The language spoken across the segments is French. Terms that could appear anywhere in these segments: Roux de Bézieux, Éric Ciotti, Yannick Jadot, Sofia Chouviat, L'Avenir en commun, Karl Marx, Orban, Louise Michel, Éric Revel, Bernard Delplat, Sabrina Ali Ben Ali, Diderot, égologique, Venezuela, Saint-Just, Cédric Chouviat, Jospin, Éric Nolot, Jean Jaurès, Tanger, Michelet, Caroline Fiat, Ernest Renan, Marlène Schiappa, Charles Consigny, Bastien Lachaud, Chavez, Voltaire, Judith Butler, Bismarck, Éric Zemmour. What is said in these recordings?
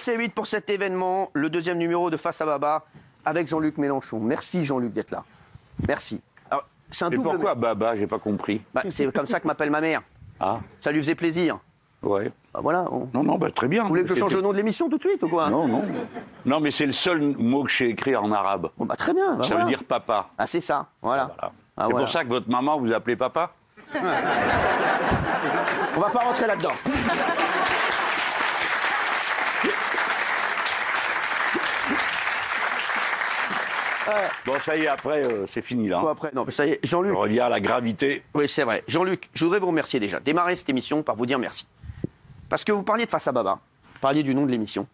C8 pour cet événement, le deuxième numéro de Face à Baba avec Jean-Luc Mélenchon. Merci Jean-Luc d'être là. Merci. Alors, c'est un double. Mais pourquoi Baba? J'ai pas compris. Bah, c'est comme ça que m'appelle ma mère. Ah. Ça lui faisait plaisir. Ouais. Bah, voilà. On... Non, non, bah, très bien. Vous voulez que je change le nom de l'émission tout de suite ou quoi? Non, non. Non, mais c'est le seul mot que j'ai écrit en arabe. Oh, bah, très bien. Bah, ça veut dire papa. Ah, c'est ça. Voilà. Voilà. Ah, c'est pour ça que votre maman vous appelait papa? On va pas rentrer là-dedans. Bon, ça y est, après, c'est fini, là. Bon, après, non, mais ça y est, Jean-Luc... On revient à la gravité. Oui, c'est vrai. Jean-Luc, je voudrais vous remercier déjà. Démarrer cette émission par vous dire merci. Parce que vous parliez de Face à Baba, vous parliez du nom de l'émission.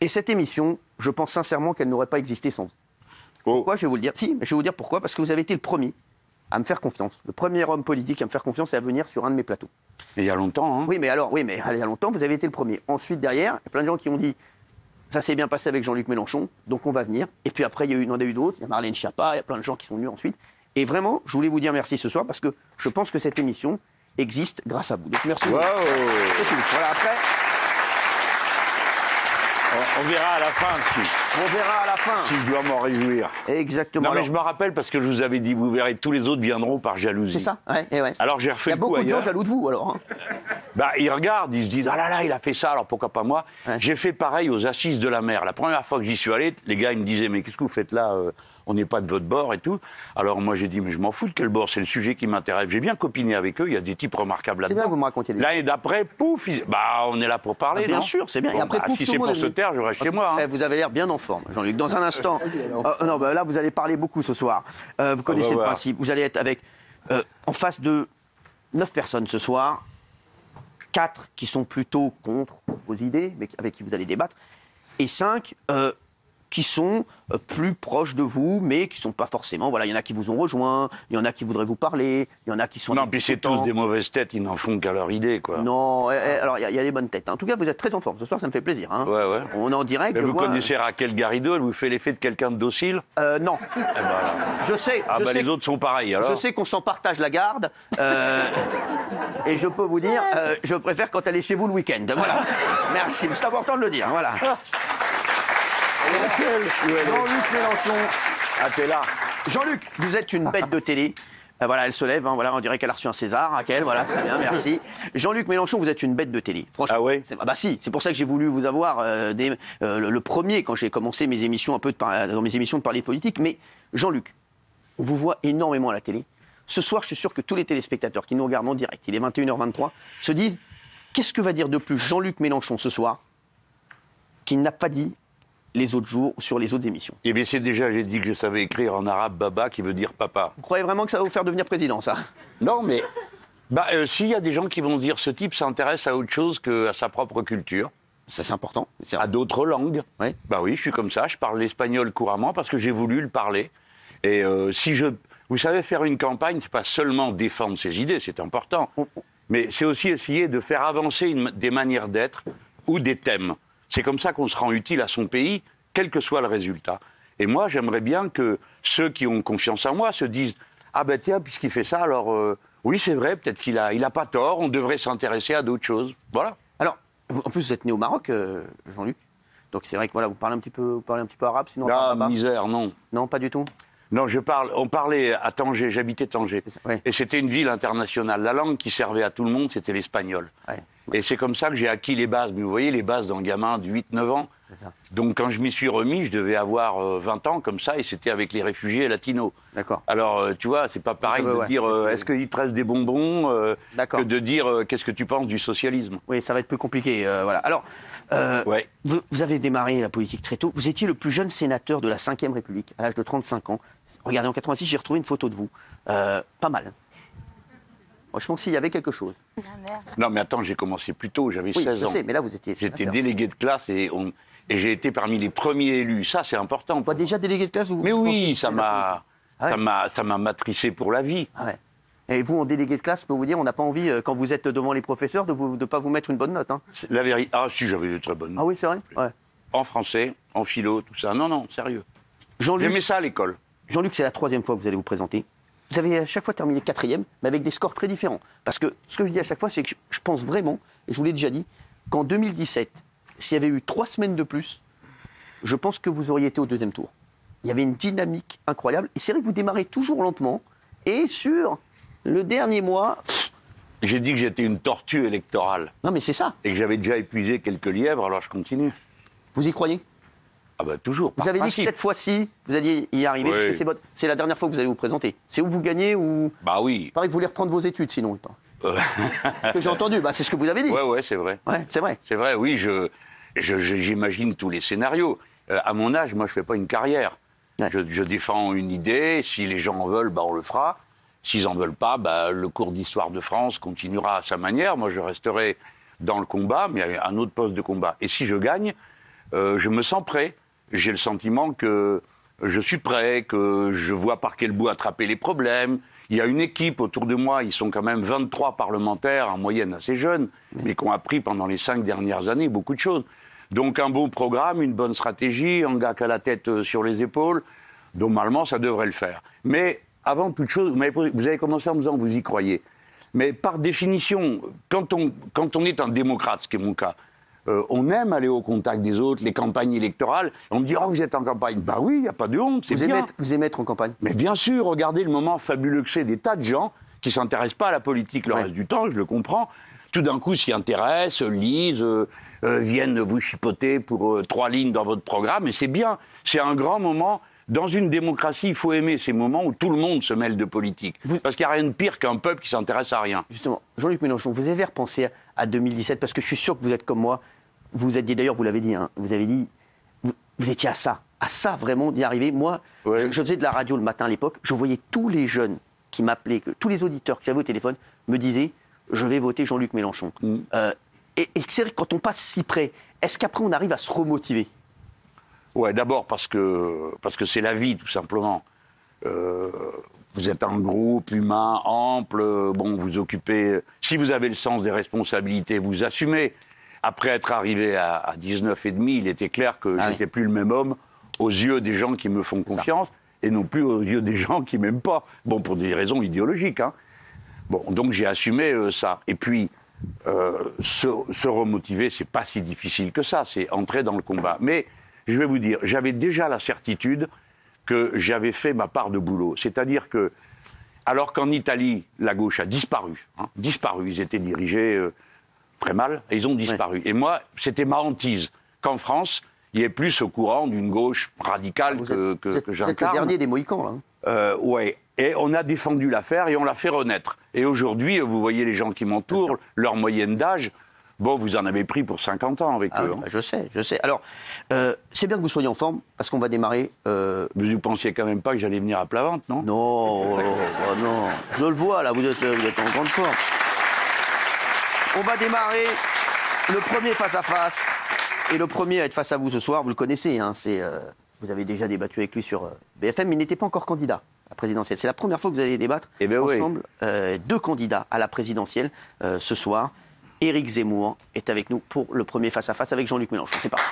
Et cette émission, je pense sincèrement qu'elle n'aurait pas existé sans vous. Oh. Pourquoi? Je vais vous le dire. Si, mais je vais vous dire pourquoi. Parce que vous avez été le premier à me faire confiance. Le premier homme politique à me faire confiance et à venir sur un de mes plateaux. Mais il y a longtemps, hein. Oui, mais alors, oui, mais il y a longtemps, vous avez été le premier. Ensuite, derrière, il y a plein de gens qui ont dit... Ça s'est bien passé avec Jean-Luc Mélenchon, donc on va venir. Et puis après, il y en a eu d'autres, il y a Marlène Schiappa, il y a plein de gens qui sont venus ensuite. Et vraiment, je voulais vous dire merci ce soir parce que je pense que cette émission existe grâce à vous. Donc merci. Wow. Voilà, après... On verra à la fin. Si... On verra à la fin. Si je dois m'en réjouir. Exactement. Non, alors... mais je me rappelle parce que je vous avais dit, vous verrez, tous les autres viendront par jalousie. C'est ça, ouais, et ouais. Alors j'ai refait le coup ailleurs. Il y a beaucoup de gens jaloux de vous, alors. Hein. Bah, ils regardent, ils se disent, ah là là, il a fait ça, alors pourquoi pas moi? Ouais. J'ai fait pareil aux Assises de la mer. La première fois que j'y suis allé, les gars, ils me disaient, mais qu'est-ce que vous faites là? On n'est pas de votre bord et tout. Alors moi, j'ai dit, mais je m'en fous de quel bord, c'est le sujet qui m'intéresse. J'ai bien copiné avec eux, il y a des types remarquables là-dedans. C'est bien, vous me racontez. L'année d'après, pouf, ils... bah, on est là pour parler. Ah, bien sûr, c'est bien. Bon, et après, bah, pouf, si c'est pour se taire, je reste chez moi. Hein. Vous avez l'air bien en forme, Jean-Luc. Dans un instant. Non, bah, là, vous allez parler beaucoup ce soir. Vous connaissez le principe. Vous allez être avec, en face de 9 personnes ce soir. 4 qui sont plutôt contre vos idées, mais avec qui vous allez débattre, et 5 qui sont plus proches de vous, mais qui ne sont pas forcément... Voilà, il y en a qui vous ont rejoint, il y en a qui voudraient vous parler, il y en a qui sont... Non, puis c'est tous des mauvaises têtes, ils n'en font qu'à leur idée, quoi. Non, alors il y a des bonnes têtes. Hein. En tout cas, vous êtes très en forme. Ce soir, ça me fait plaisir. Hein. Ouais, ouais. On est en direct, mais je vois... Vous connaissez Raquel Garrido, elle vous fait l'effet de quelqu'un de docile? Non. Eh ben, je sais... Ah je ben sais, les autres sont pareils, alors. Je sais qu'on s'en partage la garde, et je peux vous dire, je préfère quand elle est chez vous le week-end. Voilà. Merci, c'est important de le dire, voilà. Jean-Luc Mélenchon. Ah, t'es là. Jean-Luc, vous êtes une bête de télé. Voilà, elle se lève, hein, voilà, on dirait qu'elle a reçu un César, Raquel, voilà, très bien, merci. Jean-Luc Mélenchon, vous êtes une bête de télé. Franchement, ah ouais? Bah si, c'est pour ça que j'ai voulu vous avoir le premier, quand j'ai commencé mes émissions, dans mes émissions de parler de politique. Mais Jean-Luc, on vous voit énormément à la télé. Ce soir, je suis sûr que tous les téléspectateurs qui nous regardent en direct, il est 21h23, se disent, qu'est-ce que va dire de plus Jean-Luc Mélenchon ce soir qu'il n'a pas dit les autres jours, sur les autres émissions? Eh bien, c'est déjà, j'ai dit que je savais écrire en arabe Baba, qui veut dire papa. Vous croyez vraiment que ça va vous faire devenir président, ça? Non, mais... Bah, s'il y a des gens qui vont dire ce type s'intéresse à autre chose qu'à sa propre culture. Ça, c'est important. À d'autres langues. Oui. Bah oui, je suis comme ça, je parle l'espagnol couramment parce que j'ai voulu le parler. Et si je... Vous savez, faire une campagne, c'est pas seulement défendre ses idées, c'est important. Mais c'est aussi essayer de faire avancer des manières d'être ou des thèmes. C'est comme ça qu'on se rend utile à son pays, quel que soit le résultat. Et moi, j'aimerais bien que ceux qui ont confiance en moi se disent « Ah ben tiens, puisqu'il fait ça, alors oui, c'est vrai, peut-être qu'il a pas tort, on devrait s'intéresser à d'autres choses. » Voilà. Alors, en plus, vous êtes né au Maroc, Jean-Luc. Donc c'est vrai que voilà, vous parlez un petit peu arabe, sinon... Ah, misère, non. Non, pas du tout. Non, on parlait à Tanger, j'habitais Tanger. Ouais. Et c'était une ville internationale. La langue qui servait à tout le monde, c'était l'espagnol. Ouais. Et c'est comme ça que j'ai acquis les bases. Mais vous voyez, les bases d'un gamin de 8-9 ans. Donc quand je m'y suis remis, je devais avoir 20 ans comme ça, et c'était avec les réfugiés latinos. D'accord. Alors tu vois, c'est pas pareil de dire est-ce qu'il te reste des bonbons que de dire qu'est-ce que tu penses du socialisme. Oui, ça va être plus compliqué. Voilà. Alors, ouais. vous avez démarré la politique très tôt. Vous étiez le plus jeune sénateur de la 5e République, à l'âge de 35 ans. Regardez, en 86, j'ai retrouvé une photo de vous. Pas mal. Moi, je pense qu'il y avait quelque chose. Non, mais attends, j'ai commencé plus tôt, j'avais 16 ans. Je sais, mais là, vous étiez... J'étais délégué de classe et j'ai été parmi les premiers élus. Ça, c'est important. Pas déjà délégué de classe? Mais oui, ça m'a matricé pour la vie. Ah ouais. Et vous, en délégué de classe, je peux vous dire, on n'a pas envie, quand vous êtes devant les professeurs, de ne pas vous mettre une bonne note. Hein. La vérité... Ah, si, j'avais de très bonnes notes. Ah oui, c'est vrai? Ouais. En français, en philo, tout ça. Non, non, sérieux. J'aimais ça à l'école. Jean-Luc, c'est la 3e fois que vous allez vous présenter. Vous avez à chaque fois terminé 4e, mais avec des scores très différents. Parce que ce que je dis à chaque fois, c'est que je pense vraiment, et je vous l'ai déjà dit, qu'en 2017, s'il y avait eu 3 semaines de plus, je pense que vous auriez été au deuxième tour. Il y avait une dynamique incroyable. Et c'est vrai que vous démarrez toujours lentement. Et sur le dernier mois... J'ai dit que j'étais une tortue électorale. Non mais c'est ça. Et que j'avais déjà épuisé quelques lièvres, alors je continue. Vous y croyez? Ah bah toujours. Vous avez dit que cette fois-ci, vous alliez y arriver, oui. Parce que c'est la dernière fois que vous allez vous présenter. C'est où vous gagnez ou... Bah oui. Il paraît que vous voulez reprendre vos études sinon le temps. Ce que j'ai entendu, bah, c'est ce que vous avez dit. Oui, c'est vrai. Ouais, c'est vrai. C'est vrai, oui, j'imagine tous les scénarios. À mon âge, moi je ne fais pas une carrière. Ouais. Je défends une idée, si les gens en veulent, bah, on le fera. S'ils n'en veulent pas, bah, le cours d'histoire de France continuera à sa manière. Moi, je resterai dans le combat, mais à un autre poste de combat. Et si je gagne, je me sens prêt. J'ai le sentiment que je suis prêt, que je vois par quel bout attraper les problèmes. Il y a une équipe autour de moi, ils sont quand même 23 parlementaires, en moyenne assez jeunes, mais qui ont appris pendant les 5 dernières années beaucoup de choses. Donc un bon programme, une bonne stratégie, un gars qui a la tête sur les épaules, normalement ça devrait le faire. Mais avant toute chose, vous avez commencé en me disant que vous y croyez. Mais par définition, quand on est un démocrate, ce qui est mon cas, on aime aller au contact des autres, les campagnes électorales. On me dit « Oh, vous êtes en campagne ». Bah oui, il n'y a pas de honte, c'est bien. Vous aimez être en campagne? Mais bien sûr, regardez le moment fabuleux que c'est des tas de gens qui ne s'intéressent pas à la politique le reste du temps, je le comprends. Tout d'un coup s'y intéressent, lisent, viennent vous chipoter pour 3 lignes dans votre programme. Et c'est bien, c'est un grand moment. Dans une démocratie, il faut aimer ces moments où tout le monde se mêle de politique. Parce qu'il n'y a rien de pire qu'un peuple qui ne s'intéresse à rien. Justement, Jean-Luc Mélenchon, vous avez repensé à 2017, parce que je suis sûr que vous êtes comme moi. Vous aviez d'ailleurs, vous l'avez dit, hein, vous avez dit, vous étiez à ça vraiment d'y arriver. Moi, je faisais de la radio le matin à l'époque, je voyais tous les jeunes qui m'appelaient, tous les auditeurs que j'avais au téléphone me disaient « je vais voter Jean-Luc Mélenchon ». Et c'est vrai que quand on passe si près, est-ce qu'après on arrive à se remotiver? Oui, d'abord parce que c'est la vie tout simplement. Vous êtes un groupe humain, ample, bon, vous occupez, si vous avez le sens des responsabilités, vous assumez. Après être arrivé à 19,5, il était clair que je n'étais plus le même homme aux yeux des gens qui me font confiance et non plus aux yeux des gens qui ne m'aiment pas. Bon, pour des raisons idéologiques. Hein. Bon, donc j'ai assumé ça. Et puis, se remotiver, ce n'est pas si difficile que ça, c'est entrer dans le combat. Mais je vais vous dire, j'avais déjà la certitude que j'avais fait ma part de boulot. C'est-à-dire que, alors qu'en Italie, la gauche a disparu, hein, disparu, ils étaient dirigés... très mal, et ils ont disparu. Et moi, c'était ma hantise qu'en France, il y ait plus au courant d'une gauche radicale que j'incarne. C'est le dernier des Mohicans, là. Oui, et on a défendu l'affaire et on l'a fait renaître. Et aujourd'hui, vous voyez les gens qui m'entourent, leur moyenne d'âge, bon, vous en avez pris pour 50 ans avec eux. Bah, hein. Je sais, je sais. Alors, c'est bien que vous soyez en forme, parce qu'on va démarrer... Mais vous pensiez quand même pas que j'allais venir à plat ventre, non? Non, non, je le vois, là, vous êtes en grande forme. On va démarrer le premier face-à-face. Et le premier à être face à vous ce soir, vous le connaissez. Hein, vous avez déjà débattu avec lui sur BFM, mais il n'était pas encore candidat à la présidentielle. C'est la première fois que vous allez débattre ensemble. Deux candidats à la présidentielle ce soir. Éric Zemmour est avec nous pour le premier face-à-face avec Jean-Luc Mélenchon. C'est parti.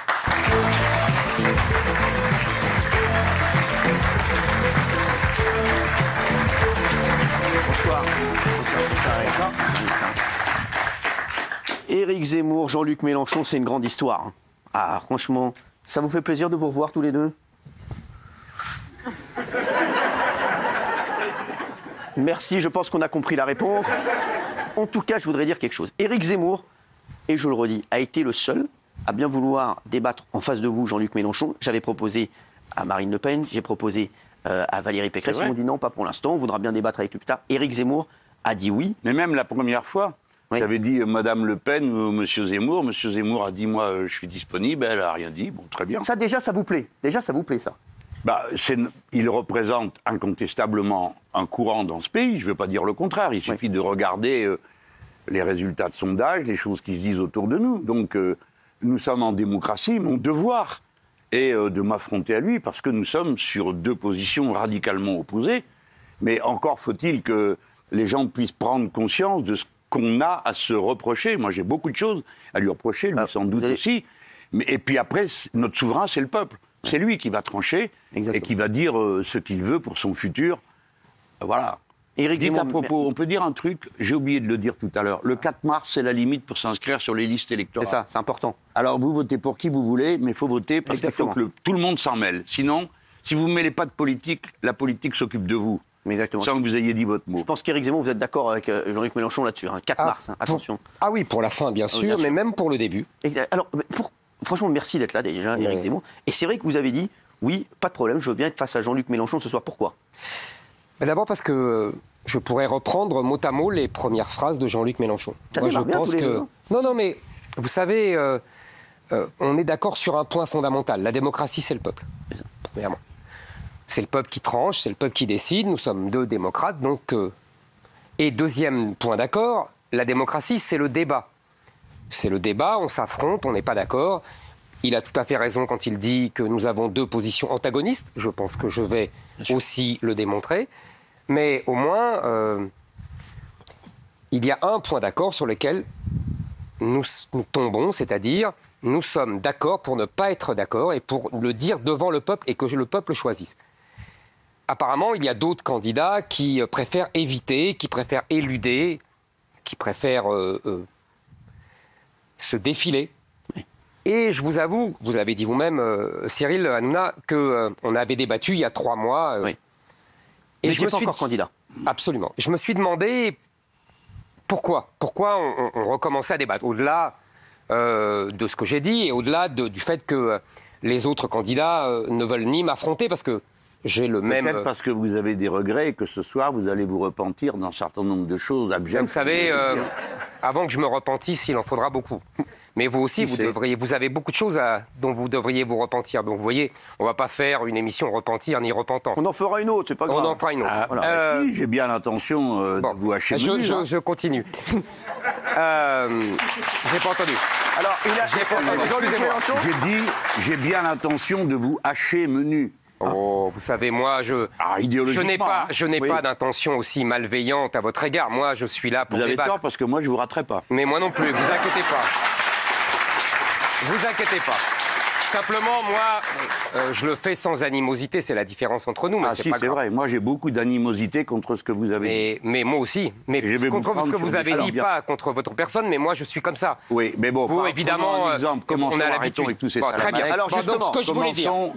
Bonsoir. Bonsoir. Éric Zemmour, Jean-Luc Mélenchon, c'est une grande histoire. Ah, franchement, ça vous fait plaisir de vous revoir tous les deux? Merci, je pense qu'on a compris la réponse. En tout cas, je voudrais dire quelque chose. Éric Zemmour, et je le redis, a été le seul à bien vouloir débattre en face de vous, Jean-Luc Mélenchon. J'avais proposé à Marine Le Pen, j'ai proposé à Valérie Pécresse. Ils m'ont dit non, pas pour l'instant, on voudra bien débattre avec lui plus tard. Éric Zemmour a dit oui. Mais même la première fois... J'avais dit Madame Le Pen ou Monsieur Zemmour. Monsieur Zemmour a dit moi je suis disponible. Elle a rien dit. Bon, très bien. Ça déjà ça vous plaît. Déjà ça vous plaît ça. Bah, il représente incontestablement un courant dans ce pays. Je ne veux pas dire le contraire. Il suffit de regarder les résultats de sondage, les choses qui se disent autour de nous. Donc nous sommes en démocratie. Mon devoir est de m'affronter à lui parce que nous sommes sur deux positions radicalement opposées. Mais encore faut-il que les gens puissent prendre conscience de ce qu'on a à se reprocher. Moi, j'ai beaucoup de choses à lui reprocher, lui sans doute aussi. Mais, et puis après, notre souverain, c'est le peuple. C'est lui qui va trancher et qui va dire ce qu'il veut pour son futur. Voilà. Éric Zemmour, à propos, mais... on peut dire un truc, j'ai oublié de le dire tout à l'heure. Le 4 mars, c'est la limite pour s'inscrire sur les listes électorales. C'est ça, c'est important. Alors vous votez pour qui vous voulez, mais il faut voter parce qu'il faut que tout le monde s'en mêle. Sinon, si vous ne mêlez pas de politique, la politique s'occupe de vous. Exactement. Sans que vous ayez dit votre mot. Je pense qu'Éric Zemmour, vous êtes d'accord avec Jean-Luc Mélenchon là-dessus. Hein. 4 mars, hein, attention. Ah oui, pour la fin, bien sûr, bien sûr. Mais même pour le début. Alors, franchement, merci d'être là déjà, Éric Zemmour. Et c'est vrai que vous avez dit, oui, pas de problème, je veux bien être face à Jean-Luc Mélenchon ce soir. Pourquoi ? D'abord parce que je pourrais reprendre mot à mot les premières phrases de Jean-Luc Mélenchon. Moi, je pense que... Non, non, mais vous savez, on est d'accord sur un point fondamental. La démocratie, c'est le peuple, premièrement. C'est le peuple qui tranche, c'est le peuple qui décide. Nous sommes deux démocrates, donc... Et deuxième point d'accord, la démocratie, c'est le débat. C'est le débat, on s'affronte, on n'est pas d'accord. Il a tout à fait raison quand il dit que nous avons deux positions antagonistes. Je pense que je vais aussi le démontrer. Mais au moins, il y a un point d'accord sur lequel nous tombons, c'est-à-dire nous sommes d'accord pour ne pas être d'accord et pour le dire devant le peuple et que le peuple choisisse. Apparemment, il y a d'autres candidats qui préfèrent éviter, qui préfèrent éluder, qui préfèrent se défiler. Et je vous avoue, vous avez dit vous-même, Cyril Hanouna, qu'on avait débattu il y a 3 mois. Oui. Et mais je n'étais pas encore candidat. Absolument. Je me suis demandé pourquoi. Pourquoi on recommençait à débattre, au-delà de ce que j'ai dit et au-delà du fait que les autres candidats ne veulent ni m'affronter parce que j'ai le même... Peut-être parce que vous avez des regrets et que ce soir, vous allez vous repentir d'un certain nombre de choses abjectes. Vous savez, avant que je me repentisse, il en faudra beaucoup. Mais vous aussi, vous avez beaucoup de choses dont vous devriez vous repentir. Donc vous voyez, on ne va pas faire une émission repentir ni repentant. On en fera une autre, c'est pas grave. On en fera une autre. Voilà. Si, j'ai bien l'intention de vous hacher. Je continue. J'ai pas entendu. Alors, j'ai bien l'intention de vous hacher menu. Oh, vous savez, moi, je n'ai pas d'intention aussi malveillante à votre égard. Moi, je suis là pour débattre. Vous avez tort parce que moi, je ne vous raterai pas. Mais moi non plus, vous inquiétez pas. Vous inquiétez pas. Simplement, moi, je le fais sans animosité. C'est la différence entre nous. Mais c'est vrai. Moi, j'ai beaucoup d'animosité contre ce que vous avez dit. Mais moi aussi. Mais contre ce que vous avez dit, pas contre votre personne, mais moi, je suis comme ça. Oui, mais bon, vous, évidemment, on a l'habitude avec tous ces salades. Très bien. Alors, justement,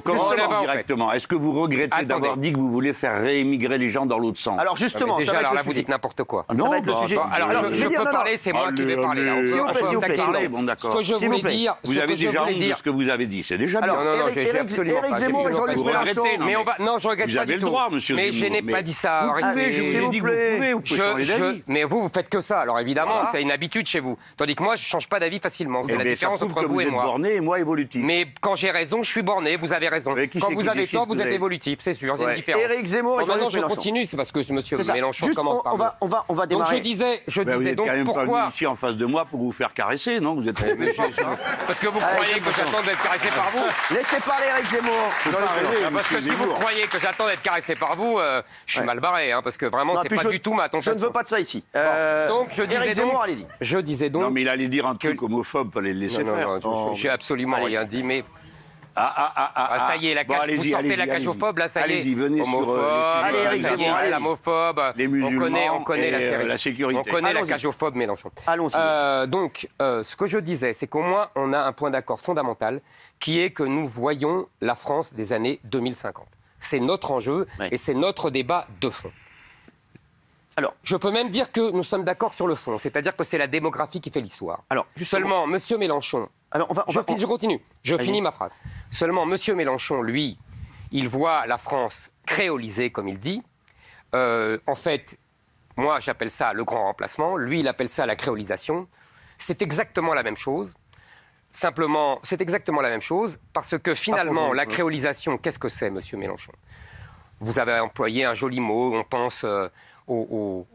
commençons directement. Est-ce que vous regrettez d'avoir dit que vous voulez faire réémigrer les gens dans l'autre sens? Alors, justement, déjà, là, vous dites n'importe quoi. Non, le sujet. Alors, je peux parler, c'est moi qui vais parler. S'il vous plaît, s'il vous plaît. Bon, d'accord. Vous avez déjà dit ce que vous avez dit. C'est déjà bien. Non, Éric Zemmour et Jean-Luc Mélenchon. Mais on va... Non, je regrette pas du tout. Vous avez le droit, monsieur Zemmour. Mais je n'ai pas dit ça. Vous pouvez, je vous ai dit que vous pouvez changer d'avis. Mais vous, vous faites que ça. Alors évidemment, c'est une habitude chez vous. Tandis que moi, je ne change pas d'avis facilement. C'est la différence entre vous et moi. Vous êtes borné et moi évolutif. Mais quand j'ai raison, je suis borné. Vous avez raison. Quand vous avez tort, vous êtes évolutif. C'est sûr, c'est une différence. Éric Zemmour et Jean-Luc Mélenchon. Non, je continue. C'est parce que monsieur Mélenchon commence par là. On va démarrer. Donc je disais donc pourquoi... Ici en face de moi pour vous faire caresser, non? Vous êtes parce que vous croyez que j'attends d'être caressé par vous. Laissez parler Éric Zemmour. Parce que si vous croyez que j'attends d'être caressé par vous, je suis mal barré, hein, parce que vraiment, c'est pas du tout ma tentation. Je ne veux pas de ça ici. Donc, Éric Zemmour, allez-y. Je disais donc... Non, mais il allait dire un truc homophobe, fallait le laisser faire. J'ai absolument rien dit, mais... Ah, ça y est, vous sortez la cachophobe, là, ça y est. Allez-y, venez sur... Allez, Éric Zemmour, allez. L'homophobe, on connaît la sécurité. On connaît la cachophobe, Mélenchon. Allons-y. Donc, ce que je disais, c'est qu'au moins, on a un point d'accord fondamental, qui est que nous voyons la France des années 2050. C'est notre enjeu et c'est notre débat de fond. Alors, je peux même dire que nous sommes d'accord sur le fond, c'est-à-dire que c'est la démographie qui fait l'histoire. Alors, seulement, monsieur Mélenchon... Alors, je continue, je finis ma phrase. Seulement, monsieur Mélenchon, lui, il voit la France créolisée, comme il dit. En fait, moi, j'appelle ça le grand remplacement. Lui, il appelle ça la créolisation. C'est exactement la même chose. Simplement, c'est exactement la même chose, parce que finalement, la créolisation, qu'est-ce que c'est, monsieur Mélenchon? Vous avez employé un joli mot, on pense aux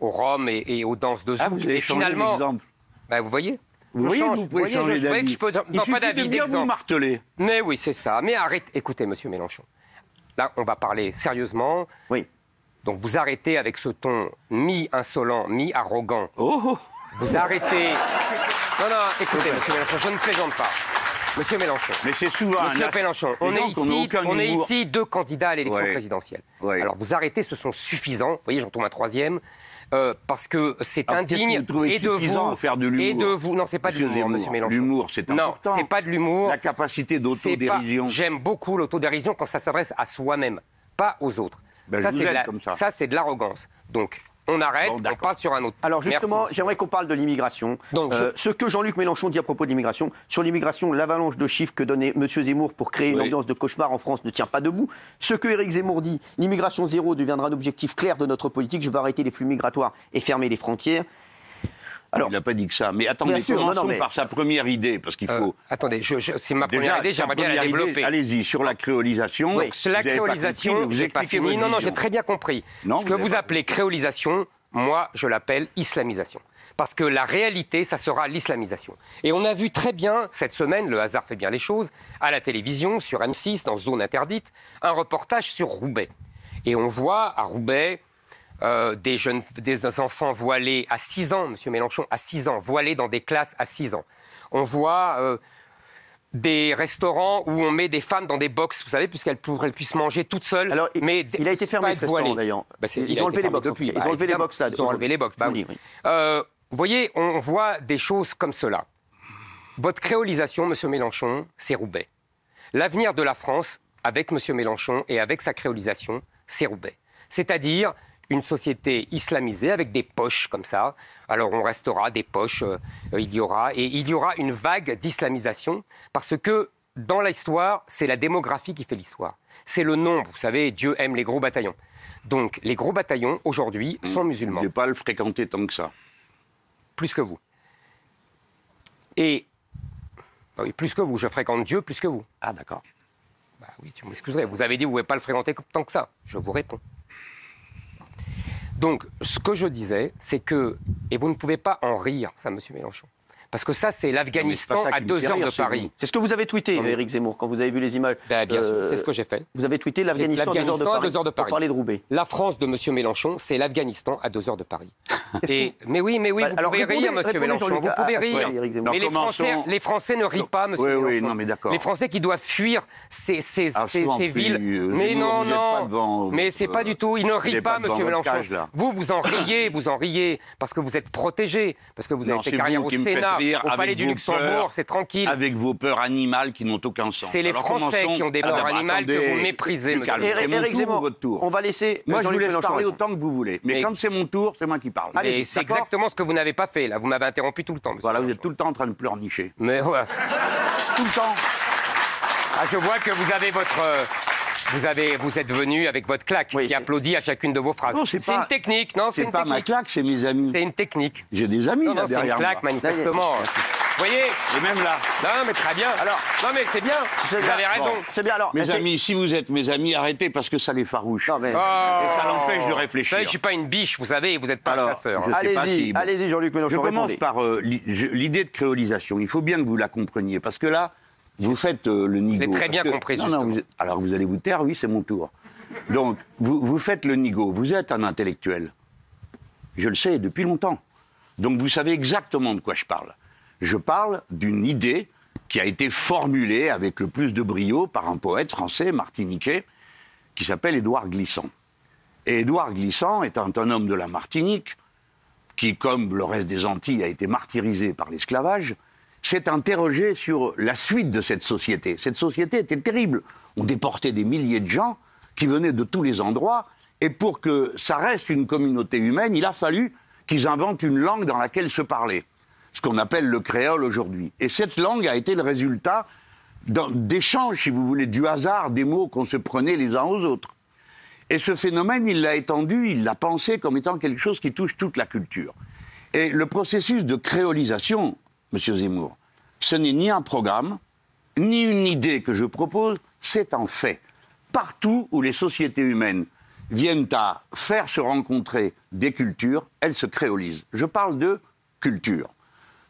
roms et aux danses de zouk. Et finalement, vous voyez? Oui, vous pouvez changer d'avis. Il suffit de bien vous marteler. Mais oui, c'est ça. Mais arrête, écoutez, monsieur Mélenchon. Là, on va parler sérieusement. Oui. Donc vous arrêtez avec ce ton mi-insolent, mi-arrogant. Oh. Vous arrêtez... Non, écoutez, monsieur Mélenchon, je ne plaisante pas. Monsieur Mélenchon. Mais c'est souvent Mélenchon, on est ici deux candidats à l'élection présidentielle. Ouais. Alors vous arrêtez, ce sont suffisants. Vous voyez, j'en tombe un troisième. Parce que c'est indigne et de vous. Non, c'est pas de l'humour, monsieur Mélenchon. L'humour, c'est important. Non, c'est pas de l'humour. La capacité d'autodérision. J'aime beaucoup l'autodérision quand ça s'adresse à soi-même, pas aux autres. Ben ça, c'est de l'arrogance. Donc, on arrête, bon, on parle sur un autre. Alors justement, j'aimerais qu'on parle de l'immigration. Ce que Jean-Luc Mélenchon dit à propos de l'immigration, sur l'immigration, l'avalanche de chiffres que donnait M. Zemmour pour créer une ambiance de cauchemar en France ne tient pas debout. Ce que Éric Zemmour dit, l'immigration zéro deviendra un objectif clair de notre politique, je veux arrêter les flux migratoires et fermer les frontières. Alors, il n'a pas dit que ça. Mais attendez, commençons par sa première idée, parce qu'il faut... Attendez, c'est ma première idée, j'aimerais bien la développer. Allez-y, sur la créolisation. Oui. Donc, la créolisation, j'ai pas fini. Non, non, j'ai très bien compris. Ce que vous appelez créolisation, moi, je l'appelle islamisation. Parce que la réalité, ça sera l'islamisation. Et on a vu très bien, cette semaine, le hasard fait bien les choses, à la télévision, sur M6, dans Zone Interdite, un reportage sur Roubaix. Et on voit à Roubaix... des enfants voilés à 6 ans, monsieur Mélenchon, à 6 ans, voilés dans des classes à 6 ans. On voit des restaurants où on met des femmes dans des box, vous savez, puisqu'elles puissent manger toutes seules. Alors, mais il a été fermé ce restaurant, d'ailleurs. Bah, ils ont enlevé les box. Ils ont enlevé les box, là. Ils ont enlevé les box. Vous voyez, on voit des choses comme cela. Votre créolisation, monsieur Mélenchon, c'est Roubaix. L'avenir de la France, avec monsieur Mélenchon et avec sa créolisation, c'est Roubaix. C'est-à-dire... une société islamisée avec des poches comme ça. Alors on restera des poches, il y aura une vague d'islamisation parce que dans l'histoire, c'est la démographie qui fait l'histoire. C'est le nombre, vous savez, Dieu aime les gros bataillons. Donc les gros bataillons aujourd'hui sont musulmans. Il ne faut pas le fréquenter tant que ça. Plus que vous. Et plus que vous, je fréquente Dieu plus que vous. Ah d'accord. Bah oui, tu m'excuserais, vous avez dit vous ne pouvez pas le fréquenter tant que ça. Je vous réponds. Donc, ce que je disais, c'est que... Et vous ne pouvez pas en rire, ça, monsieur Mélenchon. Parce que ça, c'est l'Afghanistan à 2 heures de Paris. C'est ce que vous avez tweeté, Éric Zemmour, quand vous avez vu les images. Ben, bien sûr, c'est ce que j'ai fait. Vous avez tweeté l'Afghanistan à 2 heures de Paris. Pour parler de Roubaix. La France de monsieur Mélenchon, c'est l'Afghanistan à 2 heures de Paris. Et, mais oui, bah, vous pouvez rire, monsieur Mélenchon, vous pouvez rire. Mais les Français ne rient pas, monsieur Mélenchon. Oui, non, mais d'accord. Les Français qui doivent fuir ces villes. Mais non, non, mais c'est pas du tout. Ils ne rient pas, monsieur Mélenchon. Vous, vous en riez, parce que vous êtes protégé, parce que vous avez fait carrière au Sénat. Au palais du Luxembourg, c'est tranquille. Avec vos peurs animales qui n'ont aucun sens. C'est les Français qui ont des peurs animales que vous méprisez, monsieur. Éric Zemmour, votre tour. On va laisser. Moi, je vous laisse parler autant que vous voulez. Mais quand c'est mon tour, c'est moi qui parle. Et c'est exactement ce que vous n'avez pas fait, là. Vous m'avez interrompu tout le temps, monsieur. Voilà, vous êtes tout le temps en train de pleurnicher. Mais ouais. Tout le temps. Ah, je vois que vous avez votre. Vous êtes venu avec votre claque qui applaudit à chacune de vos phrases. C'est une technique, non? C'est pas ma claque, c'est mes amis. C'est une technique. J'ai des amis là derrière moi. C'est une claque, manifestement. Vous voyez? Et même là. Non, mais très bien. Alors, non, mais c'est bien. Vous avez raison. C'est bien. Alors, mes amis, si vous êtes mes amis, arrêtez parce que ça les farouche. Non mais ça l'empêche de réfléchir. Je suis pas une biche, vous savez. Vous n'êtes pas un chasseur. Allez-y, allez-y, Jean-Luc Mélenchon. Je commence par l'idée de créolisation. Il faut bien que vous la compreniez parce que là. Vous faites le nigaud. Vous l'avez très bien compris. Non, non, alors vous allez vous taire, oui, c'est mon tour. Donc, vous faites le nigaud. Vous êtes un intellectuel. Je le sais, depuis longtemps. Donc, vous savez exactement de quoi je parle. Je parle d'une idée qui a été formulée avec le plus de brio par un poète français, martiniquais, qui s'appelle Édouard Glissant. Et Édouard Glissant est un homme de la Martinique qui, comme le reste des Antilles, a été martyrisé par l'esclavage, s'est interrogé sur la suite de cette société. Cette société était terrible. On déportait des milliers de gens qui venaient de tous les endroits. Et pour que ça reste une communauté humaine, il a fallu qu'ils inventent une langue dans laquelle se parler. Ce qu'on appelle le créole aujourd'hui. Et cette langue a été le résultat d'échanges, si vous voulez, du hasard des mots qu'on se prenait les uns aux autres. Et ce phénomène, il l'a étendu, il l'a pensé comme étant quelque chose qui touche toute la culture. Et le processus de créolisation... Monsieur Zemmour, ce n'est ni un programme, ni une idée que je propose, c'est un fait. Partout où les sociétés humaines viennent à faire se rencontrer des cultures, elles se créolisent. Je parle de culture.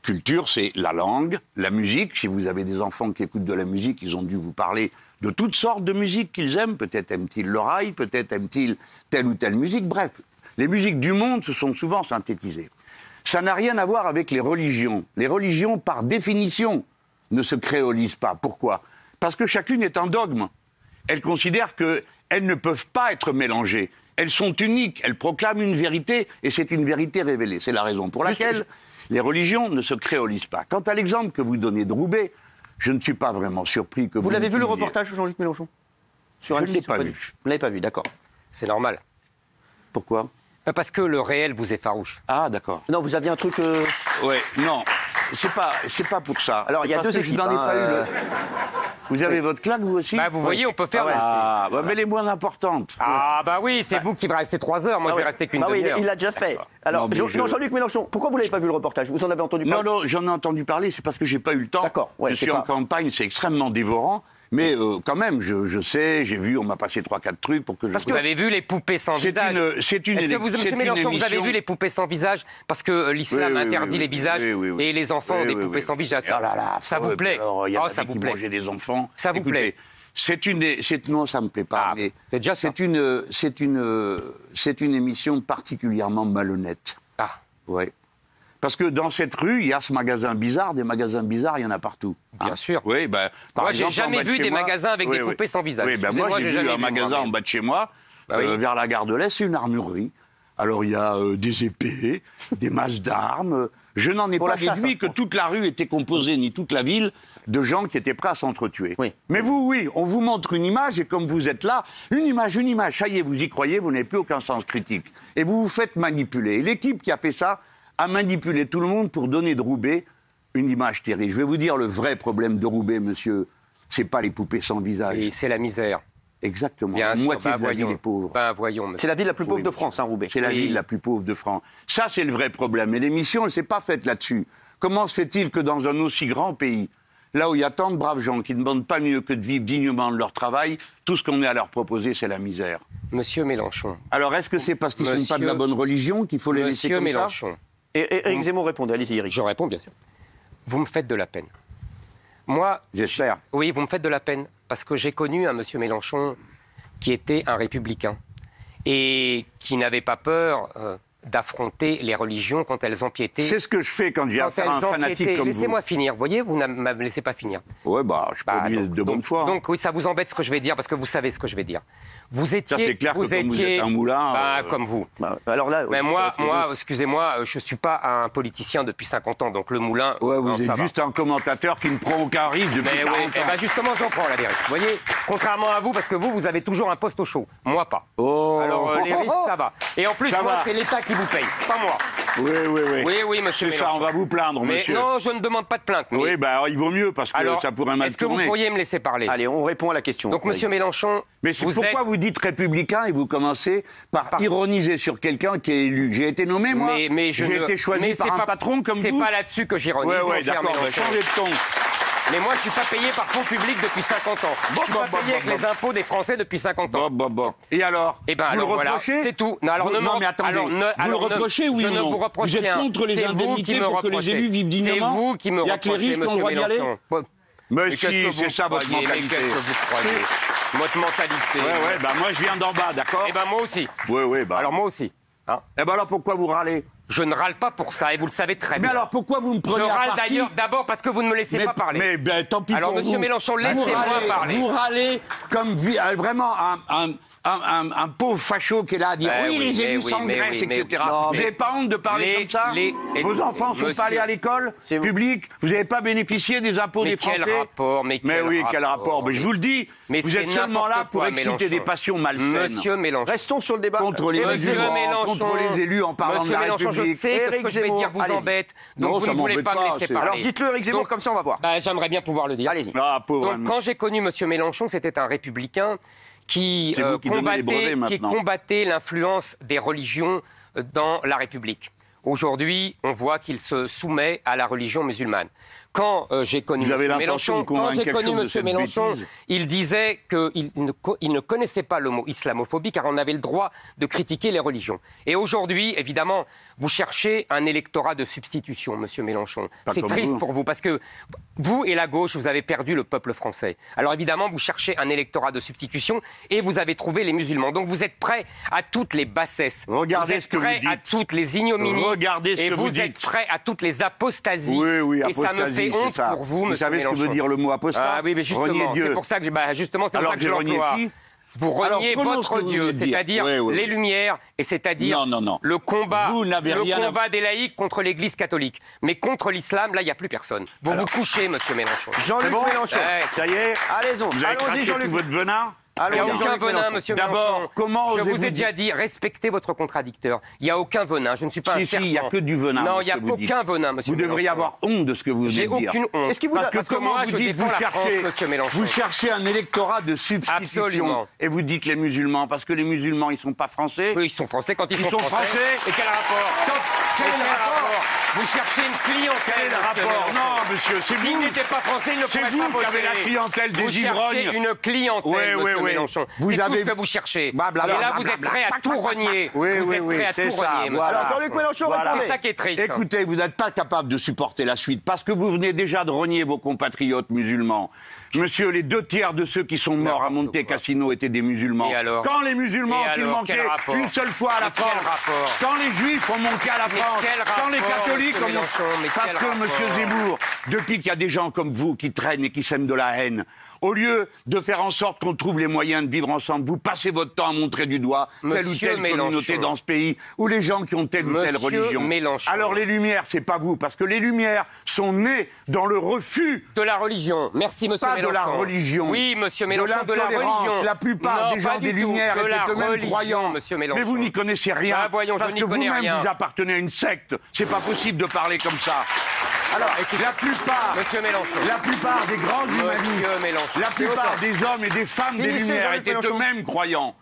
Culture, c'est la langue, la musique. Si vous avez des enfants qui écoutent de la musique, ils ont dû vous parler de toutes sortes de musiques qu'ils aiment. Peut-être aiment-ils le rail, peut-être aiment-ils telle ou telle musique. Bref, les musiques du monde se sont souvent synthétisées. Ça n'a rien à voir avec les religions. Les religions, par définition, ne se créolise pas. Pourquoi? Parce que chacune est un dogme. Elles considèrent qu'elles ne peuvent pas être mélangées. Elles sont uniques, elles proclament une vérité, et c'est une vérité révélée. C'est la raison pour laquelle les religions ne se créolisent pas. Quant à l'exemple que vous donnez de Roubaix, je ne suis pas vraiment surpris que vous... Vous l'avez vu le reportage de Jean-Luc Mélenchon sur... Je ne l'ai pas vu. Vous ne l'avez pas vu, d'accord. C'est normal. Pourquoi? Parce que le réel vous effarouche. Ah, d'accord. Non, vous aviez un truc... Oui, non, c'est pas pour ça. Alors, il y a deux équipes. Vous avez votre claque, vous aussi? Bah, vous voyez, on peut faire... Ah, bah, mais les moins importantes. Ah, bah oui, c'est vous qui va rester 3 heures, moi je vais rester qu'une demi-heure. Oui, il l'a déjà fait. Alors, Jean-Luc Mélenchon, pourquoi vous l'avez pas vu le reportage? Vous en avez entendu parler? Non, non, j'en ai entendu parler, c'est parce que j'ai pas eu le temps. D'accord. Je suis en campagne, c'est extrêmement dévorant. Mais quand même, je sais, j'ai vu, on m'a passé 3-4 trucs pour que je... Parce que vous avez vu les poupées sans visage. Est-ce que vous, M. Mélenchon, vous avez vu les poupées sans visage? Parce que l'islam interdit les visages et les enfants ont des poupées sans visage. Ça, ça vous plaît? Il y a qui mangeait des enfants. Ça vous plaît? C'est une... Non, ça ne me plaît pas. C'est une émission particulièrement malhonnête. Ah. Oui. Parce que dans cette rue, il y a ce magasin bizarre, des magasins bizarres, il y en a partout. Bien sûr. Oui, ben, moi, j'ai jamais vu des magasins avec des poupées sans visage. Oui, ben moi, j'ai vu un magasin en bas de chez moi, vers la gare de l'Est, c'est une armurerie. Alors, il y a des épées, des masses d'armes. Je n'en ai pas déduit que toute la rue était composée, ni toute la ville, de gens qui étaient prêts à s'entretuer. Oui. Mais vous, oui, on vous montre une image, et comme vous êtes là, une image, ça y est, vous y croyez, vous n'avez plus aucun sens critique. Et vous vous faites manipuler. Et l'équipe qui a fait ça a manipulé tout le monde pour donner de Roubaix une image terrible. Je vais vous dire le vrai problème de Roubaix, monsieur, c'est pas les poupées sans visage. Et c'est la misère. Exactement. La moitié de la ville est pauvre. Ben voyons. C'est la ville la plus pauvre de France, hein, Roubaix. C'est la ville la plus pauvre de France. Ça, c'est le vrai problème. Et l'émission, elle s'est pas faite là-dessus. Comment se fait-il que dans un aussi grand pays, là où il y a tant de braves gens qui ne demandent pas mieux que de vivre dignement de leur travail, tout ce qu'on est à leur proposer, c'est la misère? Monsieur Mélenchon. Alors, est-ce que c'est parce qu'ils ne sont pas de la bonne religion qu'il faut les laisser comme ça? Monsieur Mélenchon. Et Éric Zemmour répondait. Allez-y, Éric. Je réponds, bien sûr. Vous me faites de la peine. Moi, j'espère. Oui, vous me faites de la peine. Parce que j'ai connu un monsieur Mélenchon qui était un républicain et qui n'avait pas peur d'affronter les religions quand elles empiétaient. C'est ce que je fais quand j'ai affaire à un fanatique comme vous. Laissez-moi finir. Vous voyez, vous ne me laissez pas finir. Oui, bah, je produis de bonne foi. Donc, oui, ça vous embête ce que je vais dire parce que vous savez ce que je vais dire. Vous étiez, ça, c'est clair que comme vous êtes un moulin... Bah, comme vous. Bah, alors là, mais moi excusez-moi, je ne suis pas un politicien depuis 50 ans, donc le moulin... Ouais, vous êtes juste un commentateur qui ne prend aucun risque depuis 40 ans. Bah justement, j'en prends la vérité. Vous voyez, contrairement à vous, parce que vous avez toujours un poste au chaud. Moi, pas. Oh. Alors, les risques, ça va. Et en plus, ça moi, c'est l'État qui vous paye, pas moi. Oui. Oui, monsieur. C'est ça, on va vous plaindre, monsieur. Mais non, je ne demande pas de plainte. Oui, bah, il vaut mieux, parce que alors, ça pourrait mal tourner. Est-ce que vous pourriez me laisser parler? Allez, on répond à la question. Donc, monsieur Mélenchon, pourquoi vous dites républicain et vous commencez par ironiser sur quelqu'un qui est élu? J'ai été nommé, moi. Mais j'ai été choisi par un patron comme vous. C'est pas là-dessus que j'ironise. Oui, d'accord, changez de ton. Mais moi, je suis pas payé par fonds publics depuis 50 ans. Je suis pas payé avec les impôts des Français depuis 50 ans. Et alors? Eh ben, alors voilà, c'est tout. Non, alors non, mais attendez. Alors, vous le reprochez, oui ou non? Vous êtes contre les indemnités pour que les élus vivent dignement? C'est vous qui me reprochez, monsieur Mélenchon. Mais si, c'est ça votre mentalité. Mais qu'est-ce que vous croyez? Votre mentalité. Ouais, bah moi, je viens d'en bas, d'accord? Eh ben, moi aussi. Oui, bah. Alors, moi aussi. Hein? Eh ben alors, pourquoi vous râlez? Je ne râle pas pour ça, et vous le savez très bien. Mais alors pourquoi vous me prenez à partie? Je râle d'ailleurs d'abord parce que vous ne me laissez pas parler. Mais ben, tant pis. Alors, monsieur Mélenchon, laissez-moi parler. Vous râlez comme vraiment un pauvre facho qui est là à dire oui, les élus s'engraissent, etc. Vous n'avez pas honte de parler comme ça? Vos enfants ne sont pas allés à l'école publique, vous n'avez pas bénéficié des impôts des Français. Quel rapport? Mais oui, quel rapport? Mais je vous le dis, vous êtes seulement là pour exciter des passions malsaines. Monsieur Mélenchon. Restons sur le débat. Contre les élus en parlant de la République. Je sais que ce que je vais dire vous embête, donc vous ne voulez pas me laisser parler. Alors dites-le, Éric Zemmour, comme ça on va voir. Bah, j'aimerais bien pouvoir le dire. Allez-y. Ah, donc quand j'ai connu M. Mélenchon, c'était un républicain qui combattait l'influence des religions dans la République. Aujourd'hui, on voit qu'il se soumet à la religion musulmane. Quand j'ai connu M. Mélenchon, il disait qu'il ne connaissait pas le mot islamophobie car on avait le droit de critiquer les religions. Et aujourd'hui, évidemment, Vous cherchez un électorat de substitution, monsieur Mélenchon. C'est triste pour vous, parce que vous et la gauche, vous avez perdu le peuple français. Alors évidemment, vous cherchez un électorat de substitution et vous avez trouvé les musulmans. Donc vous êtes prêts à toutes les bassesses. Regardez vous êtes prêts à toutes les ignominies. Regardez ce et que vous dites. Êtes prêts à toutes les apostasies. Oui, oui, apostasie, et ça me fait honte pour vous, monsieur Mélenchon. Vous savez ce que veut dire le mot apostat? Ah oui, mais justement, c'est pour ça que je l'emploie. Vous reniez votre Dieu, c'est-à-dire les Lumières, et c'est-à-dire le combat des laïcs contre l'Église catholique. Mais contre l'islam, là, il n'y a plus personne. Vous vous couchez, monsieur Mélenchon. Jean-Luc Mélenchon. Ça y est, vous avez craché tout votre venin. Il n'y a aucun venin, monsieur Mélenchon. Je vous ai déjà dit, respectez votre contradicteur. Il n'y a aucun venin, je ne suis pas un serpent. Si, il n'y a que du venin. Non, il n'y a aucun venin, monsieur Mélenchon. Vous devriez avoir honte de ce que vous dites. J'ai aucune honte. Parce que moi, je défends la France, monsieur Mélenchon. Vous cherchez un électorat de substitution. Absolument. Et vous dites les musulmans, parce que les musulmans, ils ne sont pas français. Oui, ils sont français quand ils sont français. Et quel rapport? Quel rapport? Vous cherchez une clientèle, rapport? Non, monsieur, c'est vous. S'ils n'étaient pas français, ils ne pourraient pas voter. C'est vous qui avez la clientèle des ivrognes. Vous cherchez une clientèle. C'est tout ce que vous cherchez. Blablabla. Et là, vous êtes prêt à tout renier. Oui, vous êtes prêt à tout renier. Voilà. Jean-Luc Mélenchon, c'est ça qui est triste. Écoutez, vous n'êtes pas capable de supporter la suite parce que vous venez déjà de renier vos compatriotes musulmans. Monsieur, les 2/3 de ceux qui sont morts à Monte Cassino étaient des musulmans. Quand les musulmans ont-ils manqué une seule fois à la France? Quand les juifs ont manqué à la France? Quand les catholiques ont manqué? Parce que, monsieur Zemmour, depuis qu'il y a des gens comme vous qui traînent et qui sèment de la haine, au lieu de faire en sorte qu'on trouve les moyens de vivre ensemble, vous passez votre temps à montrer du doigt telle ou telle communauté dans ce pays, ou les gens qui ont telle ou telle religion. Alors les Lumières, c'est pas vous, parce que les Lumières sont nées dans le refus... de la religion. Merci, monsieur Mélenchon. Pas de la religion. Oui, monsieur Mélenchon, de la religion. La plupart des gens des Lumières étaient eux-mêmes croyants. Mais vous n'y connaissez rien, parce que vous-même, vous appartenez à une secte. C'est pas possible de parler comme ça. Alors, la plupart des grands humanistes, la plupart des hommes et des femmes des Lumières étaient eux-mêmes croyants.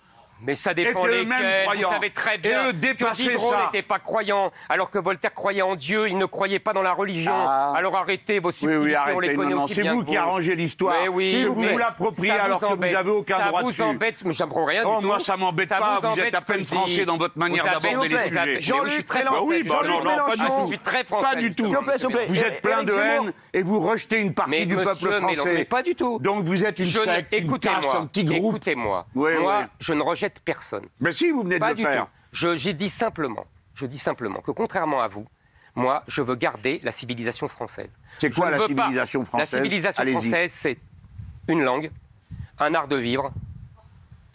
Mais ça dépend lesquels, vous savez très bien que Diderot n'était pas croyant, alors que Voltaire croyait en Dieu, il ne croyait pas dans la religion. Alors arrêtez vos substitutions, on les connaît aussi bien que vous. C'est vous qui arrangez l'histoire, vous l'appropriez alors que vous n'avez aucun droit dessus. Ça vous embête, mais j'apprends rien du tout. Moi ça m'embête pas, vous êtes à peine français dans votre manière d'aborder les sujets. Jean-Luc, je suis très français. Je suis très français. Pas du tout. Vous êtes plein de haine et vous rejetez une partie du peuple français. Mais pas du tout. Donc vous êtes une secte, une caste, un petit groupe. Écoutez-moi, moi je ne rejette personne. Mais si, vous venez de le faire. Je dis simplement que contrairement à vous, moi, je veux garder la civilisation française. C'est quoi la civilisation française? La civilisation française, c'est une langue, un art de vivre.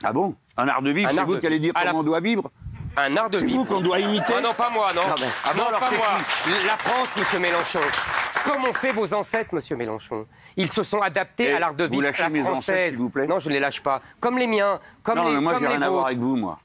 Ah bon? Un art de vivre, c'est vous qui allez dire comment on doit vivre? Un art de vivre. C'est vous qu'on doit imiter? Non, pas moi, non. Non, pas moi. La France, monsieur Mélenchon. Comme ont fait vos ancêtres, monsieur Mélenchon. Ils se sont adaptés à l'art de vivre à la française. S'il vous plaît. Non, je ne les lâche pas. Comme les miens, comme les vôtres. Non, mais moi, j'ai rien à voir avec vous, moi.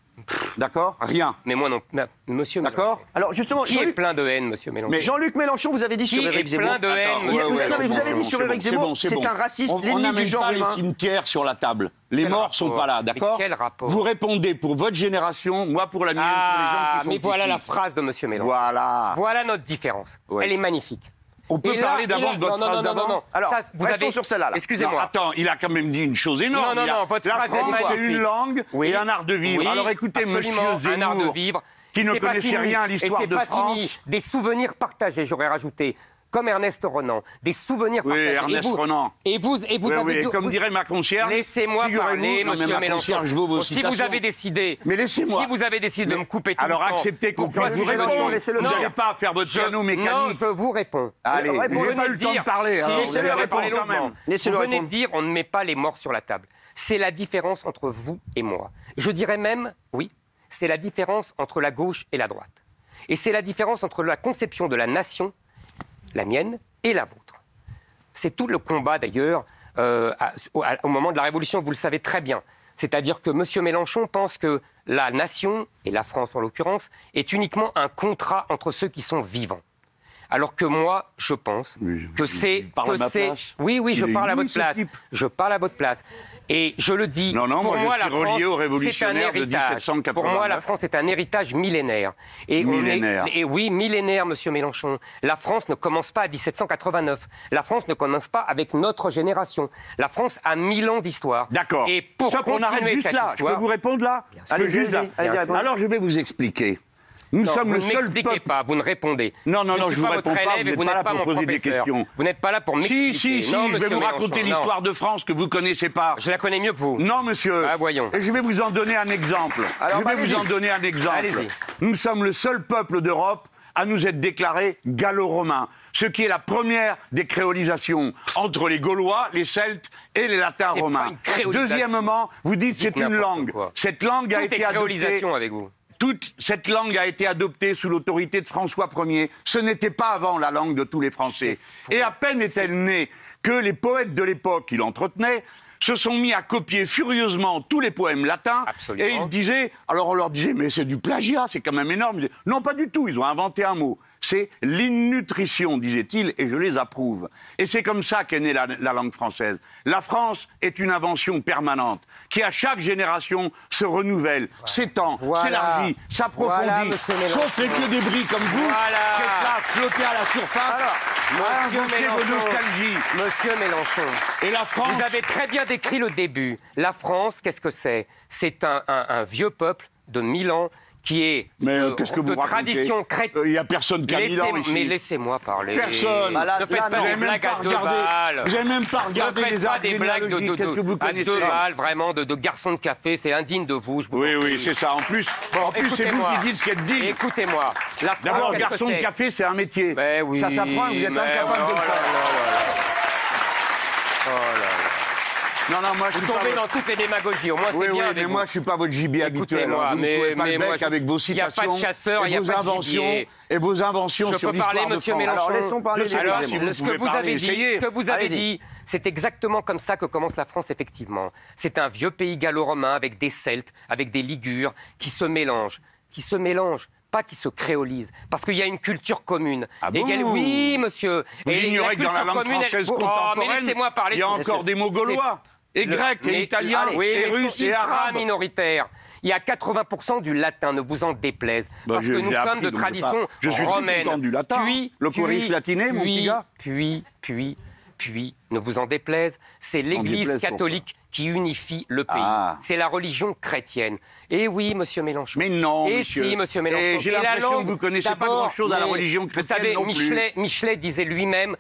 D'accord? Rien. Mais moi non. Monsieur Mélenchon. D'accord? Alors justement, qui est plein de haine, monsieur Mélenchon? Mais Jean-Luc Mélenchon, vous avez dit sur Éric Zemmour. Plein de haine. Non, mais vous avez dit sur Éric Zemmour, c'est un raciste, l'ennemi du genre humain. On n'amène pas les cimetières sur la table. Les morts sont pas là, d'accord? Quel rapport? Vous répondez pour votre génération, moi pour la mienne, pour les gens qui sont ici. Mais voilà la phrase de monsieur Mélenchon. Voilà. Voilà notre différence. Elle est magnifique. On peut parler d'avant de votre phrase d'avant? Non. Alors, restons sur celle-là. Excusez-moi. Attends, il a quand même dit une chose énorme. Non, votre phrase est magnifique. C'est une langue et un art de vivre. Alors écoutez, monsieur Zemmour, un art de vivre qui ne connaissait rien à l'histoire de France. Des souvenirs partagés, j'aurais rajouté. Comme Ernest Renan, des souvenirs partagés. Ernest Renan. Et vous avez dit... Comme dirait ma concierge... Laissez-moi parler, monsieur Mélenchon. Si vous avez décidé... Mais laissez-moi. Si vous avez décidé de me couper tout le temps... Alors acceptez qu'on vous réponde. Vous n'allez pas faire votre piano mécanique. Non, je vous réponds. Allez, vous n'avez pas eu le temps de parler. Laissez-le répondre quand même. Vous venez de dire, on ne met pas les morts sur la table. C'est la différence entre vous et moi. Je dirais même, oui, c'est la différence entre la gauche et la droite. Et c'est la différence entre la conception de la nation... la mienne et la vôtre. C'est tout le combat, d'ailleurs, au moment de la Révolution, vous le savez très bien. C'est-à-dire que M. Mélenchon pense que la nation, et la France en l'occurrence, est uniquement un contrat entre ceux qui sont vivants. Alors que moi, je pense que c'est... Oui, je parle à votre place. Je parle à votre place. Et je le dis, pour moi, la France, c'est un héritage. Pour moi, la France est un héritage millénaire. Et oui, millénaire, monsieur Mélenchon. La France ne commence pas à 1789. La France ne commence pas avec notre génération. La France a 1000 ans d'histoire. D'accord. Et pour continuer cette histoire... Je peux vous répondre là? Allez, juste là. Alors, je vais vous expliquer. Nous non, sommes vous le ne seul peuple. Pas, vous ne répondez. Non, non, non, je ne vous réponds pas. Vous n'êtes pas là pour poser des questions. Vous n'êtes pas là pour m'expliquer. Si, si, non, si. Je vais vous raconter l'histoire de France que vous ne connaissez pas. Je la connais mieux que vous. Non, monsieur. Ah, voyons. Et je vais vous en donner un exemple. Alors, je vais vous en donner un exemple. Nous sommes le seul peuple d'Europe à nous être déclarés gallo-romains, ce qui est la première des créolisations entre les Gaulois, les Celtes et les Latins romains. Deuxièmement, vous dites c'est une langue. Cette langue a été adoptée. Toute cette langue a été adoptée sous l'autorité de François Ier. Ce n'était pas avant la langue de tous les Français. Et à peine est-elle née que les poètes de l'époque qui l'entretenaient se sont mis à copier furieusement tous les poèmes latins. Absolument. Et ils disaient, alors on leur disait, mais c'est du plagiat, c'est quand même énorme. Ils disaient, non, pas du tout, ils ont inventé un mot. C'est l'innutrition, disaient-ils, et je les approuve. Et c'est comme ça qu'est née la langue française. La France est une invention permanente, qui à chaque génération se renouvelle, s'étend, s'élargit, s'approfondit, sauf les vieux débris comme vous, qui est là, flotté à la surface. Monsieur Mélenchon, et la France... vous avez très bien décrit le début. La France, qu'est-ce que c'est? C'est un vieux peuple de 1000 ans qui est de tradition chrétienne. Il n'y a personne qui a 1000 ans ici. Mais laissez-moi parler. Personne. Ne faites pas des blagues à deux balles. J'ai même pas regardé les arbres généalogiques. Qu'est-ce que vous connaissez? À deux balles, vraiment, de garçons de café. C'est indigne de vous. Oui, oui, c'est ça. En plus, c'est vous qui dites ce qu'elle dit. Écoutez-moi. D'abord, garçon de café, c'est un métier. Ça s'apprend, vous êtes incapable de le faire. Oh là là. Non, non, moi, vous tombez dans toutes les démagogies, au moins c'est bien avec vous. Moi je ne suis pas votre gibier habituel, vous ne pouvez pas le bec avec vos citations et vos inventions sur l'histoire de France. Alors laissons parler les gens. Ce que vous avez dit, c'est exactement comme ça que commence la France, effectivement. C'est un vieux pays gallo-romain avec des Celtes, avec des Ligures, qui se mélangent. Pas qui se créolise, parce qu'il y a une culture commune. Ah bon? Oui, monsieur. Vous ignorez que dans la langue française contemporaine, il y a encore des mots gaulois, et grecs, et italiens, et russes, et arabes. Minoritaires. Il y a 80% du latin, ne vous en déplaise, parce que nous sommes de tradition romaine. Le chorus latiné, mon petit gars. Puis, ne vous en déplaise, c'est l'Église catholique qui unifie le pays. Ah. C'est la religion chrétienne. Et oui, monsieur Mélenchon. Mais non, monsieur. Et si, monsieur Mélenchon. J'ai l'impression que vous ne connaissez pas grand-chose à la religion chrétienne. Vous savez, non plus. Michelet disait lui-même,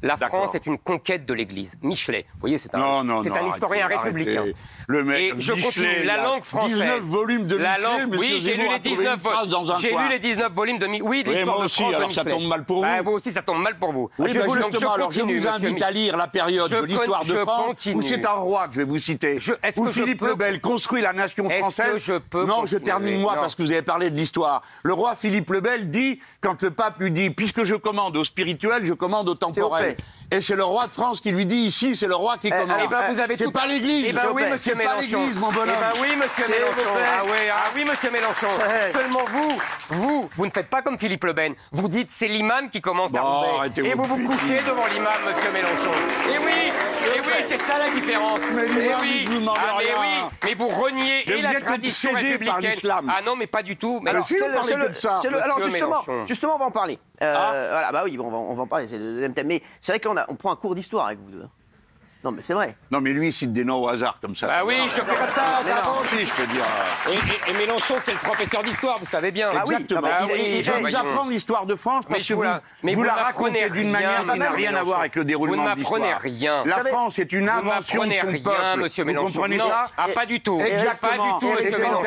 la France est une conquête de l'Église. Michelet, vous voyez, c'est un historien républicain. Et je continue, la langue française... 19 volumes de Michelet, monsieur Zemmour a trouvé une phrase dans un coin. J'ai lu les 19 volumes de Michelet. Oui, l'histoire de France de Michelet. Alors ça tombe mal pour vous. Vous aussi, ça tombe mal pour vous. Oui, justement, alors je vous invite à lire la période de l'histoire de France où c'est un roi que je vais vous citer, où Philippe le Bel construit la nation française. Non, je termine moi, parce que vous avez parlé de l'histoire. Le roi Philippe le Bel dit, quand le pape lui dit, puisque je commande au spirituel, je commande au temporel. Et c'est le roi de France qui lui dit ici, c'est le roi qui commande. C'est pas l'Église. Eh ben oui, monsieur Mélenchon. Mon bonhomme. Eh ben oui, monsieur Mélenchon. Ah oui, monsieur Mélenchon. Seulement vous ne faites pas comme Philippe Le Bel. Vous dites c'est l'imam qui commence à rouler. Et vous couchez devant l'imam, monsieur Mélenchon. Et oui, c'est ça la différence. Mais vous reniez la tradition républicaine. Ah non, mais pas du tout. Alors justement, on va en parler. Voilà, bah oui, on va en parler, c'est le deuxième thème. Mais c'est vrai qu'on prend un cours d'histoire avec vous deux. Non, mais c'est vrai. Non, mais lui, il cite des noms au hasard, comme ça. Ah oui, je fais comme ça, je peux dire. Et Mélenchon, c'est le professeur d'histoire, vous savez bien. Ah oui, exactement. Je vous apprends l'histoire de France, parce que vous la racontez d'une manière qui n'a rien à voir avec le déroulement de l'histoire. Vous ne m'apprenez rien. La France est une invention de son peuple. Monsieur Mélenchon. Vous comprenez ça? Ah, pas du tout. Exactement.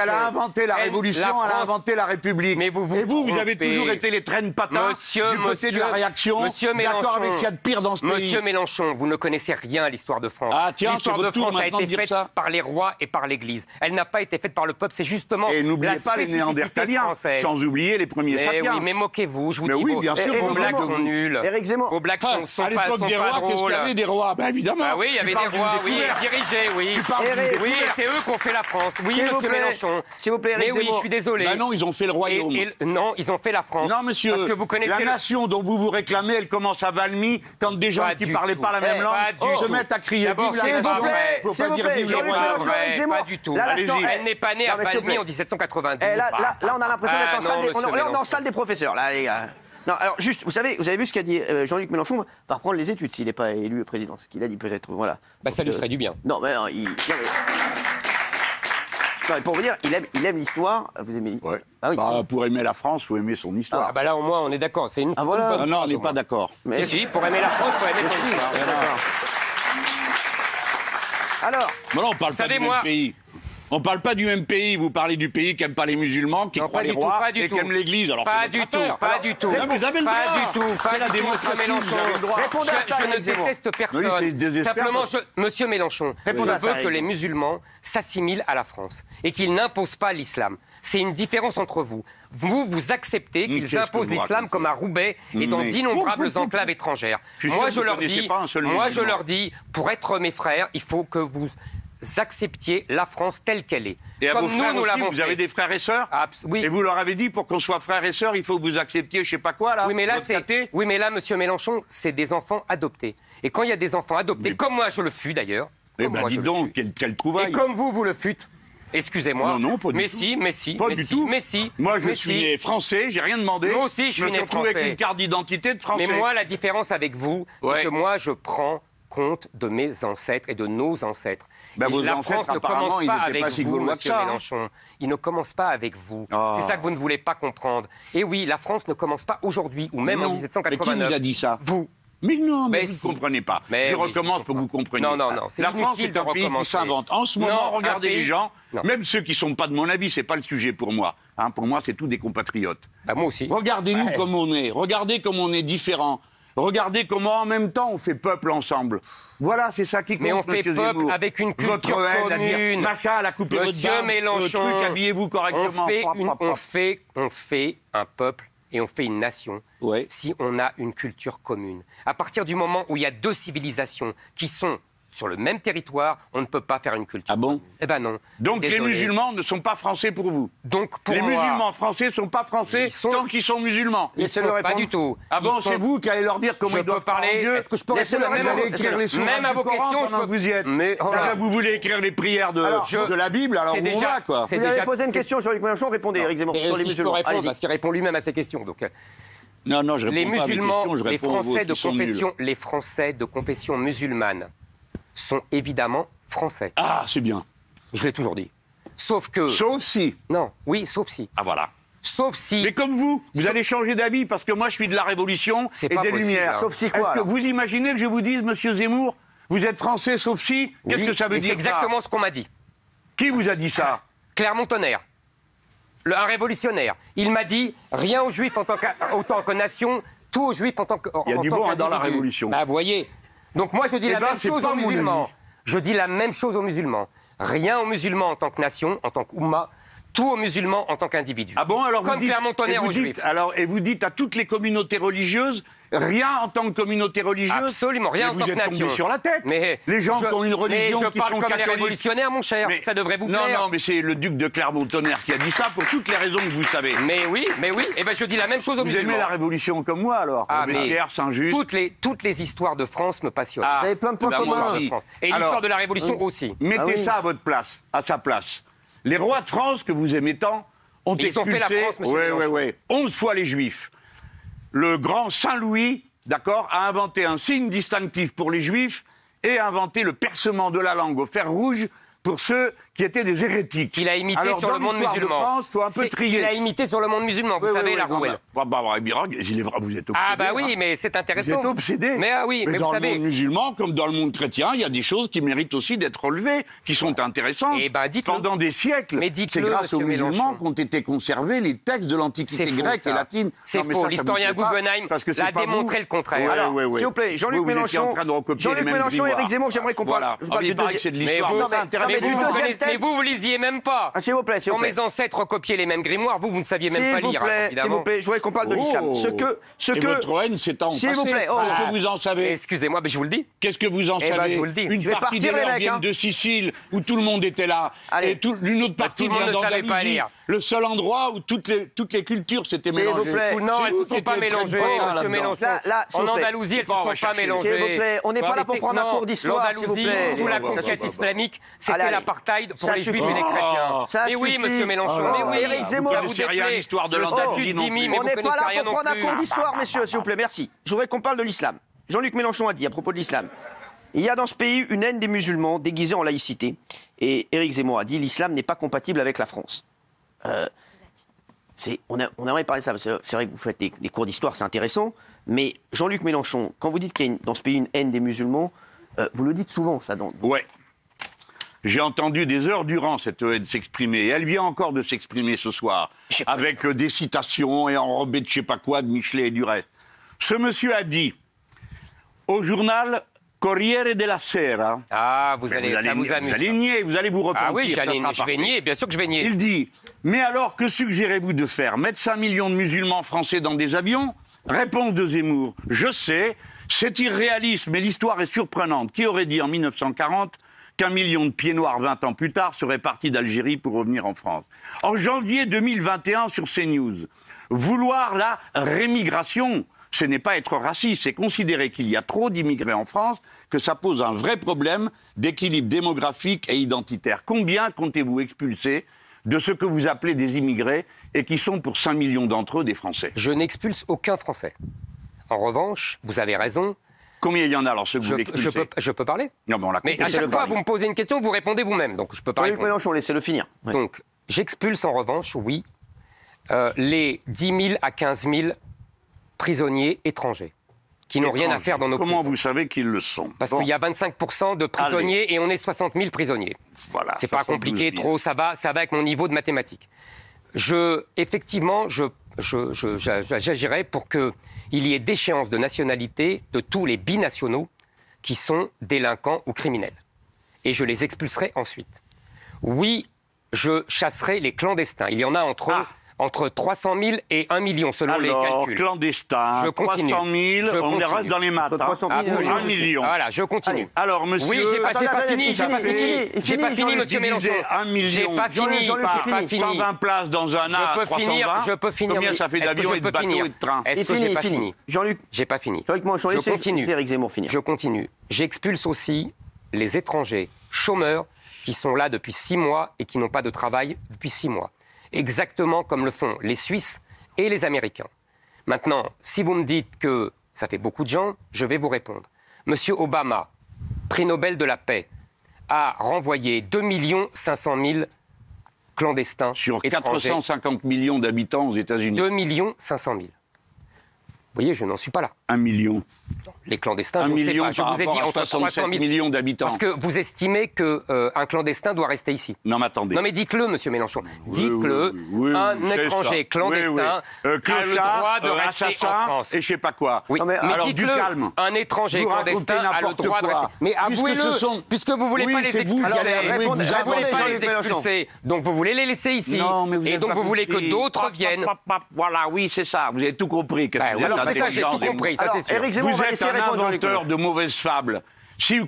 Elle a inventé la Révolution, elle a inventé la République. Et vous avez toujours été les traînes patins du côté de la réaction, d'accord avec ce qu'il y a de pire dans ce pays. Monsieur Mélenchon, vous ne connaissez rien à l'histoire de France. L'histoire de France a été faite par les rois et par l'Église. Elle n'a pas été faite par le peuple, c'est justement la spécificité française. Et n'oubliez pas les Néandertaliens, sans oublier les premiers sapiens. Oui, mais moquez-vous, je vous dis, vos blagues sont nulles. Éric Zemmour. Vos blagues sont pas drôles. À l'époque des rois, qu'est-ce qu'il y avait des rois? Bien évidemment. Ah oui, il y avait des rois, oui, dirigés, oui. Oui, c'est eux qui ont fait la France. Oui, monsieur Mélenchon. S'il vous plaît, Éric Zemmour. Mais oui, je suis désolé. Non, ils ont fait le royaume. Non, ils ont fait la France. Non, monsieur, la nation dont vous vous réclamez, elle commence à Valmy quand des gens qui ne parlaient pas la même langue se mettent à crier. S'il vous plaît, Jean-Luc Mélenchon, Éric Zemmour. Pas du tout. Elle n'est pas née à Valmy en 1790. Là, on a l'impression d'être en salle des professeurs, là, les gars. Non, alors juste, vous avez vu ce qu'a dit Jean-Luc Mélenchon va reprendre les études s'il n'est pas élu président, ce qu'il a dit peut-être, voilà. Ça lui ferait du bien. Non, mais... Pour vous dire, il aime l'histoire. Vous aimez l'histoire, ouais. Ah oui, bah, pour aimer la France, faut aimer son histoire. Ah bah là, au moins, on est d'accord. C'est une. Ah voilà. Une non, on n'est pas d'accord. Mais si, pour aimer la France, faut aimer son histoire. Alors. Bon, on parle pas du même pays. On ne parle pas du même pays, vous parlez du pays qui n'aime pas les musulmans, qui croit les rois et qui aime l'Église. Pas du tout, pas du tout. Vous avez le droit. Pas du tout, pas du tout, monsieur Mélenchon. Je ne déteste personne. Simplement, monsieur Mélenchon, je veux que les musulmans s'assimilent à la France et qu'ils n'imposent pas l'islam. C'est une différence entre vous. Vous, vous acceptez qu'ils imposent l'islam comme à Roubaix et dans d'innombrables enclaves étrangères. Moi, je leur dis, pour être mes frères, il faut que vous acceptiez la France telle qu'elle est. Et comme à vos frères nous, aussi, vous avez des frères et sœurs. Oui. Et vous leur avez dit, pour qu'on soit frères et sœurs, il faut que vous acceptiez je ne sais pas quoi, là. Oui, mais là, monsieur Mélenchon, c'est des enfants adoptés. Et quand il y a des enfants adoptés, mais comme moi, je le fus d'ailleurs. Mais ben, dis donc, quelle trouvaille. Et comme vous, vous le fûtes. Excusez-moi. Non, non, pas du tout. Mais si. Moi, je suis né français, j'ai rien demandé. Moi aussi, je suis né français. Je me suis retrouvé avec une carte d'identité de français. Mais moi, la différence avec vous, c'est que moi, je prends compte de mes ancêtres et de nos ancêtres. Ben la France ne commence pas avec vous, monsieur Mélenchon. Il ne commence pas avec vous. Oh. C'est ça que vous ne voulez pas comprendre. Et oui, la France ne commence pas aujourd'hui, ou même en 1789. Mais qui vous a dit ça? Vous. Mais non, mais vous ne comprenez pas. Je recommence pour que vous compreniez. Non, non, non. La France est un pays qui s'invente. En ce moment, regardez les gens, même ceux qui ne sont pas de mon avis, ce n'est pas le sujet pour moi. Hein, pour moi, c'est tous des compatriotes. Bah, moi aussi. Regardez-nous comme on est. Regardez comme on est différents. Regardez comment, en même temps, on fait peuple ensemble. Voilà, c'est ça qui compte, monsieur Zemmour. Mais on fait peuple avec une culture commune. Machin, la coupe et votre dame, Mélenchon, le truc, habillez-vous correctement. On fait un peuple et on fait une nation si on a une culture commune. À partir du moment où il y a deux civilisations qui sont sur le même territoire, on ne peut pas faire une culture. Ah bon? Eh ben non. Donc les musulmans ne sont pas français pour vous? Donc pour les musulmans français ne sont pas français tant qu'ils sont musulmans? Ils ne sont pas du tout. Ah bon, c'est vous qui allez leur dire comment ils doivent parler? Est-ce que je peux écrire les sourates du Coran pendant que vous y êtes? Vous voulez écrire les prières de la Bible? Alors on va, quoi. Vous avez posé une question, Jean-Luc Mélenchon, répondez, Éric Zemmour, sur les musulmans. Parce qu'il répond lui-même à ses questions, donc... Non, non, je réponds pas à mes questions, je réponds aux vôtres qui sont nuls. Les Français de confession musulmane sont évidemment français. Ah, c'est bien. Je l'ai toujours dit. Sauf que... Sauf si. Non, oui, sauf si. Ah, voilà. Sauf si... Mais comme vous, vous allez changer d'avis, parce que moi, je suis de la Révolution et des Lumières. Sauf si quoi? Est-ce que vous imaginez que je vous dise, monsieur Zemmour, vous êtes français, sauf si? Qu'est-ce que ça veut dire? C'est exactement ce qu'on m'a dit. Qui vous a dit ça? Clermont-Tonnerre. Un révolutionnaire. Il m'a dit, rien aux Juifs en tant que nation, tout aux Juifs en tant que... Il y a du bon dans la Révolution. Bah, vous voyez... Donc moi, je dis la même chose aux musulmans. Je dis la même chose aux musulmans. Rien aux musulmans en tant que nation, en tant qu'oumma, tout aux musulmans en tant qu'individu. Ah bon, alors comme Clermont-Tonnerre aux Juifs. Alors, et vous dites à toutes les communautés religieuses, rien en tant que communauté religieuse. Absolument, rien en tant que nation. Vous êtes tombé sur la tête. Mais les gens qui ont une religion qui sont catholiques. Mais je parle comme les révolutionnaires, mon cher. Ça devrait vous plaire. Non, non, mais c'est le duc de Clermont-Tonnerre qui a dit ça pour toutes les raisons que vous savez. Mais oui, et ben je dis la même chose aux musulmans. Vous aimez la Révolution comme moi, alors? Ah, Robespierre, Saint-Just. Toutes les histoires de France me passionnent. Vous avez plein de points communs. Et l'histoire de la Révolution aussi. Mettez ça à votre place, à sa place. Les rois de France que vous aimez tant ont expulsé 11 fois les Juifs. Le grand Saint-Louis, d'accord, a inventé un signe distinctif pour les Juifs et a inventé le percement de la langue au fer rouge pour ceux qui étaient des hérétiques. Il a imité sur le monde musulman. De France, faut un peu trier. Il a imité sur le monde musulman, vous savez, la rouelle. Vous êtes obsédé. Ah bah oui, mais c'est intéressant. Vous êtes obsédé. Mais ah oui, mais vous savez. Dans le monde musulman, comme dans le monde chrétien, il y a des choses qui méritent aussi d'être relevées, qui sont intéressantes. Et ben, dites-le. Pendant des siècles, c'est grâce aux musulmans qu'ont été conservés les textes de l'Antiquité grecque et latine. C'est faux. L'historien Guggenheim l'a démontré le contraire. Alors, s'il vous plaît, Jean-Luc Mélenchon, Éric Zemmour, j'aimerais qu'on parle. Mais vous lisiez même pas. Ah, s'il vous plaît, s'il vous plaît. Quand mes ancêtres recopiaient les mêmes grimoires, vous ne saviez même pas lire. S'il vous plaît, je voudrais qu'on parle de l'islam. Votre haine s'étend en passé. S'il vous plaît. Qu'est-ce que vous en savez? Excusez-moi, mais je vous le dis. Qu'est-ce que vous en savez? Une partie des gens viennent de Sicile, où tout le monde était là. Et une autre partie vient d'Andalousie. Le seul endroit où toutes les cultures s'étaient mélangées. S'il vous plaît. Non, elles ne se sont pas mélangées, monsieur Mélenchon. En Andalousie, elles ne se sont pas mélangées. S'il vous plaît, on n'est pas là pour prendre un cours d'histoire, s'il vous plaît. Sous la conquête islamique, c'était l'apartheid pour les Juifs et les chrétiens. Mais oui, monsieur Mélenchon. Mais oui, ça vous déplaît. L'histoire de l'Andalousie non plus. On n'est pas là pour prendre un cours d'histoire, messieurs, s'il vous plaît. Merci. Je voudrais qu'on parle de l'islam. Jean-Luc Mélenchon a dit à propos de l'islam. Il y a dans ce pays une haine des musulmans déguisée en laïcité. Et Éric Zemmour a dit « l'islam n'est pas compatible avec la France ». On aimerait parler de ça, parce que c'est vrai que vous faites des cours d'histoire, c'est intéressant, mais Jean-Luc Mélenchon, quand vous dites qu'il y a dans ce pays une haine des musulmans, vous le dites souvent, ça. Oui. J'ai entendu des heures durant cette haine s'exprimer, et elle vient encore de s'exprimer ce soir, avec des citations et enrobées de je ne sais pas quoi, de Michelet et du reste. Ce monsieur a dit, au journal Corriere della Sera... Ah, vous allez vous repentir. Ah oui, je vais nier, bien sûr que je vais nier. Il dit... Mais alors, que suggérez-vous de faire? Mettre 5 millions de musulmans français dans des avions? Réponse de Zemmour. Je sais, c'est irréaliste, mais l'histoire est surprenante. Qui aurait dit en 1940 qu'un million de pieds noirs 20 ans plus tard serait parti d'Algérie pour revenir en France? En janvier 2021, sur CNews, vouloir la rémigration, ce n'est pas être raciste, c'est considérer qu'il y a trop d'immigrés en France, que ça pose un vrai problème d'équilibre démographique et identitaire. Combien comptez-vous expulser de ce que vous appelez des immigrés et qui sont pour 5 millions d'entre eux des Français? Je n'expulse aucun Français. En revanche, vous avez raison. Combien il y en a alors ceux que vous expulsez? Je peux parler? Non, mais on l'a compris. Mais à chaque fois, vous me posez une question, vous répondez vous-même. Donc je peux pas répondre. Mélenchon, laissez-le finir. Oui. Donc j'expulse en revanche, oui, les 10 000 à 15 000 prisonniers étrangers qui n'ont rien à faire dans nos prisons. Comment vous savez qu'ils le sont? Parce qu'il y a 25% de prisonniers et on est 60 000 prisonniers. Voilà. C'est pas compliqué, trop, ça va avec mon niveau de mathématiques. Effectivement, j'agirai pour qu'il y ait déchéance de nationalité de tous les binationaux qui sont délinquants ou criminels. Et je les expulserai ensuite. Oui, je chasserai les clandestins. Il y en a entre 300 000 et 1 million, selon les calculs. Alors, clandestins, 300 000, on les reste dans les maths. 300 000, 1 million. Voilà, je continue. Alors, monsieur... Oui, j'ai pas fini, monsieur Mélenchon. J'ai pas fini. 120 places dans un A, 320. Je peux finir. Combien ça fait d'avions et de bateaux et de trains? Est-ce que j'ai pas fini? Jean-Luc, j'ai pas fini. Je continue. C'est Éric Zemmour, finir. Je continue. J'expulse aussi les étrangers chômeurs qui sont là depuis 6 mois et qui n'ont pas de travail depuis 6 mois. Exactement comme le font les Suisses et les Américains. Maintenant, si vous me dites que ça fait beaucoup de gens, je vais vous répondre. Monsieur Obama, prix Nobel de la paix, a renvoyé 2 500 000 clandestins sur 450 millions d'habitants aux États-Unis. 2 500 000. Vous voyez, je n'en suis pas là. 1 million. Les clandestins, je ne sais pas. Je vous ai dit entre 300 000 millions d'habitants. Parce que vous estimez qu'un clandestin doit rester ici. Non, mais attendez. Non, mais dites-le, monsieur Mélenchon. Dites-le. Un étranger clandestin a le droit de rester en France. Et je ne sais pas quoi. Oui. Non, mais alors, du calme. Un étranger clandestin a le droit de rester. Mais avouez-le, puisque vous ne voulez pas les expulser. Donc vous voulez les laisser ici. Et donc vous voulez que d'autres viennent. Voilà, oui, c'est ça. Vous avez tout compris. Ça, j'ai tout compris, ça c'est sûr. Vous êtes un inventeur de mauvaises fables.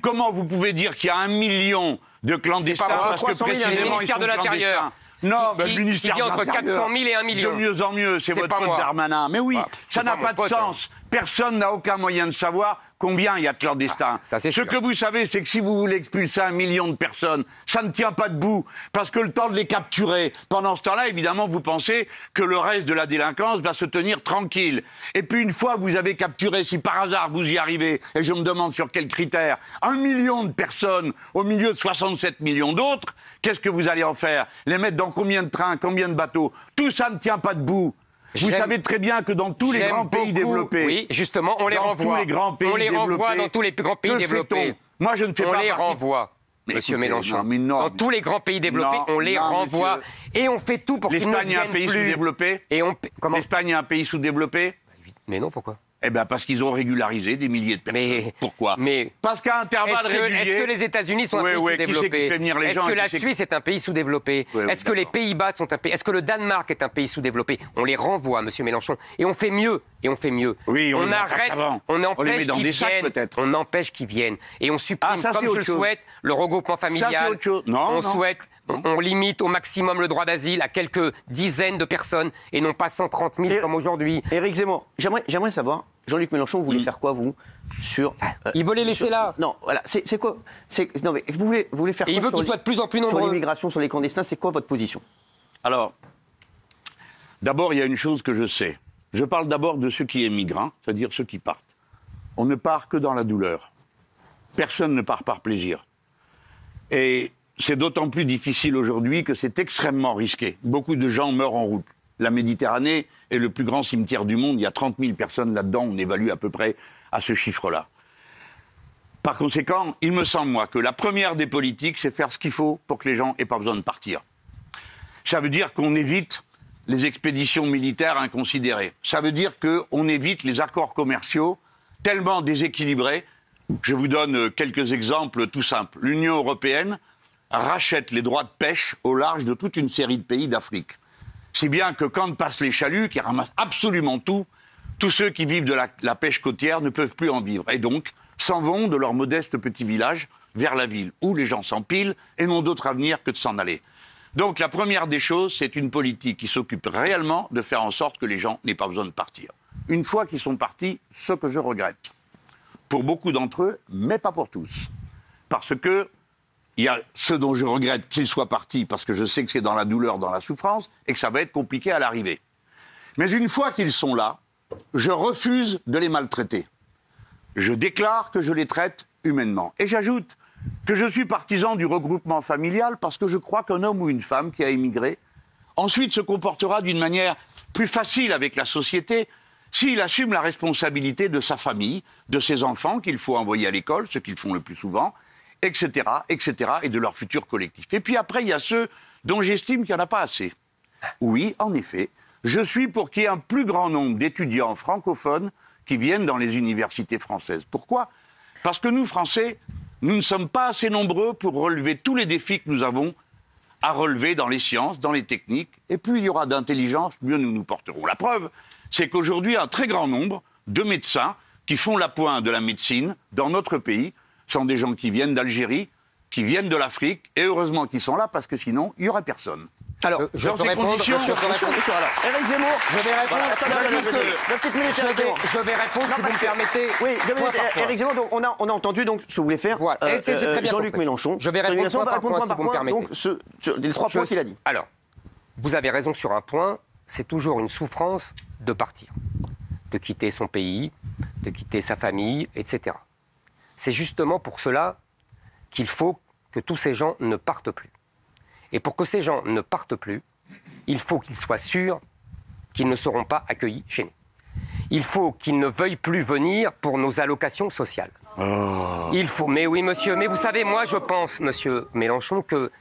Comment vous pouvez dire qu'il y a 1 million de clandestins parce que précisément, le ministère de l'Intérieur. Non, le ministère de l'Intérieur. Qui dit entre 400 000 et 1 million. De mieux en mieux, c'est votre pote Darmanin. Mais oui, ça n'a pas de sens. Personne n'a aucun moyen de savoir combien il y a de clandestins. Ce que vous savez, c'est que si vous voulez expulser 1 million de personnes, ça ne tient pas debout, parce que le temps de les capturer, pendant ce temps-là, évidemment, vous pensez que le reste de la délinquance va se tenir tranquille. Et puis, une fois que vous avez capturé, si par hasard vous y arrivez, et je me demande sur quels critères, 1 million de personnes au milieu de 67 millions d'autres, qu'est-ce que vous allez en faire? Les mettre dans combien de trains, combien de bateaux? Tout ça ne tient pas debout. Vous savez très bien que dans tous les grands pays développés... Oui, justement, on les renvoie. On les renvoie dans tous les grands pays développés. Moi, je ne fais pas partie. On les renvoie, monsieur Mélenchon. Dans tous les grands pays développés, on les renvoie. Et on fait tout pour qu'ils ne viennent plus. L'Espagne est un pays sous-développé. L'Espagne est un pays sous-développé. Mais non, pourquoi? Eh bien, parce qu'ils ont régularisé des milliers de personnes. Pourquoi? Parce qu'à intervalles réguliers... Est-ce que les États-Unis sont un pays sous-développé? Est-ce que la Suisse est un pays sous-développé? Est-ce que les Pays-Bas sont un pays... Est-ce que le Danemark est un pays sous-développé? On les renvoie, monsieur Mélenchon. Et on fait mieux. Et on fait mieux. Oui, on arrête. On empêche qu'ils viennent. On empêche qu'ils viennent. Et on supprime, comme je le souhaite, le regroupement familial. On souhaite... On limite au maximum le droit d'asile à quelques dizaines de personnes et non pas 130 000 comme aujourd'hui. Éric Zemmour, j'aimerais savoir, Jean-Luc Mélenchon, vous voulez faire quoi, vous? Il veut les laisser là. Non, voilà, c'est quoi? Non, mais vous voulez faire quoi? Il veut qu'ils soient de plus en plus nombreux. Sur l'immigration, sur les clandestins, c'est quoi votre position? Alors, d'abord, il y a une chose que je sais. Je parle d'abord de ceux qui émigrent, hein, c'est-à-dire ceux qui partent. On ne part que dans la douleur. Personne ne part par plaisir. Et c'est d'autant plus difficile aujourd'hui que c'est extrêmement risqué. Beaucoup de gens meurent en route. La Méditerranée est le plus grand cimetière du monde. Il y a 30 000 personnes là-dedans. On évalue à peu près à ce chiffre-là. Par conséquent, il me semble, moi, que la première des politiques, c'est faire ce qu'il faut pour que les gens n'aient pas besoin de partir. Ça veut dire qu'on évite les expéditions militaires inconsidérées. Ça veut dire qu'on évite les accords commerciaux tellement déséquilibrés. Je vous donne quelques exemples tout simples. L'Union européenne rachète les droits de pêche au large de toute une série de pays d'Afrique. Si bien que quand passent les chaluts, qui ramassent absolument tout, tous ceux qui vivent de la pêche côtière ne peuvent plus en vivre. Et donc, s'en vont de leur modeste petit village vers la ville, où les gens s'empilent et n'ont d'autre avenir que de s'en aller. Donc la première des choses, c'est une politique qui s'occupe réellement de faire en sorte que les gens n'aient pas besoin de partir. Une fois qu'ils sont partis, ce que je regrette, pour beaucoup d'entre eux, mais pas pour tous, parce que il y a ceux dont je regrette qu'ils soient partis, parce que je sais que c'est dans la douleur, dans la souffrance, et que ça va être compliqué à l'arrivée. Mais une fois qu'ils sont là, je refuse de les maltraiter. Je déclare que je les traite humainement. Et j'ajoute que je suis partisan du regroupement familial parce que je crois qu'un homme ou une femme qui a émigré ensuite se comportera d'une manière plus facile avec la société s'il assume la responsabilité de sa famille, de ses enfants qu'il faut envoyer à l'école, ce qu'ils font le plus souvent, etc., etc., et de leur futur collectif. Et puis après, il y a ceux dont j'estime qu'il n'y en a pas assez. Oui, en effet, je suis pour qu'il y ait un plus grand nombre d'étudiants francophones qui viennent dans les universités françaises. Pourquoi? Parce que nous, Français, nous ne sommes pas assez nombreux pour relever tous les défis que nous avons à relever dans les sciences, dans les techniques. Et plus il y aura d'intelligence, mieux nous nous porterons. La preuve, c'est qu'aujourd'hui, un très grand nombre de médecins qui font la pointe de la médecine dans notre pays sont des gens qui viennent d'Algérie, qui viennent de l'Afrique, et heureusement qu'ils sont là, parce que sinon, il n'y aurait personne. Alors, je vais répondre, monsieur, Éric Zemmour, je vais répondre, je vais répondre, si vous me permettez. Oui, Éric Zemmour, donc, on a entendu donc, ce que vous voulez faire, voilà. Jean-Luc Mélenchon. Je vais répondre point par point, si vous me permettez. Donc, les trois points qu'il a dit. Alors, vous avez raison sur un point, c'est toujours une souffrance de partir, de quitter son pays, de quitter sa famille, etc. C'est justement pour cela qu'il faut que tous ces gens ne partent plus. Et pour que ces gens ne partent plus, il faut qu'ils soient sûrs qu'ils ne seront pas accueillis chez nous. Il faut qu'ils ne veuillent plus venir pour nos allocations sociales. Oh. Il faut... Mais oui, monsieur, mais vous savez, moi, je pense, monsieur Mélenchon, que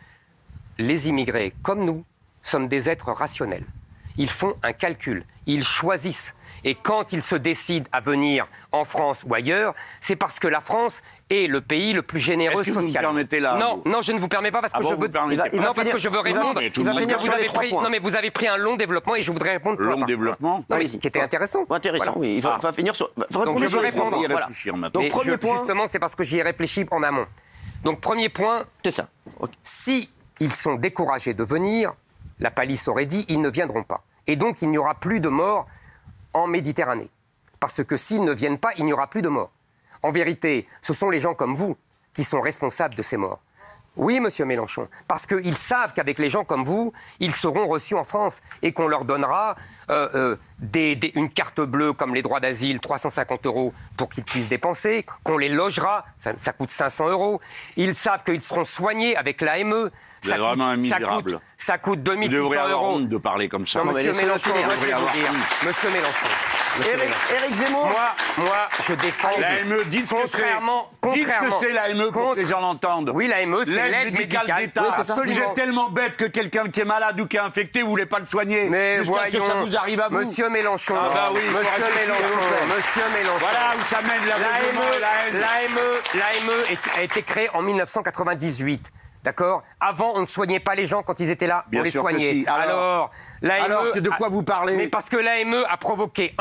les immigrés, comme nous, sommes des êtres rationnels. Ils font un calcul, ils choisissent. Et quand ils se décident à venir en France ou ailleurs, c'est parce que la France est le pays le plus généreux socialement. Non, non, je ne vous permets pas parce que je veux. Non, parce que je veux répondre. Parce que vous avez pris. Non, mais vous avez pris un long développement et je voudrais répondre. Long développement. Non, mais qui était intéressant. Intéressant. Oui, il va finir sur. Donc je veux répondre. Donc premier point. Justement, c'est parce que j'y ai réfléchi en amont. Donc premier point. C'est ça. Si ils sont découragés de venir, la palisse aurait dit, ils ne viendront pas. Et donc il n'y aura plus de morts en Méditerranée. Parce que s'ils ne viennent pas, il n'y aura plus de morts. En vérité, ce sont les gens comme vous qui sont responsables de ces morts. Oui, monsieur Mélenchon, parce qu'ils savent qu'avec les gens comme vous, ils seront reçus en France et qu'on leur donnera une carte bleue comme les droits d'asile, 350 € pour qu'ils puissent dépenser, qu'on les logera, ça coûte 500 €. Ils savent qu'ils seront soignés avec l'AME. Ça coûte, ça coûte 2 600 €. De parler comme ça. Non, monsieur Mélenchon, monsieur Mélenchon. Éric Zemmour. Moi, je défends. L'AME, dites ce que c'est l'AME pour que les gens l'entendent. Oui, l'AME, c'est l'aide médicale d'État. Vous êtes tellement bête que quelqu'un qui est malade ou qui est infecté, vous ne voulez pas le soigner. Mais voyons, ça vous arrive à vous. Monsieur Mélenchon. Ah bah oui, monsieur Mélenchon. Monsieur Mélenchon. Voilà où ça mène l'AME a été créée en 1998. D'accord? Avant, on ne soignait pas les gens quand ils étaient là, on les soignait. Si. Alors de quoi vous parlez? Mais parce que l'AME a provoqué,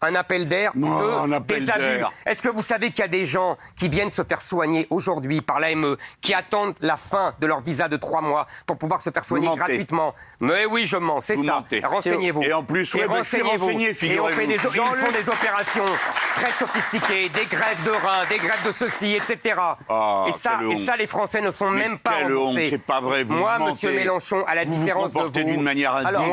un appel d'air, des abus. Est-ce que vous savez qu'il y a des gens qui viennent se faire soigner aujourd'hui par l'AME, qui attendent la fin de leur visa de 3 mois pour pouvoir se faire soigner gratuitement? Mais oui, je mens, c'est ça. Renseignez-vous. Et en plus, on fait des, ils font des opérations très sophistiquées, des greffes de reins, des greffes de ceci, etc. Oh, et ça, les Français ne sont même pas remboursés. C'est pas vrai, vous mentez. Monsieur Mélenchon, à la différence de vous. Vous vous comportez d'une manière indigne.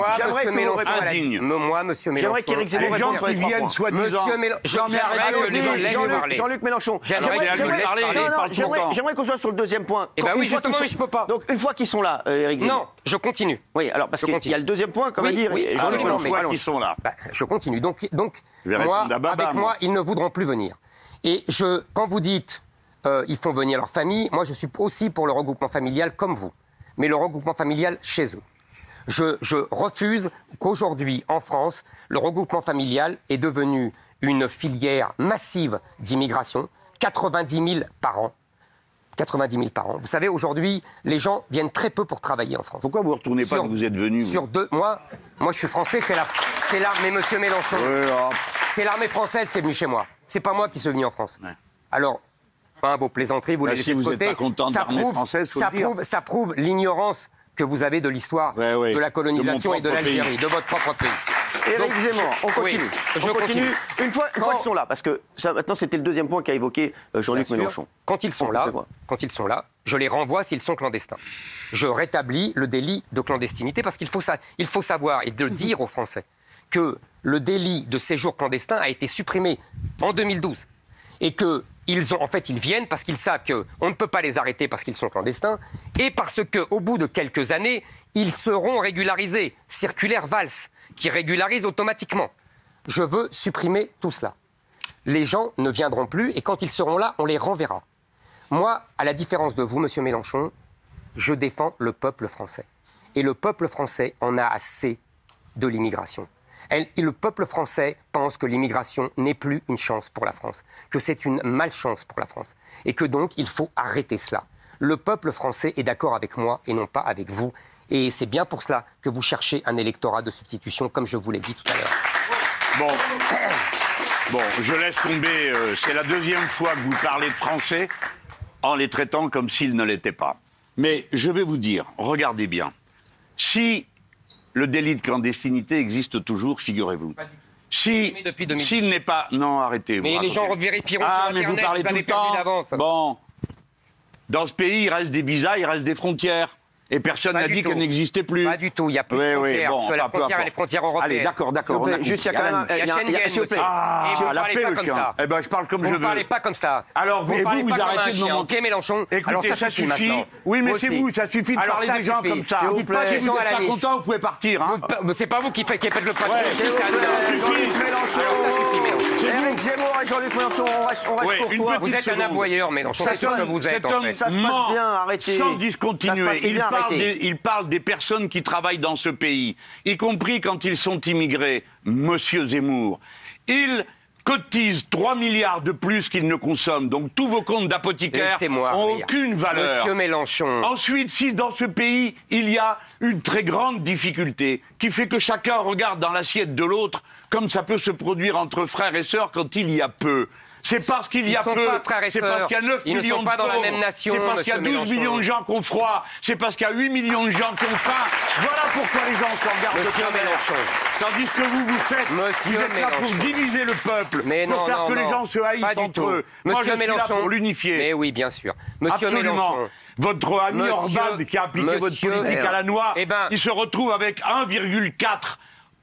Moi, monsieur Mélenchon, j'aimerais qu'Éric Zemmour réponde. Pen, soi-disant. Jean-Luc Mélenchon. J'aimerais qu'on soit sur le deuxième point. Eh bien oui, justement, je ne peux pas. Donc, une fois qu'ils sont là, Éric Zemmour. Non, je continue. Oui, alors, parce qu'il y a le deuxième point, comme à dire, Jean-Luc Mélenchon. Une fois qu'ils sont là. Je continue. Donc, avec moi, ils ne voudront plus venir. Et quand vous dites ils font venir leur famille, moi je suis aussi pour le regroupement familial comme vous, mais le regroupement familial chez eux. Je refuse qu'aujourd'hui, en France, le regroupement familial est devenu une filière massive d'immigration, 90 000 par an. 90 000 par an. Vous savez, aujourd'hui, les gens viennent très peu pour travailler en France. Pourquoi vous ne retournez pas où vous êtes venu? Sur deux mois, moi je suis français, c'est l'armée, monsieur Mélenchon. C'est l'armée française qui est venue chez moi. C'est pas moi qui suis venu en France. Ouais. Alors, vos plaisanteries, vous les laissez de côté. Ça prouve l'ignorance que vous avez de l'histoire, de la colonisation et de l'Algérie, de votre propre pays. Éric Zemmour, on continue. Une fois qu'ils sont là, parce que maintenant c'était le deuxième point qu'a évoqué Jean-Luc Mélenchon. Quand ils sont là, je les renvoie s'ils sont clandestins. Je rétablis le délit de clandestinité parce qu'il faut, savoir et de dire aux Français que le délit de séjour clandestin a été supprimé en 2012 et que en fait, ils viennent parce qu'ils savent qu'on ne peut pas les arrêter parce qu'ils sont clandestins et parce qu'au bout de quelques années, ils seront régularisés. Circulaire Valls, qui régularise automatiquement. Je veux supprimer tout cela. Les gens ne viendront plus et quand ils seront là, on les renverra. Moi, à la différence de vous, monsieur Mélenchon, je défends le peuple français. Et le peuple français en a assez de l'immigration. Et le peuple français pense que l'immigration n'est plus une chance pour la France, que c'est une malchance pour la France, et que donc il faut arrêter cela. Le peuple français est d'accord avec moi et non pas avec vous, et c'est bien pour cela que vous cherchez un électorat de substitution, comme je vous l'ai dit tout à l'heure. Bon, je laisse tomber, c'est la deuxième fois que vous parlez de Français en les traitant comme s'ils ne l'étaient pas. Mais je vais vous dire, regardez bien, si... le délit de clandestinité existe toujours, figurez-vous. S'il n'est pas... Non, arrêtez-vous. Mais les gens vérifieront sur Internet, vous parlez tout le temps d'avance. Bon. Dans ce pays, il reste des visas, il reste des frontières. Et personne n'a dit qu'elles n'existaient plus. Pas du tout, il n'y a plus de frontières. La frontière, elle est frontière européenne. Allez, d'accord. Juste, il y a Schengen aussi. Ah, la paix, le chien. Eh bien, je parle comme je veux. Vous ne parlez pas comme ça. Alors, vous arrêtez de me montrer. Ok, Mélenchon. Écoutez, ça suffit. Oui, mais c'est vous, ça suffit de parler des gens comme ça. Si vous n'êtes pas content, vous pouvez partir. C'est pas vous qui faites le patron. Ça suffit, Mélenchon. Éric Zemmour et Jean-Luc Mélenchon, on reste pour toi. Vous êtes un aboyeur, Mélenchon. C'est ce que vous êtes, en fait. Ça se passe bien, arrêtez. Sans discontinuer. Il parle des personnes qui travaillent dans ce pays, y compris quand ils sont immigrés, monsieur Zemmour. Ils cotisent 3 milliards de plus qu'ils ne consomment, donc tous vos comptes d'apothicaires n'ont aucune valeur. Monsieur Mélenchon. Ensuite, si dans ce pays, il y a une très grande difficulté qui fait que chacun regarde dans l'assiette de l'autre comme ça peut se produire entre frères et sœurs quand il y a peu. C'est parce qu'il y a peu, c'est parce qu'il y a 9 millions de pauvres, ils ne sont pas dans la même nation, c'est parce qu'il y a 12 millions de gens qui ont froid, c'est parce qu'il y a 8 millions de gens qui ont faim. Voilà pourquoi les gens s'en gardent. Monsieur Mélenchon. Tandis que vous faites, vous êtes là pour diviser le peuple, pour faire que les gens se haïssent entre eux. Moi, je suis là pour l'unifier. Mais oui, bien sûr. Monsieur Mélenchon. Votre ami Orban, qui a appliqué votre politique à la noix, il se retrouve avec 1,4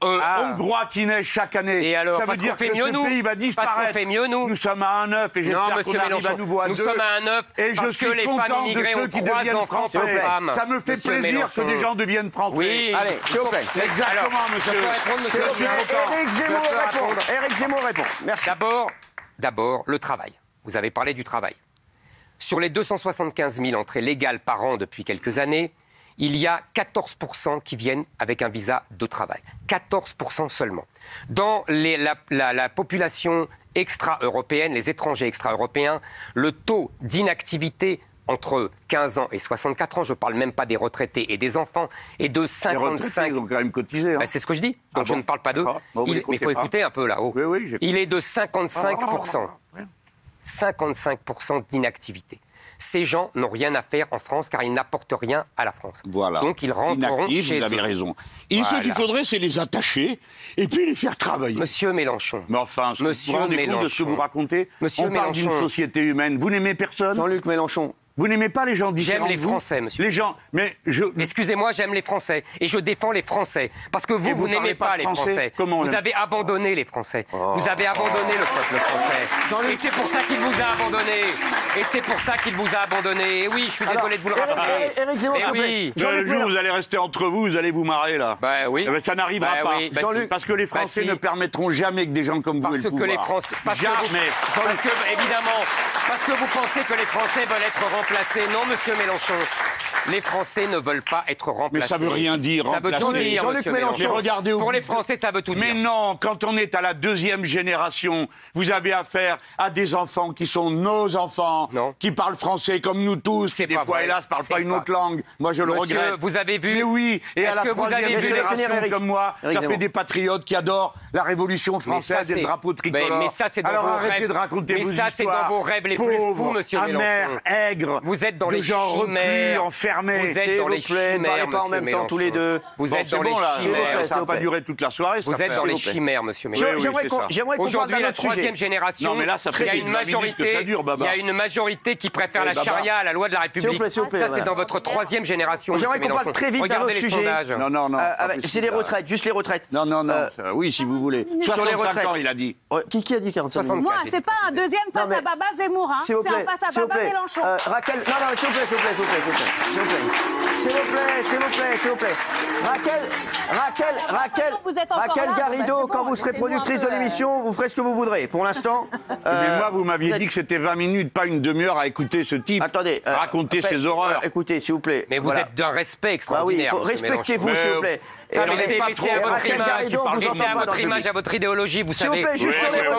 Hongrois qui naissent chaque année. Et alors, ça veut dire que ce pays va disparaître. Parce qu'on fait mieux, nous. Nous sommes à 1,9 et j'espère qu'on arrive à nouveau à 2. Nous sommes à 1,9 et je suis content de ceux qui deviennent français. Ça me fait plaisir que des gens deviennent français. Oui, allez, s'il vous plaît. Exactement, monsieur. Éric Zemmour répond. Merci. D'abord, le travail. Vous avez parlé du travail. Sur les 275 000 entrées légales par an depuis quelques années, il y a 14% qui viennent avec un visa de travail. 14% seulement. Dans la population extra-européenne, les étrangers extra-européens, le taux d'inactivité entre 15 ans et 64 ans, je ne parle même pas des retraités et des enfants, est de 55... Les retraités, ils ont quand même cotisé. Hein. Ben, c'est ce que je dis, donc je ne parle pas d'eux. Bon, mais il faut écouter un peu là-haut. Oui, il est de 55%. 55% d'inactivité. Ces gens n'ont rien à faire en France car ils n'apportent rien à la France. Voilà. Donc ils rentreront chez eux. Vous avez raison. Ce qu'il faudrait, c'est les attacher et puis les faire travailler. Monsieur Mélenchon. Mais enfin, vous vous rendez compte de ce que vous racontez? On parle d'une société humaine. Vous n'aimez personne? Jean-Luc Mélenchon. Vous n'aimez pas les gens différents. J'aime les Français, monsieur. Les gens, mais je... Excusez-moi, j'aime les Français. Et je défends les Français. Parce que vous, vous n'aimez pas les Français. Vous avez abandonné les Français. Vous avez abandonné le peuple français. Et c'est pour ça qu'il vous a abandonné. Et c'est pour ça qu'il vous a abandonné. Et oui, je suis désolé de vous le rappeler. Éric Zemmour, oui. Le jour où vous allez rester entre vous, vous allez vous marrer, là. Bah oui. Ça n'arrivera pas. Parce que les Français ne permettront jamais que des gens comme vous aient le pouvoir. Parce que, évidemment, parce que vous pensez que les Français veulent être remplacés. Non, monsieur Mélenchon. Les Français ne veulent pas être remplacés. Mais ça veut rien dire. Ça veut tout dire, monsieur Mélenchon. Mais regardez où. Pour les Français, ça veut tout dire. Mais non, quand on est à la deuxième génération, vous avez affaire à des enfants qui sont nos enfants, qui parlent français comme nous tous. Des fois, hélas, parlent pas une autre langue. Moi, je le regrette. Vous avez vu. Mais oui. Et à la troisième génération, comme moi, ça fait des patriotes qui adorent la Révolution française et le drapeau tricolore. Mais ça, c'est dans vos rêves. Alors arrêtez de raconter vos histoires. Mais ça, c'est dans vos rêves les plus fous, monsieur Mélenchon. Amers, aigres. Vous êtes dans les chimères. Vous êtes dans les chimères, ne parlez pas en même temps tous les deux. Vous êtes dans les chimères. Ça n'a pas duré toute la soirée. Vous êtes dans les chimères, monsieur Mélenchon. J'aimerais qu'on parle d'un autre sujet. Aujourd'hui, la 3e génération, il y a une majorité qui préfère la charia à la loi de la République. Ça, c'est dans votre 3e génération, monsieur Mélenchon. J'aimerais qu'on parle très vite d'un autre sujet. Non, non, non. C'est les retraites, juste les retraites. Non, non, non. Oui, si vous voulez. 65 ans, il a dit. Qui a dit 45 ans? Moi, c'est pas un deuxième face à Baba Zemmour. C'est un face à Baba Mélenchon. Raquel, non, non, s'il vous plaît, s'il vous plaît, s'il vous plaît. S'il vous plaît, s'il vous plaît, s'il vous plaît. Raquel Garrido, quand vous serez productrice de l'émission, vous ferez ce que vous voudrez. Pour l'instant... Mais moi, vous m'aviez dit que c'était 20 minutes, pas une demi-heure à écouter ce type. Attendez. Raconter ses horreurs. Écoutez, s'il vous plaît. Mais vous êtes d'un respect extraordinaire. Ah oui, respectez-vous, s'il vous plaît. Laissez à votre image, à votre idéologie, vous savez. J'ai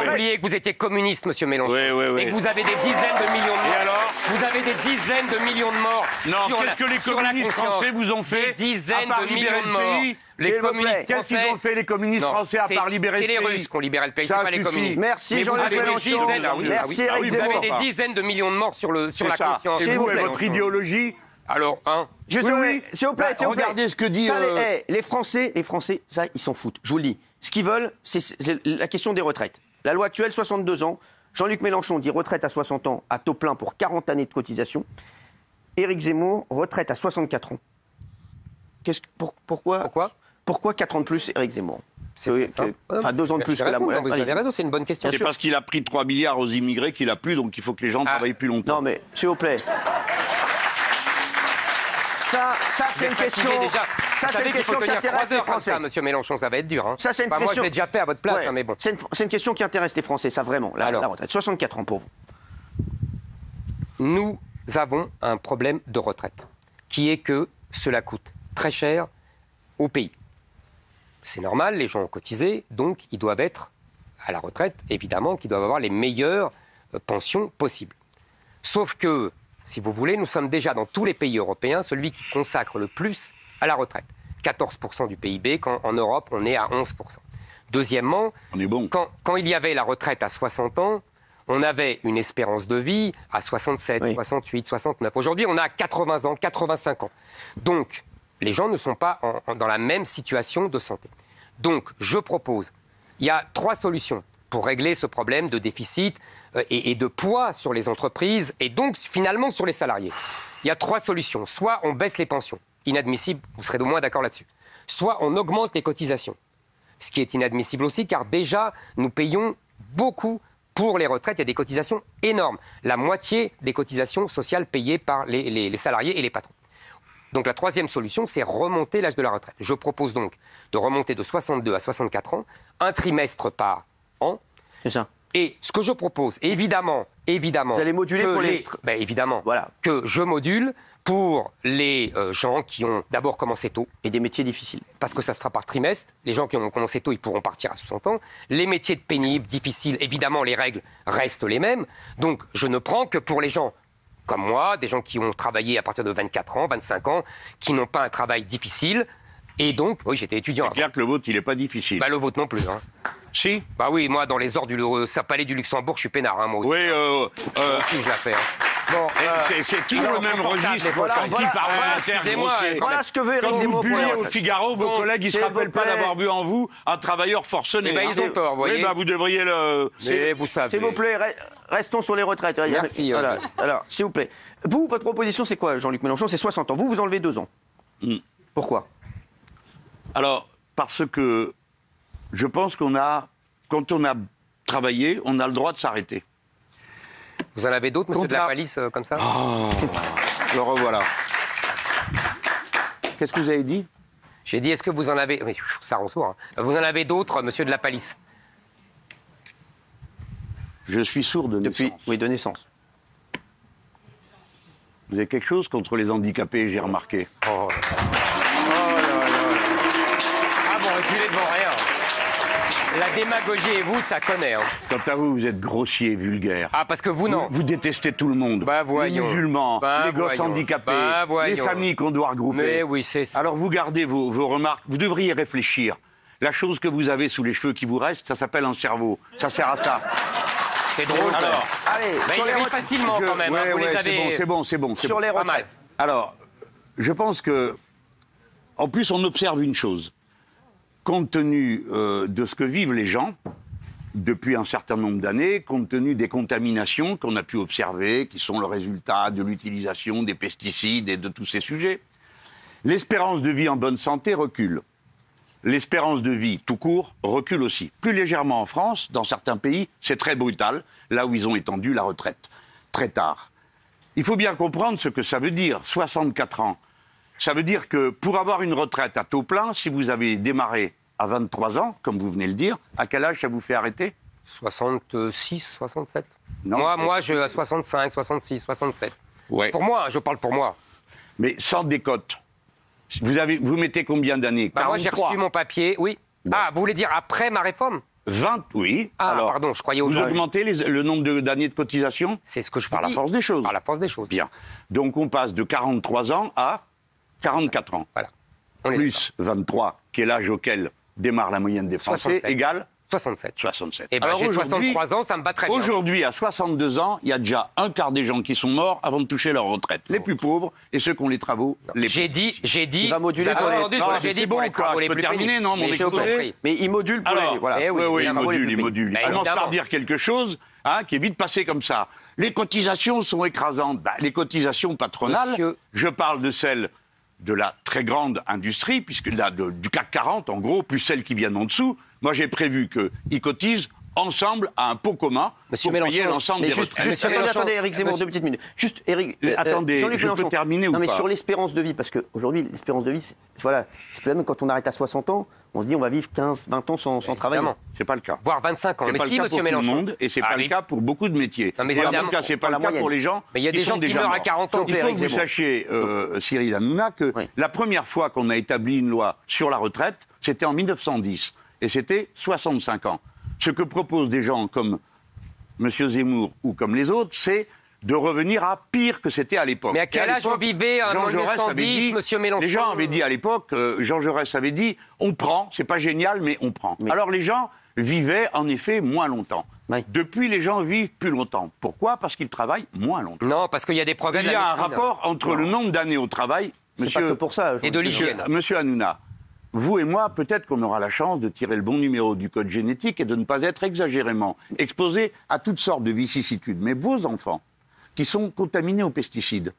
oublié que vous étiez communiste, monsieur Mélenchon. Et que vous avez des dizaines de millions de morts. Et alors ? Vous avez des dizaines de millions de morts. Non, qu'est-ce que les communistes français vous ont fait? Des dizaines de millions de morts. Les communistes français. Qu'est-ce qu'ils ont fait, les communistes français, à part libérer le pays? C'est les Russes qui ont libéré le pays, c'est pas les communistes. Merci Jean-Luc Mélenchon. Merci Éric Zemmour. Vous avez des dizaines de millions de morts sur la conscience. Et vous, votre idéologie? Alors, s'il vous plaît, regardez ce que dit... Ça, les Français, ça, ils s'en foutent, je vous le dis. Ce qu'ils veulent, c'est la question des retraites. La loi actuelle, 62 ans. Jean-Luc Mélenchon dit retraite à 60 ans à taux plein pour 40 années de cotisation. Éric Zemmour, retraite à 64 ans. Pourquoi 4 ans de plus, Éric Zemmour? Enfin, 2 ans de plus que la moyenne. Vous avez raison, c'est une bonne question. C'est parce qu'il a pris 3 milliards aux immigrés qu'il a plus, donc il faut que les gens travaillent plus longtemps. Non, mais s'il vous plaît... Ça c'est une question. Ça c'est une question qui intéresse les Français. Monsieur Mélenchon, ça va être dur. Ça c'est une question. Moi, je l'ai déjà fait à votre place, mais bon. C'est une question qui intéresse les Français, ça vraiment. La retraite, 64 ans pour vous. Nous avons un problème de retraite, qui est que cela coûte très cher au pays. C'est normal, les gens ont cotisé, donc ils doivent être à la retraite, évidemment, qu'ils doivent avoir les meilleures pensions possibles. Sauf que, si vous voulez, nous sommes déjà dans tous les pays européens celui qui consacre le plus à la retraite. 14% du PIB, quand en Europe, on est à 11%. Deuxièmement, quand il y avait la retraite à 60 ans, on avait une espérance de vie à 67, 68, 69. Aujourd'hui, on a 80 ans, 85 ans. Donc, les gens ne sont pas dans la même situation de santé. Donc, je propose, il y a 3 solutions pour régler ce problème de déficit et de poids sur les entreprises et donc finalement sur les salariés. Il y a 3 solutions. Soit on baisse les pensions, inadmissible, vous serez au moins d'accord là-dessus. Soit on augmente les cotisations, ce qui est inadmissible aussi car déjà nous payons beaucoup pour les retraites. Il y a des cotisations énormes, la moitié des cotisations sociales payées par les salariés et les patrons. Donc la 3e solution, c'est remonter l'âge de la retraite. Je propose donc de remonter de 62 à 64 ans, un trimestre par an. C'est ça. Et ce que je propose, évidemment... Vous allez moduler pour les... Ben évidemment, voilà. Que je module pour les gens qui ont d'abord commencé tôt. Et des métiers difficiles. Parce que ça sera par trimestre. Les gens qui ont commencé tôt, ils pourront partir à 60 ans. Les métiers pénibles, difficiles, évidemment, les règles restent les mêmes. Donc, je ne prends que pour les gens comme moi, des gens qui ont travaillé à partir de 24 ans, 25 ans, qui n'ont pas un travail difficile. Et donc, oui, j'étais étudiant. C'est clair que le vôtre, il n'est pas difficile. Bah, le vôtre non plus, hein. Si. Bah oui, moi, dans les ors du Palais du Luxembourg, je suis peinard, hein, moi aussi. Oui, aussi, je la fais. Hein. Bon, c'est toujours le même registre. Voilà, voilà ce que veut Éric Zemmour. Quand vous buez au Figaro, vos collègues, ils ne se rappellent pas d'avoir bu en vous un travailleur forcené. Ils ont tort, vous voyez. Vous devriez le... S'il vous plaît, restons sur les retraites. Merci. Alors, s'il vous plaît. Vous, votre proposition, c'est quoi, Jean-Luc Mélenchon? C'est 60 ans. Vous, vous enlevez 2 ans. Pourquoi? Alors, parce que je pense qu'on a... Quand on a travaillé, on a le droit de s'arrêter. Vous en avez d'autres, monsieur de la Palisse, comme ça? Le revoilà. Qu'est-ce que vous avez dit? J'ai dit, est-ce que vous en avez... Mais ça rend sourd. Hein. Vous en avez d'autres, monsieur de la Palisse? Je suis sourd de naissance. Oui, de naissance. Vous avez quelque chose contre les handicapés, j'ai remarqué. Oh là là là. Ah, bon, reculez devant rien. La démagogie et vous, ça connaît. Hein. Quant à vous, vous êtes grossier, vulgaire. Ah, parce que vous, non. Vous détestez tout le monde. Bah, voyons. Les musulmans, bah, les gosses handicapés, bah, les familles qu'on doit regrouper. Mais oui, c'est ça. Alors, vous gardez vos remarques. Vous devriez réfléchir. La chose que vous avez sous les cheveux qui vous reste, ça s'appelle un cerveau. Ça sert à ça. C'est drôle. Alors, allez, bah, sur les retraites, facilement, quand même. Ouais, hein, ouais, avez... C'est bon, c'est bon, c'est bon. Sur les retraites. Alors, je pense que... En plus, on observe une chose. Compte tenu de ce que vivent les gens depuis un certain nombre d'années, compte tenu des contaminations qu'on a pu observer, qui sont le résultat de l'utilisation des pesticides et de tous ces sujets, l'espérance de vie en bonne santé recule. L'espérance de vie, tout court, recule aussi. Plus légèrement en France, dans certains pays, c'est très brutal, là où ils ont étendu la retraite, très tard. Il faut bien comprendre ce que ça veut dire, 64 ans. Ça veut dire que pour avoir une retraite à taux plein, si vous avez démarré à 23 ans, comme vous venez le dire, à quel âge ça vous fait arrêter? 66, 67. Non. Moi, je à 65, 66, 67. Ouais. Pour moi, je parle pour moi. Mais sans décote. Vous mettez combien d'années? Bah moi, j'ai reçu mon papier, oui. Ouais. Ah, vous voulez dire après ma réforme? 20, oui. Ah, alors, pardon, je croyais... Vous augmentez le nombre d'années de cotisation? C'est ce que je... Par la force des choses. Par la force des choses. Bien. Donc, on passe de 43 ans à... 44 ans, voilà. Plus 23, qui est l'âge auquel démarre la moyenne des Français, 67. Égale 67. 67. Et ben j'ai 63 ans, ça me bat très bien. Aujourd'hui, à 62 ans, il y a déjà un quart des gens qui sont morts avant de toucher leur retraite. Les plus pauvres et ceux qui ont les travaux les plus... J'ai dit... Il va moduler pour les... Non, j'ai dit bon, les travaux les plus pénibles. Non, mon exposé. Mais il module pour les... Voilà. Oui, il module, il module. Il commence par dire quelque chose... Hein, qui est vite passé comme ça. Les cotisations sont écrasantes. Les cotisations patronales, je parle de celles... de la très grande industrie, puisque là, du CAC 40, en gros, plus celles qui viennent en dessous. Moi, j'ai prévu qu'ils cotisent ensemble à un pot commun pour payer l'ensemble des retraites. Attendez, Éric Zemmour, deux petites minutes. Juste, Éric, attendez, je peux terminer ou pas? Non, mais sur l'espérance de vie, parce qu'aujourd'hui, l'espérance de vie, voilà, c'est même quand on arrête à 60 ans, on se dit on va vivre 15, 20 ans sans travail. C'est pas le cas. Voire 25 ans. Mais si, monsieur Mélenchon. Et c'est pas le cas pour beaucoup de métiers. En tout cas, c'est pas le cas pour les gens. Mais il y a des gens qui meurent à 40 ans. Il faut que vous sachiez, Cyril Hanouna, que la première fois qu'on a établi une loi sur la retraite, c'était en 1910. Et c'était 65 ans. Ce que proposent des gens comme M. Zemmour ou comme les autres, c'est de revenir à pire que c'était à l'époque. Mais à quel âge on vivait en 1910, M. Mélenchon? Les gens avaient dit à l'époque, Jean Jaurès avait dit, on prend, c'est pas génial, mais on prend. Mais... Alors les gens vivaient en effet moins longtemps. Oui. Depuis, les gens vivent plus longtemps. Pourquoi? Parce qu'ils travaillent moins longtemps. Non, parce qu'il y a des progrès de la médecine. Il y a un rapport entre le nombre d'années au travail, monsieur, pas que pour ça, et de l'hygiène. Monsieur Hanouna, vous et moi, peut-être qu'on aura la chance de tirer le bon numéro du code génétique et de ne pas être exagérément exposés à toutes sortes de vicissitudes. Mais vos enfants, qui sont contaminés aux pesticides,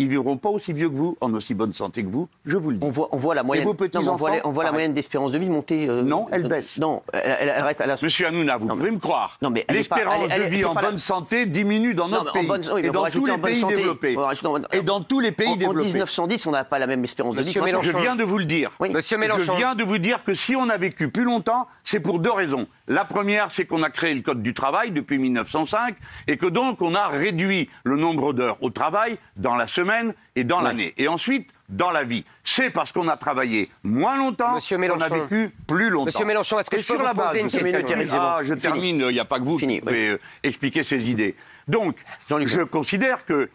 ils ne vivront pas aussi vieux que vous, en aussi bonne santé que vous, je vous le dis. On voit la moyenne, moyenne d'espérance de vie monter... non, elle baisse. Non, elle reste à la... Monsieur Hanouna, vous pouvez me croire. L'espérance de vie en bonne santé diminue dans notre pays. Et dans tous les pays développés. Et dans tous les pays développés. En 1910, on n'a pas la même espérance de vie. Je viens de vous le dire. Monsieur Mélenchon. Je viens de vous dire que si on a vécu plus longtemps, c'est pour deux raisons. La première, c'est qu'on a créé le Code du travail depuis 1905 et que donc on a réduit le nombre d'heures au travail dans la semaine et dans l'année. Et ensuite, dans la vie. C'est parce qu'on a travaillé moins longtemps qu'on a vécu plus longtemps. Monsieur Mélenchon, est-ce que je peux vous poser une question? Ah, je termine, il n'y a pas que vous qui pouvez expliquer ces idées. Donc, je considère que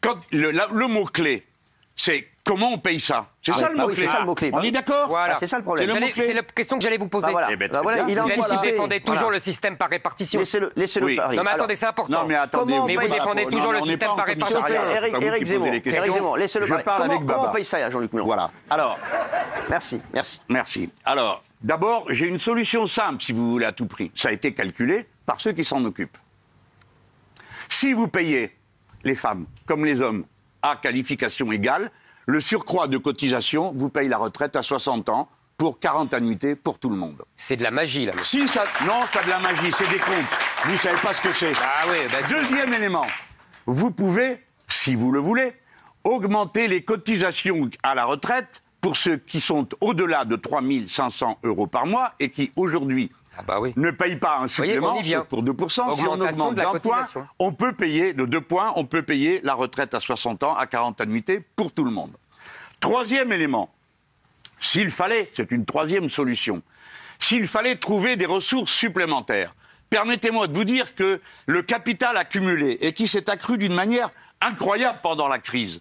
quand le mot-clé, c'est Comment on paye ça? C'est ça, bah oui, ça le mot-clé. On est d'accord, voilà. C'est ça le problème. C'est la question que j'allais vous poser. Bah voilà. Ben, voilà, vous défendez toujours le système par répartition. Laissez-le parler. Non mais attendez, c'est important. Non mais attendez, mais vous défendez toujours le système par répartition. Éric Zemmour, laissez-le parler. Comment on paye ça, Jean-Luc Mélenchon? Voilà. Alors. Merci, merci. Merci. Alors, d'abord, j'ai une solution simple, si vous voulez, à tout prix. Ça a été calculé par ceux qui s'en occupent. Si vous payez les femmes, comme les hommes, à qualification égale, le surcroît de cotisation vous paye la retraite à 60 ans pour 40 annuités pour tout le monde. C'est de la magie, là. Si ça... Non, c'est pas de la magie, c'est des comptes. Vous ne savez pas ce que c'est. Ah oui, bah deuxième élément, vous pouvez, si vous le voulez, augmenter les cotisations à la retraite pour ceux qui sont au-delà de 3 500 € par mois et qui, aujourd'hui, ne paye pas un supplément pour 2%. Si on augmente d'un point, on peut payer de 2 points, on peut payer la retraite à 60 ans, à 40 annuités, pour tout le monde. Troisième élément, s'il fallait, c'est une troisième solution, s'il fallait trouver des ressources supplémentaires, permettez-moi de vous dire que le capital accumulé, et qui s'est accru d'une manière incroyable pendant la crise,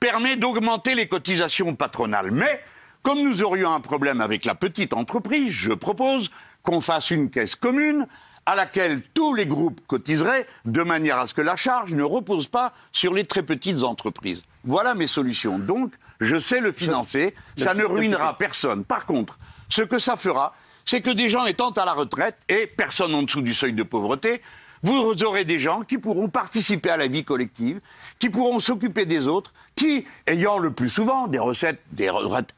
permet d'augmenter les cotisations patronales. Mais, comme nous aurions un problème avec la petite entreprise, je propose qu'on fasse une caisse commune à laquelle tous les groupes cotiseraient de manière à ce que la charge ne repose pas sur les très petites entreprises. Voilà mes solutions. Donc, je sais le financer, ça ne ruinera personne. Par contre, ce que ça fera, c'est que des gens étant à la retraite et personne en dessous du seuil de pauvreté, vous aurez des gens qui pourront participer à la vie collective, qui pourront s'occuper des autres, qui, ayant le plus souvent des recettes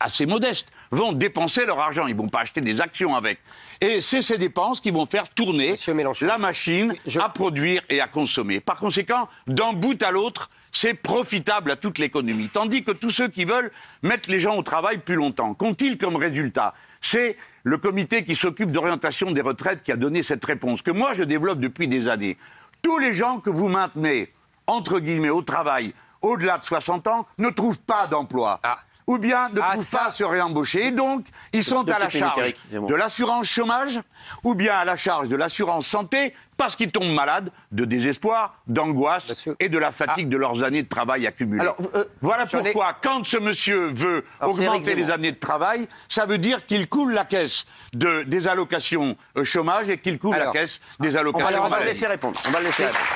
assez modestes, vont dépenser leur argent. Ils ne vont pas acheter des actions avec. Et c'est ces dépenses qui vont faire tourner la machine à produire et à consommer. Par conséquent, d'un bout à l'autre, c'est profitable à toute l'économie. Tandis que tous ceux qui veulent mettre les gens au travail plus longtemps, qu'ont-ils comme résultat? C'est le comité qui s'occupe d'orientation des retraites qui a donné cette réponse, que moi je développe depuis des années. Tous les gens que vous maintenez, entre guillemets, au travail, au-delà de 60 ans, ne trouvent pas d'emploi. Ah. Ou bien ne trouvent pas à se réembaucher. Et donc, ils sont à la charge de l'assurance chômage, ou bien à la charge de l'assurance santé, parce qu'ils tombent malades de désespoir, d'angoisse et de la fatigue de leurs années de travail accumulées. Alors, voilà pourquoi, quand ce monsieur veut augmenter les années de travail, ça veut dire qu'il coule la caisse des allocations chômage et qu'il coule la caisse des allocations maladie. On va le laisser répondre. On va le laisser répondre.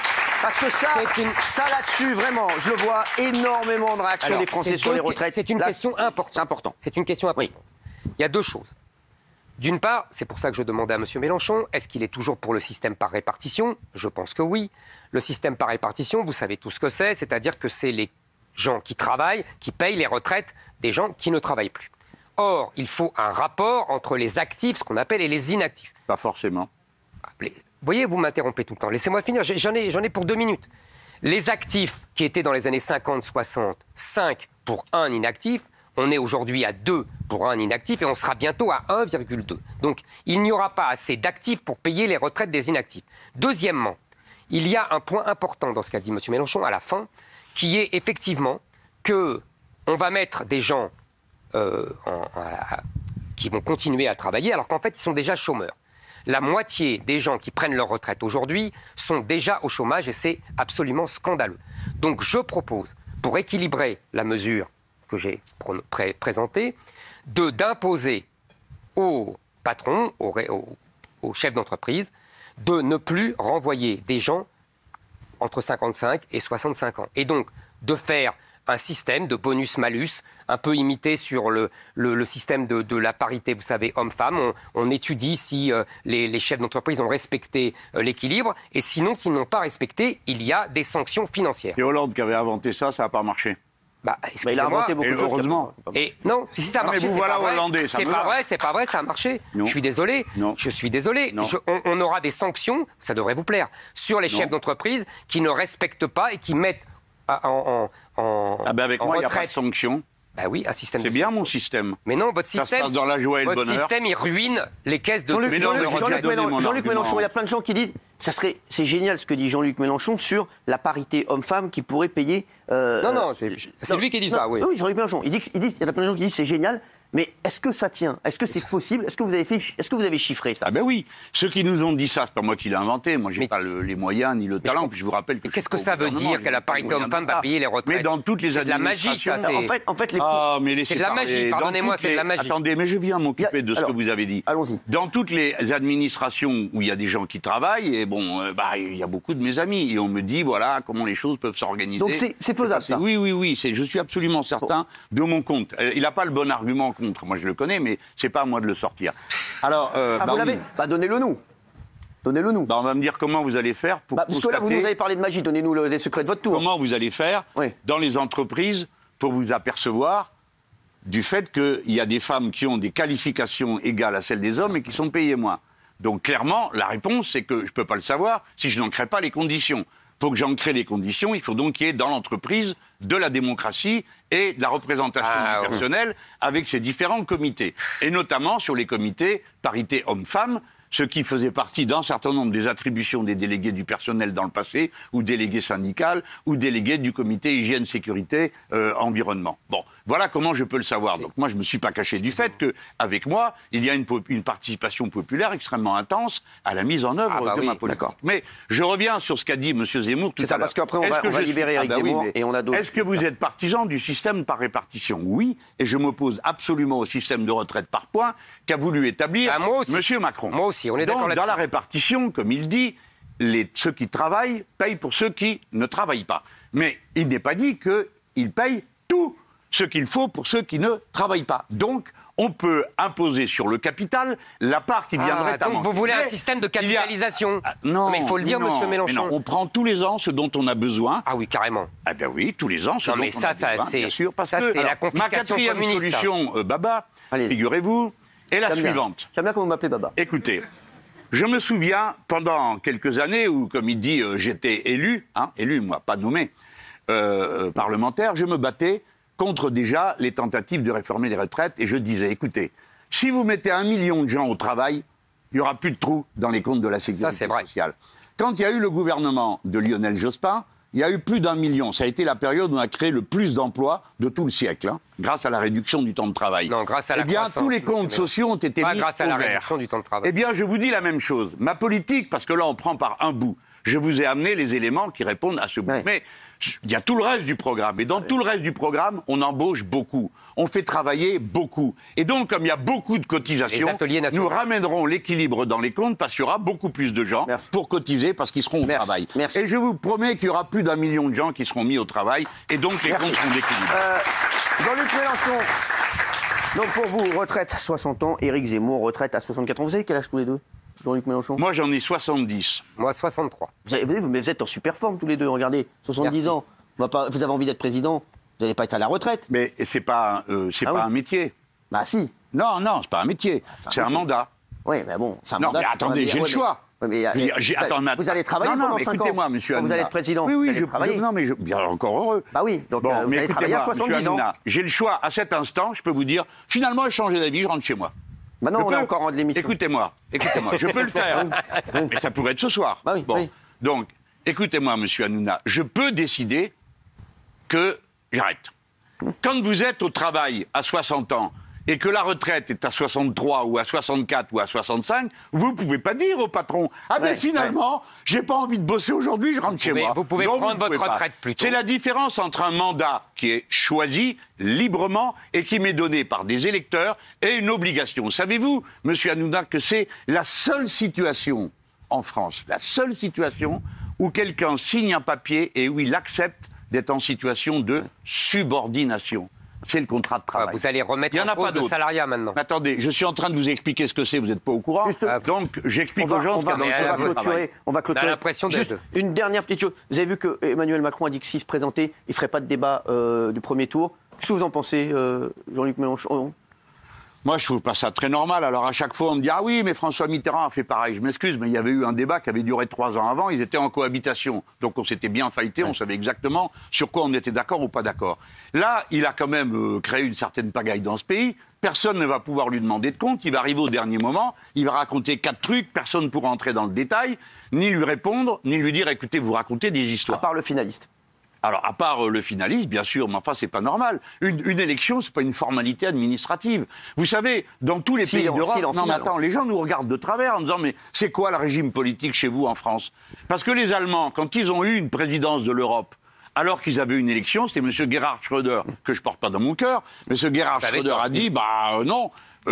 Parce que ça là-dessus, vraiment, je le vois énormément de réactions des Français sur les retraites. C'est une question importante. C'est important. C'est une question importante. Oui. Il y a deux choses. D'une part, c'est pour ça que je demandais à M. Mélenchon, est-ce qu'il est toujours pour le système par répartition? Je pense que oui. Le système par répartition, vous savez tout ce que c'est, c'est-à-dire que c'est les gens qui travaillent, qui payent les retraites des gens qui ne travaillent plus. Or, il faut un rapport entre les actifs, ce qu'on appelle, et les inactifs. Pas forcément. Vous voyez, vous m'interrompez tout le temps. Laissez-moi finir, j'en ai pour 2 minutes. Les actifs qui étaient dans les années 50-60, 5 pour 1 inactif, on est aujourd'hui à 2 pour 1 inactif et on sera bientôt à 1,2. Donc, il n'y aura pas assez d'actifs pour payer les retraites des inactifs. Deuxièmement, il y a un point important dans ce qu'a dit M. Mélenchon à la fin, qui est effectivement qu'on va mettre des gens qui vont continuer à travailler alors qu'en fait, ils sont déjà chômeurs. La moitié des gens qui prennent leur retraite aujourd'hui sont déjà au chômage et c'est absolument scandaleux. Donc je propose, pour équilibrer la mesure que j'ai présentée, d'imposer aux patrons, aux chefs d'entreprise, de ne plus renvoyer des gens entre 55 et 65 ans. Et donc de faire un système de bonus-malus, un peu imité sur le système de la parité, vous savez, homme-femme. On étudie si les chefs d'entreprise ont respecté l'équilibre, et sinon, s'ils n'ont pas respecté, il y a des sanctions financières. Et Hollande qui avait inventé ça, ça n'a pas marché. Il a inventé beaucoup de choses. Heureusement. Et non, si ça a marché, c'est pas vrai. C'est pas vrai, ça a marché. Je suis désolé. Je suis désolé. On aura des sanctions, ça devrait vous plaire, sur les chefs d'entreprise qui ne respectent pas et qui mettent avec moi, il n'y a pas de sanctions. Bah oui, un système. C'est bien mon système. Mais non, votre système. Ça se passe dans la joie et le bonheur. Votre système, il ruine les caisses de. Jean-Luc Mélenchon, il y a plein de gens qui disent C'est génial ce que dit Jean-Luc Mélenchon sur la parité homme-femme qui pourrait payer... c'est lui qui dit ça, oui. Oui, Jean-Luc Mélenchon. Il dit, il y a plein de gens qui disent c'est génial, mais est-ce que ça tient? Est-ce que c'est possible? Est-ce que vous avez chiffré ça? Ah ben oui. Ceux qui nous ont dit ça, c'est pas moi qui l'ai inventé. Moi, j'ai pas les moyens ni le talent. Puis je vous rappelle que... Qu'est-ce que ça veut dire que la parité homme-femme va payer les retraites? Mais dans toutes les administrations... C'est de la magie, ça. C'est de la magie, pardonnez-moi, c'est de la magie. Attendez, mais je viens m'occuper de ce que vous avez dit. Allons-y. Dans toutes les administrations où il y a des gens qui travaillent, et bon, bah, il y a beaucoup de mes amis. Et on me dit, voilà, comment les choses peuvent s'organiser. Donc c'est faisable, ça? Oui, oui, oui. Je suis absolument certain de mon compte. Il n'a pas le bon argument contre. Moi, je le connais, mais c'est pas à moi de le sortir. Alors, vous l'avez ? Bah, donnez-le nous. Donnez-le nous. Bah, on va me dire comment vous allez faire pour constater... Parce que là, vous nous avez parlé de magie. Donnez-nous les secrets de votre tour. Comment vous allez faire dans les entreprises pour vous apercevoir du fait qu'il y a des femmes qui ont des qualifications égales à celles des hommes et qui sont payées moins. Donc, clairement, la réponse, c'est que je peux pas le savoir si je n'en crée pas les conditions. Pour que j'en crée les conditions, il faut donc qu'il y ait dans l'entreprise de la démocratie et de la représentation du personnel avec ses différents comités. Et notamment sur les comités parité homme-femme, ce qui faisait partie d'un certain nombre des attributions des délégués du personnel dans le passé, ou délégués syndicales, ou délégués du comité hygiène, sécurité, environnement. Bon, voilà comment je peux le savoir. Donc moi, je ne me suis pas caché du fait qu'avec moi, il y a une participation populaire extrêmement intense à la mise en œuvre de ma politique. Mais je reviens sur ce qu'a dit M. Zemmour tout à l'heure. C'est ça, parce qu'après, on va libérer Éric Zemmour et on a d'autres... Est-ce que vous êtes partisan du système par répartition? Oui, et je m'oppose absolument au système de retraite par points qu'a voulu établir M. Macron. Moi aussi. On est d'accord là-dessus. Dans la répartition, comme il dit, ceux qui travaillent payent pour ceux qui ne travaillent pas. Mais il n'est pas dit qu'ils payent tout ce qu'il faut pour ceux qui ne travaillent pas. Donc, on peut imposer sur le capital la part qui viendrait à manquer. Vous voulez un système de capitalisation? Non, mais il faut le dire, monsieur Mélenchon. On prend tous les ans ce dont on a besoin. Ah oui, carrément. Ah ben oui, tous les ans ce dont on a besoin, bien sûr. Parce que c'est la confiscation communiste. Ma quatrième solution, Baba, figurez-vous, et la suivante. J'aime bien quand vous m'appelez Baba. Écoutez, je me souviens pendant quelques années où, comme il dit, j'étais élu, élu moi, pas nommé, parlementaire, je me battais contre déjà les tentatives de réformer les retraites et je disais, écoutez, si vous mettez 1 million de gens au travail, il n'y aura plus de trous dans les comptes de la sécurité sociale. Quand il y a eu le gouvernement de Lionel Jospin, il y a eu plus d'1 million. Ça a été la période où on a créé le plus d'emplois de tout le siècle, grâce à la réduction du temps de travail. Non, grâce à la croissance. Eh bien, tous les comptes sociaux ont été mis au vert. Grâce à la réduction du temps de travail. Eh bien, je vous dis la même chose. Ma politique, parce que là, on prend par un bout. Je vous ai amené les éléments qui répondent à ce bout. Mais il y a tout le reste du programme. Et dans tout le reste du programme, on embauche beaucoup. On fait travailler beaucoup. Et donc, comme il y a beaucoup de cotisations, nous ramènerons l'équilibre dans les comptes parce qu'il y aura beaucoup plus de gens pour cotiser parce qu'ils seront au travail. Et je vous promets qu'il y aura plus d'1 million de gens qui seront mis au travail. Et donc, les comptes seront d'équilibre. Jean-Luc Mélenchon, donc pour vous, retraite à 60 ans. Éric Zemmour, retraite à 64 ans. Vous savez quel âge tous les deux ? Jean-Luc Mélenchon. Moi, j'en ai 70. Moi, 63. Mais vous êtes en super forme tous les deux, regardez. 70 ans, vous avez envie d'être président, vous n'allez pas être à la retraite. Mais c'est pas, un métier. Bah si. Non, non, c'est pas un métier, c'est un mandat. Oui, mais bon, c'est un mandat. Non, mais attendez, j'ai le choix. Vous allez travailler pendant 5 ans. Écoutez-moi, monsieur Hanouna. Vous allez être président. Oui, oui, je travaille. Non, mais bien encore heureux. Bah oui, donc vous allez travailler à 70 ans. J'ai le choix à cet instant, je peux vous dire, finalement, j'ai changé d'avis, je rentre chez moi. Bah non, on a encore de l'émission. Écoutez-moi, je peux le faire. Mais ça pourrait être ce soir. Bah oui, donc, écoutez-moi, monsieur Hanouna, je peux décider que j'arrête. Quand vous êtes au travail à 60 ans et que la retraite est à 63 ou à 64 ou à 65, vous ne pouvez pas dire au patron « Ah ben finalement, j'ai pas envie de bosser aujourd'hui, je rentre chez moi ». Vous pouvez prendre votre retraite plus tôt. C'est la différence entre un mandat qui est choisi librement et qui m'est donné par des électeurs et une obligation. Savez-vous, monsieur Hanouna, que c'est la seule situation en France, la seule situation où quelqu'un signe un papier et où il accepte d'être en situation de subordination. C'est le contrat de travail. Vous allez remettre en cause le salariat maintenant. Mais attendez, je suis en train de vous expliquer ce que c'est, vous n'êtes pas au courant. Juste, donc j'explique aux gens ce qu'il y a dans le travail. On va clôturer. On a l'impression d'être... Une dernière petite chose. Vous avez vu que Emmanuel Macron a dit que s'il se présentait, il ne ferait pas de débat du premier tour. Qu'est-ce que vous en pensez, Jean-Luc Mélenchon? Moi, je trouve pas ça très normal. Alors, à chaque fois, on me dit « Ah oui, mais François Mitterrand a fait pareil ». Je m'excuse, mais il y avait eu un débat qui avait duré 3 ans avant. Ils étaient en cohabitation. Donc, on s'était bien fighté. Ouais. On savait exactement sur quoi on était d'accord ou pas d'accord. Là, il a quand même créé une certaine pagaille dans ce pays. Personne ne va pouvoir lui demander de compte. Il va arriver au dernier moment. Il va raconter 4 trucs. Personne ne pourra entrer dans le détail, ni lui répondre, ni lui dire « Écoutez, vous racontez des histoires ». À part le finaliste. Alors, à part le finaliste, bien sûr, mais enfin, c'est pas normal. Une élection, c'est pas une formalité administrative. Vous savez, dans tous les pays d'Europe... Non, mais attends, les gens nous regardent de travers en disant « Mais c'est quoi le régime politique chez vous en France ?» Parce que les Allemands, quand ils ont eu une présidence de l'Europe, alors qu'ils avaient une élection, c'était M. Gerhard Schröder, que je porte pas dans mon cœur, mais ce Gerhard Schröder a dit « Bah non !»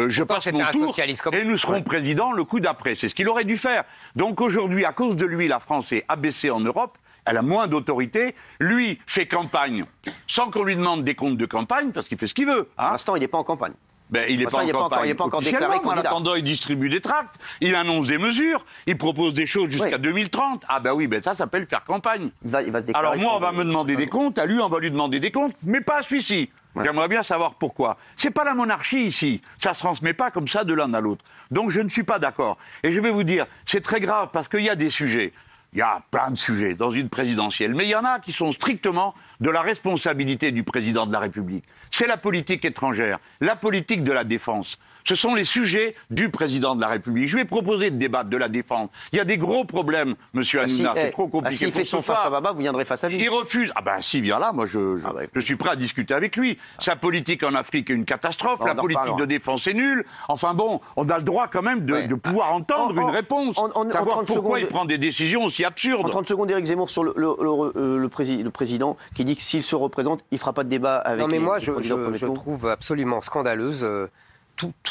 Je passe mon tour et nous serons présidents le coup d'après. C'est ce qu'il aurait dû faire. Donc aujourd'hui, à cause de lui, la France est abaissée en Europe. Elle a moins d'autorité. Lui fait campagne sans qu'on lui demande des comptes de campagne parce qu'il fait ce qu'il veut. Hein. Pour l'instant, il n'est pas en campagne. Ben, il n'est pas en campagne. Il n'est pas encore déclaré candidat. En attendant, il distribue des tracts. Il annonce des mesures. Il propose des choses jusqu'à 2030. Ah ben oui, ben ça s'appelle faire campagne. Il va se déclarer. Alors moi, on va me demander des comptes. À lui, on va lui demander des comptes, mais pas à celui-ci. Ouais. J'aimerais bien savoir pourquoi. C'est pas la monarchie ici. Ça se transmet pas comme ça de l'un à l'autre. Donc je ne suis pas d'accord. Et je vais vous dire, c'est très grave parce qu'il y a des sujets. Il y a plein de sujets dans une présidentielle. Mais il y en a qui sont strictement de la responsabilité du président de la République. C'est la politique étrangère, la politique de la défense. Ce sont les sujets du président de la République. Je vais proposer de débattre de la défense. Il y a des gros problèmes, monsieur Hanouna, c'est trop compliqué. S'il fait son face à Baba, vous viendrez face à lui. Il refuse. Ah ben, s'il vient là, moi, je suis prêt à discuter avec lui. Sa politique en Afrique est une catastrophe, la politique de défense est nulle. Enfin bon, on a le droit quand même de pouvoir entendre une réponse, savoir pourquoi il prend des décisions aussi absurdes. En 30 secondes, Éric Zemmour sur le président, qui dit que s'il se représente, il ne fera pas de débat avec lui. Non mais moi, je trouve absolument scandaleuse...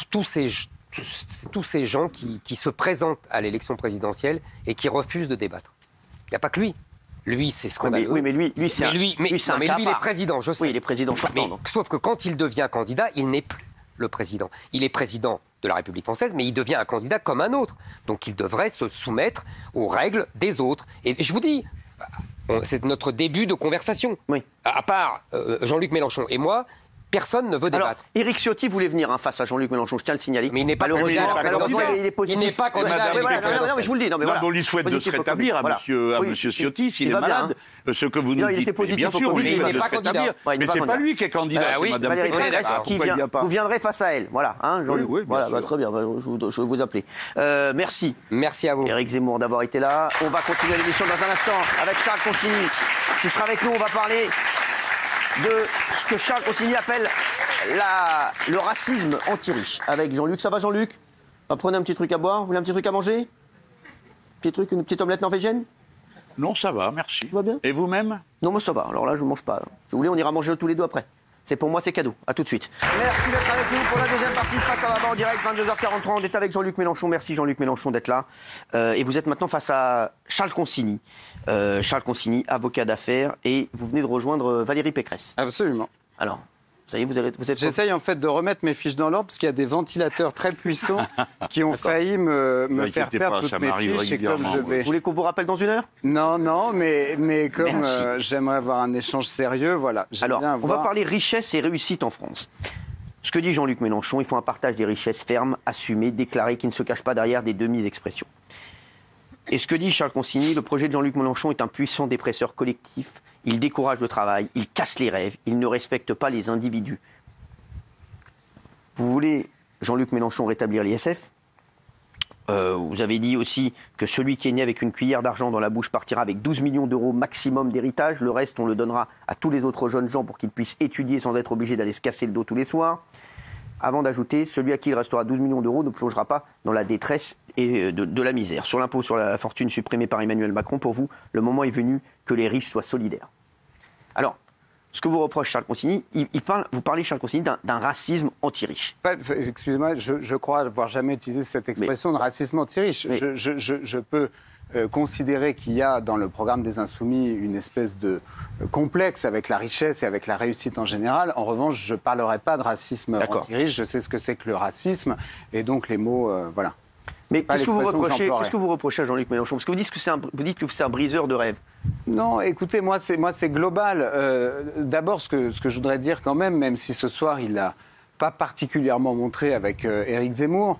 Tous ces gens qui se présentent à l'élection présidentielle et qui refusent de débattre. Il n'y a pas que lui. Lui, c'est scandaleux. Oui, mais lui, c'est un cas à part. Il est président, je sais. Oui, il est président. Mais, sauf que quand il devient candidat, il n'est plus le président. Il est président de la République française, mais il devient un candidat comme un autre. Donc il devrait se soumettre aux règles des autres. Et je vous dis... C'est notre début de conversation. Oui. À part Jean-Luc Mélenchon et moi... Personne ne veut débattre. Alors, Éric Ciotti voulait venir face à Jean-Luc Mélenchon, je tiens à le signaler. Mais il n'est pas candidat. Il n'est pas candidat. Non, mais je vous le dis. On lui souhaite de se rétablir à M. Ciotti s'il est malade. Ce que vous nous dites, bien sûr, il n'est pas candidat. Mais ce n'est pas lui qui est candidat, c'est Mme Pécresse. Vous viendrez face à elle. Voilà, Jean-Luc. Voilà, très bien, je vais vous appeler. Merci. Merci à vous. Éric Zemmour d'avoir été là. On va continuer l'émission dans un instant avec Charles Consigny. Tu seras avec nous, on va parler... de ce que Charles Consigny appelle le racisme anti-riche. Avec Jean-Luc, ça va Jean-Luc? Prenez un petit truc à boire, vous voulez un petit truc à manger? Petit truc, une petite omelette norvégienne? Non, ça va, merci. Ça va bien? Et vous-même? Non, moi ça va, alors là je ne mange pas. Si vous voulez, on ira manger tous les deux après. C'est pour moi, c'est cadeau. A tout de suite. Merci d'être avec nous pour la deuxième partie de Face à Baba en direct, 22h43. On est avec Jean-Luc Mélenchon. Merci Jean-Luc Mélenchon d'être là. Et vous êtes maintenant face à Charles Consigny. Charles Consigny, avocat d'affaires. Et vous venez de rejoindre Valérie Pécresse. Absolument. Alors, ça y est, vous êtes... J'essaye en fait de remettre mes fiches dans l'ordre parce qu'il y a des ventilateurs très puissants qui ont failli me faire perdre toutes mes fiches. Et comme je vais... Vous voulez qu'on vous rappelle dans une heure? Non, non, mais comme j'aimerais avoir un échange sérieux, voilà. Alors, on va parler richesse et réussite en France. Ce que dit Jean-Luc Mélenchon, il faut un partage des richesses ferme, assumé, déclaré, qui ne se cache pas derrière des demi-expressions. Et ce que dit Charles Consigny, le projet de Jean-Luc Mélenchon est un puissant dépresseur collectif. Il décourage le travail, il casse les rêves, il ne respecte pas les individus. Vous voulez, Jean-Luc Mélenchon, rétablir l'ISF. Vous avez dit aussi que celui qui est né avec une cuillère d'argent dans la bouche partira avec 12 millions d'euros maximum d'héritage. Le reste, on le donnera à tous les autres jeunes gens pour qu'ils puissent étudier sans être obligés d'aller se casser le dos tous les soirs. Avant d'ajouter, celui à qui il restera 12 millions d'euros ne plongera pas dans la détresse et de la misère. Sur l'impôt sur la fortune supprimé par Emmanuel Macron, pour vous, le moment est venu que les riches soient solidaires. Alors, ce que vous reproche Charles Consigny, vous parlez, Charles Consigny, d'un racisme anti-riche. Excusez-moi, je crois avoir jamais utilisé cette expression de racisme anti-riche. Je peux... considérer qu'il y a dans le programme des Insoumis une espèce de complexe avec la richesse et avec la réussite en général. En revanche, je ne parlerai pas de racisme anti-riche, je sais ce que c'est que le racisme, et donc les mots, voilà. Mais qu'est-ce que vous reprochez à Jean-Luc Mélenchon? Parce que vous dites que c'est un briseur de rêve. Non, écoutez, moi c'est global. D'abord, ce que je voudrais dire quand même, même si ce soir il a pas particulièrement montré avec Éric Zemmour,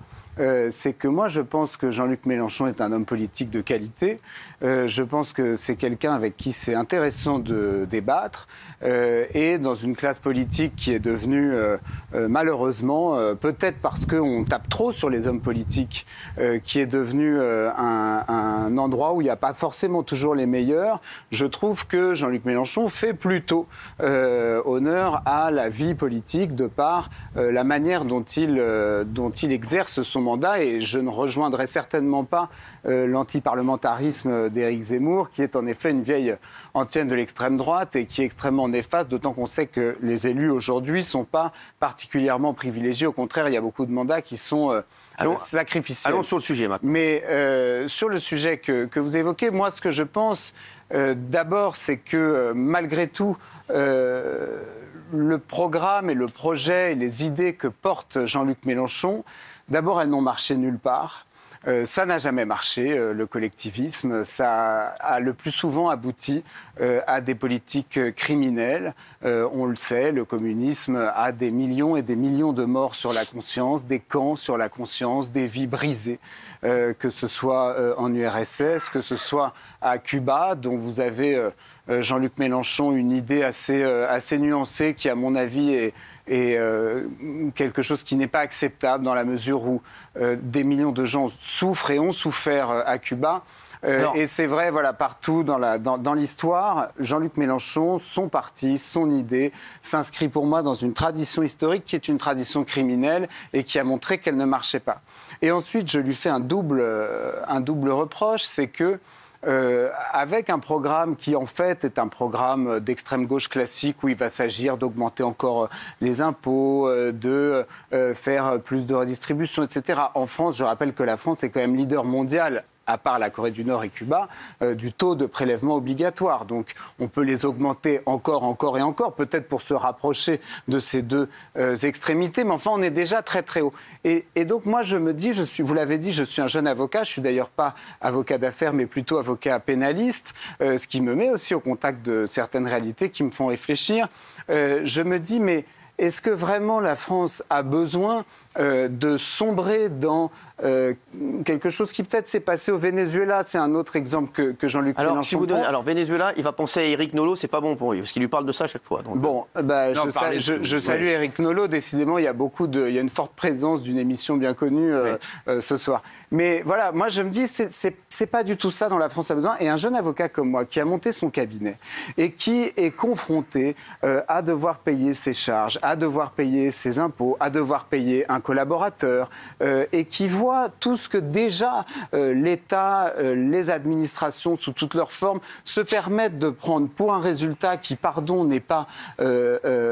c'est que moi, je pense que Jean-Luc Mélenchon est un homme politique de qualité. Je pense que c'est quelqu'un avec qui c'est intéressant de débattre. Et dans une classe politique qui est devenue, malheureusement, peut-être parce qu'on tape trop sur les hommes politiques, qui est devenue un endroit où il n'y a pas forcément toujours les meilleurs, je trouve que Jean-Luc Mélenchon fait plutôt honneur à la vie politique de par la manière dont il exerce son mandat, et je ne rejoindrai certainement pas l'antiparlementarisme d'Éric Zemmour, qui est en effet une vieille antienne de l'extrême droite et qui est extrêmement néfaste, d'autant qu'on sait que les élus aujourd'hui ne sont pas particulièrement privilégiés. Au contraire, il y a beaucoup de mandats qui sont sacrificiels. Allons sur le sujet maintenant. Mais sur le sujet que vous évoquez, moi, ce que je pense, d'abord, c'est que malgré tout, le programme et le projet et les idées que porte Jean-Luc Mélenchon, d'abord, elles n'ont marché nulle part. Ça n'a jamais marché, le collectivisme. Ça a le plus souvent abouti à des politiques criminelles. On le sait, le communisme a des millions et des millions de morts sur la conscience, des camps sur la conscience, des vies brisées, que ce soit en URSS, que ce soit à Cuba, dont vous avez, Jean-Luc Mélenchon, une idée assez nuancée qui, à mon avis, est... quelque chose qui n'est pas acceptable dans la mesure où des millions de gens souffrent et ont souffert à Cuba. Et c'est vrai, voilà, partout dans l'histoire, Jean-Luc Mélenchon, son parti, son idée, s'inscrit pour moi dans une tradition historique qui est une tradition criminelle et qui a montré qu'elle ne marchait pas. Et ensuite, je lui fais un double reproche, c'est que avec un programme qui, en fait, est un programme d'extrême-gauche classique où il va s'agir d'augmenter encore les impôts, de faire plus de redistribution, etc. En France, je rappelle que la France est quand même leader mondial, à part la Corée du Nord et Cuba, du taux de prélèvement obligatoire. Donc on peut les augmenter encore et encore, peut-être pour se rapprocher de ces deux extrémités, mais enfin on est déjà très très haut. Et donc moi je me dis, vous l'avez dit, je suis un jeune avocat, je ne suis d'ailleurs pas avocat d'affaires, mais plutôt avocat pénaliste, ce qui me met aussi au contact de certaines réalités qui me font réfléchir. Je me dis, mais est-ce que vraiment la France a besoin de sombrer dans quelque chose qui peut-être s'est passé au Venezuela? C'est un autre exemple que Jean-Luc Mélenchon. Si vous donnez, alors Venezuela, il va penser à Éric Nolot, c'est pas bon pour lui, parce qu'il lui parle de ça à chaque fois. Donc, bon, je salue Éric Nolot, décidément il y a une forte présence d'une émission bien connue ce soir. Mais voilà, moi je me dis, c'est pas du tout ça dont la France a besoin, et un jeune avocat comme moi qui a monté son cabinet et qui est confronté à devoir payer ses charges, à devoir payer ses impôts, à devoir payer un collaborateurs et qui voient tout ce que déjà l'État, les administrations sous toutes leurs formes se permettent de prendre pour un résultat qui, pardon, n'est pas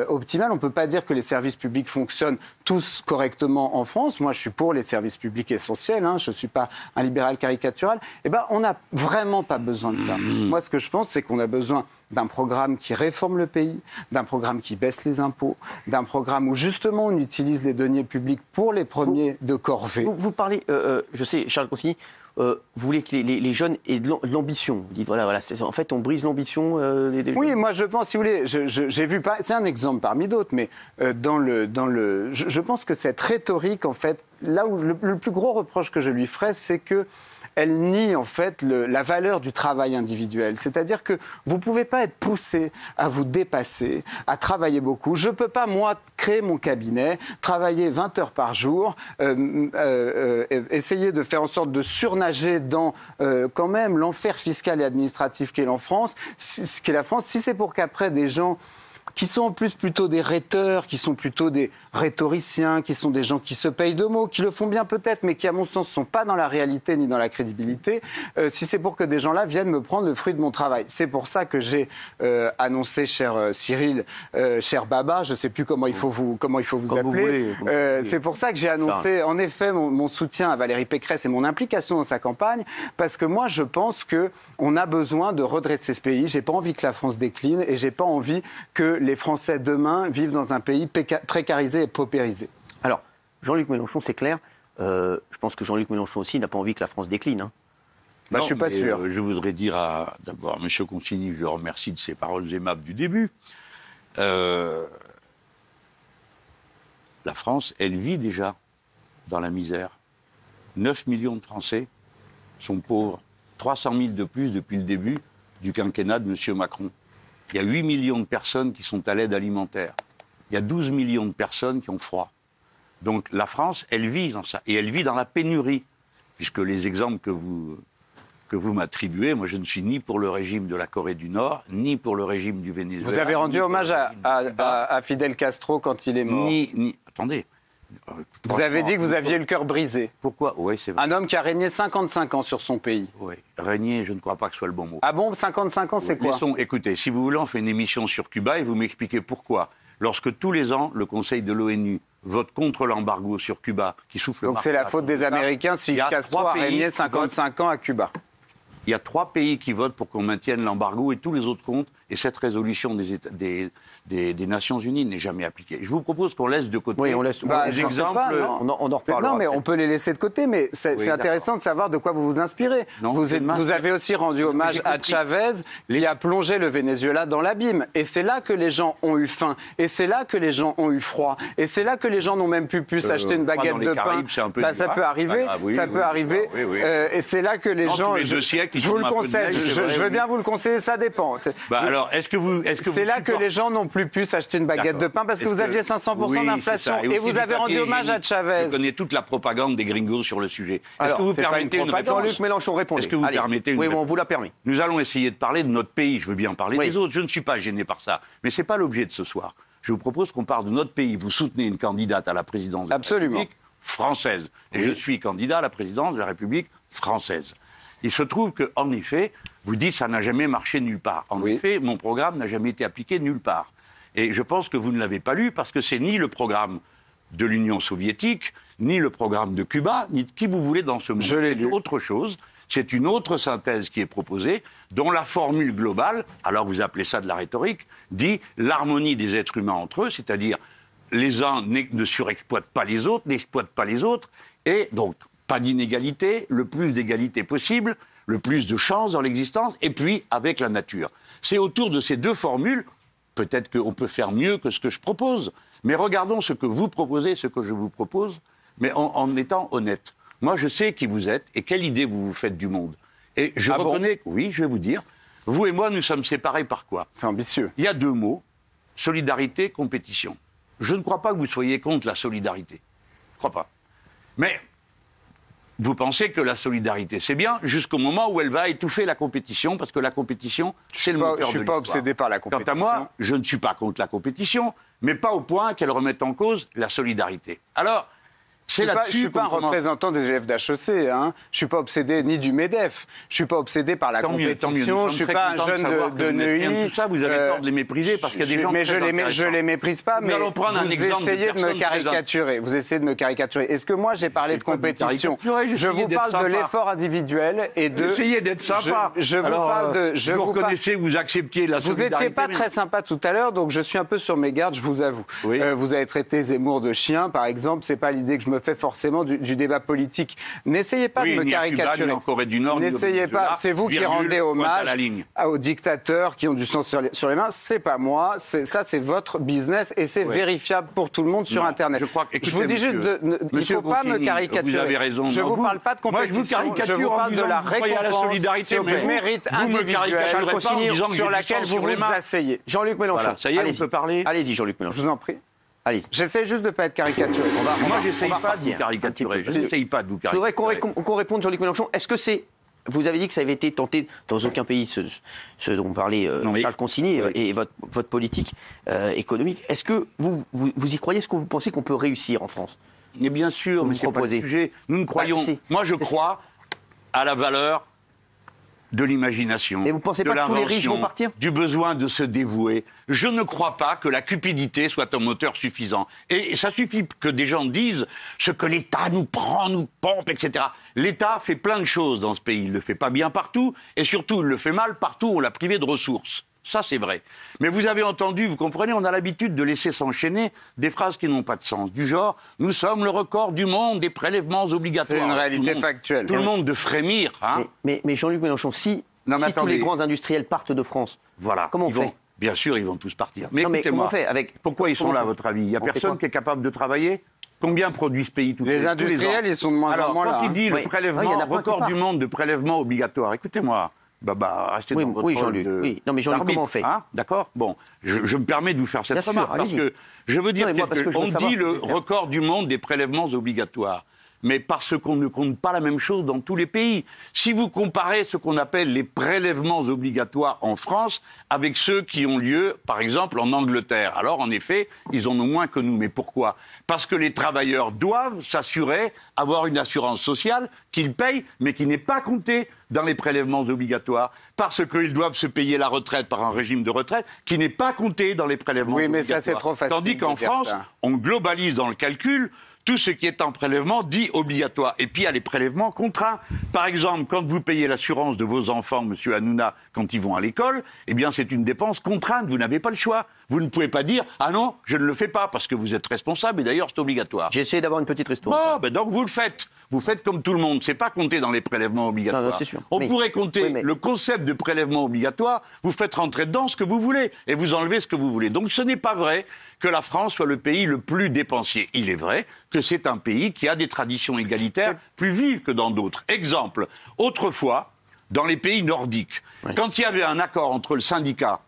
optimal. On ne peut pas dire que les services publics fonctionnent tous correctement en France. Moi, je suis pour les services publics essentiels. Je ne suis pas un libéral caricatural. Eh bien, on n'a vraiment pas besoin de ça. Moi, ce que je pense, c'est qu'on a besoin d'un programme qui réforme le pays, d'un programme qui baisse les impôts, d'un programme où justement on utilise les deniers publics pour les premiers de corvée. Vous parlez, je sais, Charles Consigny, vous voulez que les jeunes aient de l'ambition. Vous dites, voilà, en fait, on brise l'ambition des jeunes. Oui, moi, je pense, si vous voulez, j'ai vu, c'est un exemple parmi d'autres, mais je pense que cette rhétorique, en fait, là où le plus gros reproche que je lui ferais, c'est que elle nie en fait la valeur du travail individuel. C'est-à-dire que vous ne pouvez pas être poussé à vous dépasser, à travailler beaucoup. Je ne peux pas, moi, créer mon cabinet, travailler 20 heures par jour, essayer de faire en sorte de surnager dans quand même l'enfer fiscal et administratif qu'est la France, si c'est pour qu'après des gens qui sont en plus plutôt des rhéteurs, qui sont plutôt des rhétoriciens, qui sont des gens qui se payent de mots, qui le font bien peut-être, mais qui, à mon sens, ne sont pas dans la réalité ni dans la crédibilité, si c'est pour que des gens-là viennent me prendre le fruit de mon travail. C'est pour ça que j'ai annoncé, cher Cyril, cher Baba, je ne sais plus comment il faut vous appeler, c'est pour ça que j'ai annoncé, en effet, mon soutien à Valérie Pécresse et mon implication dans sa campagne, parce que moi, je pense qu'on a besoin de redresser ce pays. Je n'ai pas envie que la France décline et je n'ai pas envie que les Français, demain, vivent dans un pays précarisé et paupérisé. Alors, Jean-Luc Mélenchon, c'est clair. Je pense que Jean-Luc Mélenchon aussi n'a pas envie que la France décline. Non, je ne suis pas sûr. Je voudrais dire d'abord à M. Consigny, je le remercie de ses paroles aimables du début. la France, elle vit déjà dans la misère. 9 millions de Français sont pauvres, 300 000 de plus depuis le début du quinquennat de M. Macron. Il y a 8 millions de personnes qui sont à l'aide alimentaire. Il y a 12 millions de personnes qui ont froid. Donc la France, elle vit dans ça. Et elle vit dans la pénurie, puisque les exemples que vous m'attribuez, moi je ne suis ni pour le régime de la Corée du Nord, ni pour le régime du Venezuela. Vous avez rendu hommage à Fidel Castro quand il est mort. Attendez. Vous avez dit que vous aviez le cœur brisé. Pourquoi? Oui, c'est vrai. Un homme qui a régné 55 ans sur son pays. Oui, régner, je ne crois pas que ce soit le bon mot. Ah bon, 55 ans, c'est quoi? Écoutez, si vous voulez, on fait une émission sur Cuba et vous m'expliquez pourquoi. Lorsque tous les ans, le Conseil de l'ONU vote contre l'embargo sur Cuba, qui souffle... Donc c'est la faute des Américains si Castro a régné 55 ans à Cuba. Il y a 3 pays qui votent pour qu'on maintienne l'embargo et tous les autres comptent. Et cette résolution des Nations Unies n'est jamais appliquée. Je vous propose qu'on laisse de côté. Oui, on laisse. Les exemples. On en reparlera. Non, mais on peut les laisser de côté. Mais c'est intéressant de savoir de quoi vous vous inspirez. Non, vous avez aussi rendu hommage à Chavez, qui a plongé le Venezuela dans l'abîme. Et c'est là que les gens ont eu faim. Et c'est là que les gens ont eu froid. Et c'est là que les gens n'ont même plus pu s'acheter une baguette de pain. Ça peut arriver. Ça peut arriver. Et c'est là que les gens. Je vous le conseille. Je veux bien vous le conseiller. Ça dépend. C'est là que les gens n'ont plus pu s'acheter une baguette de pain parce que vous aviez 500% d'inflation et vous avez rendu hommage à Chavez. Je connais toute la propagande des gringos sur le sujet. Est-ce que vous permettez une réponse? Jean-Luc Mélenchon, répondez. Est-ce que vous permettez une réponse? Oui, on vous l'a permis. Nous allons essayer de parler de notre pays. Je veux bien parler des autres. Je ne suis pas gêné par ça. Mais ce n'est pas l'objet de ce soir. Je vous propose qu'on parle de notre pays. Vous soutenez une candidate à la présidence de la République française. Et je suis candidat à la présidence de la République française. Il se trouve qu'en effet, vous dites ça n'a jamais marché nulle part. En effet, mon programme n'a jamais été appliqué nulle part. Et je pense que vous ne l'avez pas lu parce que c'est ni le programme de l'Union soviétique, ni le programme de Cuba, ni de qui vous voulez dans ce monde. Je l'ai lu. C'est autre chose. C'est une autre synthèse qui est proposée, dont la formule globale, alors vous appelez ça de la rhétorique, dit l'harmonie des êtres humains entre eux, c'est-à-dire les uns ne surexploitent pas les autres, n'exploitent pas les autres, et donc... pas d'inégalité, le plus d'égalité possible, le plus de chance dans l'existence, et puis avec la nature. C'est autour de ces deux formules, peut-être qu'on peut faire mieux que ce que je propose, mais regardons ce que vous proposez, ce que je vous propose, mais en étant honnête. Moi, je sais qui vous êtes et quelle idée vous vous faites du monde. Et je reconnais, oui, je vais vous dire, vous et moi, nous sommes séparés par quoi? C'est ambitieux. Il y a 2 mots, solidarité, compétition. Je ne crois pas que vous soyez contre la solidarité. Je ne crois pas. Mais... vous pensez que la solidarité, c'est bien, jusqu'au moment où elle va étouffer la compétition, parce que la compétition, c'est le moteur de l'histoire. Je ne suis pas obsédé par la compétition. Quant à moi, je ne suis pas contre la compétition, mais pas au point qu'elle remette en cause la solidarité. Alors, c'est là-dessus. Je ne suis pas un représentant des élèves d'HEC, hein. Je ne suis pas obsédé ni du MEDEF. Je ne suis pas obsédé par la compétition. Je ne suis pas un jeune de Neuilly. Tout ça, vous avez tort de les mépriser parce qu'il y a des gens. Mais je ne les méprise pas. Mais vous essayez de me caricaturer. Vous essayez de me caricaturer. Est-ce que moi j'ai parlé de compétition? Je vous parle de l'effort individuel et de. Essayez d'être sympa. Je vous parle de. Je vous reconnaissez, vous acceptiez la solidarité. Vous n'étiez pas très sympa tout à l'heure, donc je suis un peu sur mes gardes, je vous avoue. Vous avez traité Zemmour de chien, par exemple. C'est pas l'idée que je me fait forcément du débat politique. N'essayez pas de me caricaturer. N'essayez pas. C'est vous qui rendez hommage aux dictateurs qui ont du sang sur les mains. C'est pas moi. Ça, c'est votre business et c'est vérifiable pour tout le monde sur Internet. Je vous dis juste, il ne faut pas me caricaturer. Vous avez raison. Je ne vous parle pas de compétition. Je vous parle de la récompense au mérite individuel sur laquelle vous vous asseyez. Jean-Luc Mélenchon. Ça y est, on peut parler. Allez-y, Jean-Luc Mélenchon. Je vous en prie. J'essaie juste de ne pas être caricaturé. Moi, je n'essaye pas de vous caricaturer. Je voudrais qu'on réponde, Jean-Luc Mélenchon. Est-ce que c'est... vous avez dit que ça avait été tenté dans aucun pays, ce dont parlait Charles Consigny et votre politique économique. Est-ce que vous y croyez? Est-ce que vous pensez qu'on peut réussir en France? Mais bien sûr, mais c'est pas le sujet. Nous ne croyons... moi, je crois à la valeur de l'imagination, de l'invention, du besoin de se dévouer. Je ne crois pas que la cupidité soit un moteur suffisant. Et ça suffit que des gens disent ce que l'État nous prend, nous pompe, etc. L'État fait plein de choses dans ce pays. Il ne le fait pas bien partout, et surtout, il le fait mal partout où on l'a privé de ressources. Ça, c'est vrai. Mais vous avez entendu, vous comprenez, on a l'habitude de laisser s'enchaîner des phrases qui n'ont pas de sens. Du genre, nous sommes le record du monde des prélèvements obligatoires. C'est une réalité factuelle. Tout le monde de frémir. Hein. Mais Jean-Luc Mélenchon, si tous les grands industriels partent de France, comment on fait ? Bien sûr, ils vont tous partir. Mais écoutez-moi, pourquoi ils sont là, à votre avis? Il n'y a personne qui est capable de travailler? Combien produit ce pays tous les ans? Les industriels, ils sont de moins en moins là. Alors, quand il dit le prélèvement, record du monde de prélèvement obligatoire, écoutez-moi, restez dans votre rôle de... Non mais Jean-Luc, comment on fait? D'accord? Bon, je me permets de vous faire cette remarque, parce que je veux dire qu'on dit le record du monde des prélèvements obligatoires. Mais parce qu'on ne compte pas la même chose dans tous les pays. Si vous comparez ce qu'on appelle les prélèvements obligatoires en France avec ceux qui ont lieu, par exemple, en Angleterre, alors en effet, ils en ont moins que nous. Mais pourquoi? Parce que les travailleurs doivent s'assurer, avoir une assurance sociale qu'ils payent, mais qui n'est pas comptée dans les prélèvements obligatoires, parce qu'ils doivent se payer la retraite par un régime de retraite qui n'est pas compté dans les prélèvements obligatoires. Oui, mais ça, c'est trop facile. Tandis qu'en France, on globalise dans le calcul tout ce qui est en prélèvement dit obligatoire. Et puis, il y a les prélèvements contraints. Par exemple, quand vous payez l'assurance de vos enfants, M. Hanouna, quand ils vont à l'école, eh bien, c'est une dépense contrainte. Vous n'avez pas le choix. Vous ne pouvez pas dire « Ah non, je ne le fais pas », parce que vous êtes responsable, et d'ailleurs, c'est obligatoire. J'essaie d'avoir une petite histoire. Bon, ben donc vous le faites. Vous faites comme tout le monde. C'est pas compté dans les prélèvements obligatoires. Non, non, c'est sûr. On pourrait compter le concept de prélèvement obligatoire. Vous faites rentrer dedans ce que vous voulez et vous enlevez ce que vous voulez. Donc ce n'est pas vrai que la France soit le pays le plus dépensier. Il est vrai que c'est un pays qui a des traditions égalitaires plus vives que dans d'autres. Exemple, autrefois, dans les pays nordiques, quand il y avait un accord entre le syndicat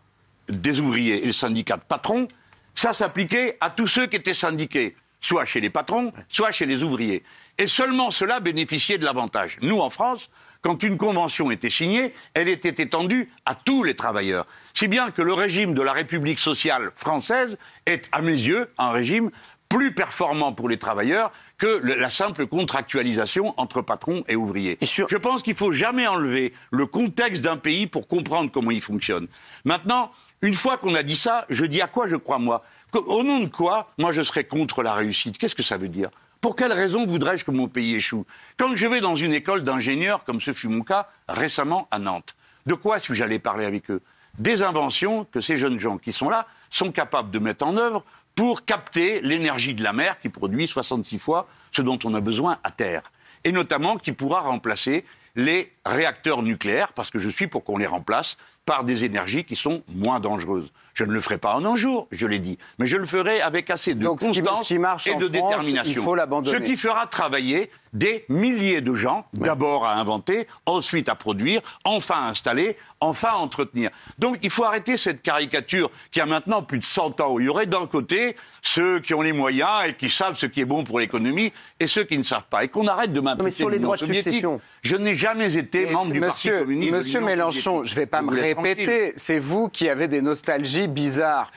des ouvriers et le syndicat de patrons, ça s'appliquait à tous ceux qui étaient syndiqués, soit chez les patrons, soit chez les ouvriers. Et seulement cela bénéficiait de l'avantage. Nous, en France, quand une convention était signée, elle était étendue à tous les travailleurs. Si bien que le régime de la République sociale française est, à mes yeux, un régime plus performant pour les travailleurs que la simple contractualisation entre patrons et ouvriers. Je pense qu'il ne faut jamais enlever le contexte d'un pays pour comprendre comment il fonctionne. Maintenant, une fois qu'on a dit ça, je dis à quoi je crois, moi. Au nom de quoi, moi, je serais contre la réussite. Qu'est-ce que ça veut dire ? Pour quelle raison voudrais-je que mon pays échoue? Quand je vais dans une école d'ingénieurs, comme ce fut mon cas récemment à Nantes, de quoi suis-je allé parler avec eux? Des inventions que ces jeunes gens qui sont là sont capables de mettre en œuvre pour capter l'énergie de la mer qui produit 66 fois ce dont on a besoin à terre. Et notamment qui pourra remplacer les réacteurs nucléaires, parce que je suis pour qu'on les remplace par des énergies qui sont moins dangereuses. Je ne le ferai pas en un jour, je l'ai dit, mais je le ferai avec assez de constance et de détermination. Ce qui fera travailler des milliers de gens, d'abord à inventer, ensuite à produire, enfin à installer, enfin à entretenir. Donc il faut arrêter cette caricature qui a maintenant plus de 100 ans. Il y aurait d'un côté ceux qui ont les moyens et qui savent ce qui est bon pour l'économie et ceux qui ne savent pas. Et qu'on arrête de m'imputer l'Union soviétique. Je n'ai jamais été membre du Parti communiste. Monsieur Mélenchon, je ne vais pas me répéter, c'est vous qui avez des nostalgies bizarre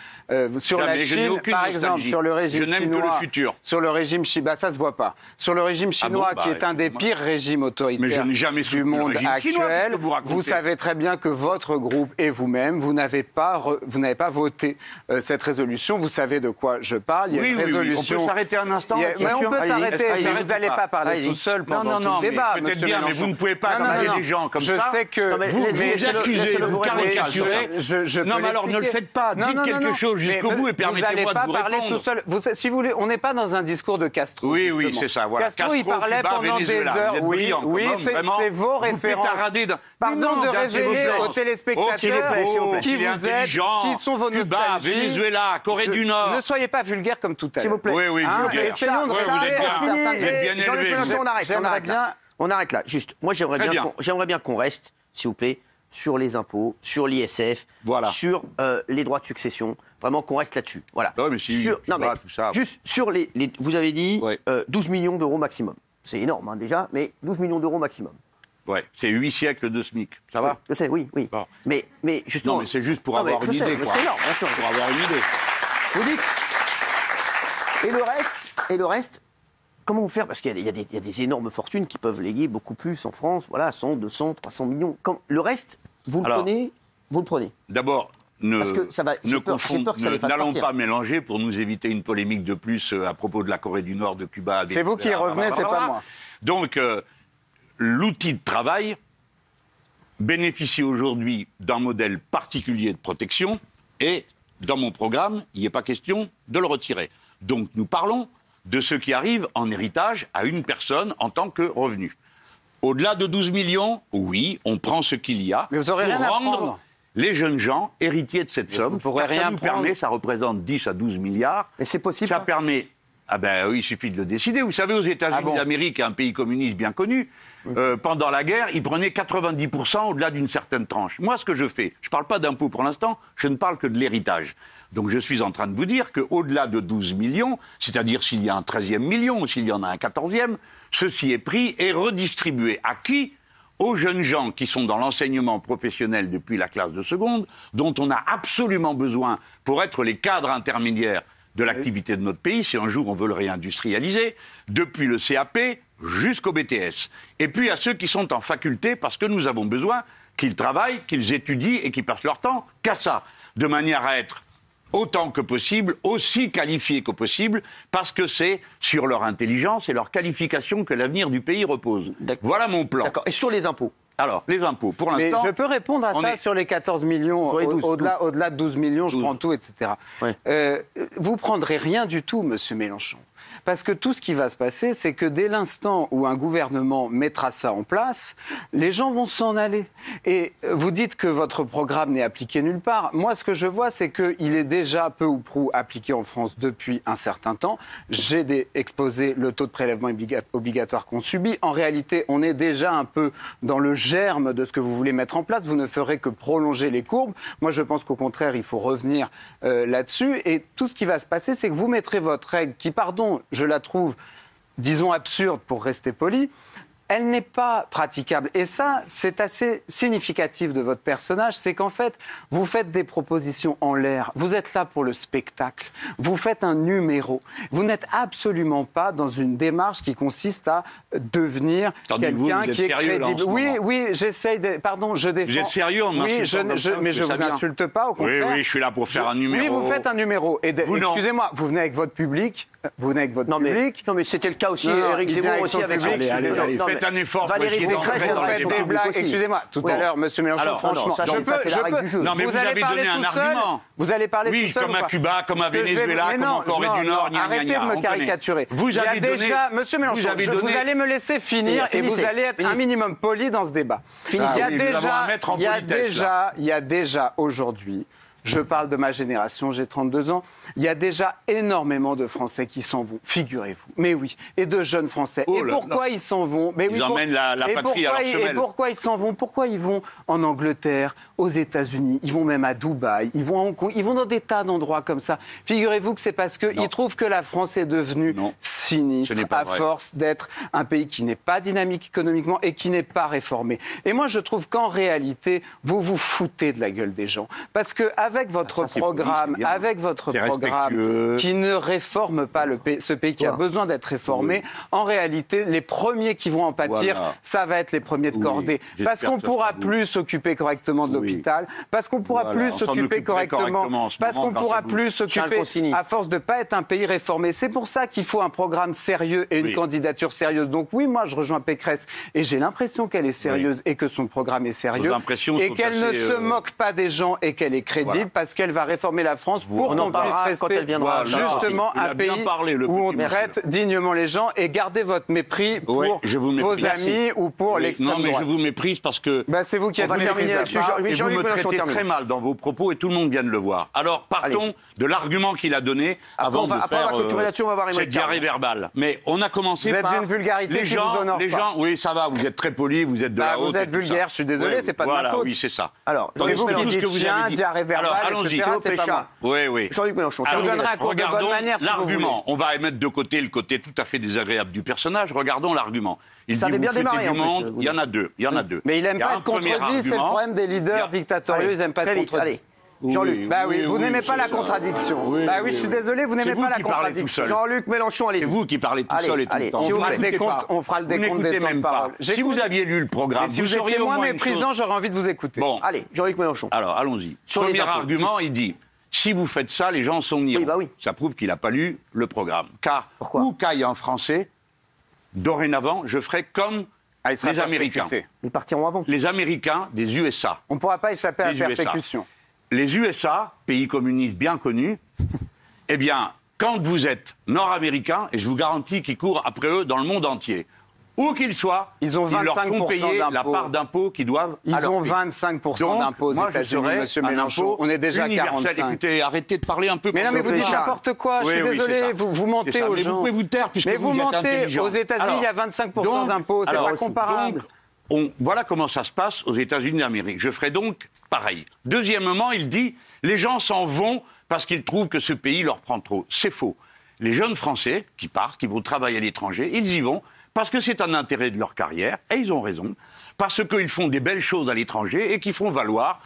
sur la Chine, par exemple, sur le régime chinois. Je n'aime que le futur. Sur le régime chinois, ça se voit pas. Sur le régime chinois, qui est un des pires régimes autoritaires du monde actuel, vous savez très bien que votre groupe et vous-même, vous n'avez pas, voté cette résolution. Vous savez de quoi je parle. Il y a une résolution. On peut s'arrêter un instant. Mais on peut s'arrêter. Vous n'allez pas parler tout seul pendant tout le débat, Monsieur Mélenchon. Mais vous ne pouvez pas engager les gens comme ça. Je sais que vous accusez, vous caricaturez. Non, mais alors ne le faites pas. Dites quelque chose jusqu'au bout et permettez-moi de vous répondre. Tout seul. Vous, si vous voulez, on n'est pas dans un discours de Castro. Oui, justement. Oui, c'est ça. Voilà. Castro, il parlait pendant des heures. Oui, oui, c'est vos références. Pardon de révéler aux téléspectateurs qui vous êtes, qui sont vos nostalgies. Cuba, Venezuela, Corée du Nord. Ne soyez pas vulgaire comme tout à l'heure. S'il vous plaît. Oui, oui, vulgaire. Essayons de rester bien élevés. On arrête là. Juste, moi, j'aimerais bien qu'on reste, s'il vous plaît, sur les impôts, sur l'ISF, sur les droits de succession. Vraiment qu'on reste là-dessus. Voilà. Non, mais si, tout ça. Juste sur les vous avez dit 12 millions d'euros maximum. C'est énorme, hein, déjà, mais 12 millions d'euros maximum. Oui, c'est 8 siècles de SMIC. Ça va? Je sais, oui. Bon. Mais justement... Non, mais c'est juste pour avoir une idée, quoi. C'est énorme, bien sûr. Pour avoir une idée. Vous dites... Et le reste, comment vous faire? Parce qu'il y a des énormes fortunes qui peuvent léguer beaucoup plus en France. Voilà, 100, 200, 300 millions. Le reste, vous le prenez. D'abord, n'allons pas mélanger pour nous éviter une polémique de plus à propos de la Corée du Nord, de Cuba. C'est vous qui revenez, c'est pas moi. Donc, l'outil de travail bénéficie aujourd'hui d'un modèle particulier de protection et dans mon programme, il n'est pas question de le retirer. Donc, nous parlons de ce qui arrive en héritage à une personne en tant que revenu. Au-delà de 12 millions, oui, on prend ce qu'il y a. Mais vous aurez rien à prendre. les jeunes gens héritiers de cette somme. Ça représente 10 à 12 milliards. Mais c'est possible. Ça permet... Ah ben oui, il suffit de le décider. Vous savez, aux États-Unis d'Amérique, un pays communiste bien connu, pendant la guerre, ils prenaient 90% au-delà d'une certaine tranche. Moi, ce que je fais, je ne parle pas d'impôts pour l'instant, je ne parle que de l'héritage. Donc je suis en train de vous dire qu'au-delà de 12 millions, c'est-à-dire s'il y a un 13e million ou s'il y en a un 14e, ceci est pris et redistribué. À qui ? Aux jeunes gens qui sont dans l'enseignement professionnel depuis la classe de seconde, dont on a absolument besoin pour être les cadres intermédiaires de l'activité de notre pays, si un jour on veut le réindustrialiser, depuis le CAP jusqu'au BTS. Et puis à ceux qui sont en faculté, parce que nous avons besoin qu'ils travaillent, qu'ils étudient et qu'ils passent leur temps qu'à ça, de manière à être autant que possible, aussi qualifiés que possible, parce que c'est sur leur intelligence et leur qualification que l'avenir du pays repose. Voilà mon plan. D'accord. Et sur les impôts ? Alors, les impôts, pour l'instant... Mais je peux répondre à ça sur les 14 millions, au-delà de 12 millions, 12. Je prends tout, etc. Oui. Vous prendrez rien du tout, monsieur Mélenchon. Parce que tout ce qui va se passer, c'est que dès l'instant où un gouvernement mettra ça en place, les gens vont s'en aller. Et vous dites que votre programme n'est appliqué nulle part. Moi, ce que je vois, c'est qu'il est déjà peu ou prou appliqué en France depuis un certain temps. J'ai exposé le taux de prélèvement obligatoire qu'on subit. En réalité, on est déjà un peu dans le germe de ce que vous voulez mettre en place. Vous ne ferez que prolonger les courbes. Moi, je pense qu'au contraire, il faut revenir là-dessus. Et tout ce qui va se passer, c'est que vous mettrez votre règle qui, pardon, je la trouve, disons, absurde pour rester poli, elle n'est pas praticable. Et ça, c'est assez significatif de votre personnage, c'est qu'en fait, vous faites des propositions en l'air, vous êtes là pour le spectacle, vous faites un numéro, vous n'êtes absolument pas dans une démarche qui consiste à devenir quelqu'un qui est crédible. Oui, j'essaye de... Pardon, je défends... Vous êtes sérieux en m'insultant comme ça, mais je ne vous insulte pas, au contraire. Oui, je suis là pour faire un numéro. Oui, vous faites un numéro. Excusez-moi, vous venez avec votre public... Vous venez avec votre public. Non, mais c'était le cas aussi, Éric Zemmour aussi avec son public. Allez, faites un effort. Valérie Pécresse, vous faites des blagues. Excusez-moi, tout à l'heure, monsieur Mélenchon, franchement, c'est la règle du jeu. Non, mais vous avez donné un argument. Vous allez parler tout seul. Oui, comme à Cuba, comme à Venezuela, comme en Corée du Nord, arrêtez de me caricaturer. Vous avez déjà, monsieur Mélenchon, vous allez me laisser finir et vous allez être un minimum poli dans ce débat. Il y a déjà aujourd'hui. Je parle de ma génération, j'ai 32 ans. Il y a déjà énormément de Français qui s'en vont, figurez-vous. Mais oui, et de jeunes Français. Oh là, et pourquoi ils s'en vont? Mais oui, emmènent la patrie à leur semelle. Et pourquoi ils s'en vont? Pourquoi ils vont en Angleterre, aux États-Unis, ils vont même à Dubaï, ils vont à Hong Kong, ils vont dans des tas d'endroits comme ça. Figurez-vous que c'est parce qu'ils trouvent que la France est devenue sinistre, à force d'être un pays qui n'est pas dynamique économiquement et qui n'est pas réformé. Et moi, je trouve qu'en réalité, vous vous foutez de la gueule des gens. Parce que avec votre programme qui ne réforme pas ce pays qui a besoin d'être réformé, en réalité, les premiers qui vont en pâtir, ça va être les premiers de cordée. Parce qu'on pourra plus s'occuper correctement de l'hôpital, parce qu'on pourra plus s'occuper correctement, parce qu'on pourra plus s'occuper à force de ne pas être un pays réformé. C'est pour ça qu'il faut un programme sérieux et une candidature sérieuse. Donc oui, moi, je rejoins Pécresse et j'ai l'impression qu'elle est sérieuse et que son programme est sérieux et qu'elle ne se moque pas des gens et qu'elle est crédible. Parce qu'elle va réformer la France pour qu'on puisse rester justement un pays où on traite dignement les gens et garder votre mépris pour vos amis ou pour l'extrême droite. Non, mais je vous méprise parce que c'est vous qui avez terminé là-dessus. Vous me traitez très mal dans vos propos et tout le monde vient de le voir. Alors partons de l'argument qu'il a donné avant de faire cette diarrhée verbale. Mais on a commencé par... Vous êtes d'une vulgarité qui vous honore pas. Oui, ça va, vous êtes très poli, vous êtes de la haute... Vous êtes vulgaire, je suis désolé, c'est pas de ma faute. Oui, c'est ça. Alors, vous dites chien, diarrhée verbale... Allons-y, c'est pas bon. Oui. Jean-Luc Mélenchon. Regardons l'argument. On va mettre de côté le côté tout à fait désagréable du personnage. Regardons l'argument. Il dit, vous foutez du monde, il y en a deux. Mais il n'aime pas être contredit, c'est le problème des leaders dictatoriaux, ils n'aiment pas être contredit. Jean-Luc, vous n'aimez pas la contradiction. Je suis désolé, vous n'aimez pas la contradiction. Jean-Luc Mélenchon, allez-y. C'est vous qui parlez tout seul et tout le temps. On fera le décompte des temps de parole. Si vous aviez lu le programme, si vous seriez moins méprisant, j'aurais envie de vous écouter. Bon, allez, Jean-Luc Mélenchon. Alors, allons-y. Premier argument, il dit, si vous faites ça, les gens sont niais. Ça prouve qu'il n'a pas lu le programme. Car, où caille en français, dorénavant, je ferai comme... les Américains. Ils partiront avant. Les Américains des USA. On ne pourra pas échapper à la persécution. Les USA, pays communiste bien connu, eh bien, quand vous êtes nord-américain, et je vous garantis qu'ils courent après eux dans le monde entier, Où qu'ils soient, ils ont 25% ils leur font payer la part d'impôt qu'ils doivent. Ils ont 25% d'impôt aux États-Unis, monsieur Mélenchon. On est déjà à 45. Écoutez, arrêtez de parler un peu. Mais non, mais vous dites n'importe quoi. Je suis désolé, vous mentez aux gens. Vous pouvez vous taire puisque vous êtes intelligent. Mais vous mentez. Aux États-Unis, il y a 25% d'impôt. C'est pas comparable. Voilà comment ça se passe aux États-Unis d'Amérique. Je ferai donc pareil. Deuxièmement, il dit les gens s'en vont parce qu'ils trouvent que ce pays leur prend trop. C'est faux. Les jeunes Français qui partent, qui vont travailler à l'étranger, ils y vont. Parce que c'est un intérêt de leur carrière, et ils ont raison, parce qu'ils font des belles choses à l'étranger et qu'ils font valoir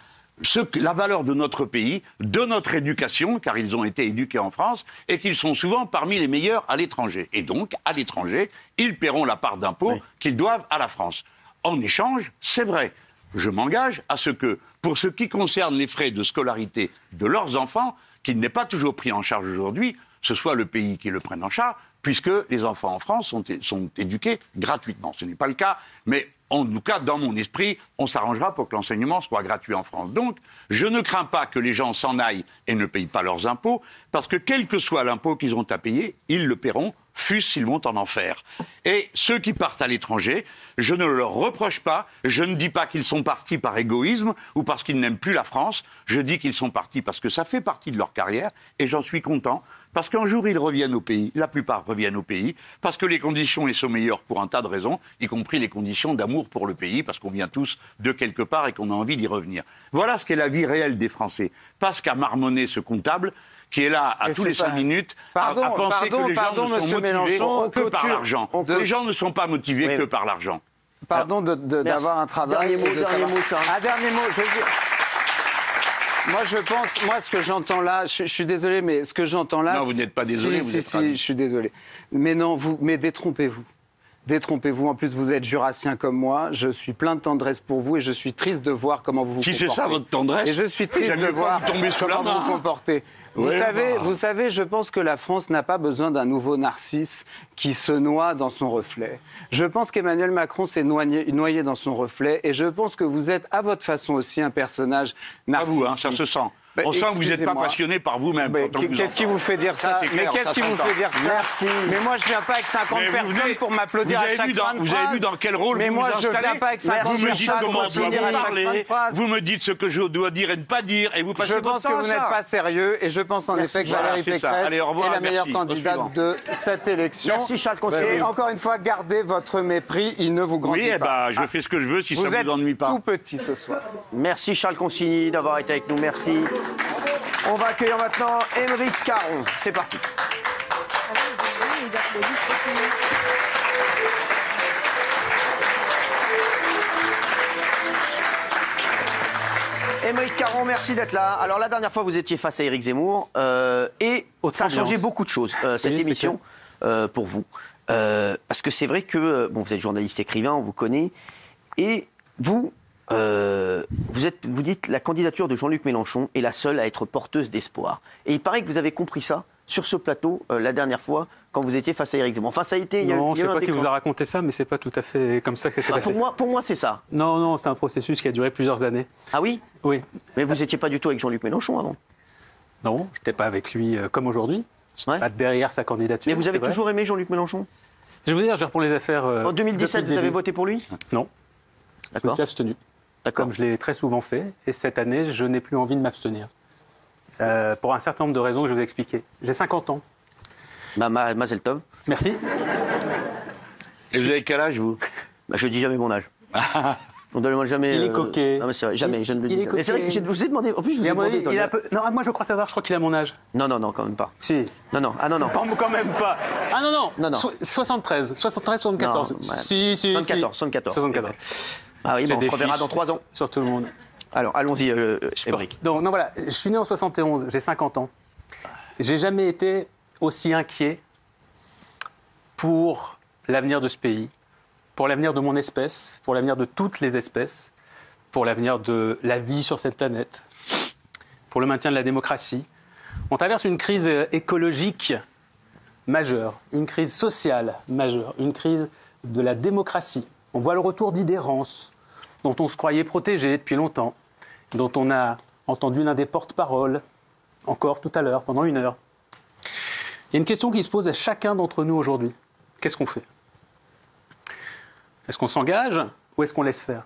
la valeur de notre pays, de notre éducation, car ils ont été éduqués en France, et qu'ils sont souvent parmi les meilleurs à l'étranger. Et donc, à l'étranger, ils paieront la part d'impôt qu'ils doivent à la France. En échange, c'est vrai, je m'engage à ce que, pour ce qui concerne les frais de scolarité de leurs enfants, qui n'est pas toujours pris en charge aujourd'hui, ce soit le pays qui le prenne en charge, puisque les enfants en France sont éduqués gratuitement. Ce n'est pas le cas, mais en tout cas, dans mon esprit, on s'arrangera pour que l'enseignement soit gratuit en France. Donc, je ne crains pas que les gens s'en aillent et ne payent pas leurs impôts, parce que quel que soit l'impôt qu'ils ont à payer, ils le paieront, fût-ce s'ils vont en enfer. Et ceux qui partent à l'étranger, je ne leur reproche pas, je ne dis pas qu'ils sont partis par égoïsme ou parce qu'ils n'aiment plus la France, je dis qu'ils sont partis parce que ça fait partie de leur carrière, et j'en suis content. Parce qu'un jour, ils reviennent au pays, la plupart reviennent au pays, parce que les conditions y sont meilleures pour un tas de raisons, y compris les conditions d'amour pour le pays, parce qu'on vient tous de quelque part et qu'on a envie d'y revenir. Voilà ce qu'est la vie réelle des Français. Pas ce qu'a marmonné ce comptable qui est là à tous les 5 minutes à penser que les gens ne sont motivés que par l'argent. Les gens ne sont pas motivés que par l'argent. Pardon d'avoir un travail. Dernier mot, je veux dire... Moi, je pense, ce que j'entends là, je suis désolé, mais ce que j'entends là... Non, vous n'êtes pas désolé. Si, je suis désolé. Mais non, mais détrompez-vous. Détrompez-vous. En plus, vous êtes jurassien comme moi. Je suis plein de tendresse pour vous et je suis triste de voir comment vous vous comportez. Si c'est ça, votre tendresse. Et je suis triste de voir comment vous vous comportez. Vous savez, je pense que la France n'a pas besoin d'un nouveau narcisse qui se noie dans son reflet. Je pense qu'Emmanuel Macron s'est noyé dans son reflet et je pense que vous êtes à votre façon aussi un personnage narcissique. Pas vous, hein, ça se sent. On sent que vous n'êtes pas passionné par vous-même. Qu'est-ce qui vous fait dire ça? Mais qu'est-ce qui vous fait dire ça? Merci. Mais moi, je ne viens pas avec 50 personnes pour m'applaudir à chaque fin de phrase. Vous avez vu dans quel rôle vous vous installez? Mais moi, je ne viens pas avec 50 personnes pour m'applaudir à chaque phrase. Vous me dites ce que je dois dire et ne pas dire. Et vous passez votre temps à ça. Je pense que vous n'êtes pas sérieux. Et je pense en effet que Valérie Pécresse est la meilleure candidate de cette élection. Merci Charles Consigny. Et encore une fois, gardez votre mépris. Il ne vous grandit pas. Oui, je fais ce que je veux si ça ne vous ennuie pas. Vous êtes tout petit ce soir. Merci Charles Consigny d'avoir été avec nous. Merci. On va accueillir maintenant Aymeric Caron. C'est parti. Aymeric Caron, merci d'être là. Alors la dernière fois, vous étiez face à Éric Zemmour et ça a changé beaucoup de choses, cette émission, pour vous. Parce que c'est vrai que bon, vous êtes journaliste, écrivain, on vous connaît, et vous... vous dites la candidature de Jean-Luc Mélenchon est la seule à être porteuse d'espoir. Et il paraît que vous avez compris ça sur ce plateau la dernière fois quand vous étiez face à Éric Zemmour. Enfin, ça a été... Non, je ne sais pas qui vous a raconté ça, mais ce n'est pas tout à fait comme ça que ça s'est passé. Pour moi, c'est ça. Non, non, c'est un processus qui a duré plusieurs années. Ah oui? Oui. Mais vous n'étiez pas du tout avec Jean-Luc Mélenchon avant? Non, je n'étais pas avec lui comme aujourd'hui. Je n'étais pas derrière sa candidature. Mais vous avez toujours aimé Jean-Luc Mélenchon? Je vais vous dire, je réponds les affaires... en 2017, vous avez voté pour lui? Non. Je me suis abstenu. Comme je l'ai très souvent fait, et cette année, je n'ai plus envie de m'abstenir. Pour un certain nombre de raisons que je vais vous expliquer. J'ai 50 ans. Mazel Tov. Merci. Et vous avez quel âge, vous? Je ne dis jamais mon âge. On ne demande jamais... Il est coquet. Non, mais c'est vrai, jamais, je ne le dis pas. C'est vrai que je vous ai demandé... En plus, je vous ai demandé... Non, moi, je crois savoir, je crois qu'il a mon âge. Non, non, non, quand même pas. Si. Non, non, ah non, non. Quand même pas. Ah non, non, non, non. 73, 73, 74. Si, si, 74, 74. 74. Ah oui, bon, on se reverra dans 3 ans. Sur tout le monde. Alors, allons-y, Aymeric. Non, non, voilà, je suis né en 71, j'ai 50 ans. J'ai jamais été aussi inquiet pour l'avenir de ce pays, pour l'avenir de mon espèce, pour l'avenir de toutes les espèces, pour l'avenir de la vie sur cette planète, pour le maintien de la démocratie. On traverse une crise écologique majeure, une crise sociale majeure, une crise de la démocratie. On voit le retour d'idées rances, dont on se croyait protégé depuis longtemps, dont on a entendu l'un des porte-paroles, encore tout à l'heure, pendant une heure. Il y a une question qui se pose à chacun d'entre nous aujourd'hui. Qu'est-ce qu'on fait? Est-ce qu'on s'engage ou est-ce qu'on laisse faire?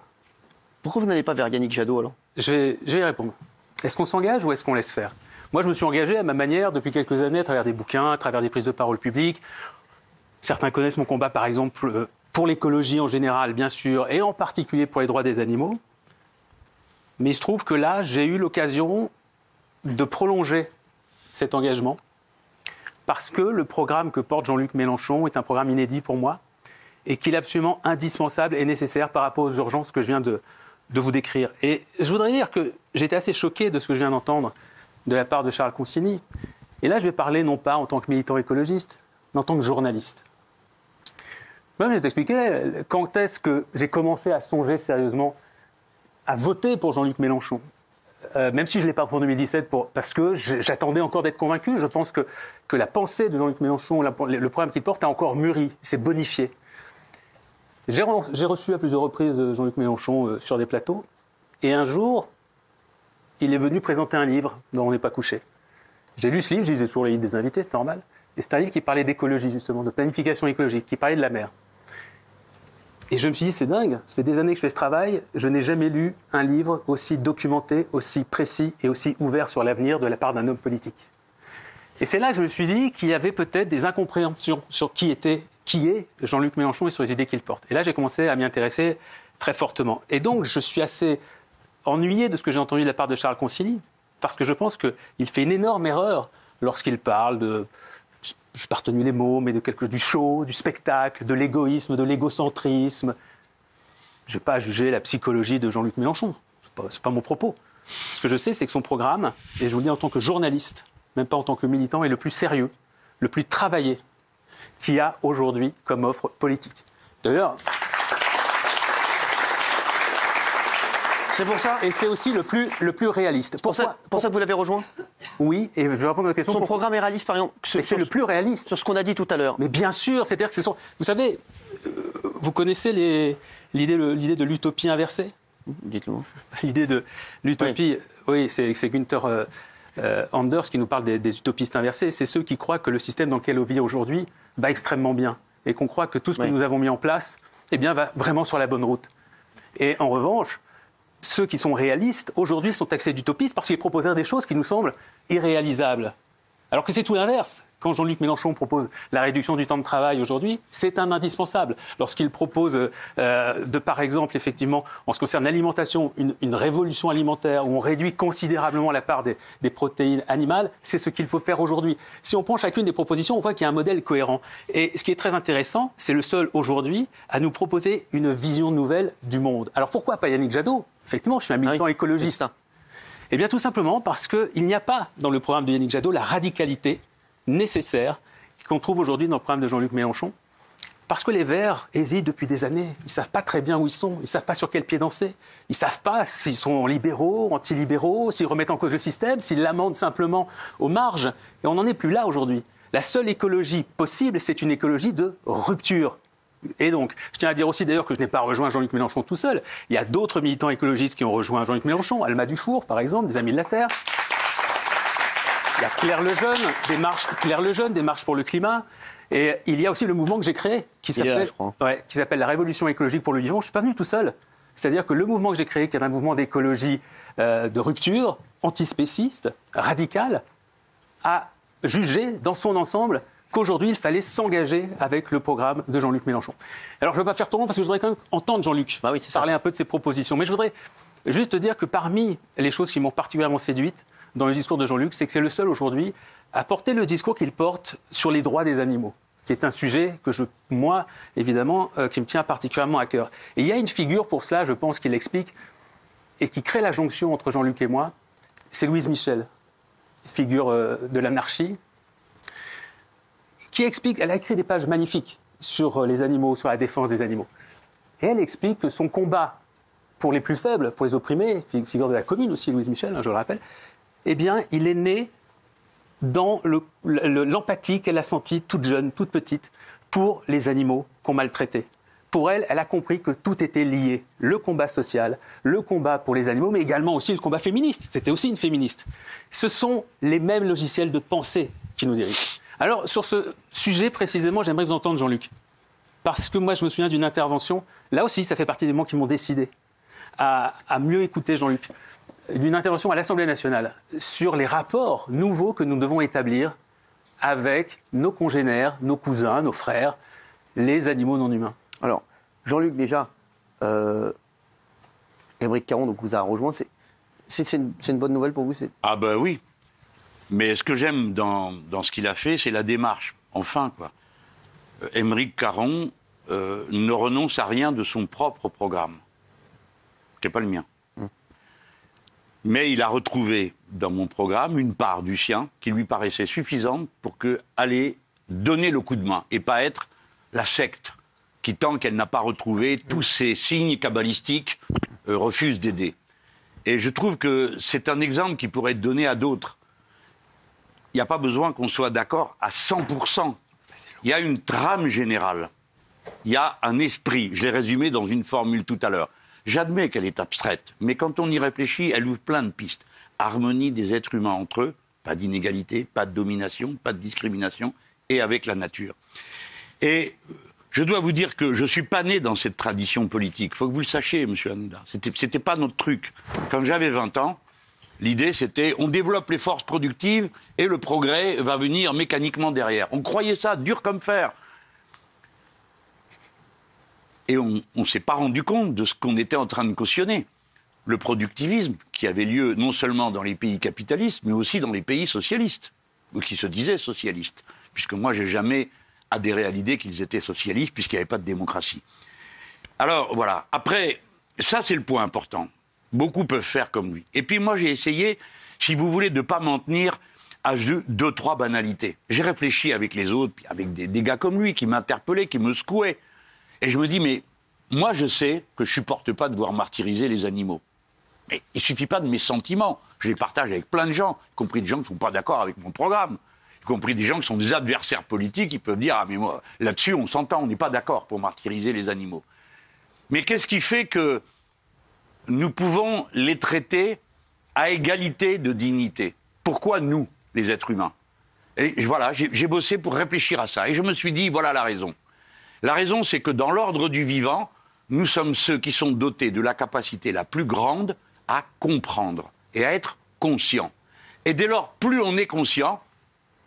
Pourquoi vous n'allez pas vers Yannick Jadot alors? Je vais y répondre. Est-ce qu'on s'engage ou est-ce qu'on laisse faire? Moi, je me suis engagé à ma manière depuis quelques années à travers des bouquins, à travers des prises de parole publiques. Certains connaissent mon combat, par exemple, pour l'écologie en général, bien sûr, et en particulier pour les droits des animaux. Mais il se trouve que là, j'ai eu l'occasion de prolonger cet engagement parce que le programme que porte Jean-Luc Mélenchon est un programme inédit pour moi et qu'il est absolument indispensable et nécessaire par rapport aux urgences que je viens de vous décrire. Et je voudrais dire que j'étais assez choqué de ce que je viens d'entendre de la part de Charles Consigny. Et là, je vais parler non pas en tant que militant écologiste, mais en tant que journaliste. Moi, je vais t'expliquer quand est-ce que j'ai commencé à songer sérieusement à voter pour Jean-Luc Mélenchon. Même si je ne l'ai pas pour 2017, parce que j'attendais encore d'être convaincu. Je pense que la pensée de Jean-Luc Mélenchon, le programme qu'il porte, a encore mûri, s'est bonifié. J'ai reçu à plusieurs reprises Jean-Luc Mélenchon sur des plateaux. Et un jour, il est venu présenter un livre dont on n'est pas couché. J'ai lu ce livre, je lisais toujours les livres des invités, c'était normal. Et c'est un livre qui parlait d'écologie, justement, de planification écologique, qui parlait de la mer. Et je me suis dit, c'est dingue, ça fait des années que je fais ce travail, je n'ai jamais lu un livre aussi documenté, aussi précis et aussi ouvert sur l'avenir de la part d'un homme politique. Et c'est là que je me suis dit qu'il y avait peut-être des incompréhensions sur qui est Jean-Luc Mélenchon et sur les idées qu'il porte. Et là, j'ai commencé à m'y intéresser très fortement. Et donc, je suis assez ennuyé de ce que j'ai entendu de la part de Charles Consigny, parce que je pense qu'il fait une énorme erreur lorsqu'il parle de... Je n'ai pas retenu les mots, mais de quelque, du show, du spectacle, de l'égoïsme, de l'égocentrisme. Je ne vais pas juger la psychologie de Jean-Luc Mélenchon. Ce n'est pas mon propos. Ce que je sais, c'est que son programme, et je vous le dis en tant que journaliste, même pas en tant que militant, est le plus sérieux, le plus travaillé qu'il y a aujourd'hui comme offre politique. D'ailleurs... C'est pour ça. Et c'est aussi le plus réaliste. Pour ça que vous l'avez rejoint? Oui, et je vais répondre à la question. Son programme est réaliste, par exemple. C'est le plus réaliste. Sur ce qu'on a dit tout à l'heure. Mais bien sûr, c'est-à-dire que ce sont... Vous savez, vous connaissez l'idée de l'utopie inversée? Dites-le. L'idée de l'utopie, oui, c'est Günther Anders qui nous parle des utopistes inversés. C'est ceux qui croient que le système dans lequel on vit aujourd'hui va extrêmement bien et qu'on croit que tout ce que nous avons mis en place eh bien, va vraiment sur la bonne route. Et en revanche... Ceux qui sont réalistes, aujourd'hui, sont taxés d'utopistes parce qu'ils proposent des choses qui nous semblent irréalisables. Alors que c'est tout l'inverse. Quand Jean-Luc Mélenchon propose la réduction du temps de travail aujourd'hui, c'est un indispensable. Lorsqu'il propose, par exemple, effectivement, en ce qui concerne l'alimentation, une révolution alimentaire où on réduit considérablement la part des protéines animales, c'est ce qu'il faut faire aujourd'hui. Si on prend chacune des propositions, on voit qu'il y a un modèle cohérent. Et ce qui est très intéressant, c'est le seul aujourd'hui à nous proposer une vision nouvelle du monde. Alors pourquoi pas Yannick Jadot? Effectivement, je suis un militant écologiste. Eh bien, tout simplement parce qu'il n'y a pas dans le programme de Yannick Jadot la radicalité nécessaire qu'on trouve aujourd'hui dans le programme de Jean-Luc Mélenchon. Parce que les Verts hésitent depuis des années. Ils ne savent pas très bien où ils sont. Ils ne savent pas sur quel pied danser. Ils ne savent pas s'ils sont libéraux, antilibéraux, s'ils remettent en cause le système, s'ils l'amendent simplement aux marges. Et on n'en est plus là aujourd'hui. La seule écologie possible, c'est une écologie de rupture. Et donc, je tiens à dire aussi d'ailleurs que je n'ai pas rejoint Jean-Luc Mélenchon tout seul. Il y a d'autres militants écologistes qui ont rejoint Jean-Luc Mélenchon, Alma Dufour, par exemple, des Amis de la Terre. Il y a Claire Lejeune, des marches pour le climat. Et il y a aussi le mouvement que j'ai créé, qui s'appelle la Révolution écologique pour le vivant. Je ne suis pas venu tout seul. C'est-à-dire que le mouvement que j'ai créé, qui est un mouvement d'écologie de rupture, antispéciste, radical, a jugé dans son ensemble qu'aujourd'hui, il fallait s'engager avec le programme de Jean-Luc Mélenchon. Alors, je ne veux pas faire trop long parce que je voudrais quand même entendre Jean-Luc parler un peu de ses propositions. Mais je voudrais juste te dire que parmi les choses qui m'ont particulièrement séduite dans le discours de Jean-Luc, c'est que c'est le seul aujourd'hui à porter le discours qu'il porte sur les droits des animaux, qui est un sujet que moi, évidemment, qui me tient particulièrement à cœur. Et il y a une figure pour cela, je pense, qui l'explique et qui crée la jonction entre Jean-Luc et moi, c'est Louise Michel, figure de l'anarchie, qui explique, elle a écrit des pages magnifiques sur les animaux, sur la défense des animaux. Et elle explique que son combat pour les plus faibles, pour les opprimés, figure de la Commune aussi, Louise Michel, hein, je le rappelle, eh bien, il est né dans l'empathie qu'elle a sentie toute jeune, toute petite, pour les animaux qu'on maltraitait. Pour elle, elle a compris que tout était lié. Le combat social, le combat pour les animaux, mais également aussi le combat féministe. C'était aussi une féministe. Ce sont les mêmes logiciels de pensée qui nous dirigent. Alors, sur ce sujet précisément, j'aimerais vous entendre, Jean-Luc. Parce que moi, je me souviens d'une intervention, là aussi, ça fait partie des moments qui m'ont décidé à mieux écouter Jean-Luc, d'une intervention à l'Assemblée nationale sur les rapports nouveaux que nous devons établir avec nos congénères, nos cousins, nos frères, les animaux non humains. Alors, Jean-Luc, déjà, Aymeric Caron, donc, vous a rejoint, c'est une bonne nouvelle pour vous? Ah ben oui, mais ce que j'aime dans ce qu'il a fait, c'est la démarche, enfin, quoi. Aymeric Caron ne renonce à rien de son propre programme. C'est pas le mien. Mais il a retrouvé dans mon programme une part du sien qui lui paraissait suffisante pour aller donner le coup de main et pas être la secte qui, tant qu'elle n'a pas retrouvé tous ces signes kabbalistiques, refuse d'aider. Et je trouve que c'est un exemple qui pourrait être donné à d'autres. Il n'y a pas besoin qu'on soit d'accord à 100%. Il y a une trame générale, il y a un esprit. Je l'ai résumé dans une formule tout à l'heure. J'admets qu'elle est abstraite, mais quand on y réfléchit, elle ouvre plein de pistes. Harmonie des êtres humains entre eux, pas d'inégalité, pas de domination, pas de discrimination, et avec la nature. Et je dois vous dire que je ne suis pas né dans cette tradition politique. Il faut que vous le sachiez, M. Hanouna. C'était pas notre truc. Quand j'avais 20 ans, l'idée c'était on développe les forces productives et le progrès va venir mécaniquement derrière. On croyait ça, dur comme fer. Et on ne s'est pas rendu compte de ce qu'on était en train de cautionner. Le productivisme qui avait lieu non seulement dans les pays capitalistes, mais aussi dans les pays socialistes, ou qui se disaient socialistes, puisque moi, je n'ai jamais adhéré à l'idée qu'ils étaient socialistes, puisqu'il n'y avait pas de démocratie. Alors, voilà. Après, ça, c'est le point important. Beaucoup peuvent faire comme lui. Et puis, moi, j'ai essayé, si vous voulez, de ne pas m'en tenir à deux, trois banalités. J'ai réfléchi avec les autres, avec des gars comme lui, qui m'interpellaient, qui me secouaient. Et je me dis, mais moi, je sais que je ne supporte pas de voir martyriser les animaux. Mais il ne suffit pas de mes sentiments. Je les partage avec plein de gens, y compris des gens qui ne sont pas d'accord avec mon programme, y compris des gens qui sont des adversaires politiques, qui peuvent dire, ah mais moi, là-dessus, on s'entend, on n'est pas d'accord pour martyriser les animaux. Mais qu'est-ce qui fait que nous pouvons les traiter à égalité de dignité? Pourquoi nous, les êtres humains? Et voilà, j'ai bossé pour réfléchir à ça. Et je me suis dit, voilà la raison. La raison, c'est que dans l'ordre du vivant, nous sommes ceux qui sont dotés de la capacité la plus grande à comprendre et à être conscients. Et dès lors, plus on est conscient,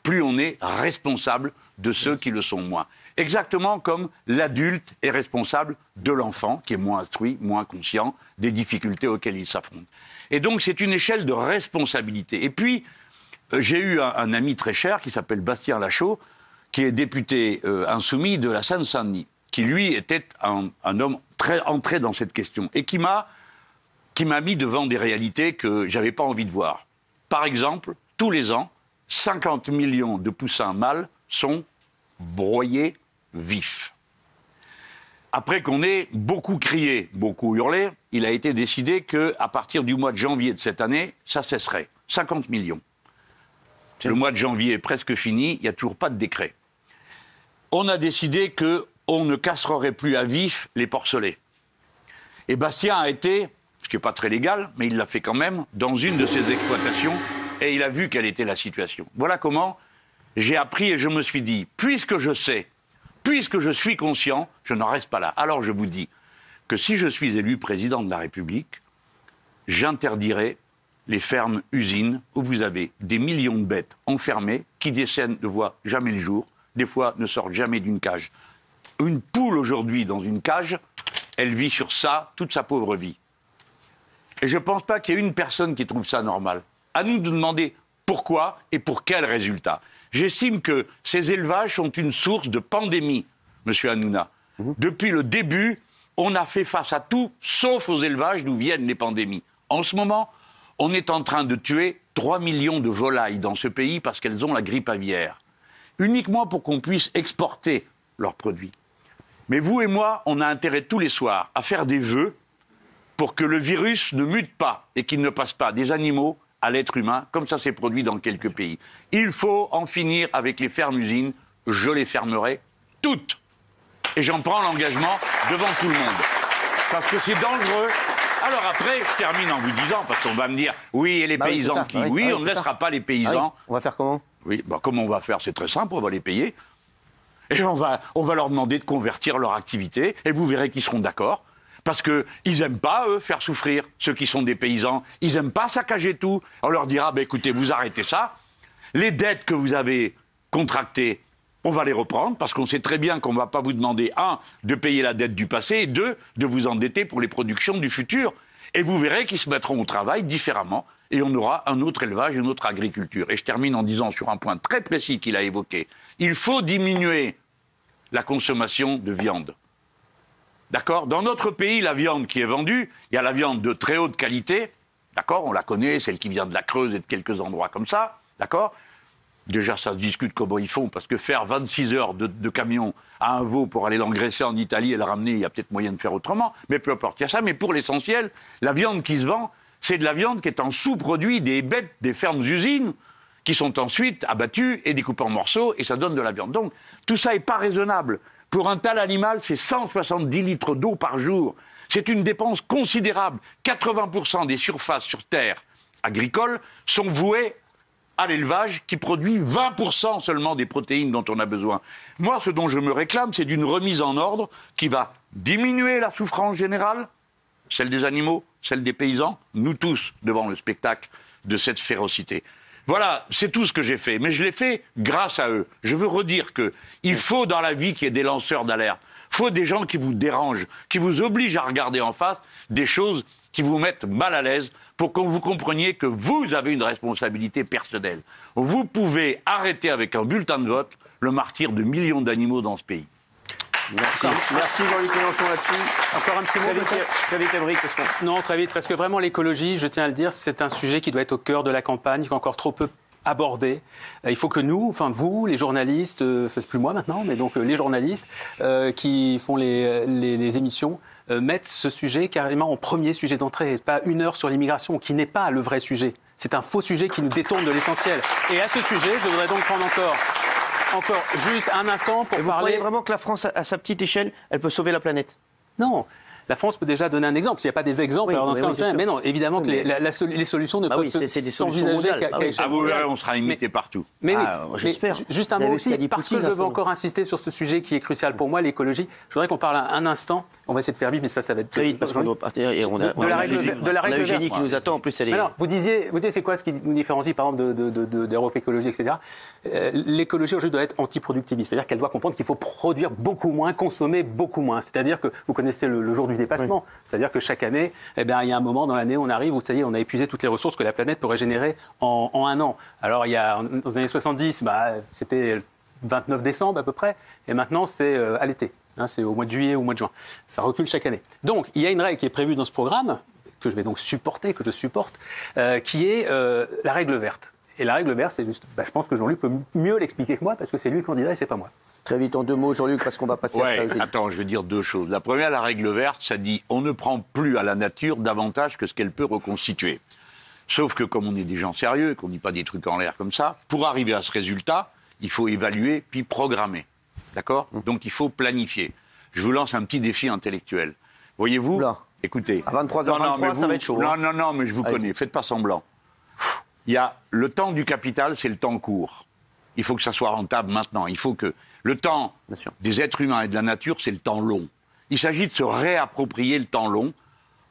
plus on est responsable de ceux qui le sont moins. Exactement comme l'adulte est responsable de l'enfant, qui est moins instruit, moins conscient des difficultés auxquelles il s'affronte. Et donc, c'est une échelle de responsabilité. Et puis, j'ai eu un ami très cher qui s'appelle Bastien Lachaud, qui est député insoumis de la Seine-Saint-Denis, qui lui était un homme très entré dans cette question et qui m'a mis devant des réalités que j'avais pas envie de voir. Par exemple, tous les ans, 50 millions de poussins mâles sont broyés vifs. Après qu'on ait beaucoup crié, beaucoup hurlé, il a été décidé qu'à partir du mois de janvier de cette année, ça cesserait. 50 millions. Le mois de janvier est presque fini, il n'y a toujours pas de décret. On a décidé qu'on ne casserait plus à vif les porcelets. Et Bastien a été, ce qui n'est pas très légal, mais il l'a fait quand même, dans une de ses exploitations, et il a vu quelle était la situation. Voilà comment j'ai appris et je me suis dit, puisque je sais, puisque je suis conscient, je n'en reste pas là. Alors je vous dis que si je suis élu président de la République, j'interdirai les fermes-usines où vous avez des millions de bêtes enfermées qui des décennies ne voient jamais le jour, des fois ne sortent jamais d'une cage. Une poule aujourd'hui dans une cage, elle vit sur ça toute sa pauvre vie. Et je ne pense pas qu'il y ait une personne qui trouve ça normal. À nous de demander pourquoi et pour quel résultat. J'estime que ces élevages sont une source de pandémie, M. Hanouna. Depuis le début, on a fait face à tout, sauf aux élevages d'où viennent les pandémies. En ce moment, on est en train de tuer 3 millions de volailles dans ce pays parce qu'elles ont la grippe aviaire. Uniquement pour qu'on puisse exporter leurs produits. Mais vous et moi, on a intérêt tous les soirs à faire des vœux pour que le virus ne mute pas et qu'il ne passe pas des animaux à l'être humain, comme ça s'est produit dans quelques pays. Il faut en finir avec les fermes-usines. Je les fermerai toutes. Et j'en prends l'engagement devant tout le monde. Parce que c'est dangereux. Alors après, je termine en vous disant, parce qu'on va me dire, oui, et les paysans qui... Oui, on ne laissera pas les paysans. On va faire comment? Oui, bah, comment on va faire? C'est très simple, on va les payer. Et on va leur demander de convertir leur activité, et vous verrez qu'ils seront d'accord. Parce qu'ils n'aiment pas, eux, faire souffrir, ceux qui sont des paysans. Ils n'aiment pas saccager tout. On leur dira, bah, écoutez, vous arrêtez ça. Les dettes que vous avez contractées, on va les reprendre, parce qu'on sait très bien qu'on ne va pas vous demander, un, de payer la dette du passé, et deux, de vous endetter pour les productions du futur. Et vous verrez qu'ils se mettront au travail différemment, et on aura un autre élevage, une autre agriculture. Et je termine en disant sur un point très précis qu'il a évoqué. Il faut diminuer la consommation de viande. D'accord ? Dans notre pays, la viande qui est vendue, il y a la viande de très haute qualité, d'accord ? On la connaît, celle qui vient de la Creuse et de quelques endroits comme ça, d'accord ? Déjà, ça se discute comment ils font, parce que faire 26 heures de camion à un veau pour aller l'engraisser en Italie et le ramener, il y a peut-être moyen de faire autrement, mais peu importe, il y a ça. Mais pour l'essentiel, la viande qui se vend, c'est de la viande qui est en sous-produit des bêtes, des fermes-usines, qui sont ensuite abattues et découpées en morceaux, et ça donne de la viande. Donc, tout ça n'est pas raisonnable. Pour un tel animal, c'est 170 litres d'eau par jour. C'est une dépense considérable. 80% des surfaces sur terre agricole sont vouées à l'élevage qui produit 20% seulement des protéines dont on a besoin. Moi, ce dont je me réclame, c'est d'une remise en ordre qui va diminuer la souffrance générale, celle des animaux, celle des paysans, nous tous, devant le spectacle de cette férocité. Voilà, c'est tout ce que j'ai fait, mais je l'ai fait grâce à eux. Je veux redire qu'il faut dans la vie qu'il y ait des lanceurs d'alerte, il faut des gens qui vous dérangent, qui vous obligent à regarder en face des choses qui vous mettent mal à l'aise pour que vous compreniez que vous avez une responsabilité personnelle. Vous pouvez arrêter avec un bulletin de vote le martyr de millions d'animaux dans ce pays. Merci. Merci Jean-Luc Mélenchon là-dessus. Encore un petit mot très vite, Aymeric. Non, très vite, parce que vraiment l'écologie, je tiens à le dire, c'est un sujet qui doit être au cœur de la campagne, qui est encore trop peu abordé. Il faut que nous, enfin vous, les journalistes, plus moi maintenant, mais donc les journalistes qui font les émissions, mettent ce sujet carrément en premier sujet d'entrée, pas une heure sur l'immigration, qui n'est pas le vrai sujet. C'est un faux sujet qui nous détourne de l'essentiel. Et à ce sujet, je voudrais donc prendre encore juste un instant pour parler... Vous croyez vraiment que la France, à sa petite échelle, elle peut sauver la planète? Non. La France peut déjà donner un exemple. S'il n'y a pas des exemples, oui, alors dans ce cas, mais non, évidemment que les solutions ne peuvent s'envisager qu'à l'échelle. Ah, vous verrez, on sera imité partout. Mais oui, j'espère. Juste un mot aussi, parce que je veux encore insister sur ce sujet qui est crucial pour moi, l'écologie. Je voudrais qu'on parle un instant. On va essayer de faire vite, mais ça va être très vite parce qu'on doit partir. Et on a Eugénie qui nous attend. En plus, elle est. Vous disiez, c'est quoi ce qui nous différencie, par exemple, d'Europe Écologie, etc. L'écologie aujourd'hui doit être antiproductiviste, c'est-à-dire qu'elle doit comprendre qu'il faut produire beaucoup moins, consommer beaucoup moins. C'est-à-dire que vous connaissez le jour du dépassement. Oui. C'est-à-dire que chaque année, eh bien, il y a un moment dans l'année où on arrive où ça y est, on a épuisé toutes les ressources que la planète pourrait générer en un an. Alors, il y a, dans les années 70, c'était 29 décembre à peu près, et maintenant c'est à l'été. Hein, c'est au mois de juillet ou au mois de juin. Ça recule chaque année. Donc, il y a une règle qui est prévue dans ce programme, que je vais donc supporter, que je supporte, qui est la règle verte. Et la règle verte, c'est juste, je pense que Jean-Luc peut mieux l'expliquer que moi, parce que c'est lui le candidat et c'est pas moi. Très vite, en deux mots, Jean-Luc, parce qu'on va passer à la... Attends, je vais dire deux choses. La première, la règle verte, ça dit on ne prend plus à la nature davantage que ce qu'elle peut reconstituer. Sauf que comme on est des gens sérieux, qu'on ne dit pas des trucs en l'air comme ça, pour arriver à ce résultat, il faut évaluer puis programmer. D'accord ? Donc il faut planifier. Je vous lance un petit défi intellectuel. Voyez-vous ? Écoutez. À 23h23, ça va être chaud. Non, non, non, mais je vous connais. Faites pas semblant. Il y a le temps du capital, c'est le temps court. Il faut que ça soit rentable maintenant. Il faut que le temps des êtres humains et de la nature, c'est le temps long. Il s'agit de se réapproprier le temps long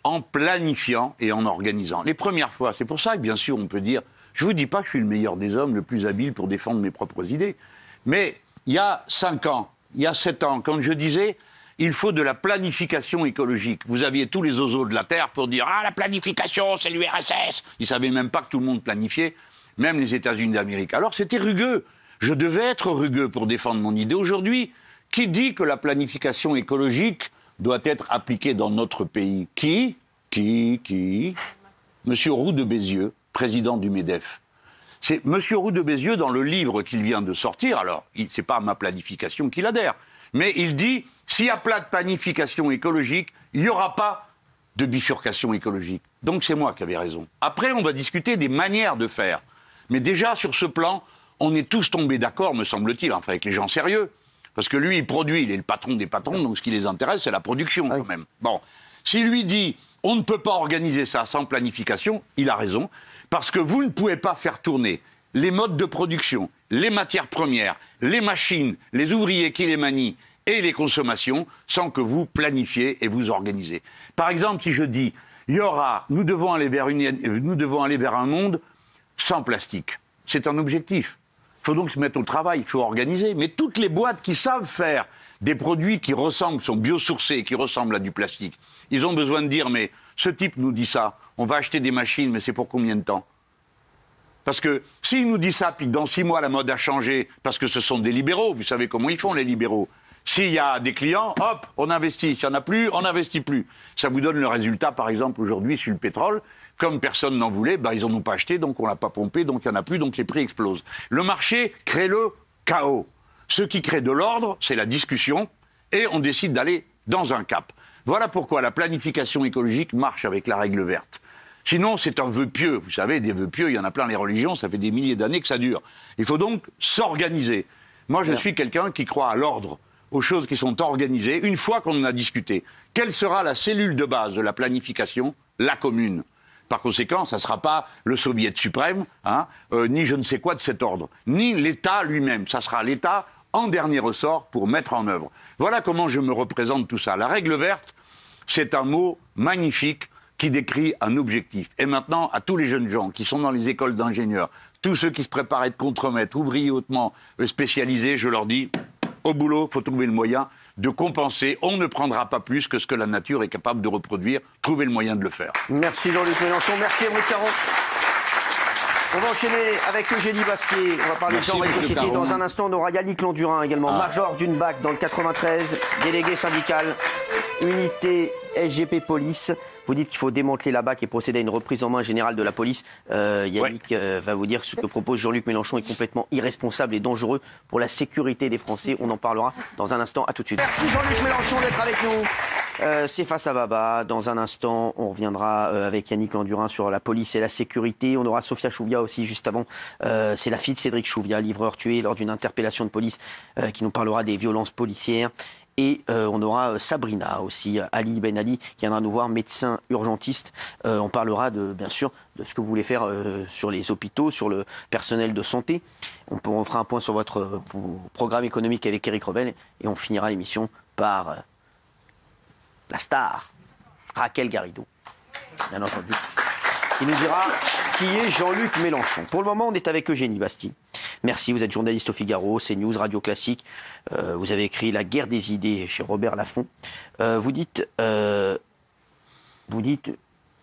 en planifiant et en organisant. Les premières fois, c'est pour ça que bien sûr on peut dire, je ne vous dis pas que je suis le meilleur des hommes, le plus habile pour défendre mes propres idées, mais il y a 5 ans, il y a 7 ans, quand je disais... Il faut de la planification écologique. Vous aviez tous les oiseaux de la Terre pour dire « Ah, la planification, c'est l'URSS !» Ils ne savaient même pas que tout le monde planifiait, même les États-Unis d'Amérique. Alors c'était rugueux. Je devais être rugueux pour défendre mon idée. Aujourd'hui, qui dit que la planification écologique doit être appliquée dans notre pays? Qui Monsieur Roux de Bézieux, président du MEDEF. C'est Monsieur Roux de Bézieux, dans le livre qu'il vient de sortir, alors ce n'est pas à ma planification qu'il adhère, mais il dit, s'il n'y a pas de planification écologique, il n'y aura pas de bifurcation écologique. Donc c'est moi qui avais raison. Après, on va discuter des manières de faire. Mais déjà, sur ce plan, on est tous tombés d'accord, me semble-t-il, enfin avec les gens sérieux. Parce que lui, il produit, il est le patron des patrons, donc ce qui les intéresse, c'est la production quand même. Bon, s'il lui dit, on ne peut pas organiser ça sans planification, il a raison, parce que vous ne pouvez pas faire tourner les modes de production, les matières premières, les machines, les ouvriers qui les manient et les consommations, sans que vous planifiez et vous organisez. Par exemple, si je dis, il y aura, nous devons aller vers un monde sans plastique. C'est un objectif. Il faut donc se mettre au travail, il faut organiser. Mais toutes les boîtes qui savent faire des produits qui ressemblent, sont biosourcés, qui ressemblent à du plastique, ils ont besoin de dire, mais ce type nous dit ça, on va acheter des machines, mais c'est pour combien de temps ? Parce que s'il nous dit ça, puis que dans 6 mois, la mode a changé, parce que ce sont des libéraux, vous savez comment ils font les libéraux. S'il y a des clients, hop, on investit. S'il n'y en a plus, on n'investit plus. Ça vous donne le résultat, par exemple, aujourd'hui, sur le pétrole. Comme personne n'en voulait, ben, ils n'en ont pas acheté, donc on ne l'a pas pompé, donc il n'y en a plus, donc les prix explosent. Le marché crée le chaos. Ce qui crée de l'ordre, c'est la discussion, et on décide d'aller dans un cap. Voilà pourquoi la planification écologique marche avec la règle verte. Sinon, c'est un vœu pieux. Vous savez, des vœux pieux, il y en a plein les religions, ça fait des milliers d'années que ça dure. Il faut donc s'organiser. Moi, je suis quelqu'un qui croit à l'ordre, aux choses qui sont organisées, une fois qu'on en a discuté. Quelle sera la cellule de base de la planification? La commune. Par conséquent, ça ne sera pas le soviet suprême, hein, ni je ne sais quoi de cet ordre, ni l'État lui-même. Ça sera l'État en dernier ressort pour mettre en œuvre. Voilà comment je me représente tout ça. La règle verte, c'est un mot magnifique qui décrit un objectif. Et maintenant, à tous les jeunes gens qui sont dans les écoles d'ingénieurs, tous ceux qui se préparent à être contremaîtres, ouvriers hautement spécialisés, je leur dis, au boulot, il faut trouver le moyen de compenser. On ne prendra pas plus que ce que la nature est capable de reproduire. Trouvez le moyen de le faire. Merci Jean-Luc Mélenchon, merci Aymeric Caron. On va enchaîner avec Eugénie Bastié. On va parler de genre et société. Dans un instant, on aura Yannick Landurin également, major d'une BAC dans le 93, délégué syndical, unité SGP Police. Vous dites qu'il faut démanteler la BAC et procéder à une reprise en main générale de la police. Yannick va vous dire ce que propose Jean-Luc Mélenchon est complètement irresponsable et dangereux pour la sécurité des Français. On en parlera dans un instant. À tout de suite. Merci Jean-Luc Mélenchon d'être avec nous. C'est Face à Baba. Dans un instant, on reviendra avec Yannick Landurin sur la police et la sécurité. On aura Sofia Chouviat aussi juste avant. C'est la fille de Cédric Chouviat, livreur tué lors d'une interpellation de police, qui nous parlera des violences policières. Et on aura Sabrina aussi, Ali Ben Ali, qui viendra nous voir, médecin urgentiste. On parlera de, bien sûr, de ce que vous voulez faire sur les hôpitaux, sur le personnel de santé. On fera un point sur votre programme économique avec Éric Revel. Et on finira l'émission par la star, Raquel Garrido, bien entendu, qui nous dira qui est Jean-Luc Mélenchon. Pour le moment, on est avec Eugénie Bastié. Merci, vous êtes journaliste au Figaro, CNews, Radio Classique. Vous avez écrit La guerre des idées chez Robert Laffont. Vous dites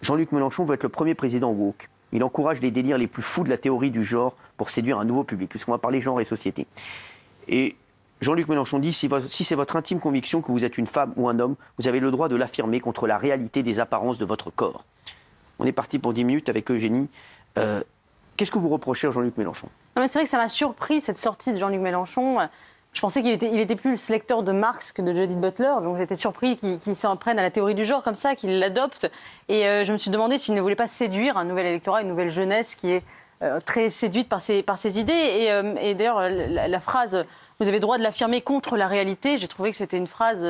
Jean-Luc Mélenchon veut être le premier président woke. Il encourage les délires les plus fous de la théorie du genre pour séduire un nouveau public, puisqu'on va parler genre et société. Et Jean-Luc Mélenchon dit, si c'est votre intime conviction que vous êtes une femme ou un homme, vous avez le droit de l'affirmer contre la réalité des apparences de votre corps. On est parti pour 10 minutes avec Eugénie. Qu'est-ce que vous reprochez à Jean-Luc Mélenchon ? C'est vrai que ça m'a surpris, cette sortie de Jean-Luc Mélenchon. Je pensais qu'il était plus lecteur de Marx que de Judith Butler. Donc j'étais surpris qu'il s'en prenne à la théorie du genre comme ça, qu'il l'adopte. Et je me suis demandé s'il ne voulait pas séduire un nouvel électorat, une nouvelle jeunesse qui est très séduite par ses idées. Et d'ailleurs, la phrase « vous avez le droit de l'affirmer contre la réalité », j'ai trouvé que c'était une phrase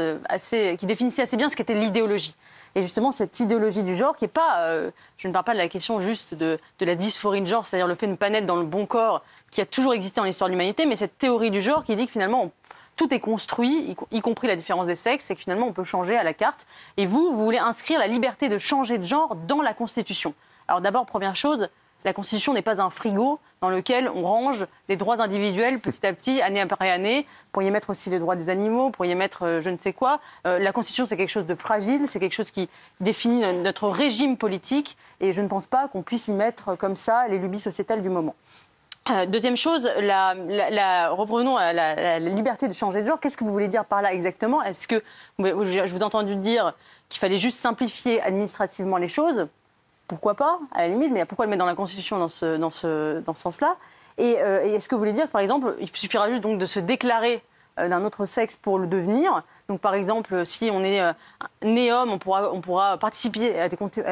qui définissait assez bien ce qu'était l'idéologie. Et justement, cette idéologie du genre qui n'est pas... je ne parle pas de la question juste de la dysphorie de genre, c'est-à-dire le fait de ne pas naître dans le bon corps qui a toujours existé dans l'histoire de l'humanité, mais cette théorie du genre qui dit que finalement, tout est construit, y compris la différence des sexes, et que finalement, on peut changer à la carte. Et vous voulez inscrire la liberté de changer de genre dans la Constitution. Alors d'abord, première chose, la Constitution n'est pas un frigo dans lequel on range les droits individuels petit à petit, année après année. Pour y mettre aussi les droits des animaux, pour y mettre je ne sais quoi. La Constitution, c'est quelque chose de fragile, c'est quelque chose qui définit notre régime politique. Et je ne pense pas qu'on puisse y mettre comme ça les lubies sociétales du moment. Deuxième chose, revenons à la liberté de changer de genre. Qu'est-ce que vous voulez dire par là exactement? Est-ce que je vous ai entendu dire qu'il fallait juste simplifier administrativement les choses? Pourquoi pas, à la limite, mais pourquoi le mettre dans la Constitution dans ce sens-là? Et est-ce que vous voulez dire, par exemple, il suffira juste donc de se déclarer d'un autre sexe pour le devenir? Donc, par exemple, si on est né homme, on pourra participer à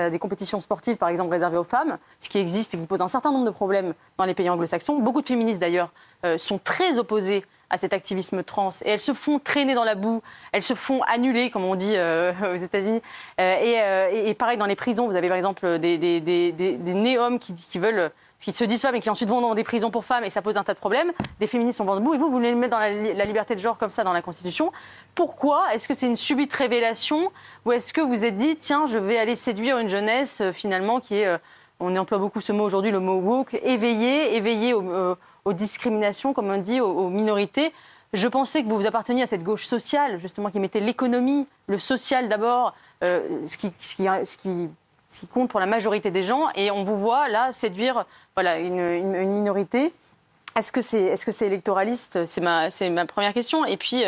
des compétitions sportives, par exemple, réservées aux femmes, ce qui existe et qui pose un certain nombre de problèmes dans les pays anglo-saxons. Beaucoup de féministes, d'ailleurs, sont très opposées à cet activisme trans, et elles se font traîner dans la boue, elles se font annuler, comme on dit aux États-Unis. Et pareil, dans les prisons, vous avez par exemple des nés-hommes qui veulent qui se disent femmes et qui ensuite vont dans des prisons pour femmes et ça pose un tas de problèmes. Des féministes sont vent debout et vous, vous voulez le mettre dans la liberté de genre comme ça dans la Constitution. Pourquoi? Est-ce que c'est une subite révélation ou est-ce que vous êtes dit, tiens, je vais aller séduire une jeunesse finalement qui est, on emploie beaucoup ce mot aujourd'hui, le mot woke, éveillée aux discriminations, comme on dit, aux minorités. Je pensais que vous apparteniez à cette gauche sociale, justement, qui mettait l'économie, le social d'abord, ce qui compte pour la majorité des gens. Et on vous voit, là, séduire voilà, une minorité. Est-ce que c'est électoraliste? C'est ma première question. Et puis,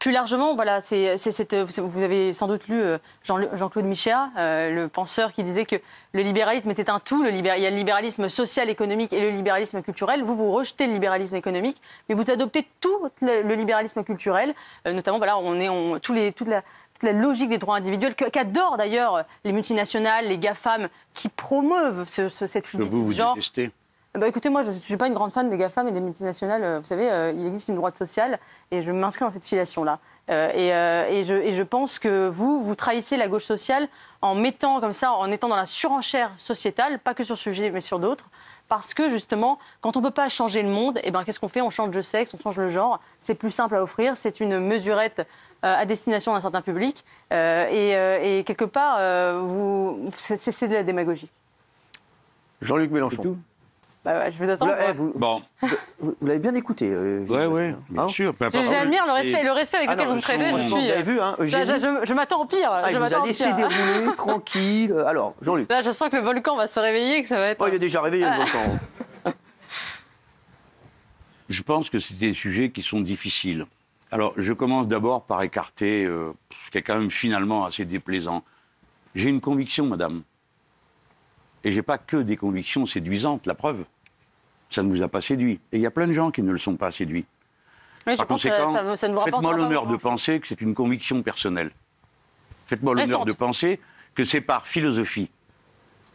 plus largement, voilà, vous avez sans doute lu Jean-Claude Michéa, le penseur qui disait que le libéralisme était un tout. Il y a le libéralisme social, économique et le libéralisme culturel. Vous rejetez le libéralisme économique, mais vous adoptez tout le libéralisme culturel. Notamment, voilà, toute la logique des droits individuels qu'adorent d'ailleurs les multinationales, les GAFAM, qui promeuvent cette fluidité de genre. Détestez. Bah écoutez, moi, je ne suis pas une grande fan des GAFAM et des multinationales. Vous savez, il existe une droite sociale et je m'inscris dans cette filiation-là. Et je pense que vous trahissez la gauche sociale en mettant comme ça, en étant dans la surenchère sociétale, pas que sur ce sujet, mais sur d'autres. Parce que justement, quand on ne peut pas changer le monde, eh ben, qu'est-ce qu'on fait? On change de sexe, on change le genre. C'est plus simple à offrir, c'est une mesurette à destination d'un certain public. Et quelque part, c'est de la démagogie. Jean-Luc Mélenchon. Bah ouais, je vous attends. Vous l'avez bien écouté. Oui, bien sûr. J'admire le respect avec lequel vous me traitez. Vous avez vu, hein, je m'attends au pire. Je vous allez laisser dérouler, tranquille. Alors, Jean-Luc. Là, je sens que le volcan va se réveiller, que ça va être... Oh, il est déjà réveillé, le volcan. Je pense que c'est des sujets qui sont difficiles. Alors, je commence d'abord par écarter ce qui est quand même finalement assez déplaisant. J'ai une conviction, madame. Et je n'ai pas que des convictions séduisantes, la preuve. Ça ne vous a pas séduit. Et il y a plein de gens qui ne le sont pas séduits. Oui, par conséquent, faites-moi l'honneur de penser que c'est une conviction personnelle. Faites-moi l'honneur de penser que c'est par philosophie.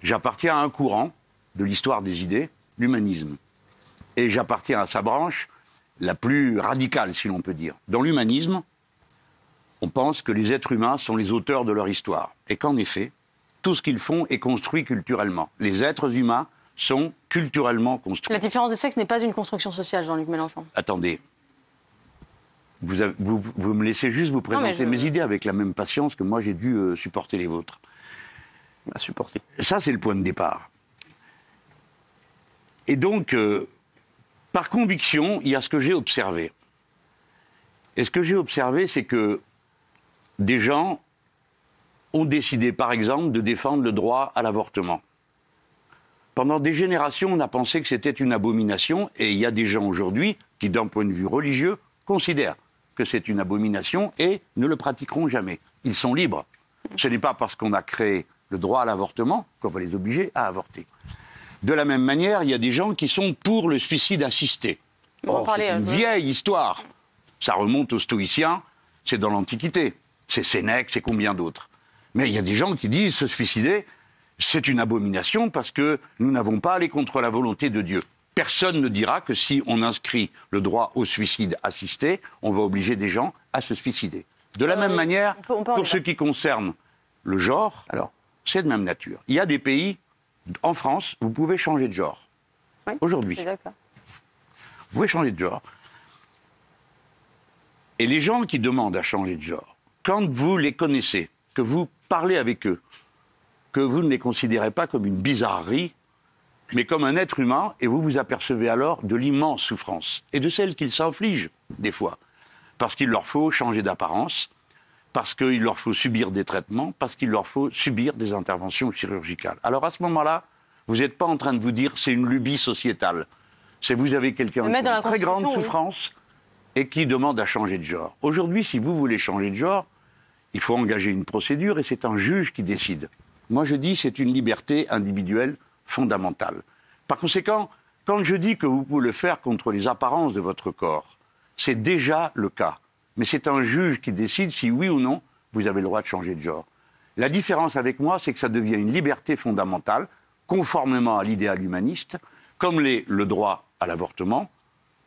J'appartiens à un courant de l'histoire des idées, l'humanisme. Et j'appartiens à sa branche la plus radicale, si l'on peut dire. Dans l'humanisme, on pense que les êtres humains sont les auteurs de leur histoire. Et qu'en effet, tout ce qu'ils font est construit culturellement. Les êtres humains sont culturellement construits. La différence des sexes n'est pas une construction sociale, Jean-Luc Mélenchon. Attendez. Vous me laissez juste vous présenter mes idées avec la même patience que moi j'ai dû supporter les vôtres. Supporter. Ça, c'est le point de départ. Et donc, par conviction, il y a ce que j'ai observé. Et ce que j'ai observé, c'est que des gens ont décidé, par exemple, de défendre le droit à l'avortement. Pendant des générations, on a pensé que c'était une abomination, et il y a des gens aujourd'hui qui, d'un point de vue religieux, considèrent que c'est une abomination et ne le pratiqueront jamais. Ils sont libres. Ce n'est pas parce qu'on a créé le droit à l'avortement qu'on va les obliger à avorter. De la même manière, il y a des gens qui sont pour le suicide assisté. C'est une vieille histoire. Ça remonte aux stoïciens, c'est dans l'Antiquité. C'est Sénèque, c'est combien d'autres ? Mais il y a des gens qui disent se suicider, c'est une abomination parce que nous n'avons pas à aller contre la volonté de Dieu. Personne ne dira que si on inscrit le droit au suicide assisté, on va obliger des gens à se suicider. De la même manière, pour ce qui concerne le genre, c'est de même nature. Il y a des pays, en France, vous pouvez changer de genre. Oui, aujourd'hui. Vous pouvez changer de genre. Et les gens qui demandent à changer de genre, quand vous les connaissez, que vous parlez avec eux, que vous ne les considérez pas comme une bizarrerie, mais comme un être humain, et vous vous apercevez alors de l'immense souffrance, et de celle qu'ils s'infligent, des fois, parce qu'il leur faut changer d'apparence, parce qu'il leur faut subir des traitements, parce qu'il leur faut subir des interventions chirurgicales. Alors à ce moment-là, vous n'êtes pas en train de vous dire c'est une lubie sociétale, c'est vous avez quelqu'un qui a une très grande souffrance et qui demande à changer de genre. Aujourd'hui, si vous voulez changer de genre, il faut engager une procédure et c'est un juge qui décide. Moi, je dis que c'est une liberté individuelle fondamentale. Par conséquent, quand je dis que vous pouvez le faire contre les apparences de votre corps, c'est déjà le cas. Mais c'est un juge qui décide si oui ou non, vous avez le droit de changer de genre. La différence avec moi, c'est que ça devient une liberté fondamentale, conformément à l'idéal humaniste, comme l'est le droit à l'avortement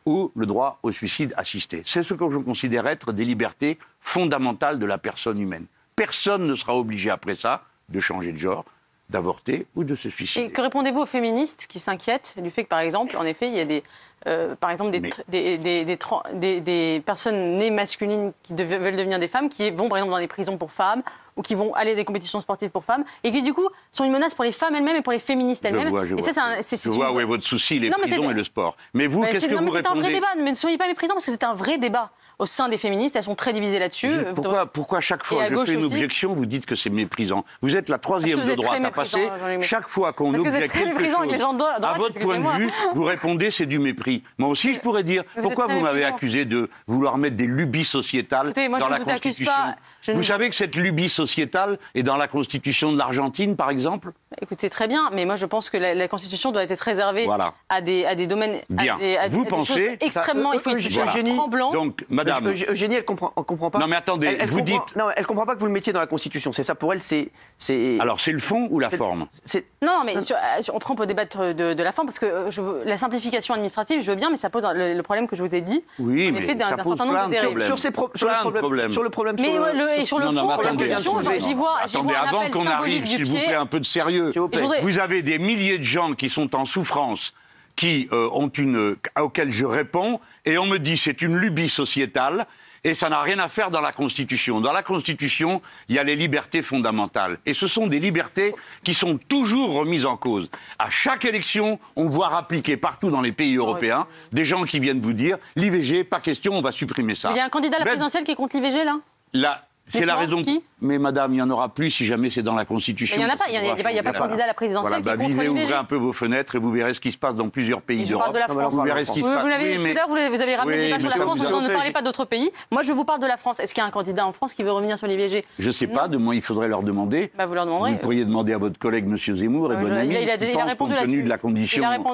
ou le droit au suicide assisté. C'est ce que je considère être des libertés fondamentales de la personne humaine. Personne ne sera obligé après ça de changer de genre, d'avorter ou de se suicider. Et que répondez-vous aux féministes qui s'inquiètent du fait que, par exemple, en effet, il y a des, par exemple, des personnes nées masculines qui veulent devenir des femmes, qui vont, par exemple, dans des prisons pour femmes, ou qui vont aller à des compétitions sportives pour femmes, et qui, du coup, sont une menace pour les femmes elles-mêmes et pour les féministes elles-mêmes. Je vois où est votre souci, les prisons et le sport. Mais vous, qu'est-ce que vous répondez ? C'est un vrai débat, mais ne soyez pas méprisants, parce que c'est un vrai débat. Au sein des féministes, elles sont très divisées là-dessus. Pourquoi chaque fois que je fais une objection, vous dites que c'est méprisant? Vous êtes la troisième de droite à passer. Chaque fois qu'on objecte quelque chose, à votre point de vue, vous répondez c'est du mépris. Moi aussi, je pourrais dire pourquoi vous m'avez accusé de vouloir mettre des lubies sociétales dans la Constitution. Vous savez que cette lubie sociétale est dans la Constitution de l'Argentine, par exemple? Écoutez, très bien, mais moi je pense que la Constitution doit être réservée à des domaines extrêmement tremblants. Donc, madame. Eugénie, elle ne comprend pas. Non, mais attendez, vous dites. Non, elle ne comprend pas que vous le mettiez dans la Constitution. C'est ça pour elle, c'est. Alors, c'est le fond ou la forme? Non, mais on peut débattre de la forme, parce que la simplification administrative, je veux bien, mais ça pose le problème que je vous ai dit. Oui, mais ça pose plein de problèmes. Sur le problème. Mais sur le fond, la Constitution, j'y vois. Attendez, avant qu'on arrive, s'il vous plaît, un peu de sérieux. Vous avez des milliers de gens qui sont en souffrance, qui ont auxquels je réponds, et on me dit c'est une lubie sociétale, et ça n'a rien à faire dans la Constitution. Dans la Constitution, il y a les libertés fondamentales, et ce sont des libertés qui sont toujours remises en cause. À chaque élection, on voit appliquer partout dans les pays européens des gens qui viennent vous dire l'IVG, pas question, on va supprimer ça. Il y a un candidat à la présidentielle qui est contre l'IVG là. C'est la raison. Mais madame, il n'y en aura plus si jamais c'est dans la Constitution. Mais il n'y en a pas, il n'y a pas de candidat à la présidentielle qui est contre l'IVG. Ouvrez un peu vos fenêtres et vous verrez ce qui se passe dans plusieurs pays d'Europe. Vous verrez ce qui se passe. Tout à l'heure, vous avez ramené le débat sur la France, vous ne parlez pas d'autres pays. Moi, je vous parle de la France. Est-ce qu'il y a un candidat en France qui veut revenir sur l'IVG? Je ne sais pas, il faudrait leur demander. Vous leur demanderez. Vous pourriez demander à votre collègue M. Zemmour et bon ami, il a répondu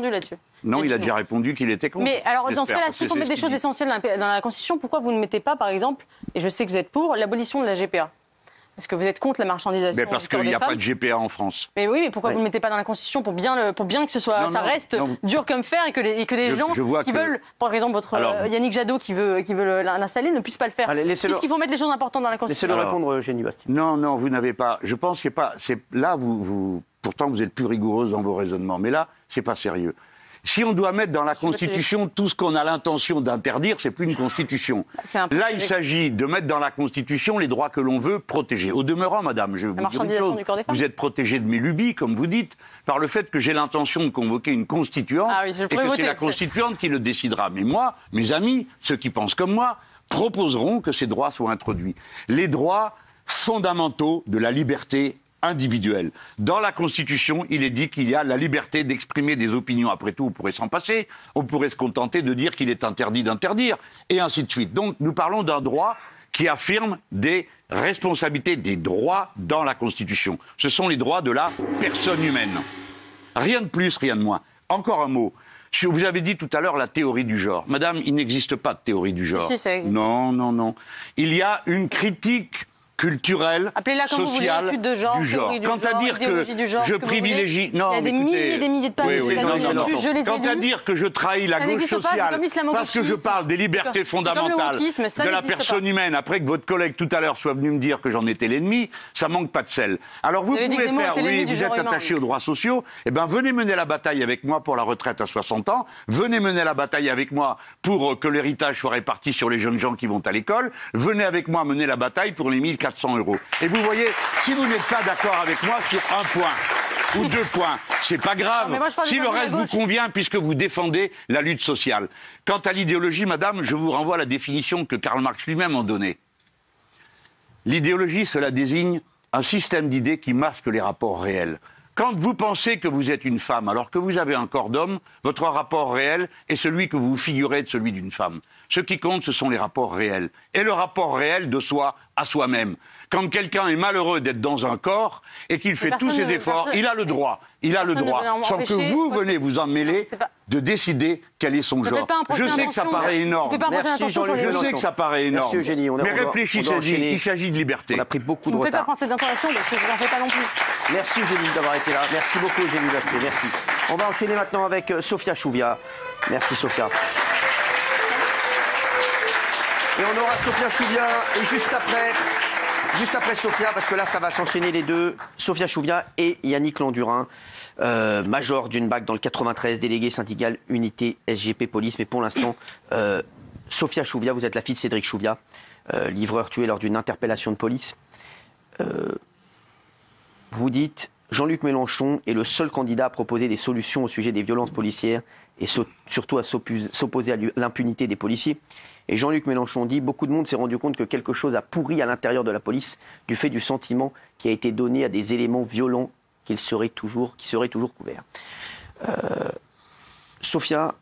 là-dessus. Non, il a déjà répondu qu'il était contre. Mais alors, dans ce cas-là, si vous mettez des choses essentielles dans la Constitution, pourquoi vous ne mettez pas, par exemple, et je sais que vous êtes pour, l'abolition de la GPA? Parce que vous êtes contre la marchandisation. Mais parce qu'il n'y a pas de GPA en France. Mais oui, mais pourquoi vous ne le mettez pas dans la Constitution pour bien que ce soit, ça reste dur comme fer et que des gens qui veulent, par exemple, votre Yannick Jadot qui veut l'installer, ne puissent pas le faire. Puisqu'il faut mettre les choses importantes dans la Constitution. Laissez-le répondre, Eugénie Bastié. Non, vous n'avez pas. Je pense qu'il n'y a pas. Là, pourtant, vous êtes plus rigoureuse dans vos raisonnements. Mais là, c'est pas sérieux. Si on doit mettre dans la Constitution tout ce qu'on a l'intention d'interdire, c'est plus une Constitution. Là, il s'agit de mettre dans la Constitution les droits que l'on veut protéger. Au demeurant, madame, je vous dis une chose, vous êtes protégée de mes lubies, comme vous dites, par le fait que j'ai l'intention de convoquer une constituante et que c'est la constituante qui le décidera. Mais moi, mes amis, ceux qui pensent comme moi, proposeront que ces droits soient introduits. Les droits fondamentaux de la liberté individuel. Dans la Constitution, il est dit qu'il y a la liberté d'exprimer des opinions. Après tout, on pourrait s'en passer, on pourrait se contenter de dire qu'il est interdit d'interdire, et ainsi de suite. Donc, nous parlons d'un droit qui affirme des responsabilités, des droits dans la Constitution. Ce sont les droits de la personne humaine. Rien de plus, rien de moins. Encore un mot. Vous avez dit tout à l'heure la théorie du genre. Madame, il n'existe pas de théorie du genre. Si, ça existe. Non. Il y a une critique culturelle, sociale, du genre. Quant à dire que je privilégie... Il y a des milliers et des milliers de pages là-dessus, je les ai lus. Quant à dire que je trahis la gauche sociale parce que je parle des libertés fondamentales de la personne humaine, après que votre collègue tout à l'heure soit venu me dire que j'en étais l'ennemi, ça manque pas de sel. Alors vous pouvez faire, oui, vous êtes attaché aux droits sociaux, eh bien venez mener la bataille avec moi pour la retraite à 60 ans, venez mener la bataille avec moi pour que l'héritage soit réparti sur les jeunes gens qui vont à l'école, venez avec moi mener la bataille pour les 1400 €. Et vous voyez, si vous n'êtes pas d'accord avec moi sur un point ou deux points, c'est pas grave. Si le reste vous convient, puisque vous défendez la lutte sociale. Quant à l'idéologie, madame, je vous renvoie à la définition que Karl Marx lui-même en donnait. L'idéologie, cela désigne un système d'idées qui masque les rapports réels. Quand vous pensez que vous êtes une femme, alors que vous avez un corps d'homme, votre rapport réel est celui que vous figurez de celui d'une femme. Ce qui compte, ce sont les rapports réels. Et le rapport réel de soi à soi-même. Quand quelqu'un est malheureux d'être dans un corps et qu'il fait tous ses efforts, il a le droit. Il a le droit, sans que vous venez vous emmêler de décider quel est son genre. Je sais que ça paraît énorme. Je sais que ça paraît énorme. Mais réfléchissez-y, il s'agit de liberté. On a pris beaucoup de retard. On ne peut pas prendre cette intervention parce que je n'en fais pas non plus. Merci Eugénie d'avoir été là. Merci beaucoup Eugénie Bastié. Merci. On va enchaîner maintenant avec Sofia Chouviat. Merci Sofia. Et on aura Sofia Chouviat. Et juste après, Juste après Sofia, parce que là, ça va s'enchaîner les deux. Sofia Chouviat et Yannick Landurin, major d'une BAC dans le 93, délégué syndical unité SGP Police. Mais pour l'instant, Sofia Chouviat, vous êtes la fille de Cédric Chouviat, livreur tué lors d'une interpellation de police. Vous dites, Jean-Luc Mélenchon est le seul candidat à proposer des solutions au sujet des violences policières et surtout à s'opposer à l'impunité des policiers. Et Jean-Luc Mélenchon dit, beaucoup de monde s'est rendu compte que quelque chose a pourri à l'intérieur de la police du fait du sentiment qui a été donné à des éléments violents qui seraient toujours couverts. Sofia,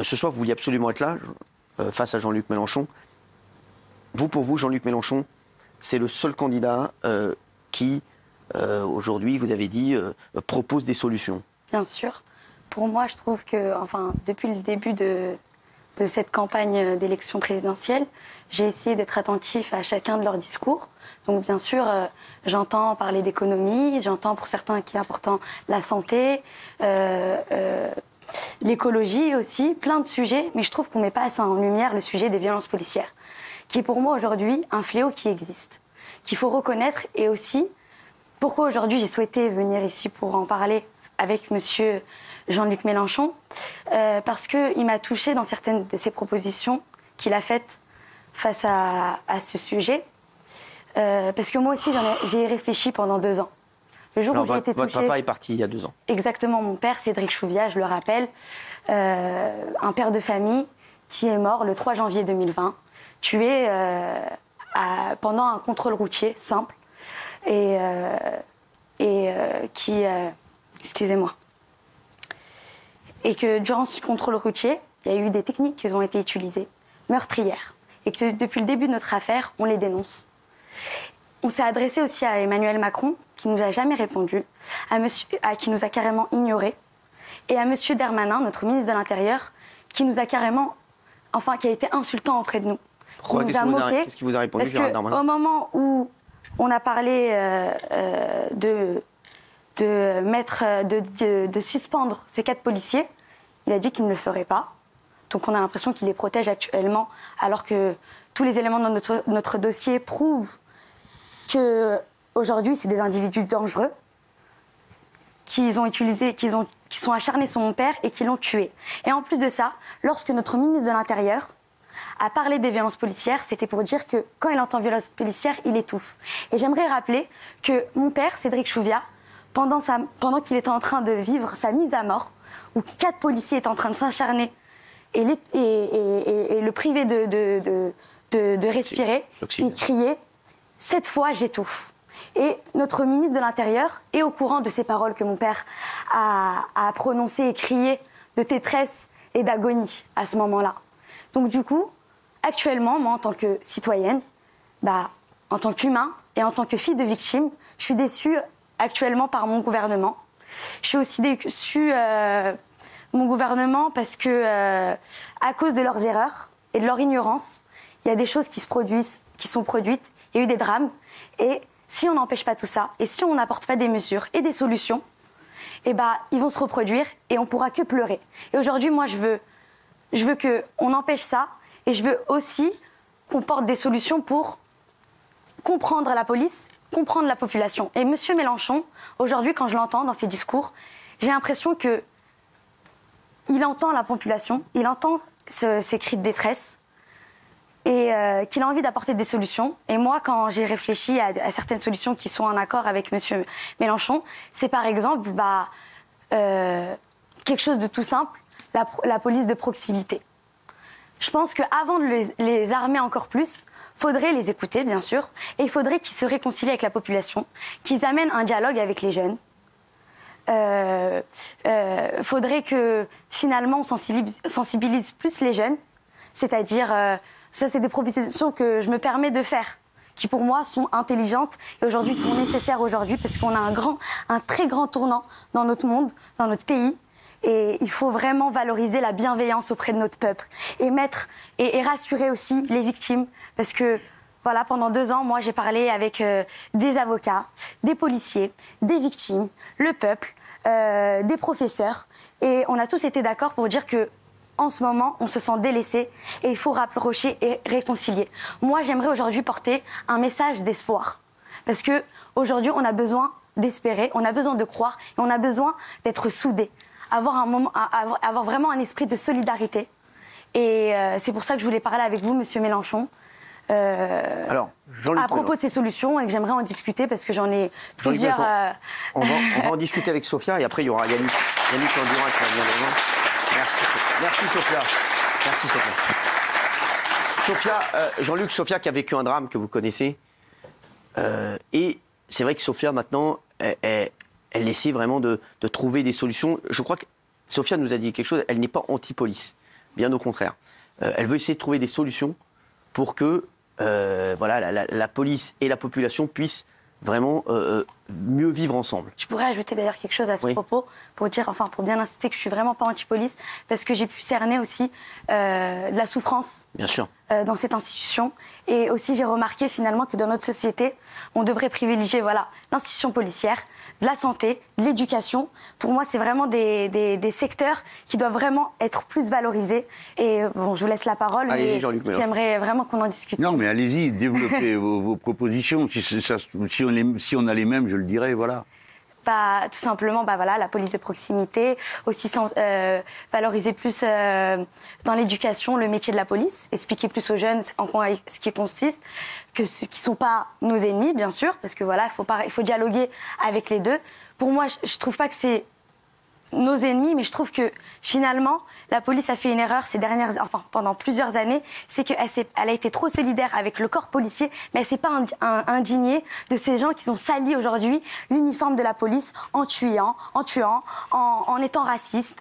ce soir, vous vouliez absolument être là face à Jean-Luc Mélenchon. Pour vous, Jean-Luc Mélenchon, c'est le seul candidat qui... aujourd'hui, vous avez dit, propose des solutions. Bien sûr. Pour moi, je trouve que, enfin, depuis le début de cette campagne d'élection présidentielle, j'ai essayé d'être attentif à chacun de leurs discours. Donc, bien sûr, j'entends parler d'économie, j'entends pour certains qui est important la santé, l'écologie aussi, plein de sujets. Mais je trouve qu'on ne met pas assez en lumière le sujet des violences policières, qui est pour moi aujourd'hui un fléau qui existe, qu'il faut reconnaître et aussi... Pourquoi aujourd'hui j'ai souhaité venir ici pour en parler avec monsieur Jean-Luc Mélenchon, parce qu'il m'a touchée dans certaines de ses propositions qu'il a faites face à ce sujet. Parce que moi aussi j'ai réfléchi pendant 2 ans. Le jour où j'ai été touchée... Votre papa est parti il y a 2 ans. Exactement, mon père, Cédric Chouviat, je le rappelle, un père de famille qui est mort le 3 janvier 2020, tué pendant un contrôle routier simple. Excusez-moi. Et que durant ce contrôle routier, il y a eu des techniques qui ont été utilisées, meurtrières. Et que depuis le début de notre affaire, on les dénonce. On s'est adressé aussi à Emmanuel Macron, qui ne nous a jamais répondu, qui nous a carrément ignorés, et à monsieur Darmanin, notre ministre de l'Intérieur, qui nous a carrément, enfin, qui a été insultant auprès de nous. Pourquoi ? Qu'est-ce qu'il vous a répondu, Gérald Darmanin ? Parce qu'au moment où on a parlé de suspendre ces 4 policiers. Il a dit qu'il ne le ferait pas. Donc on a l'impression qu'il les protège actuellement, alors que tous les éléments de notre dossier prouvent qu'aujourd'hui, c'est des individus dangereux qui sont acharnés sur mon père et qui l'ont tué. Et en plus de ça, lorsque notre ministre de l'Intérieur à parler des violences policières, c'était pour dire que quand il entend violences policières, il étouffe. Et j'aimerais rappeler que mon père, Cédric Chouviat, pendant qu'il était en train de vivre sa mise à mort, où 4 policiers étaient en train de s'acharner et le priver de respirer, il criait « Cette fois, j'étouffe ». Et notre ministre de l'Intérieur est au courant de ces paroles que mon père a prononcées et criées de détresse et d'agonie à ce moment-là. Donc du coup, actuellement, moi en tant que citoyenne, en tant qu'humain et en tant que fille de victime, je suis déçue actuellement par mon gouvernement. Je suis aussi déçue mon gouvernement parce que à cause de leurs erreurs et de leur ignorance, il y a des choses qui sont produites, il y a eu des drames. Et si on n'empêche pas tout ça, et si on n'apporte pas des mesures et des solutions, ils vont se reproduire et on ne pourra que pleurer. Et aujourd'hui, moi je veux qu'on empêche ça et je veux aussi qu'on porte des solutions pour comprendre la police, comprendre la population. Et M. Mélenchon, aujourd'hui, quand je l'entends dans ses discours, j'ai l'impression qu'il entend la population, il entend ces cris de détresse et qu'il a envie d'apporter des solutions. Et moi, quand j'ai réfléchi à certaines solutions qui sont en accord avec M. Mélenchon, c'est par exemple quelque chose de tout simple. La police de proximité. Je pense qu'avant de les armer encore plus, il faudrait les écouter, bien sûr, et il faudrait qu'ils se réconcilient avec la population, qu'ils amènent un dialogue avec les jeunes. Faudrait que, finalement, on sensibilise plus les jeunes, c'est-à-dire, ça, c'est des propositions que je me permets de faire, qui, pour moi, sont intelligentes et aujourd'hui sont nécessaires aujourd'hui, parce qu'on a un très grand tournant dans notre monde, dans notre pays. Et il faut vraiment valoriser la bienveillance auprès de notre peuple et rassurer aussi les victimes. Parce que voilà, pendant 2 ans, moi, j'ai parlé avec des avocats, des policiers, des victimes, le peuple, des professeurs. Et on a tous été d'accord pour dire que, en ce moment, on se sent délaissé et il faut rapprocher et réconcilier. Moi, j'aimerais aujourd'hui porter un message d'espoir. parce qu'aujourd'hui, on a besoin d'espérer, on a besoin de croire et on a besoin d'être soudés, avoir vraiment un esprit de solidarité. Et c'est pour ça que je voulais parler avec vous, Monsieur Mélenchon, alors, à propos de ces solutions, et que j'aimerais en discuter parce que j'en ai plusieurs. On va en discuter avec Sofia et après il y aura Yannick Landurin qui va venir devant. Merci Sofia. Merci Sofia. Sofia, Jean-Luc, Sofia qui a vécu un drame que vous connaissez. Et c'est vrai que Sofia maintenant, elle essaie vraiment de trouver des solutions. Je crois que Sofia nous a dit quelque chose, elle n'est pas anti-police, bien au contraire. Elle veut essayer de trouver des solutions pour que voilà, la police et la population puissent vraiment mieux vivre ensemble. Je pourrais ajouter d'ailleurs quelque chose à ce propos pour dire, enfin pour bien insister que je suis vraiment pas anti-police parce que j'ai pu cerner aussi de la souffrance dans cette institution et aussi j'ai remarqué finalement que dans notre société on devrait privilégier voilà l'institution policière, de la santé, de l'éducation. Pour moi c'est vraiment des secteurs qui doivent vraiment être plus valorisés et bon je vous laisse la parole. Allez, mais j'aimerais vraiment qu'on en discute. Non mais allez-y, développez vos propositions si on a les mêmes, je le dirais, voilà. Bah, tout simplement, bah voilà, la police de proximité, aussi valoriser plus dans l'éducation le métier de la police, expliquer plus aux jeunes en quoi ce qui consiste, que ceux qui ne sont pas nos ennemis, bien sûr, parce que voilà, il faut dialoguer avec les deux. Pour moi, je ne trouve pas que c'est nos ennemis, mais je trouve que finalement, la police a fait une erreur ces dernières, enfin pendant plusieurs années, c'est qu'elle a été trop solidaire avec le corps policier, mais elle s'est pas indignée de ces gens qui ont sali aujourd'hui l'uniforme de la police en tuant, en étant raciste,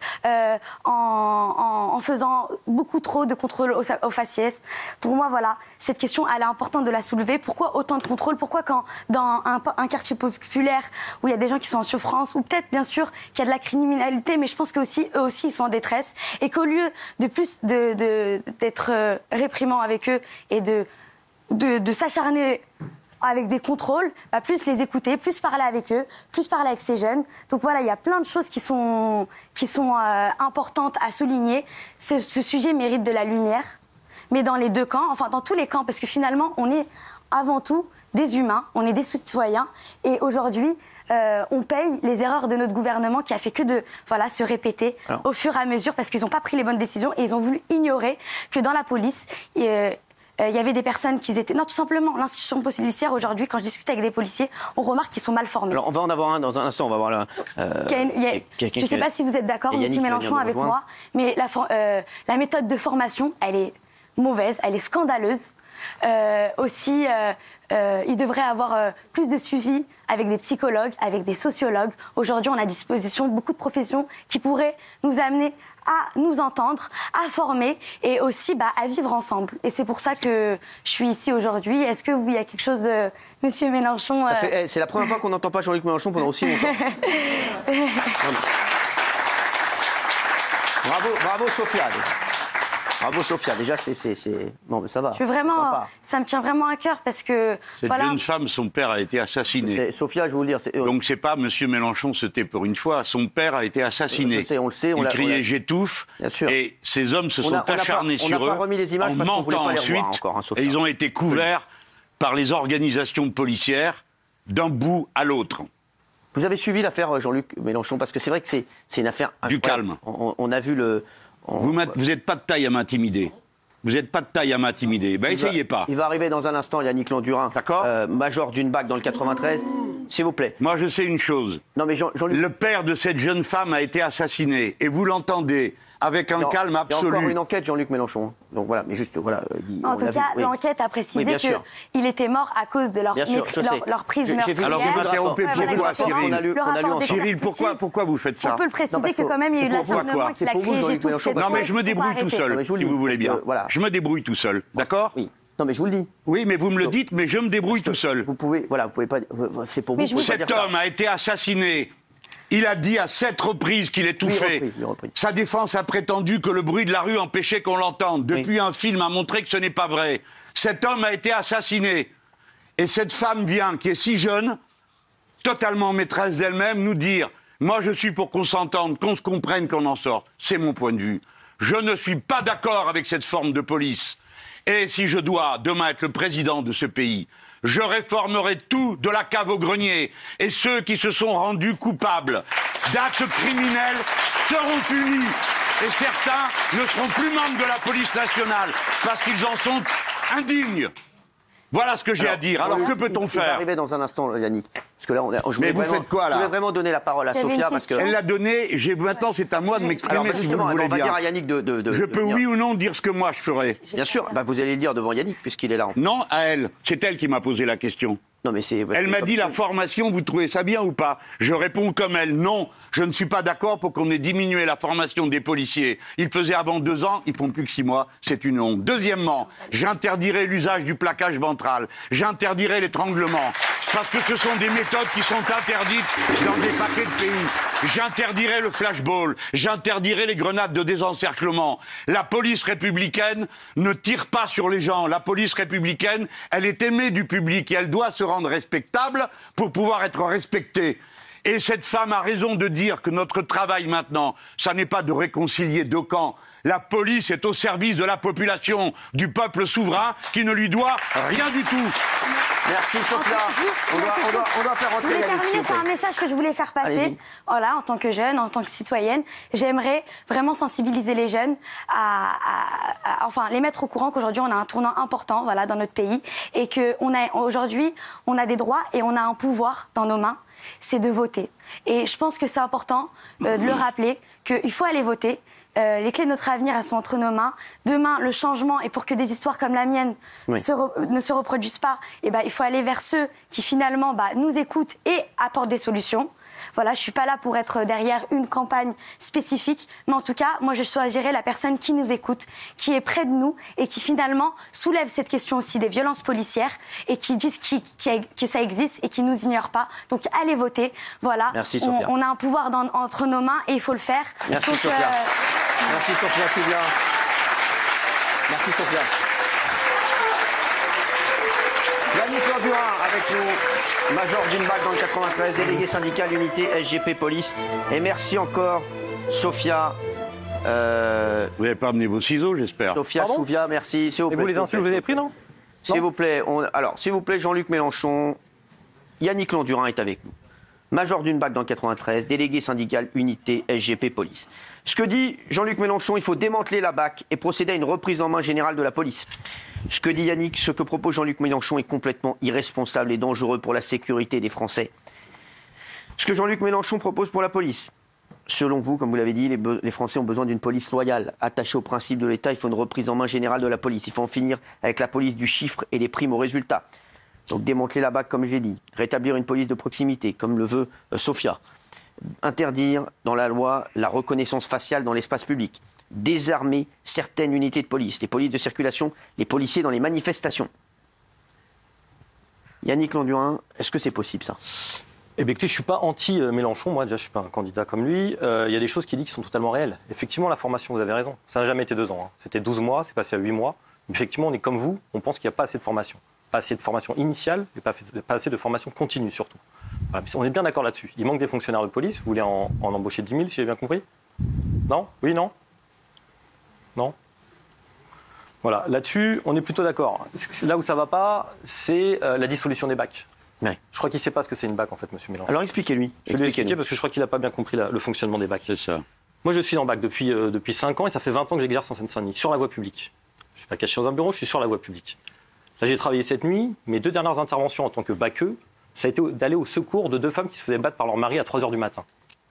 en faisant beaucoup trop de contrôles aux faciès. Pour moi, voilà, cette question, elle est importante de la soulever. Pourquoi autant de contrôles? Pourquoi quand dans un quartier populaire où il y a des gens qui sont en souffrance, ou peut-être bien sûr qu'il y a de la criminalité, mais je pense qu'aussi eux aussi ils sont en détresse et qu'au lieu de plus d'être réprimant avec eux et de s'acharner avec des contrôles, bah plus les écouter, plus parler avec eux, plus parler avec ces jeunes. Donc voilà, il y a plein de choses qui sont importantes à souligner. Ce sujet mérite de la lumière, mais dans les deux camps, enfin dans tous les camps, parce que finalement on est avant tout des humains, on est des citoyens et aujourd'hui on paye les erreurs de notre gouvernement qui a fait que de se répéter au fur et à mesure parce qu'ils n'ont pas pris les bonnes décisions et ils ont voulu ignorer que dans la police il y avait des personnes qui étaient... Non, tout simplement, l'institution policière, aujourd'hui, quand je discute avec des policiers, on remarque qu'ils sont mal formés. Alors, on va en avoir un dans un instant, on va voir là... je ne sais pas si vous êtes d'accord, M. Mélenchon, avec moi, mais la méthode de formation, elle est mauvaise, elle est scandaleuse. Aussi, il devrait avoir plus de suivi avec des psychologues, avec des sociologues. Aujourd'hui, on a à disposition beaucoup de professions qui pourraient nous amener à nous entendre, à former et aussi à vivre ensemble. Et c'est pour ça que je suis ici aujourd'hui. Est-ce que vous, il y a quelque chose, Monsieur Mélenchon c'est la première fois qu'on n'entend pas Jean-Luc Mélenchon pendant aussi longtemps. Bravo, Sofia. Bravo Sofia, déjà c'est... Bon, mais ça va. Je veux vraiment... Ça me tient vraiment à cœur parce que... Cette jeune femme, son père a été assassiné. Sofia, je veux vous le dire... Donc c'est pas Monsieur Mélenchon, c'était pour une fois. Son père a été assassiné. Je sais, on le sait. Il criait « j'étouffe ». Et ces hommes se sont acharnés sur eux en mentant ensuite. Et ils ont été couverts par les organisations policières d'un bout à l'autre. Vous avez suivi l'affaire Jean-Luc Mélenchon parce que c'est vrai que c'est une affaire... Du calme. On a vu le... Vous n'êtes pas de taille à m'intimider. Vous n'êtes pas de taille à m'intimider. Ben, essayez pas. Il va arriver dans un instant, Yannick Landurin, major d'une BAC dans le 93. S'il vous plaît. Moi, je sais une chose. Non, mais Jean-Luc... Le père de cette jeune femme a été assassiné. Et vous l'entendez avec un calme absolu. Il y a encore une enquête, Jean-Luc Mélenchon. Donc voilà, mais juste, voilà. En tout cas, l'enquête a précisé qu'il était mort à cause de leur prise meurtrière. Alors vous m'interrompez pourquoi, Cyril? Cyril, pourquoi vous faites ça? On peut le préciser que quand même, il y a eu l'acharnement qu'il a crié. Non, mais je me débrouille tout seul, si vous voulez bien. Je me débrouille tout seul, d'accord? Non, mais je vous le dis. Oui, mais vous me le dites, mais je me débrouille tout seul. Vous pouvez, voilà, vous pouvez pas. C'est pour vous. Cet homme a été assassiné. Il a dit à 7 reprises qu'il étouffait. Sa défense a prétendu que le bruit de la rue empêchait qu'on l'entende. Depuis, un film a montré que ce n'est pas vrai. Cet homme a été assassiné. Et cette femme vient, qui est si jeune, totalement maîtresse d'elle-même, nous dire « Moi, je suis pour qu'on s'entende, qu'on se comprenne, qu'on en sorte. » C'est mon point de vue. Je ne suis pas d'accord avec cette forme de police. Et si je dois demain être le président de ce pays, Je réformerai tout de la cave au grenier. Et ceux qui se sont rendus coupables d'actes criminels seront punis. Et certains ne seront plus membres de la police nationale parce qu'ils en sont indignes. Voilà ce que j'ai à dire. Alors, que peut-on faire? On va arriver dans un instant, Yannick. Parce que là, je voulais vraiment donner la parole à Sofia. Parce que... Elle l'a donnée. Maintenant, c'est à moi de m'exprimer si vous le voulez bien. Dire à Yannick je peux, oui ou non, dire ce que moi je ferai. Bien sûr. Bah, vous allez le dire devant Yannick, puisqu'il est là. Non, à elle. C'est elle qui m'a posé la question. Non, mais elle m'a dit, la formation, vous trouvez ça bien ou pas? Je réponds comme elle, non, je ne suis pas d'accord pour qu'on ait diminué la formation des policiers. Ils faisaient avant 2 ans, ils font plus que 6 mois, c'est une honte. Deuxièmement, j'interdirai l'usage du plaquage ventral, j'interdirai l'étranglement, parce que ce sont des méthodes qui sont interdites dans des paquets de pays. J'interdirai le flashball, j'interdirai les grenades de désencerclement. La police républicaine ne tire pas sur les gens, la police républicaine, elle est aimée du public et elle doit se rendre respectable pour pouvoir être respectée. Et cette femme a raison de dire que notre travail maintenant, ça n'est pas de réconcilier deux camps. La police est au service de la population, du peuple souverain qui ne lui doit rien du tout. Merci Sofia. Je voulais terminer par un message que je voulais faire passer. Voilà, en tant que jeune, en tant que citoyenne, j'aimerais vraiment sensibiliser les jeunes enfin, les mettre au courant qu'aujourd'hui on a un tournant important, voilà, dans notre pays et que aujourd'hui on a des droits et on a un pouvoir dans nos mains. C'est de voter. Et je pense que c'est important de le rappeler, qu'il faut aller voter. Les clés de notre avenir, elles sont entre nos mains. Demain, le changement, et pour que des histoires comme la mienne ne se reproduisent pas, eh ben, il faut aller vers ceux qui, finalement, nous écoutent et apportent des solutions. Voilà, je ne suis pas là pour être derrière une campagne spécifique, mais en tout cas, moi, je choisirais la personne qui nous écoute, qui est près de nous et qui, finalement, soulève cette question aussi des violences policières et qui disent que ça existe et qui ne nous ignore pas. Donc, allez voter. Voilà, merci, Sofia. On a un pouvoir entre nos mains et il faut le faire. Merci, Sofia. Merci, Sofia Chouviat. Merci, Sofia. Yannick Landurin avec nous, major d'une BAC dans le 93, délégué syndical unité SGP Police. Et merci encore, Sofia. Vous n'avez pas amené vos ciseaux, j'espère. Sofia Chouviat, merci. S'il vous plaît, et vous les insultes, vous avez pris, non? S'il vous plaît, alors, s'il vous plaît, Jean-Luc Mélenchon, Yannick Landurin est avec nous. Major d'une BAC dans le 93, délégué syndical unité SGP Police. Ce que dit Jean-Luc Mélenchon, il faut démanteler la BAC et procéder à une reprise en main générale de la police. Ce que dit Yannick, ce que propose Jean-Luc Mélenchon est complètement irresponsable et dangereux pour la sécurité des Français. Ce que Jean-Luc Mélenchon propose pour la police. Selon vous, comme vous l'avez dit, les Français ont besoin d'une police loyale. Attachée au principe de l'État, il faut une reprise en main générale de la police. Il faut en finir avec la police du chiffre et des primes aux résultats. Donc démanteler la BAC, comme j'ai dit, rétablir une police de proximité, comme le veut Sofia, interdire dans la loi la reconnaissance faciale dans l'espace public, désarmer certaines unités de police, les polices de circulation, les policiers dans les manifestations. Yannick Landurin, est-ce que c'est possible ça ? Eh bien, écoutez, je ne suis pas anti-Mélenchon, moi déjà je ne suis pas un candidat comme lui. Il y a des choses qu'il dit qui sont totalement réelles. Effectivement, la formation, vous avez raison, ça n'a jamais été 2 ans. Hein. C'était 12 mois, c'est passé à 8 mois. Effectivement, on est comme vous, on pense qu'il n'y a pas assez de formation. Pas assez de formation initiale, mais pas assez de formation continue surtout. Voilà, on est bien d'accord là-dessus. Il manque des fonctionnaires de police. Vous voulez en embaucher 10 000, si j'ai bien compris? Non? Oui, non? Non? Voilà, là-dessus, on est plutôt d'accord. Là où ça ne va pas, c'est la dissolution des bacs. Ouais. Je crois qu'il ne sait pas ce que c'est une bac, en fait, M. Mélenchon. Alors expliquez-lui. Je vais lui expliquer parce que je crois qu'il n'a pas bien compris le fonctionnement des bacs. Moi, je suis en bac depuis 5 ans et ça fait 20 ans que j'exerce en Seine-Saint-Denis, sur la voie publique. Je ne suis pas caché dans un bureau, je suis sur la voie publique. Là, j'ai travaillé cette nuit. Mes 2 dernières interventions en tant que baqueux, ça a été d'aller au secours de 2 femmes qui se faisaient battre par leur mari à 3 h du matin.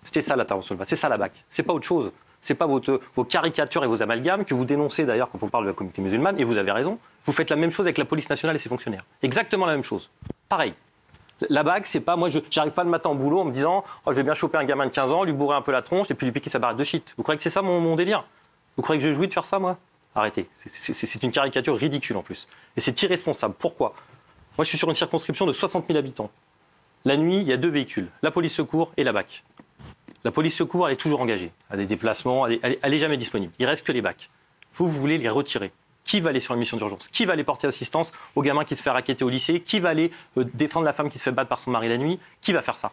C'était ça l'intervention de bac. C'est ça la bac. C'est pas autre chose. C'est pas vos caricatures et vos amalgames que vous dénoncez d'ailleurs quand on parle de la communauté musulmane. Et vous avez raison. Vous faites la même chose avec la police nationale et ses fonctionnaires. Exactement la même chose. Pareil. La bac, c'est pas. Moi, j'arrive pas le matin au boulot en me disant oh, je vais bien choper un gamin de 15 ans, lui bourrer un peu la tronche et puis lui piquer sa barrette de shit. Vous croyez que c'est ça mon délire? Vous croyez que je jouis de faire ça, moi? Arrêtez. C'est une caricature ridicule en plus. Et c'est irresponsable. Pourquoi? Moi, je suis sur une circonscription de 60 000 habitants. La nuit, il y a 2 véhicules, la police secours et la BAC. La police secours, elle est toujours engagée à des déplacements, elle n'est jamais disponible. Il ne reste que les BAC. Vous voulez les retirer. Qui va aller sur une mission d'urgence? Qui va aller porter assistance au gamin qui se fait racketter au lycée? Qui va aller défendre la femme qui se fait battre par son mari la nuit? Qui va faire ça?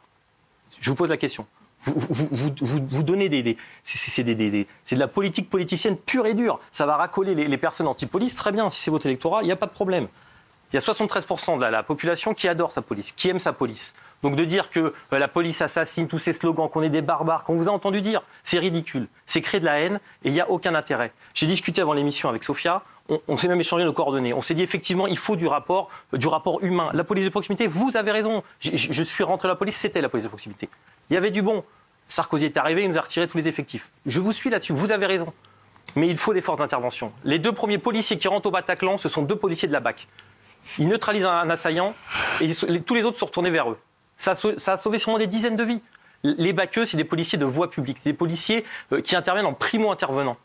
Je vous pose la question. Vous donnez c'est de la politique politicienne pure et dure. Ça va racoler les personnes anti-police, très bien, si c'est votre électorat, il n'y a pas de problème. il y a 73% de la population qui adore sa police, qui aime sa police. Donc de dire que la police assassine, tous ces slogans, qu'on est des barbares, qu'on vous a entendu dire, c'est ridicule. C'est créer de la haine et il n'y a aucun intérêt. J'ai discuté avant l'émission avec Sofia, on s'est même échangé nos coordonnées. On s'est dit effectivement, il faut du rapport humain. La police de proximité, vous avez raison. Je suis rentré à la police, c'était la police de proximité. Il y avait du bon. Sarkozy est arrivé, il nous a retiré tous les effectifs. Je vous suis là-dessus, vous avez raison. Mais il faut des forces d'intervention. Les deux premiers policiers qui rentrent au Bataclan, ce sont deux policiers de la BAC. Ils neutralisent un assaillant et tous les autres sont retournés vers eux. Ça a sauvé sûrement des dizaines de vies. Les BACeux, c'est des policiers de voie publique, c'est des policiers qui interviennent en primo-intervenants.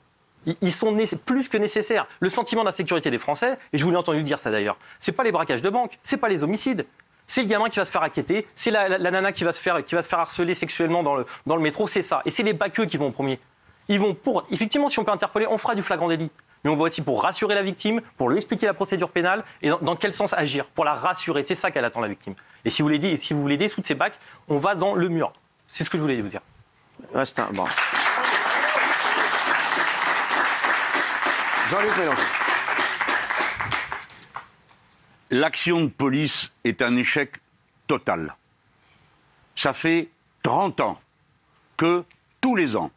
Ils sont plus que nécessaires. Le sentiment d'insécurité des Français, et je vous l'ai entendu dire ça d'ailleurs, c'est pas les braquages de banque, c'est pas les homicides. C'est le gamin qui va se faire raqueter, c'est la nana qui va se faire harceler sexuellement dans le métro, c'est ça. Et c'est les BACeux qui vont en premier. Ils vont pour... Effectivement, si on peut interpeller, on fera du flagrant délit. Mais on va aussi pour rassurer la victime, pour lui expliquer la procédure pénale et dans quel sens agir, pour la rassurer. C'est ça qu'elle attend, la victime. Et si vous l'aider, sous de ces bacs, on va dans le mur. C'est ce que je voulais vous dire. Ouais, c'est un bon. Jean-Luc Mélenchon. L'action de police est un échec total. Ça fait 30 ans que, tous les ans,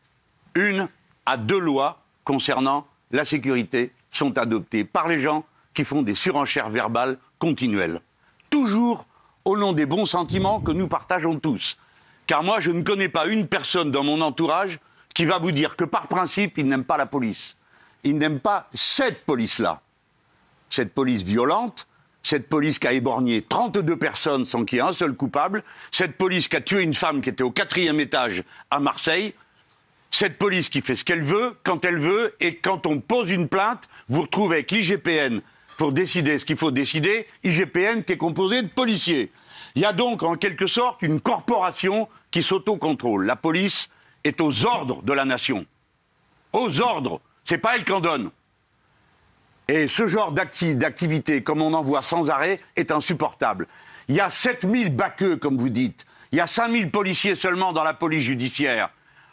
1 à 2 lois concernant la sécurité sont adoptées par les gens qui font des surenchères verbales continuelles. Toujours au nom des bons sentiments que nous partageons tous. Car moi, je ne connais pas une personne dans mon entourage qui va vous dire que par principe, il n'aime pas la police. Il n'aime pas cette police-là. Cette police violente, cette police qui a éborgné 32 personnes sans qu'il y ait un seul coupable, cette police qui a tué une femme qui était au 4e étage à Marseille, cette police qui fait ce qu'elle veut, quand elle veut, et quand on pose une plainte, vous retrouvez avec l'IGPN pour décider ce qu'il faut décider, IGPN qui est composé de policiers. Il y a donc en quelque sorte une corporation qui s'autocontrôle. La police est aux ordres de la nation. Aux ordres, c'est pas elle qu'en donne. Et ce genre d'activité, comme on en voit sans arrêt, est insupportable. Il y a 7000 baqueux, comme vous dites. Il y a 5000 policiers seulement dans la police judiciaire.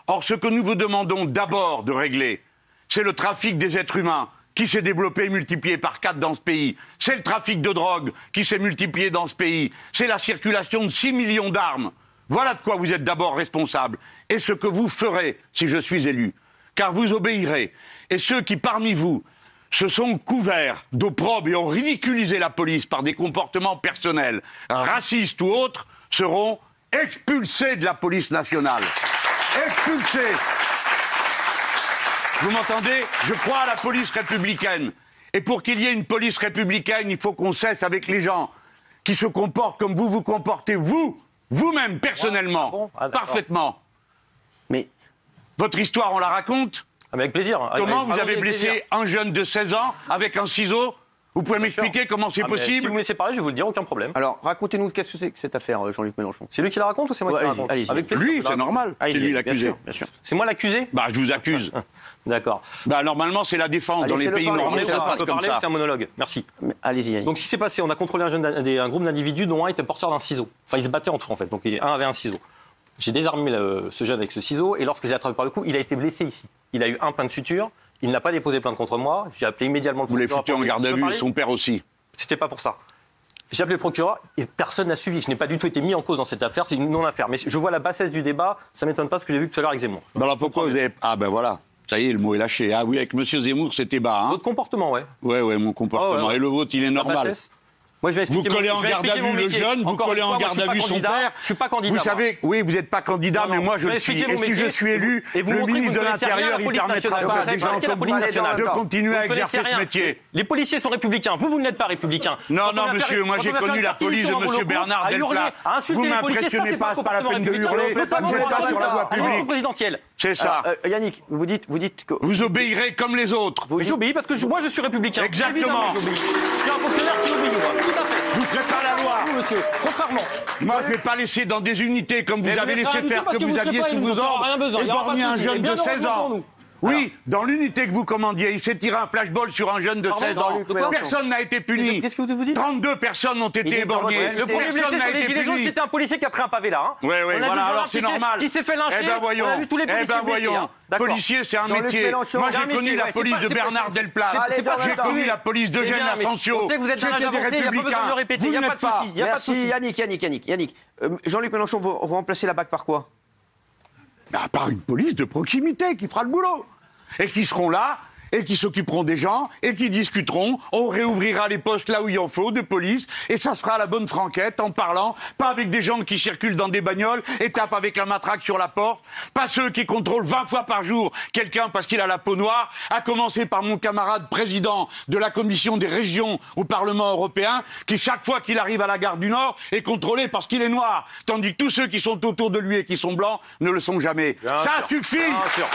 Or, ce que nous vous demandons d'abord de régler, c'est le trafic des êtres humains qui s'est développé et multiplié par 4 dans ce pays. C'est le trafic de drogue qui s'est multiplié dans ce pays. C'est la circulation de 6 millions d'armes. Voilà de quoi vous êtes d'abord responsable. Et ce que vous ferez si je suis élu. Car vous obéirez. Et ceux qui, parmi vous, se sont couverts d'opprobre et ont ridiculisé la police par des comportements personnels, racistes ou autres, seront expulsés de la police nationale. Expulsés. Vous m'entendez? Je crois à la police républicaine. Et pour qu'il y ait une police républicaine, il faut qu'on cesse avec les gens qui se comportent comme vous vous comportez, vous-même, personnellement, parfaitement. Mais votre histoire, on la raconte? Avec plaisir. Comment vous avez blessé un jeune de 16 ans avec un ciseau? Vous pouvez m'expliquer comment c'est possible? Si vous me laissez parler, je vais vous le dire, aucun problème. Alors, racontez-nous qu'est-ce que c'est que cette affaire, Jean-Luc Mélenchon. C'est lui qui la raconte ou c'est moi qui la raconte? Avec lui, c'est normal. C'est lui l'accusé. C'est moi l'accusé? Bah, je vous accuse. D'accord. Bah, normalement, c'est la défense. Dans les pays normaux, ça se passe comme ça. C'est un monologue. Merci. Allez-y. Donc, si c'est passé, on a contrôlé un groupe d'individus dont un était porteur d'un ciseau. Enfin, ils se battaient entre eux, en fait. Donc, un avait un ciseau. J'ai désarmé ce jeune avec ce ciseau et lorsque j'ai attrapé par le cou, il a été blessé ici. Il a eu un point de suture. Il n'a pas déposé plainte contre moi. J'ai appelé immédiatement le procureur. Vous les foutez en garde à vue, son père aussi. C'était pas pour ça. J'ai appelé le procureur et personne n'a suivi. Je n'ai pas du tout été mis en cause dans cette affaire. C'est une non-affaire. Mais je vois la bassesse du débat. Ça m'étonne pas ce que j'ai vu tout à l'heure avec Zemmour. Ben alors pourquoi vous avez... Ah ben voilà. Ça y est, le mot est lâché. Ah oui, avec M. Zemmour, c'était bas. Hein. Votre comportement, ouais. Ouais, mon comportement. Oh, ouais. Et le vôtre, il est normal. Moi, je vais vous collez en garde à vue le jeune, vous collez en garde à vue son père. Je ne suis pas candidat. Vous savez, oui, vous n'êtes pas candidat, mais moi je le suis. Et si je suis élu, le ministre de l'Intérieur, il ne permettra pas à des gens comme vous de continuer à exercer ce métier. Les policiers sont républicains. Vous n'êtes pas républicain. Non, monsieur, moi j'ai connu la police de monsieur Bernard Delplat. Vous m'impressionnez pas, c'est pas la peine de hurler. Vous n'êtes pas sur la voie publique. C'est ça. Yannick, vous dites que... Vous obéirez comme les autres. J'obéis parce que moi je suis républicain. Exactement. C'est un fonctionnaire qui obéit, moi. Vous ne ferez pas la loi. Vous, monsieur, contrairement. Moi, je ne vais pas laisser dans des unités comme vous avez laissé faire, que vous aviez sous vos ordres, éborgner un jeune de 16 ans. Oui, dans l'unité que vous commandiez, il s'est tiré un flashball sur un jeune de 16 ans. Personne n'a été puni. Qu'est-ce que vous dites ? 32 personnes ont été éborgnées. Le premier blessé sur les gilets jaunes, c'était un policier qui a pris un pavé là. Oui, oui, voilà, alors c'est normal. Qui s'est fait lyncher, on a vu tous les policiers blessés. Policier, c'est un métier. Moi, j'ai connu la police de Bernard Delplace. J'ai connu la police d'Eugène Asensio. C'était des républicains. Vous n'êtes pas. Merci, Yannick. Jean-Luc Mélenchon, vous remplacez la BAC par quoi ? Par une police de proximité qui fera le boulot. Et qui seront là, et qui s'occuperont des gens, et qui discuteront. On réouvrira les postes là où il en faut, de police, et ça sera la bonne franquette, en parlant, pas avec des gens qui circulent dans des bagnoles, et tapent avec un matraque sur la porte, pas ceux qui contrôlent 20 fois par jour quelqu'un parce qu'il a la peau noire, à commencer par mon camarade président de la commission des régions au Parlement européen, qui chaque fois qu'il arrive à la gare du Nord, est contrôlé parce qu'il est noir, tandis que tous ceux qui sont autour de lui et qui sont blancs, ne le sont jamais. Ça suffit !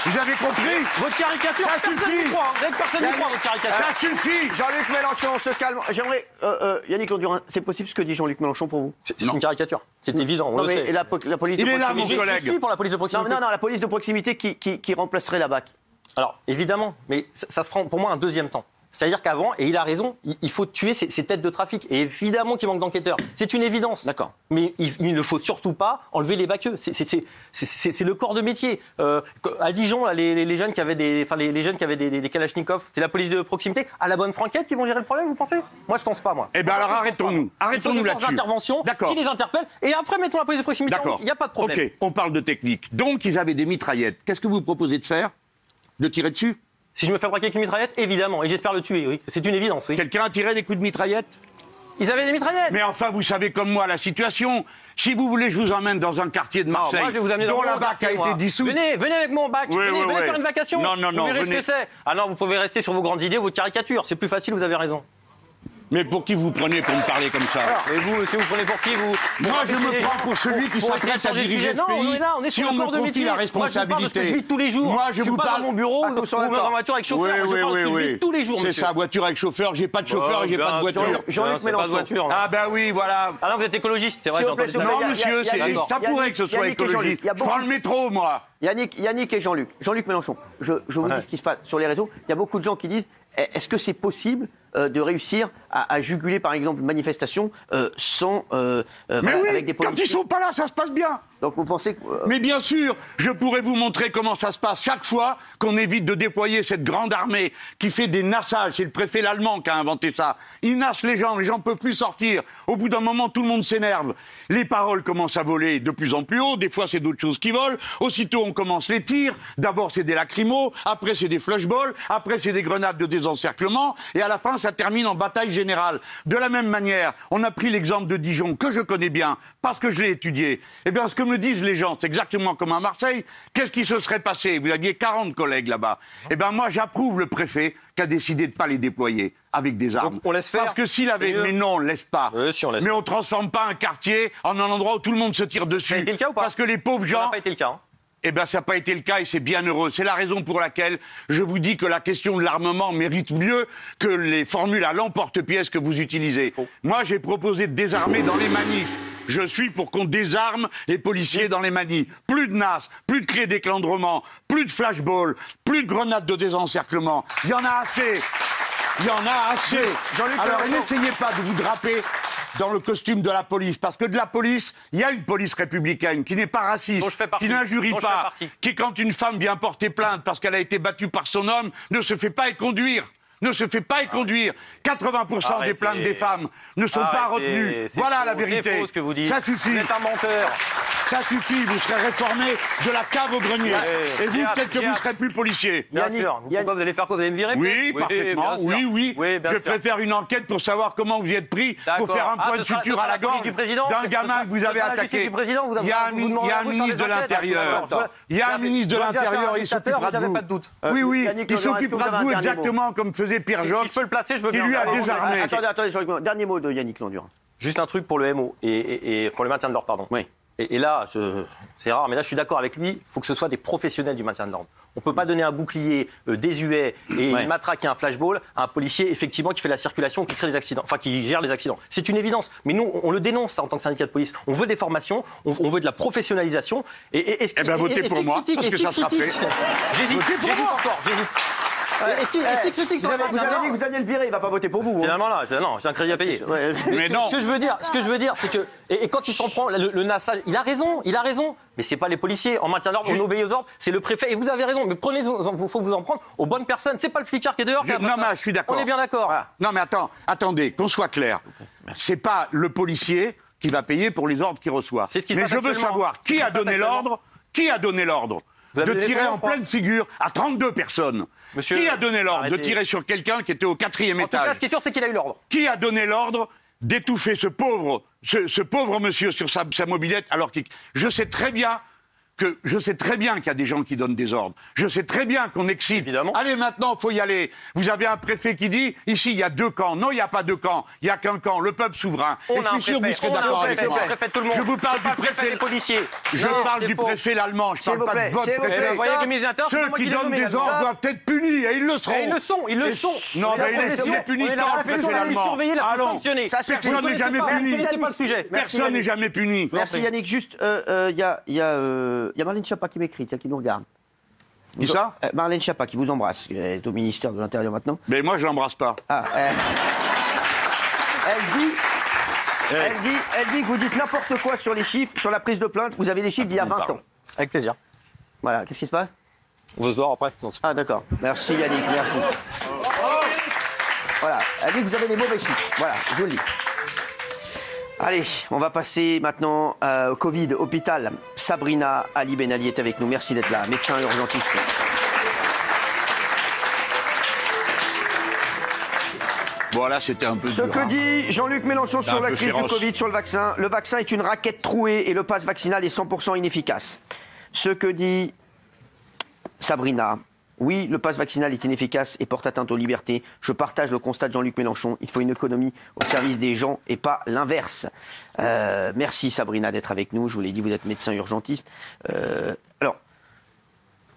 Vous avez compris ? Votre caricature, ça suffit ! Personne n'y croit, votre caricature. Ça suffit. Jean-Luc Mélenchon, on se calme. J'aimerais... Yannick Landurin, c'est possible ce que dit Jean-Luc Mélenchon pour vous ? C'est une caricature. C'est évident, on le sait. La police de proximité. Il est là, mon collègue. Pour la police de proximité. Non, la police de proximité qui remplacerait la BAC. Alors, évidemment, mais ça se prend pour moi un deuxième temps. C'est-à-dire qu'avant, et il a raison, il faut tuer ces têtes de trafic. Et évidemment qu'il manque d'enquêteurs. C'est une évidence. D'accord. Mais il ne faut surtout pas enlever les baqueux. C'est le corps de métier. À Dijon, là, les jeunes qui avaient des kalachnikovs, c'est la police de proximité, à la bonne franquette qui vont gérer le problème, vous pensez ? Moi, je pense pas, moi. Eh bien, alors arrêtons-nous. Arrêtons-nous là-dessus. Intervention, qui les interpelle, et après, mettons la police de proximité. D'accord. Il n'y a pas de problème. OK, on parle de technique. Donc, ils avaient des mitraillettes. Qu'est-ce que vous proposez de faire ? De tirer dessus ? Si je me fais braquer avec une mitraillette, évidemment, et j'espère le tuer, oui. C'est une évidence, oui. Quelqu'un a tiré des coups de mitraillette ? Ils avaient des mitraillettes ! Mais enfin, vous savez comme moi la situation. Si vous voulez, je vous emmène dans un quartier de Marseille dont la BAC a été dissoute. Venez avec moi en BAC, venez faire une vacation. Non, vous verrez ce que c'est. Ah non, vous pouvez rester sur vos grandes idées, vos caricatures. C'est plus facile, vous avez raison. Mais pour qui vous prenez pour me parler comme ça ? Alors, et vous, si vous prenez pour qui vous... Moi, je me prends pour celui qui s'apprête à diriger ce pays. On est là, on est sur le corps de métier. Moi, je vous parle de ce que je vis tous les jours. Moi, je vous parle dans mon bureau ou dans ma voiture avec chauffeur. Je parle de ce que je vis tous les jours. C'est sa voiture avec chauffeur. J'ai pas de chauffeur et j'ai pas de voiture. Jean-Luc Mélenchon. Ah ben oui, voilà. Alors vous êtes écologiste, c'est vrai. Non, monsieur, ça pourrait que ce soit écologiste. Je prends le métro, moi. Yannick et Jean-Luc. Jean-Luc Mélenchon, je vous dis ce qui se passe sur les réseaux. Il y a beaucoup de gens qui disent est-ce que c'est possible de réussir à juguler, par exemple, une manifestation sans... avec des politiques. Quand ils sont pas là, ça se passe bien. Donc vous pensez que... Mais bien sûr, je pourrais vous montrer comment ça se passe chaque fois qu'on évite de déployer cette grande armée qui fait des nassages. C'est le préfet allemand qui a inventé ça. Il nasse les gens ne peuvent plus sortir. Au bout d'un moment, tout le monde s'énerve. Les paroles commencent à voler de plus en plus haut. Des fois, c'est d'autres choses qui volent. Aussitôt, on commence les tirs. D'abord, c'est des lacrymos. Après, c'est des flashballs. Après, c'est des grenades de désencerclement. Et à la fin, ça termine en bataille générale. De la même manière, on a pris l'exemple de Dijon, que je connais bien, parce que je l'ai étudié. Eh bien, ce que me disent les gens, c'est exactement comme à Marseille. Qu'est-ce qui se serait passé ? Vous aviez 40 collègues là-bas. Eh bien, moi, j'approuve le préfet qui a décidé de ne pas les déployer avec des armes. Donc, on laisse faire. Parce que s'il avait... Mais non, on ne laisse pas. Si on laisse mais on ne transforme pas un quartier en un endroit où tout le monde se tire dessus. Ça a été le cas ou pas ? Parce que les pauvres gens... Ça n'a pas été le cas, hein. Eh bien, ça n'a pas été le cas et c'est bien heureux. C'est la raison pour laquelle je vous dis que la question de l'armement mérite mieux que les formules à l'emporte-pièce que vous utilisez. Faux. Moi, j'ai proposé de désarmer dans les manifs. Je suis pour qu'on désarme les policiers dans les manies. Plus de nas, plus de clés d'éclandrement, plus de flashballs, plus de grenades de désencerclement. Il y en a assez. Il y en a assez. Alors, n'essayez pas de vous draper dans le costume de la police. Parce que de la police, il y a une police républicaine qui n'est pas raciste, qui n'injurie pas, qui, quand une femme vient porter plainte parce qu'elle a été battue par son homme, ne se fait pas éconduire. 80% des plaintes des femmes ne sont pas retenues. Voilà la vérité. C'est faux ce que vous dites. Ça suffit. Vous êtes un menteur. Ça suffit. Vous serez réformé de la cave au grenier. Et vous, peut-être que vous ne serez plus policier. Bien sûr. Vous allez faire quoi ? Vous allez me virer ? Oui, parfaitement. Oui. Je préfère une enquête pour savoir comment vous y êtes pris pour faire un point de suture à la gorge d'un gamin que vous avez attaqué. Il y a un ministre de l'Intérieur. Il s'occupera de vous. Oui. Il s'occupera de vous exactement comme Pierre Josse, si je peux le placer, je veux bien. Qui lui a désarmé. Attendez, dernier mot de Yannick Landurin. Juste un truc pour le MO et pour le maintien de l'ordre, pardon. Oui. Et là, c'est rare, mais là je suis d'accord avec lui, il faut que ce soit des professionnels du maintien de l'ordre. On ne peut pas donner un bouclier désuet et une matraque et un flashball à un policier, effectivement, qui fait la circulation, qui crée des accidents, enfin qui gère les accidents. C'est une évidence. Mais nous, on le dénonce, ça, en tant que syndicat de police. On veut des formations, on veut de la professionnalisation. Eh bien, votez pour moi, parce que ça sera fait. J'hésite encore, j'hésite. Est-ce qu'il critique son maintien de l'ordre ? Vous avez dit que vous alliez le virer, il ne va pas voter pour vous. Finalement, là, non, j'ai un crédit à payer. Ouais. Mais non. Ce que je veux dire, c'est que. Et quand il s'en prend, le nassage, il a raison. Mais ce n'est pas les policiers. En maintien de l'ordre, on obéit aux ordres, c'est le préfet. Et vous avez raison, mais il faut vous en prendre aux bonnes personnes. C'est pas le flicard qui est dehors. Non, mais je suis d'accord. On est bien d'accord. Ah. Non, mais attendez, qu'on soit clair. C'est pas le policier qui va payer pour les ordres qu'il reçoit. C'est ce qui se passe. Mais je veux savoir qui a donné l'ordre de tirer en pleine figure à 32 personnes. Monsieur, qui a donné l'ordre de tirer sur quelqu'un qui était au 4e étage? En tout cas, ce qui est sûr, c'est qu'il a eu l'ordre. Qui a donné l'ordre d'étouffer ce pauvre monsieur sur sa mobilette? Alors que je sais très bien qu'il y a des gens qui donnent des ordres. Je sais très bien qu'on excite. Évidemment. Allez, maintenant, il faut y aller. Vous avez un préfet qui dit, ici, il y a deux camps. Non, il n'y a pas deux camps. Il n'y a qu'un camp, le peuple souverain. Et je suis sûr que vous serez d'accord avec moi. Je vous parle du préfet des policiers. Je parle du préfet l'allemand. Je ne parle pas de votre préfet. Ceux qui donnent des ordres doivent être punis. Et ils le seront. Ils le sont. Non, mais ils sont punis par le préfet l'allemand. Allons. Personne n'est jamais puni. Personne n'est jamais puni. Merci, Yannick. Juste, il y a Marlène Schiappa qui m'écrit, qui nous regarde. Qui ça ? Marlène Schiappa qui vous embrasse. Elle est au ministère de l'Intérieur maintenant. Mais moi, je ne l'embrasse pas. Ah, elle dit que vous dites n'importe quoi sur les chiffres, sur la prise de plainte. Vous avez les chiffres d'il y a 20 ans. Avec plaisir. Voilà, qu'est-ce qui se passe ? On va se voir après. Ah, d'accord. Merci Yannick, merci. Voilà, elle dit que vous avez les mauvais chiffres. Voilà, je vous le dis. Allez, on va passer maintenant au Covid, hôpital. Sabrina Ali Ben Ali est avec nous. Merci d'être là, médecin urgentiste. Voilà, c'était un peu dur. Ce que dit Jean-Luc Mélenchon sur la crise du Covid, sur le vaccin. Le vaccin est une raquette trouée et le pass vaccinal est 100% inefficace. Ce que dit Sabrina... Oui, le pass vaccinal est inefficace et porte atteinte aux libertés. Je partage le constat de Jean-Luc Mélenchon. Il faut une économie au service des gens et pas l'inverse. Merci Sabrina d'être avec nous. Je vous l'ai dit, vous êtes médecin urgentiste. Alors,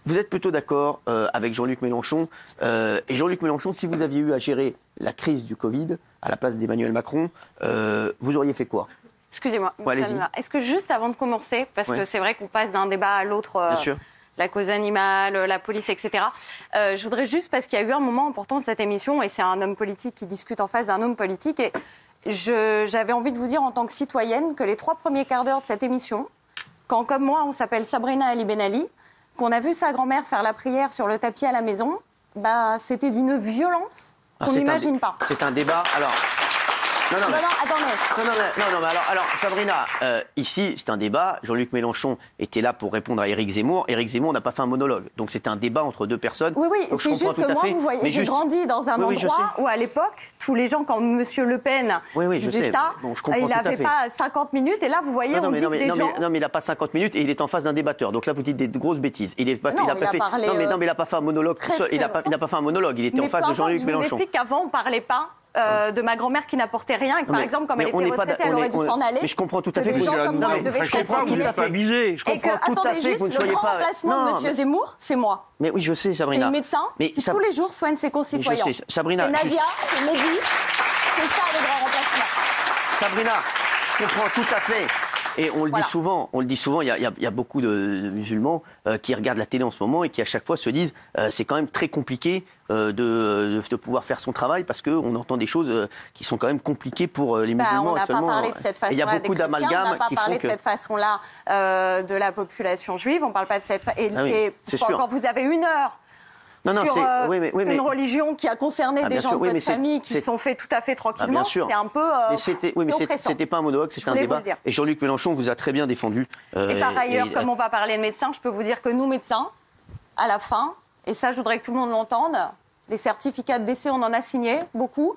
vous êtes plutôt d'accord avec Jean-Luc Mélenchon. Et Jean-Luc Mélenchon, si vous aviez eu à gérer la crise du Covid à la place d'Emmanuel Macron, vous auriez fait quoi ? Excusez-moi. Ouais, allez-y. Est-ce que juste avant de commencer, parce que c'est vrai qu'on passe d'un débat à l'autre... Bien sûr. La cause animale, la police, etc. Je voudrais juste, parce qu'il y a eu un moment important de cette émission, et c'est un homme politique qui discute en face d'un homme politique, et j'avais envie de vous dire en tant que citoyenne que les 3 premiers quarts d'heure de cette émission, quand comme moi on s'appelle Sabrina Ali Ben Ali, qu'on a vu sa grand-mère faire la prière sur le tapis à la maison, bah, c'était d'une violence qu'on n'imagine pas. C'est un débat, alors... Non, attendez. Sabrina, ici, c'est un débat. Jean-Luc Mélenchon était là pour répondre à Éric Zemmour. Éric Zemmour n'a pas fait un monologue. Donc, c'était un débat entre deux personnes. Oui, oui, c'est juste que moi, vous voyez, j'ai grandi dans un endroit où, à l'époque, tous les gens, quand M. Le Pen disait ça, il n'avait pas 50 minutes. Et là, vous voyez, on dit des gens... Non, mais il n'a pas 50 minutes et il est en face d'un débatteur. Donc là, vous dites des grosses bêtises. Il n'a pas fait un monologue. Il n'a pas fait un monologue. Il était en face de Jean-Luc Mélenchon. Mais qu'avant, on ne parlait pas. De ma grand-mère qui n'apportait rien et que, par exemple, comme elle était retraitée, elle aurait dû s'en aller. Mais je comprends tout à fait. Je comprends tout à fait que vous ne soyez pas... Le remplacement de M. Zemmour, c'est moi. Mais oui, je sais, Sabrina. C'est le médecin qui, tous les jours, soigne ses concitoyens. Je sais, Sabrina. C'est Nadia, c'est Mehdi, c'est ça le grand remplacement. Sabrina, je comprends tout à fait. Et on le dit souvent, il y a beaucoup de musulmans qui regardent la télé en ce moment et qui à chaque fois se disent c'est quand même très compliqué de pouvoir faire son travail parce qu'on entend des choses qui sont quand même compliquées pour les musulmans actuellement. On n'a pas parlé de cette façon-là. Il y a beaucoup d'amalgames. On n'a pas parlé de cette façon-là de la population juive. On ne parle pas de cette façon. Quand vous avez une heure. Sur une religion qui a concerné des gens de votre famille qui se sont faits tout à fait tranquillement, c'est un peu c'était pas un monologue, c'était un débat. Et Jean-Luc Mélenchon vous a très bien défendu. Et par ailleurs, comme on va parler de médecins, je peux vous dire que nous, médecins, à la fin, et ça je voudrais que tout le monde l'entende, les certificats de décès, on en a signé beaucoup,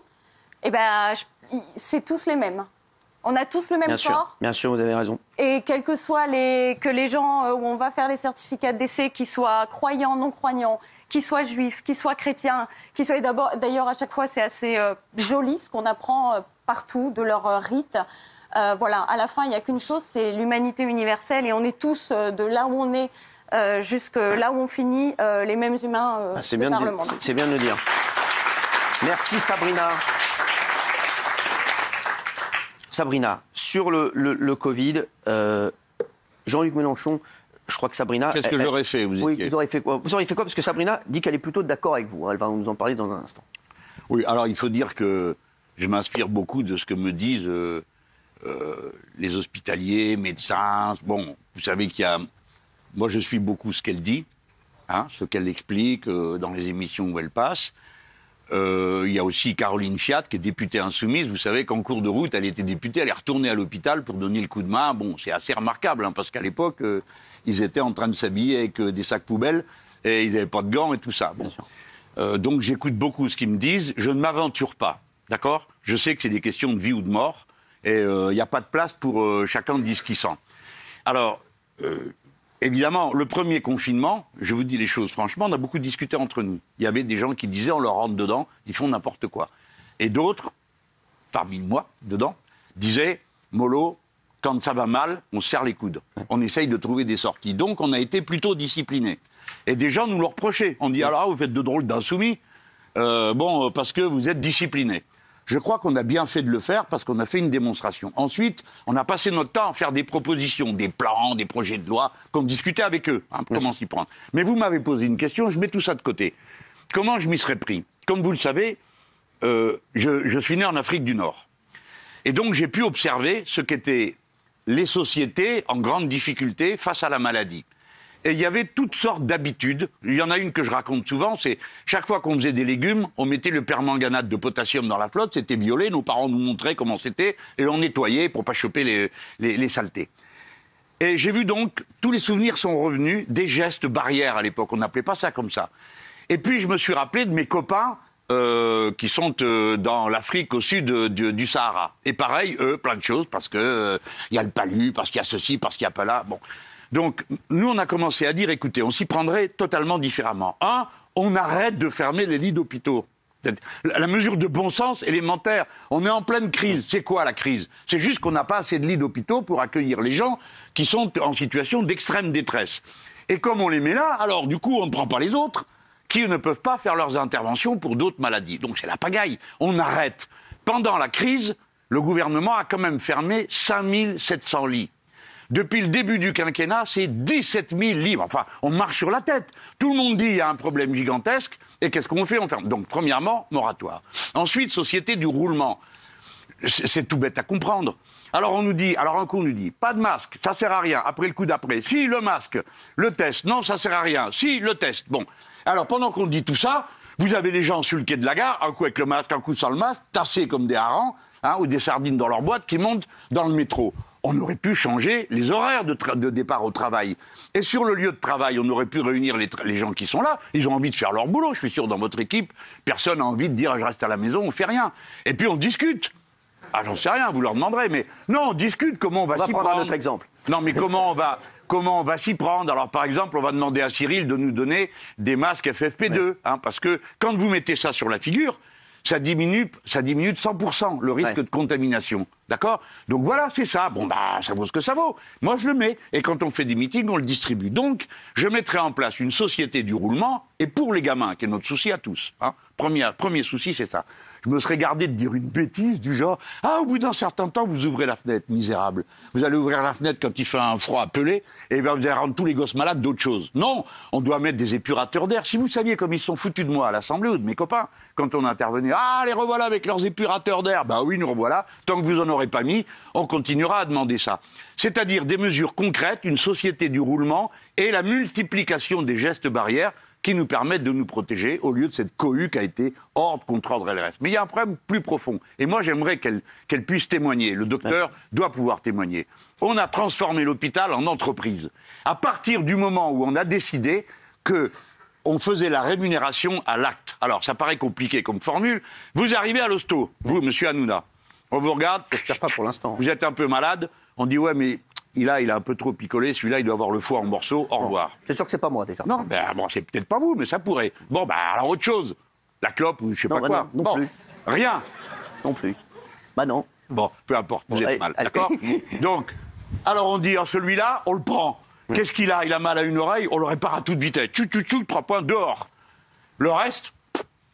et bien c'est tous les mêmes. On a tous le même corps. Bien sûr, vous avez raison. Et quels que soient les gens où on va faire les certificats de décès, qu'ils soient croyants, non croyants, qu'ils soient juifs, qu'ils soient chrétiens, qu'ils soient d'abord... D'ailleurs, à chaque fois, c'est assez joli ce qu'on apprend partout de leur rite. Voilà, à la fin, il n'y a qu'une chose, c'est l'humanité universelle. Et on est tous, de là où on est jusque là où on finit, les mêmes humains par le monde. C'est bien de le dire. Merci Sabrina. Sabrina, sur le Covid, Jean-Luc Mélenchon, je crois que Sabrina... Qu'est-ce que j'aurais fait, vous disiez ? Oui, vous auriez fait quoi ? Vous auriez fait quoi ? Parce que Sabrina dit qu'elle est plutôt d'accord avec vous. Elle va nous en parler dans un instant. Oui, alors il faut dire que je m'inspire beaucoup de ce que me disent les hospitaliers, médecins... Bon, vous savez qu'il y a... Moi, je suis beaucoup ce qu'elle dit, hein, ce qu'elle explique dans les émissions où elle passe. Il y a aussi Caroline Fiat, qui est députée insoumise. Vous savez qu'en cours de route, elle était députée, elle est retournée à l'hôpital pour donner le coup de main. Bon, c'est assez remarquable, hein, parce qu'à l'époque, ils étaient en train de s'habiller avec des sacs poubelles et ils n'avaient pas de gants et tout ça. Bon. Donc j'écoute beaucoup ce qu'ils me disent. Je ne m'aventure pas, d'accord ? Je sais que c'est des questions de vie ou de mort et il n'y a pas de place pour chacun de dire ce qu'il sent. Alors, évidemment, le premier confinement, je vous dis les choses franchement, on a beaucoup discuté entre nous. Il y avait des gens qui disaient, on leur rentre dedans, ils font n'importe quoi. Et d'autres, parmi moi, dedans, disaient, mollo, quand ça va mal, on serre les coudes. On essaye de trouver des sorties. Donc, on a été plutôt disciplinés. Et des gens nous le reprochaient. On dit, alors, vous faites de drôles d'insoumis, bon, parce que vous êtes disciplinés. Je crois qu'on a bien fait de le faire parce qu'on a fait une démonstration. Ensuite, on a passé notre temps à faire des propositions, des plans, des projets de loi, qu'on discutait avec eux, hein, comment s'y prendre. Mais vous m'avez posé une question, je mets tout ça de côté. Comment je m'y serais pris ? Comme vous le savez, je suis né en Afrique du Nord. Et donc j'ai pu observer ce qu'étaient les sociétés en grande difficulté face à la maladie. Et il y avait toutes sortes d'habitudes. Il y en a une que je raconte souvent, c'est chaque fois qu'on faisait des légumes, on mettait le permanganate de potassium dans la flotte, c'était violet, nos parents nous montraient comment c'était, et on nettoyait pour ne pas choper les saletés. Et j'ai vu donc, tous les souvenirs sont revenus, des gestes barrières à l'époque, on n'appelait pas ça comme ça. Et puis je me suis rappelé de mes copains qui sont dans l'Afrique au sud du Sahara. Et pareil, eux, plein de choses, parce qu'il y a le palu, parce qu'il y a ceci, parce qu'il n'y a pas là, bon... Donc, nous, on a commencé à dire, écoutez, on s'y prendrait totalement différemment. Un, on arrête de fermer les lits d'hôpitaux. La mesure de bon sens élémentaire. On est en pleine crise. C'est quoi la crise ? C'est juste qu'on n'a pas assez de lits d'hôpitaux pour accueillir les gens qui sont en situation d'extrême détresse. Et comme on les met là, alors du coup, on ne prend pas les autres qui ne peuvent pas faire leurs interventions pour d'autres maladies. Donc, c'est la pagaille. On arrête. Pendant la crise, le gouvernement a quand même fermé 5700 lits. Depuis le début du quinquennat, c'est 17 000 lits. Enfin, on marche sur la tête. Tout le monde dit qu'il y a un problème gigantesque. Et qu'est-ce qu'on fait ? On ferme. Donc, premièrement, moratoire. Ensuite, société du roulement. C'est tout bête à comprendre. Alors, on nous dit, alors un coup, on nous dit, pas de masque, ça sert à rien. Après le coup d'après, si, le masque, le test, non, ça sert à rien. Si, le test. Bon. Alors, pendant qu'on dit tout ça, vous avez les gens sur le quai de la gare, un coup avec le masque, un coup sans le masque, tassés comme des harengs, hein, ou des sardines dans leur boîte, qui montent dans le métro. On aurait pu changer les horaires de départ au travail. Et sur le lieu de travail, on aurait pu réunir les gens qui sont là. Ils ont envie de faire leur boulot, je suis sûr, dans votre équipe. Personne n'a envie de dire « je reste à la maison, on fait rien ». Et puis on discute. Ah, j'en sais rien, vous leur demanderez, mais non, on discute comment on va s'y prendre. On va prendre un autre exemple. Non, mais comment on va s'y prendre ? Alors, par exemple, on va demander à Cyril de nous donner des masques FFP2, ouais. Hein, parce que quand vous mettez ça sur la figure... Ça diminue de 100% le risque de contamination, d'accord ? Donc voilà, c'est ça. Bon, bah, ça vaut ce que ça vaut. Moi, je le mets. Et quand on fait des meetings, on le distribue. Donc, je mettrai en place une société du roulement, et pour les gamins, qui est notre souci à tous. Hein, premier souci, c'est ça. Je me serais gardé de dire une bêtise du genre « Ah, au bout d'un certain temps, vous ouvrez la fenêtre, misérable. Vous allez ouvrir la fenêtre quand il fait un froid appelé, et bien, vous allez rendre tous les gosses malades d'autre chose. » Non, on doit mettre des épurateurs d'air. Si vous saviez comme ils sont foutus de moi à l'Assemblée ou de mes copains, quand on intervenait « Ah, les revoilà avec leurs épurateurs d'air. » Ben oui, nous revoilà. Tant que vous en aurez pas mis, on continuera à demander ça. C'est-à-dire des mesures concrètes, une société du roulement et la multiplication des gestes barrières qui nous permettent de nous protéger au lieu de cette cohue qui a été ordre contre ordre et le reste. Mais il y a un problème plus profond. Et moi, j'aimerais qu'elle puisse témoigner. Le docteur doit pouvoir témoigner. On a transformé l'hôpital en entreprise. À partir du moment où on a décidé qu'on faisait la rémunération à l'acte. Alors, ça paraît compliqué comme formule. Vous arrivez à l'hosto, vous, monsieur Hanouna. On vous regarde. J'espère pas pour l'instant. Vous êtes un peu malade. On dit, ouais, mais... Il a un peu trop picolé, celui-là, il doit avoir le foie en morceaux, au revoir. C'est sûr que c'est pas moi, déjà. Non, ben, bon, c'est peut-être pas vous, mais ça pourrait. Bon, ben, alors autre chose. La clope ou je sais pas quoi. Non, non plus. Rien. Non plus. Bah non. Bon, peu importe, vous êtes mal, d'accord. Donc, alors on dit, celui-là, on le prend. Qu'est-ce qu'il a? Il a mal à une oreille, on le répare à toute vitesse. Tchou, tchou, tchou, 3 points, dehors. Le reste,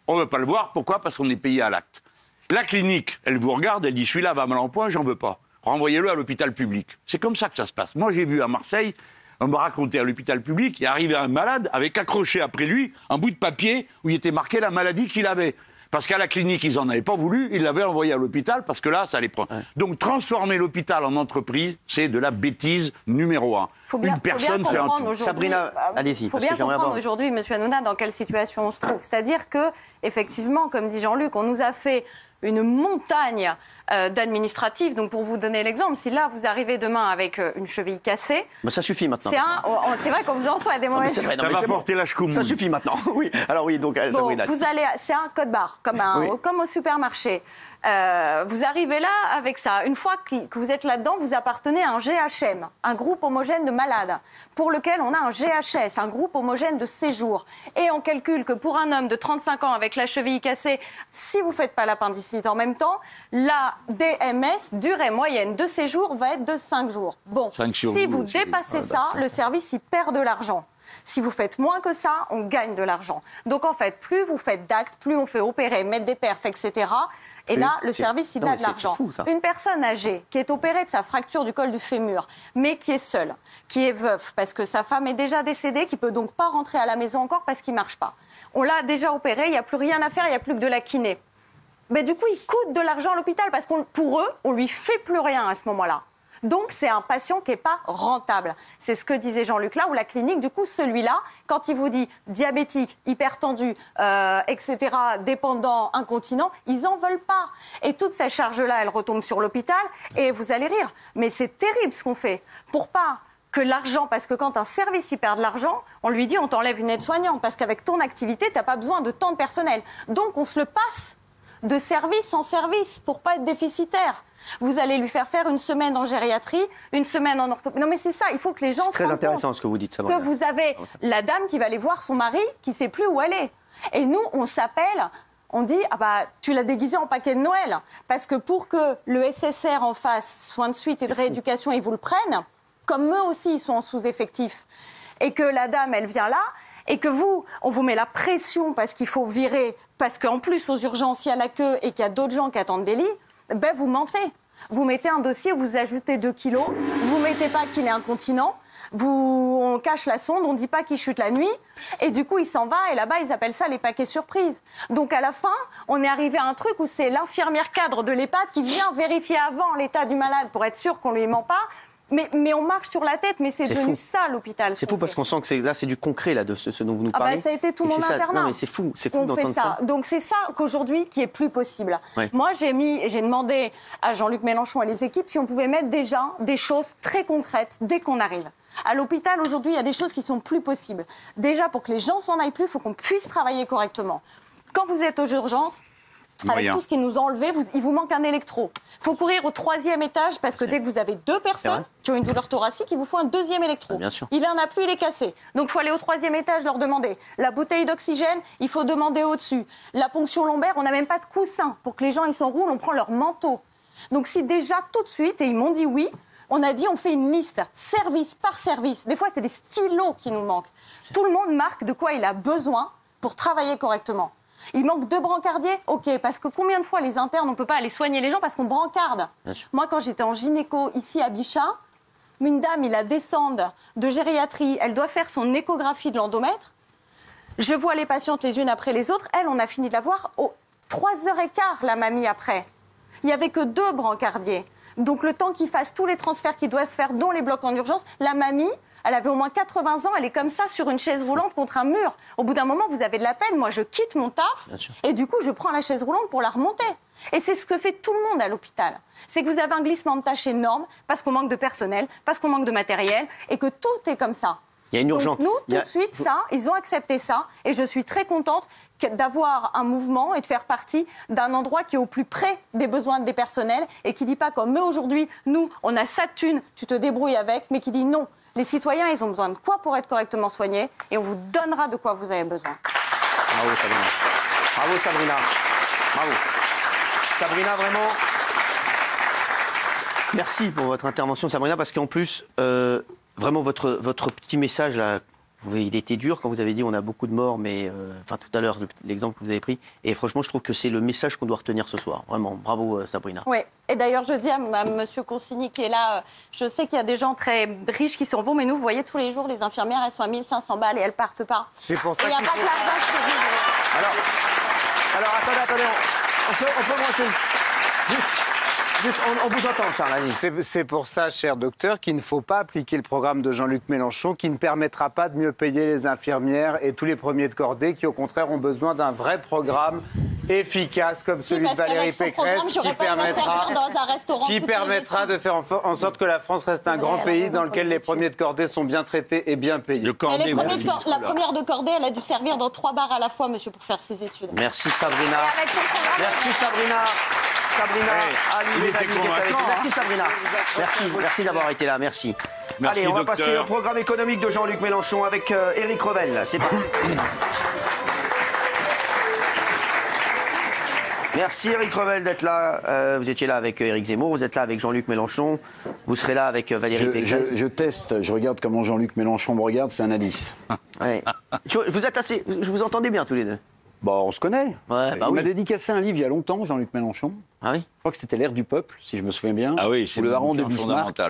on ne veut pas le voir. Pourquoi? Parce qu'on est payé à l'acte. La clinique, elle vous regarde, elle dit, celui-là va mal en point, j'en veux pas. Renvoyez-le à l'hôpital public. C'est comme ça que ça se passe. Moi, j'ai vu à Marseille, on me racontait à l'hôpital public, il arrivait un malade avec accroché après lui un bout de papier où il était marqué la maladie qu'il avait. Parce qu'à la clinique, ils n'en avaient pas voulu, ils l'avaient envoyé à l'hôpital parce que là, ça allait prendre. Ouais. Donc, transformer l'hôpital en entreprise, c'est de la bêtise numéro 1. Une personne, c'est un tout. Sabrina, allez-y. Il faut bien comprendre aujourd'hui, M. Hanouna, dans quelle situation on se trouve. C'est-à-dire que, effectivement, comme dit Jean-Luc, on nous a fait une montagne d'administratifs. Donc, pour vous donner l'exemple, si là, vous arrivez demain avec une cheville cassée... Mais ça suffit maintenant. C'est vrai qu'on vous en soit à des mauvaises choses. Ça va porter la chkoumoune. Ça suffit maintenant, oui. Alors oui, donc, bon, Sabrina... C'est un code barre, comme au supermarché. Vous arrivez là avec ça. Une fois que vous êtes là-dedans, vous appartenez à un GHM, un groupe homogène de malades, pour lequel on a un GHS, un groupe homogène de séjour. Et on calcule que pour un homme de 35 ans avec la cheville cassée, si vous ne faites pas l'appendicite en même temps, la DMS, durée moyenne de séjour, va être de 5 jours. Bon, si vous dépassez ça, le service y perd de l'argent. Si vous faites moins que ça, on gagne de l'argent. Donc en fait, plus vous faites d'actes, plus on fait opérer, mettre des perfs, etc. Et là, le service, il a de l'argent. Une personne âgée qui est opérée de sa fracture du col du fémur, mais qui est seule, qui est veuve, parce que sa femme est déjà décédée, qui ne peut donc pas rentrer à la maison encore parce qu'il ne marche pas. On l'a déjà opérée, il n'y a plus rien à faire, il n'y a plus que de la kiné. Mais du coup, il coûte de l'argent à l'hôpital, parce que pour eux, on ne lui fait plus rien à ce moment-là. Donc, c'est un patient qui n'est pas rentable. C'est ce que disait Jean-Luc là, où la clinique, du coup, celui-là, quand il vous dit diabétique, hypertendu, etc., dépendant, incontinent, ils n'en veulent pas. Et toute cette charge-là, elle retombe sur l'hôpital et vous allez rire. Mais c'est terrible ce qu'on fait. Pour pas que l'argent, parce que quand un service y perd de l'argent, on lui dit on t'enlève une aide-soignante parce qu'avec ton activité, tu n'as pas besoin de tant de personnel. Donc, on se le passe de service en service pour pas être déficitaire. Vous allez lui faire faire une semaine en gériatrie, une semaine en orthopédie. Non mais c'est ça, il faut que les gens se rendent compte. C'est très intéressant ce que vous dites, Sabrina. Que vous avez la dame qui va aller voir son mari qui ne sait plus où elle est. Et nous, on s'appelle, on dit « Ah bah, tu l'as déguisé en paquet de Noël ». Parce que pour que le SSR en fasse soins de suite et de rééducation, ils vous le prennent, comme eux aussi, ils sont en sous-effectif. Et que la dame, elle vient là, et que vous, on vous met la pression parce qu'il faut virer, parce qu'en plus, aux urgences, il y a la queue et qu'il y a d'autres gens qui attendent des lits. Ben, vous mentez. Vous mettez un dossier, vous ajoutez 2 kilos, vous ne mettez pas qu'il est incontinent, on cache la sonde, on ne dit pas qu'il chute la nuit, et du coup, il s'en va, et là-bas, ils appellent ça les paquets surprises. Donc, à la fin, on est arrivé à un truc où c'est l'infirmière cadre de l'EHPAD qui vient vérifier avant l'état du malade pour être sûr qu'on ne lui ment pas. Mais on marche sur la tête, mais c'est devenu ça l'hôpital. C'est fou parce qu'on sent que là c'est du concret là, de ce dont vous nous parlez. Ah bah, ça a été tout mon internat. C'est fou d'entendre ça. Donc c'est ça qu'aujourd'hui qui est plus possible. Ouais. Moi j'ai demandé à Jean-Luc Mélenchon et les équipes si on pouvait mettre déjà des choses très concrètes dès qu'on arrive. À l'hôpital aujourd'hui il y a des choses qui sont plus possibles. Déjà pour que les gens s'en aillent plus, il faut qu'on puisse travailler correctement. Quand vous êtes aux urgences, avec tout ce qui nous a enlevé, il vous manque un électro. Il faut courir au 3e étage parce que dès que vous avez 2 personnes qui ont une douleur thoracique, il vous faut un 2e électro. Bien sûr. Il en a plus, il est cassé. Donc il faut aller au 3e étage leur demander. La bouteille d'oxygène, il faut demander au-dessus. La ponction lombaire, on n'a même pas de coussin. Pour que les gens ils s'enroulent, on prend leur manteau. Donc si déjà tout de suite, et ils m'ont dit oui, on a dit on fait une liste, service par service. Des fois c'est des stylos qui nous manquent. Tout le monde marque de quoi il a besoin pour travailler correctement. Il manque 2 brancardiers, ok, parce que combien de fois les internes, on ne peut pas aller soigner les gens parce qu'on brancarde. Moi, quand j'étais en gynéco ici à Bichat, une dame, il la descende de gériatrie, elle doit faire son échographie de l'endomètre. Je vois les patientes les unes après les autres. Elle, on a fini de la voir aux 3h15, la mamie, après. Il n'y avait que 2 brancardiers. Donc le temps qu'ils fassent tous les transferts qu'ils doivent faire, dont les blocs en urgence, la mamie... Elle avait au moins 80 ans, elle est comme ça sur une chaise roulante contre un mur. Au bout d'un moment, vous avez de la peine. Moi, je quitte mon taf et du coup, je prends la chaise roulante pour la remonter. Et c'est ce que fait tout le monde à l'hôpital. C'est que vous avez un glissement de tâches énorme parce qu'on manque de personnel, parce qu'on manque de matériel et que tout est comme ça. Il y a une urgence. Donc, nous, tout de suite, ça, ils ont accepté ça et je suis très contente d'avoir un mouvement et de faire partie d'un endroit qui est au plus près des besoins des personnels et qui ne dit pas comme eux aujourd'hui, nous, on a ça de thune, tu te débrouilles avec, mais qui dit non. Les citoyens, ils ont besoin de quoi pour être correctement soignés et on vous donnera de quoi vous avez besoin. Bravo Sabrina. Bravo Sabrina. Bravo. Sabrina, vraiment, Merci pour votre intervention, Sabrina, parce qu'en plus, vraiment, votre petit message, là, il était dur quand vous avez dit on a beaucoup de morts, mais enfin tout à l'heure, l'exemple que vous avez pris. Et franchement, je trouve que c'est le message qu'on doit retenir ce soir. Vraiment, bravo Sabrina. Oui, et d'ailleurs, je dis à M. Consigny qui est là, je sais qu'il y a des gens très riches qui sont bons, mais nous, vous voyez, tous les jours, les infirmières, elles sont à 1500 balles et elles partent pas. C'est pour ça qu'il n'y a pas de l'argent chez vous. Alors, attendez, on peut mentionner. On vous entend, Charles. C'est pour ça, cher docteur, qu'il ne faut pas appliquer le programme de Jean-Luc Mélenchon, qui ne permettra pas de mieux payer les infirmières et tous les premiers de cordée, qui au contraire ont besoin d'un vrai programme efficace comme celui de Valérie Pécresse, qui permettra de faire en sorte que la France reste un grand pays dans lequel les premiers de cordée sont bien traités et bien payés. La première de cordée, elle a dû servir dans 3 bars à la fois, monsieur, pour faire ses études. Merci, Sabrina. Merci, Sabrina. Sabrina, Ali Ben Ali. Merci Sabrina. Merci d'avoir été là, merci. Allez, on va passer au programme économique de Jean-Luc Mélenchon avec Éric Revel. C'est parti. Merci Éric Revel d'être là. Vous étiez là avec Éric Zemmour, vous êtes là avec Jean-Luc Mélenchon, vous serez là avec Valérie Pécresse. Je teste, je regarde comment Jean-Luc Mélenchon me regarde, c'est un indice. Ouais. Je vous entendais bien tous les deux. Bah, on se connaît. Ouais, bah il m'a dédicacé un livre il y a longtemps, Jean-Luc Mélenchon. Ah oui. Je crois que c'était L'Ère du peuple, si je me souviens bien. Ah oui, c'est le harangue de Bismarck.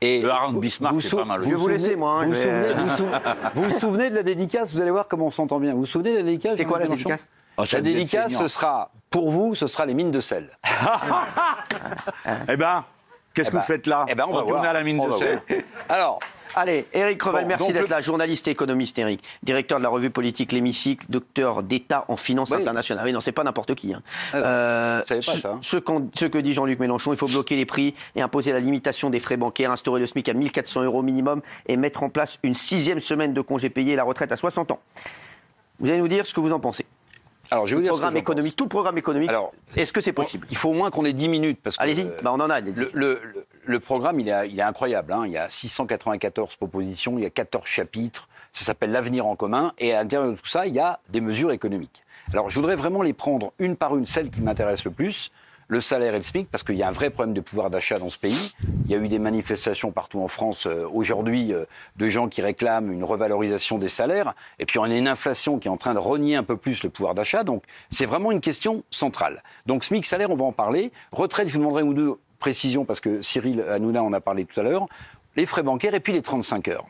Et le harangue de Bismarck, c'est pas mal. Je vais vous laisser, moi. Vous vous souvenez de la dédicace, vous allez voir comment on s'entend bien. Vous vous souvenez de la dédicace? C'était quoi la dédicace? La dédicace, ce sera, pour vous, ce sera les mines de sel. Eh ben, qu'est-ce que vous faites là? Eh ben, on va retourner à la mine de sel. Alors... Allez, Éric Revel, merci d'être là, journaliste et économiste, Éric, directeur de la revue politique L'Hémicycle, docteur d'État en finance internationale. Oui, non, c'est pas n'importe qui. Hein. Ce que dit Jean-Luc Mélenchon, il faut bloquer les prix et imposer la limitation des frais bancaires, instaurer le SMIC à 1400 € minimum et mettre en place une 6e semaine de congés payés et la retraite à 60 ans. Vous allez nous dire ce que vous en pensez. Alors, je vais vous dire tout le programme économique, est-ce que c'est possible? Il faut au moins qu'on ait 10 minutes. Allez-y, on en a. Le programme, il est incroyable. Hein. Il y a 694 propositions, il y a 14 chapitres. Ça s'appelle L'Avenir en commun. Et à l'intérieur de tout ça, il y a des mesures économiques. Alors, je voudrais vraiment les prendre une par une, celles qui m'intéressent le plus. Le salaire et le SMIC, parce qu'il y a un vrai problème de pouvoir d'achat dans ce pays. Il y a eu des manifestations partout en France aujourd'hui de gens qui réclament une revalorisation des salaires. Et puis, on a une inflation qui est en train de renier un peu plus le pouvoir d'achat. Donc, c'est vraiment une question centrale. Donc, SMIC, salaire, on va en parler. Retraite, je vous demanderai 1 ou 2 précisions, parce que Cyril Hanouna en a parlé tout à l'heure. Les frais bancaires et puis les 35 heures.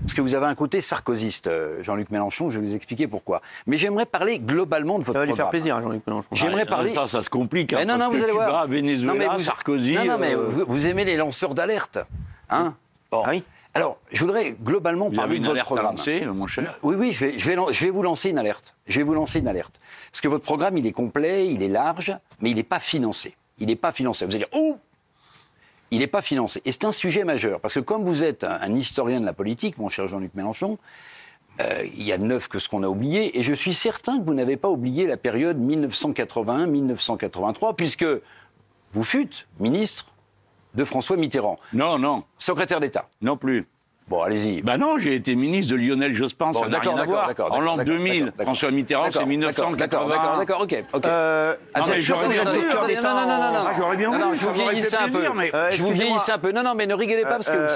Parce que vous avez un côté sarkozyste, Jean-Luc Mélenchon, je vais vous expliquer pourquoi. Mais j'aimerais parler globalement de votre programme. Ça va lui faire plaisir, Jean-Luc Mélenchon. J'aimerais parler... Ça se complique, hein, non, vous allez voir. Venezuela, non, mais vous... Sarkozy... Non, mais vous aimez les lanceurs d'alerte. Hein? Bon. Ah oui. Alors, je voudrais globalement parler de votre programme. Vous avez une alerte à lancer, mon cher? Oui, je vais vous lancer une alerte. Je vais vous lancer une alerte. Parce que votre programme, il est complet, il est large, mais il n'est pas financé. Il n'est pas financé. Vous allez dire... Oh, il n'est pas financé. Et c'est un sujet majeur, parce que comme vous êtes un historien de la politique, mon cher Jean-Luc Mélenchon, il y a de neuf que ce qu'on a oublié, et je suis certain que vous n'avez pas oublié la période 1981-1983, puisque vous fûtes ministre de François Mitterrand. Non, non. Secrétaire d'État. Non plus. Bon, allez-y. Ben non, j'ai été ministre de Lionel Jospin, bon, ça n'a rien à voir. En l'an 2000, François Mitterrand, c'est 1980. D'accord, ok. Vous êtes docteur d'État. Non. J'aurais bien voulu, je vous vieillissais un peu. Je vous vieillissais un peu. Non, mais ne rigolez pas, parce que vous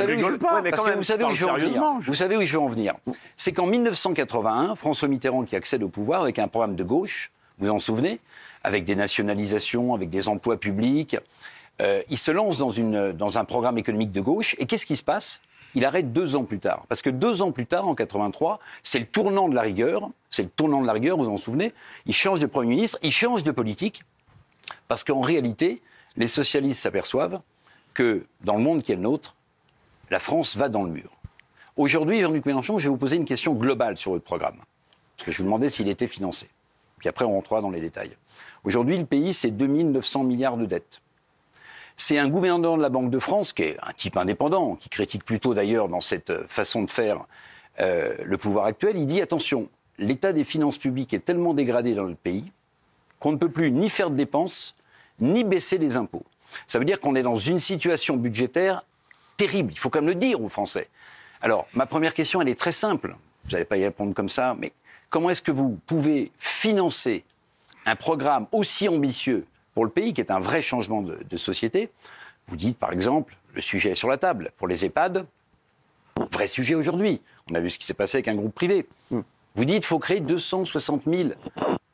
savez où je veux en venir. Vous savez où je veux en venir. C'est qu'en 1981, François Mitterrand qui accède au pouvoir avec un programme de gauche, vous vous en souvenez, avec des nationalisations, avec des emplois publics, il se lance dans un programme économique de gauche. Et qu'est-ce qui se passe? Il arrête 2 ans plus tard. Parce que 2 ans plus tard, en 83, c'est le tournant de la rigueur. C'est le tournant de la rigueur, vous vous en souvenez. Il change de Premier ministre, il change de politique. Parce qu'en réalité, les socialistes s'aperçoivent que, dans le monde qui est le nôtre, la France va dans le mur. Aujourd'hui, Jean-Luc Mélenchon, je vais vous poser une question globale sur votre programme. Parce que je vous demandais s'il était financé. Puis après, on rentrera dans les détails. Aujourd'hui, le pays, c'est 2 900 milliards de dettes. C'est un gouverneur de la Banque de France, qui est un type indépendant, qui critique plutôt d'ailleurs dans cette façon de faire le pouvoir actuel. Il dit « Attention, l'état des finances publiques est tellement dégradé dans notre pays qu'on ne peut plus ni faire de dépenses, ni baisser les impôts. » Ça veut dire qu'on est dans une situation budgétaire terrible. Il faut quand même le dire aux Français. Alors, ma première question, elle est très simple. Vous n'allez pas y répondre comme ça, mais comment est-ce que vous pouvez financer un programme aussi ambitieux pour le pays, qui est un vrai changement de société? Vous dites, par exemple, le sujet est sur la table. Pour les EHPAD, vrai sujet aujourd'hui. On a vu ce qui s'est passé avec un groupe privé. Vous dites, il faut créer 260 000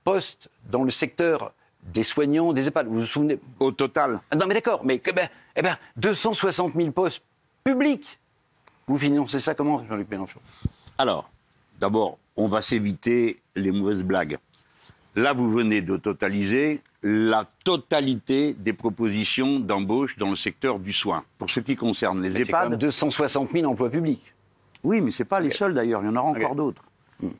postes dans le secteur des soignants, des EHPAD. Vous vous souvenez? Au total. Non, mais d'accord, mais eh ben, 260 000 postes publics. Vous financez ça comment, Jean-Luc Mélenchon? Alors, d'abord, on va s'éviter les mauvaises blagues. Là, vous venez de totaliser la totalité des propositions d'embauche dans le secteur du soin. Pour ce qui concerne les EHPAD... c'est quand même 260 000 emplois publics. Oui, mais ce n'est pas les seuls d'ailleurs, il y en aura encore d'autres.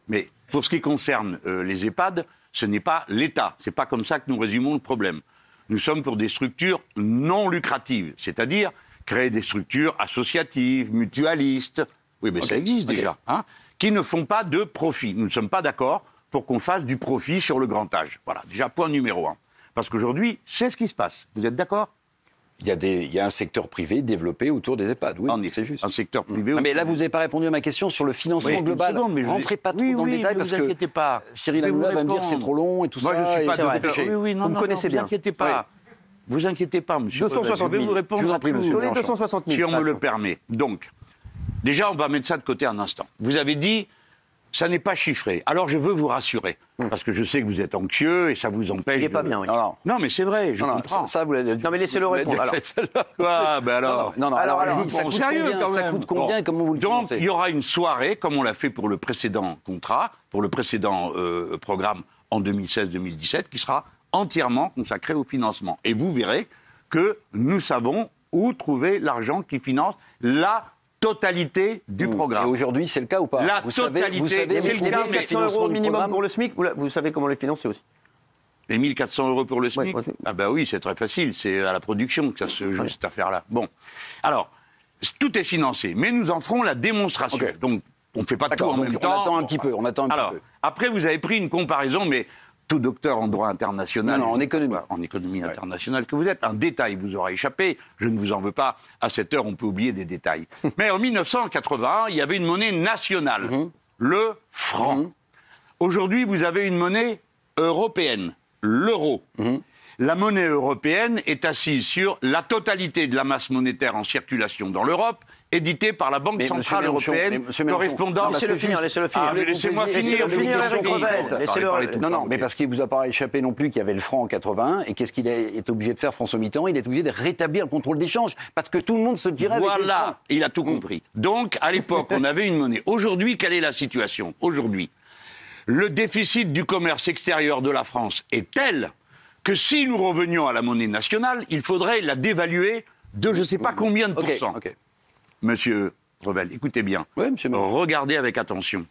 Mais pour ce qui concerne les EHPAD, ce n'est pas l'État. Ce n'est pas comme ça que nous résumons le problème. Nous sommes pour des structures non lucratives, c'est-à-dire créer des structures associatives, mutualistes. Oui, mais ça existe déjà, hein, qui ne font pas de profit. Nous ne sommes pas d'accord pour qu'on fasse du profit sur le grand âge. Voilà, déjà point numéro 1. Parce qu'aujourd'hui, c'est ce qui se passe. Vous êtes d'accord? Il y a un secteur privé développé autour des EHPAD, oui, c'est juste. Un secteur privé... Non, mais là, vous n'avez pas répondu à ma question sur le financement global. Ne rentrez pas trop dans le détail, parce que Cyril Hanouna va me dire c'est trop long et tout ça. Moi, je ne suis pas dépêché. Vous me connaissez bien. Ne vous inquiétez pas. Ne vous inquiétez pas, monsieur. 260 000. Je vais vous répondre sur les 260 000. Si on me le permet. Donc, déjà, on va mettre ça de côté un instant. Vous avez dit... ça n'est pas chiffré. Alors je veux vous rassurer, parce que je sais que vous êtes anxieux et ça vous empêche... Il n'est pas bien, oui. Non, mais c'est vrai, je comprends. Ça, vous l'avez dit. Non, mais laissez-le répondre, alors. Ah, ben alors... Non, ça coûte combien, et comment vous le financez? Donc, il y aura une soirée, comme on l'a fait pour le précédent contrat, pour le précédent programme en 2016-2017, qui sera entièrement consacrée au financement. Et vous verrez que nous savons où trouver l'argent qui finance la... totalité du programme. Et aujourd'hui, c'est le cas ou pas? La totalité, c'est le cas. Les 1 400 € minimum pour le SMIC, vous savez comment les financer aussi? Les 1 400 € pour le SMIC? Ah ben oui, c'est très facile, c'est à la production que ça se joue, cette affaire-là. Bon, alors, tout est financé, mais nous en ferons la démonstration. Donc, on ne fait pas tout en même temps. On attend un petit peu, on attend un petit peu. Après, vous avez pris une comparaison, mais tout docteur en droit international... Non, en économie. En économie internationale que vous êtes. Un détail vous aura échappé, je ne vous en veux pas. À cette heure, on peut oublier des détails. Mais en 1981, il y avait une monnaie nationale, le franc. Aujourd'hui, vous avez une monnaie européenne, l'euro. La monnaie européenne est assise sur la totalité de la masse monétaire en circulation dans l'Europe, édité par la Banque centrale européenne, correspondant... Laissez-le finir. Laissez-moi finir. Non, mais parce qu'il ne vous a pas échappé non plus qu'il y avait le franc en 81, et qu'est-ce qu'il est obligé de faire, François Mitterrand? Il est obligé de rétablir le contrôle d'échange, parce que tout le monde se tirait avec le franc. Voilà, il a tout compris. Donc, à l'époque, on avait une monnaie. Aujourd'hui, quelle est la situation? Aujourd'hui, le déficit du commerce extérieur de la France est tel que si nous revenions à la monnaie nationale, il faudrait la dévaluer de je ne sais pas combien de pourcents. Monsieur Revel, écoutez bien, regardez avec attention.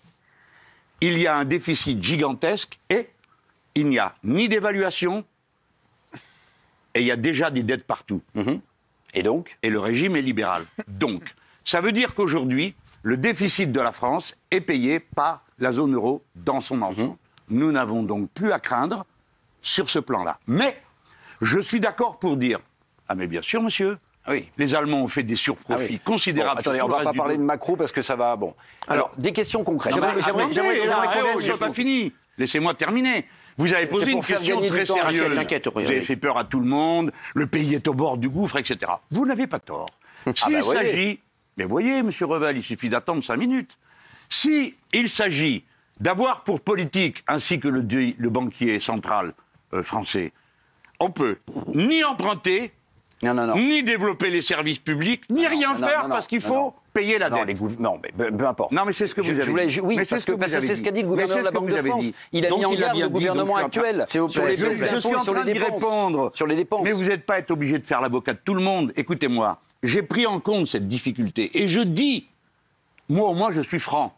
Il y a un déficit gigantesque et il n'y a ni d'évaluation et il y a déjà des dettes partout. Et donc? Et le régime est libéral. Donc, ça veut dire qu'aujourd'hui, le déficit de la France est payé par la zone euro dans son ensemble. Nous n'avons donc plus à craindre sur ce plan-là. Mais, je suis d'accord pour dire, ah mais bien sûr monsieur, les Allemands ont fait des surprofits considérables. Bon, attendez, on ne va pas parler de macro parce que ça va... Bon. Alors, des questions concrètes. Je n'ai pas fini. Laissez-moi terminer. Vous avez posé une question très sérieuse. Vous avez fait peur à tout le monde. Le pays est au bord du gouffre, etc. Vous n'avez pas tort. S'il s'agit... Mais voyez, M. Revel, il suffit d'attendre 5 minutes. S'il s'agit d'avoir pour politique, ainsi que le banquier central français, on peut ni emprunter... ni développer les services publics, ni rien faire parce qu'il faut payer la dette. Non, mais peu importe. Non, mais c'est ce que vous avez dit. Oui, parce que c'est ce qu'a dit le gouvernement de la Banque de France. Il a mis en garde le gouvernement actuel sur les dépenses. Je suis en train d'y répondre. Mais vous n'êtes pas obligé de faire l'avocat de tout le monde. Écoutez-moi, j'ai pris en compte cette difficulté. Et je dis, moi au moins je suis franc,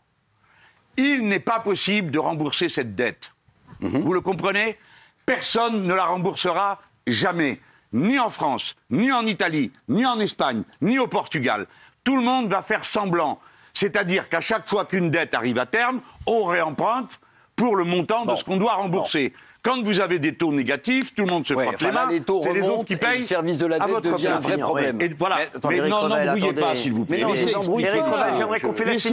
il n'est pas possible de rembourser cette dette. Vous le comprenez? Personne ne la remboursera jamais. Ni en France, ni en Italie, ni en Espagne, ni au Portugal. Tout le monde va faire semblant. C'est-à-dire qu'à chaque fois qu'une dette arrive à terme, on réemprunte pour le montant de ce qu'on doit rembourser. Quand vous avez des taux négatifs, tout le monde se frappe les mains, c'est les autres qui payent, à votre bien. Un vrai problème. Et voilà. Mais non, n'embrouillez pas, s'il vous plaît. Éric Revel, j'aimerais qu'on finisse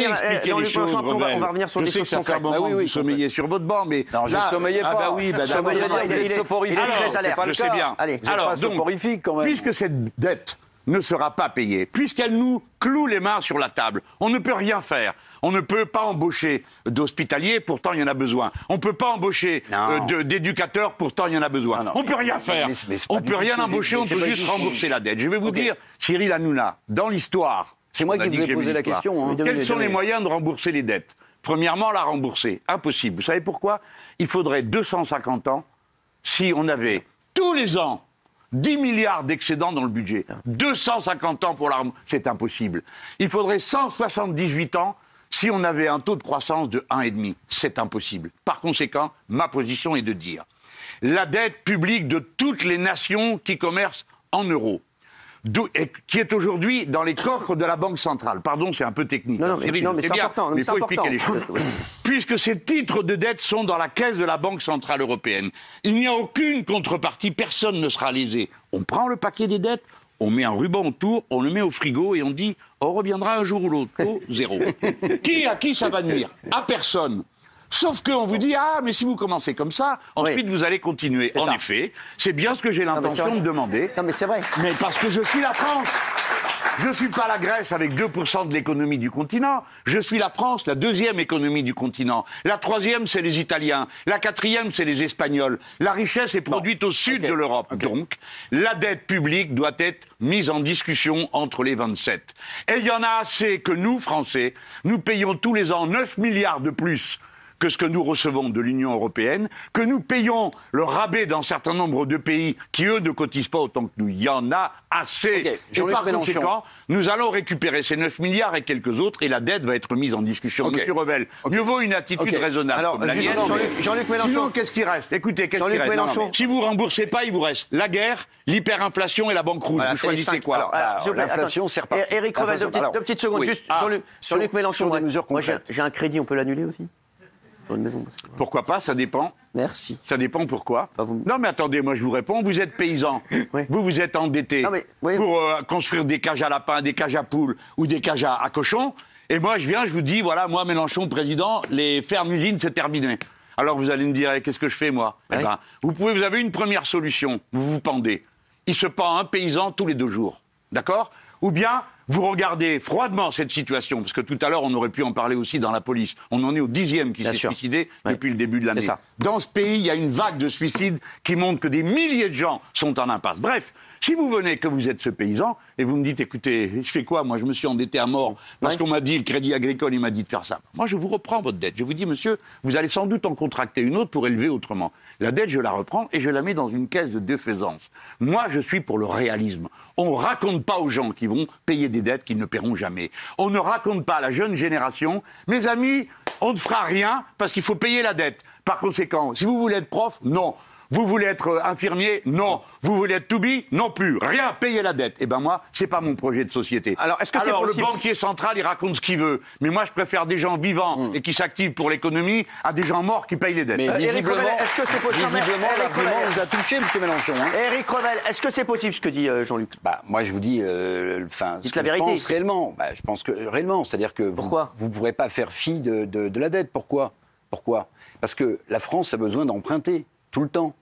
dans les choses. On va revenir sur des choses concrètes. Vous sommeillez sur votre banc, mais là... Je ne sommeillais pas. Ah bah oui, il est très alerte. Je sais bien. Alors, donc, puisque cette dette ne sera pas payée, puisqu'elle nous cloue les mains sur la table. On ne peut rien faire. On ne peut pas embaucher d'hospitaliers, pourtant il y en a besoin. On ne peut pas embaucher d'éducateurs, pourtant il y en a besoin. Non, non, on ne peut rien faire. On ne peut rien embaucher, on peut juste rembourser la dette. Je vais vous dire, Cyril Hanouna, dans l'histoire, c'est moi qui vous ai posé la question. Quels sont les moyens de rembourser les dettes? Premièrement, la rembourser. Impossible. Vous savez pourquoi? Il faudrait 250 ans si on avait tous les ans 10 milliards d'excédents dans le budget. 250 ans pour la rembourser, c'est impossible. Il faudrait 178 ans si on avait un taux de croissance de 1,5. C'est impossible. Par conséquent, ma position est de dire la dette publique de toutes les nations qui commercent en euros, et qui est aujourd'hui dans les coffres de la Banque centrale. Pardon, c'est un peu technique. Non, non, mais c'est important. Mais il faut expliquer les choses. Puisque ces titres de dette sont dans la caisse de la Banque centrale européenne, il n'y a aucune contrepartie, personne ne sera lésé. On prend le paquet des dettes, on met un ruban autour, on le met au frigo et on dit « on reviendra un jour ou l'autre, au zéro ». À qui ça va nuire? À personne. Sauf qu'on vous dit « ah, mais si vous commencez comme ça, ensuite vous allez continuer ». En effet, c'est bien ce que j'ai l'intention de demander. Non mais c'est vrai. Mais parce que je suis la France. Je ne suis pas la Grèce avec 2% de l'économie du continent. Je suis la France, la deuxième économie du continent. La troisième, c'est les Italiens. La quatrième, c'est les Espagnols. La richesse est produite au sud de l'Europe. Donc, la dette publique doit être mise en discussion entre les 27. Et il y en a assez que nous, Français, nous payons tous les ans 9 milliards de plus que ce que nous recevons de l'Union européenne, que nous payons le rabais d'un certain nombre de pays qui, eux, ne cotisent pas autant que nous. Il y en a assez. Et par conséquent, nous allons récupérer ces 9 milliards et quelques autres, et la dette va être mise en discussion. Monsieur Revel, mieux vaut une attitude raisonnable comme la mienne. Jean-Luc Mélenchon. Sinon, qu'est-ce qui reste? Écoutez, qu'est-ce qui reste? Si vous ne remboursez pas, il vous reste la guerre, l'hyperinflation et la banque rouge. Vous choisissez quoi? L'inflation, c'est reparti. Éric Revel, deux petites secondes. Juste, Jean-Luc Mélenchon, j'ai un crédit, on peut l'annuler aussi? Pourquoi pas, ça dépend. Merci. Ça dépend pourquoi. Non mais attendez, moi je vous réponds, vous êtes paysan, vous êtes endetté pour construire des cages à lapins, des cages à poules ou des cages à cochons, et moi je viens, je vous dis, voilà, moi Mélenchon président, les fermes-usines c'est terminé. Alors vous allez me dire, qu'est-ce que je fais moi? Eh ben, vous avez une première solution, vous vous pendez. Il se pend un paysan tous les 2 jours, d'accord? Ou bien vous regardez froidement cette situation, parce que tout à l'heure, on aurait pu en parler aussi dans la police. On en est au 10e qui s'est suicidé depuis le début de l'année. Dans ce pays, il y a une vague de suicides qui montre que des milliers de gens sont en impasse. Bref, si vous venez que vous êtes ce paysan, et vous me dites, écoutez, je fais quoi? Moi, je me suis endetté à mort, parce qu'on m'a dit, le Crédit Agricole, il m'a dit de faire ça. Moi, je vous reprends votre dette. Je vous dis, monsieur, vous allez sans doute en contracter une autre pour élever autrement. La dette, je la reprends et je la mets dans une caisse de défaisance. Moi, je suis pour le réalisme. On ne raconte pas aux gens qui vont payer des dettes qu'ils ne paieront jamais. On ne raconte pas à la jeune génération, mes amis, on ne fera rien parce qu'il faut payer la dette. Par conséquent, si vous voulez être prof, non. Vous voulez être infirmier? Non. Vous voulez être toubis? Non plus. Rien, payez la dette. Eh bien moi, c'est pas mon projet de société. Alors, est-ce que c'est possible? Le banquier central, il raconte ce qu'il veut. Mais moi, je préfère des gens vivants et qui s'activent pour l'économie à des gens morts qui payent les dettes. Mais visiblement, est-ce que c'est possible? Visiblement, l'argument vous a touché, M. Mélenchon. Éric Revel, est-ce que c'est possible ce que dit Jean-Luc? Bah, moi, je vous dis, dites la vérité. Je pense réellement. Bah, je pense que réellement, c'est-à-dire que vous ne pourrez pas faire fi de la dette. Pourquoi? Parce que la France a besoin d'emprunter tout le temps,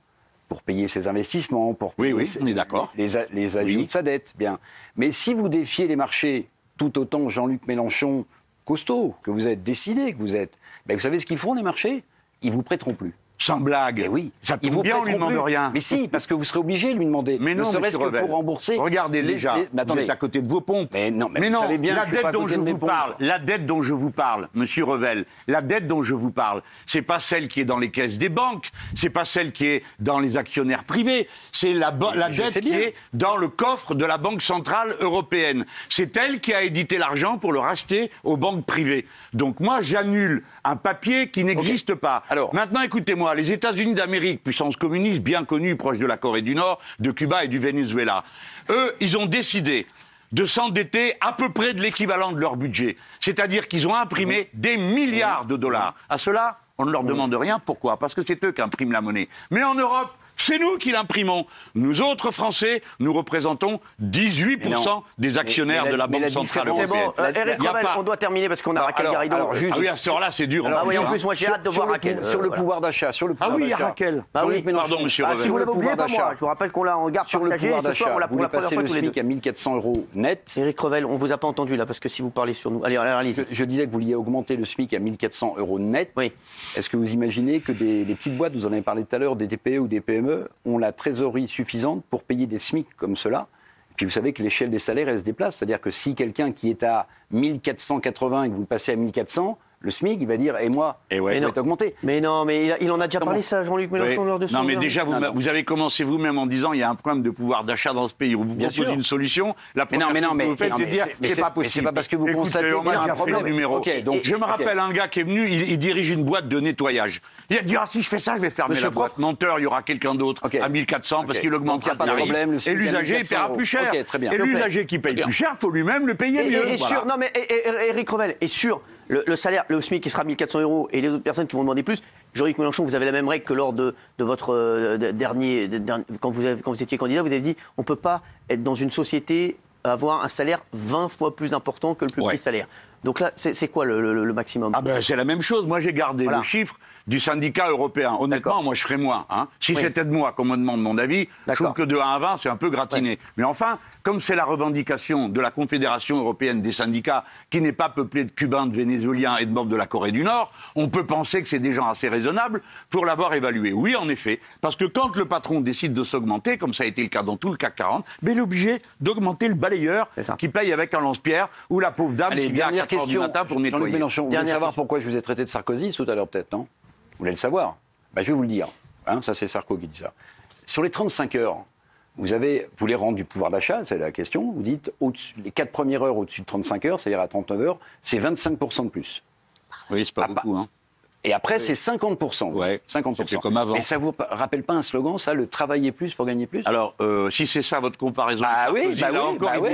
pour payer ses investissements, pour payer on est d'accord, les ajouts de sa dette. Bien. Mais si vous défiez les marchés, tout autant Jean-Luc Mélenchon, costaud, que vous êtes, décidé que vous êtes, ben vous savez ce qu'ils feront les marchés? Ils ne vous prêteront plus. Sans blague. Eh oui. Ça tombe bien, on ne lui demande rien. Mais si, parce que vous serez obligé de lui demander. Mais non, ne serait-ce que pour rembourser. Regardez déjà, vous êtes à côté de vos pompes. Mais non, mais vous savez bien, la dette dont je vous parle, monsieur Revel, la dette dont je vous parle, c'est pas celle qui est dans les caisses des banques, c'est pas celle qui est dans les actionnaires privés, c'est la dette qui est dans le coffre de la Banque centrale européenne. C'est elle qui a édité l'argent pour le racheter aux banques privées. Donc moi, j'annule un papier qui n'existe pas. Alors, maintenant, écoutez-moi. Les États-Unis d'Amérique, puissance communiste bien connue, proche de la Corée du Nord, de Cuba et du Venezuela, eux, ils ont décidé de s'endetter à peu près de l'équivalent de leur budget. C'est-à-dire qu'ils ont imprimé des milliards de dollars. À cela, on ne leur demande rien. Pourquoi? Parce que c'est eux qui impriment la monnaie. Mais en Europe, C'est nous qui l'imprimons. Nous autres Français, nous représentons 18% des actionnaires de la Banque Centrale Européenne. C'est bon, Éric Revel, on doit terminer parce qu'on a Raquel Garrido. Ah oui, à ce heure-là, c'est dur. Ah oui, en plus, moi j'ai hâte de voir Raquel. Sur le pouvoir d'achat. Ah oui, il y a Raquel. Pardon, monsieur Revel. Si vous l'avez oublié, pas moi. Je vous rappelle qu'on l'a en garde partagée. Ce soir, on l'a pour la première fois tous les deux. Vous passez le SMIC à 1400 € net. Éric Revel, on ne vous a pas entendu là, parce que si vous parlez sur nous... Allez, allez-y. Je disais que vous vouliez augmenter le SMIC à 1400 € net. Oui. Est-ce que vous imaginez que des petites boîtes, vous en avez parlé tout à l'heure, des TPE ou des PME, ont la trésorerie suffisante pour payer des SMIC comme cela? Et puis vous savez que l'échelle des salaires, elle se déplace. C'est-à-dire que si quelqu'un qui est à 1480 et que vous le passez à 1400, le SMIC, il va dire, et moi, il est augmenté. Mais non, mais il en a déjà parlé ça, Jean-Luc Mélenchon, lors de son... Non, mais déjà, vous avez commencé vous-même en disant, il y a un problème de pouvoir d'achat dans ce pays. Vous proposez une solution, la première chose que vous faites, c'est dire, c'est pas possible. C'est pas parce que vous constatez qu'il y a un problème. Je me rappelle un gars qui est venu, il dirige une boîte de nettoyage. Il a dit, ah si je fais ça, je vais fermer la boîte. Menteur, il y aura quelqu'un d'autre à 1400 parce qu'il augmentera pas de problème. Et l'usager paiera plus cher. Et l'usager qui paye plus cher, faut lui-même le payer mieux. Non, mais Éric Revel, est sûr. Le salaire, le SMIC qui sera 1400 € et les autres personnes qui vont demander plus, Jean-Luc Mélenchon, vous avez la même règle que lors de votre dernier, quand vous étiez candidat, vous avez dit on ne peut pas être dans une société avoir un salaire 20 fois plus important que le plus petit salaire. Donc là, c'est quoi le maximum? Ah ben, c'est la même chose. Moi, j'ai gardé le chiffre du syndicat européen. Honnêtement, moi, je ferais moins. Hein. Si c'était de moi qu'on me demande mon avis, je trouve que de 1 à 20, c'est un peu gratiné. Mais enfin, comme c'est la revendication de la Confédération européenne des syndicats, qui n'est pas peuplée de Cubains, de Vénézuéliens et de membres de la Corée du Nord, on peut penser que c'est des gens assez raisonnables pour l'avoir évalué. Oui, en effet. Parce que quand le patron décide de s'augmenter, comme ça a été le cas dans tout le CAC 40, mais il est obligé d'augmenter le balayeur qui paye avec un lance-pierre ou la pauvre dame qui vient du matin pour nettoyer. Mélenchon, vous voulez savoir pourquoi je vous ai traité de Sarkozy tout à l'heure peut-être, non? Vous voulez le savoir? Bah, je vais vous le dire. Hein, ça, c'est Sarko qui dit ça. Sur les 35 heures, vous voulez rendre du pouvoir d'achat, c'est la question. Vous dites les 4 premières heures au-dessus de 35 heures, c'est-à-dire à 39 heures, c'est 25% de plus. Oui, c'est pas beaucoup. Hein. Et après, c'est 50%. Ouais, 50%. Comme avant. Mais ça ne vous rappelle pas un slogan, ça, le travailler plus pour gagner plus? Alors, si c'est ça votre comparaison, il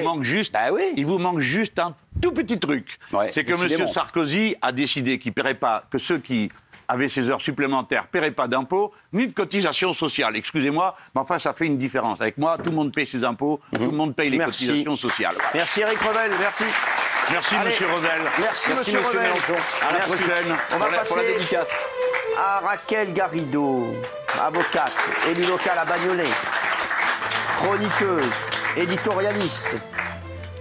vous manque juste un tout petit truc. Ouais, c'est que M. Sarkozy a décidé qu'il ne paierait pas, que ceux qui avaient ces heures supplémentaires ne paieraient pas d'impôts, ni de cotisations sociales. Excusez-moi, mais enfin, ça fait une différence. Avec moi, tout le monde paye ses impôts, tout le monde paye les cotisations sociales. Voilà. Merci, Éric Revel, merci. Merci, monsieur Revel. Merci, monsieur Mélenchon. À la prochaine. On va passer pour la dédicace à Raquel Garrido, avocate, élue locale à Bagnolet, chroniqueuse, éditorialiste.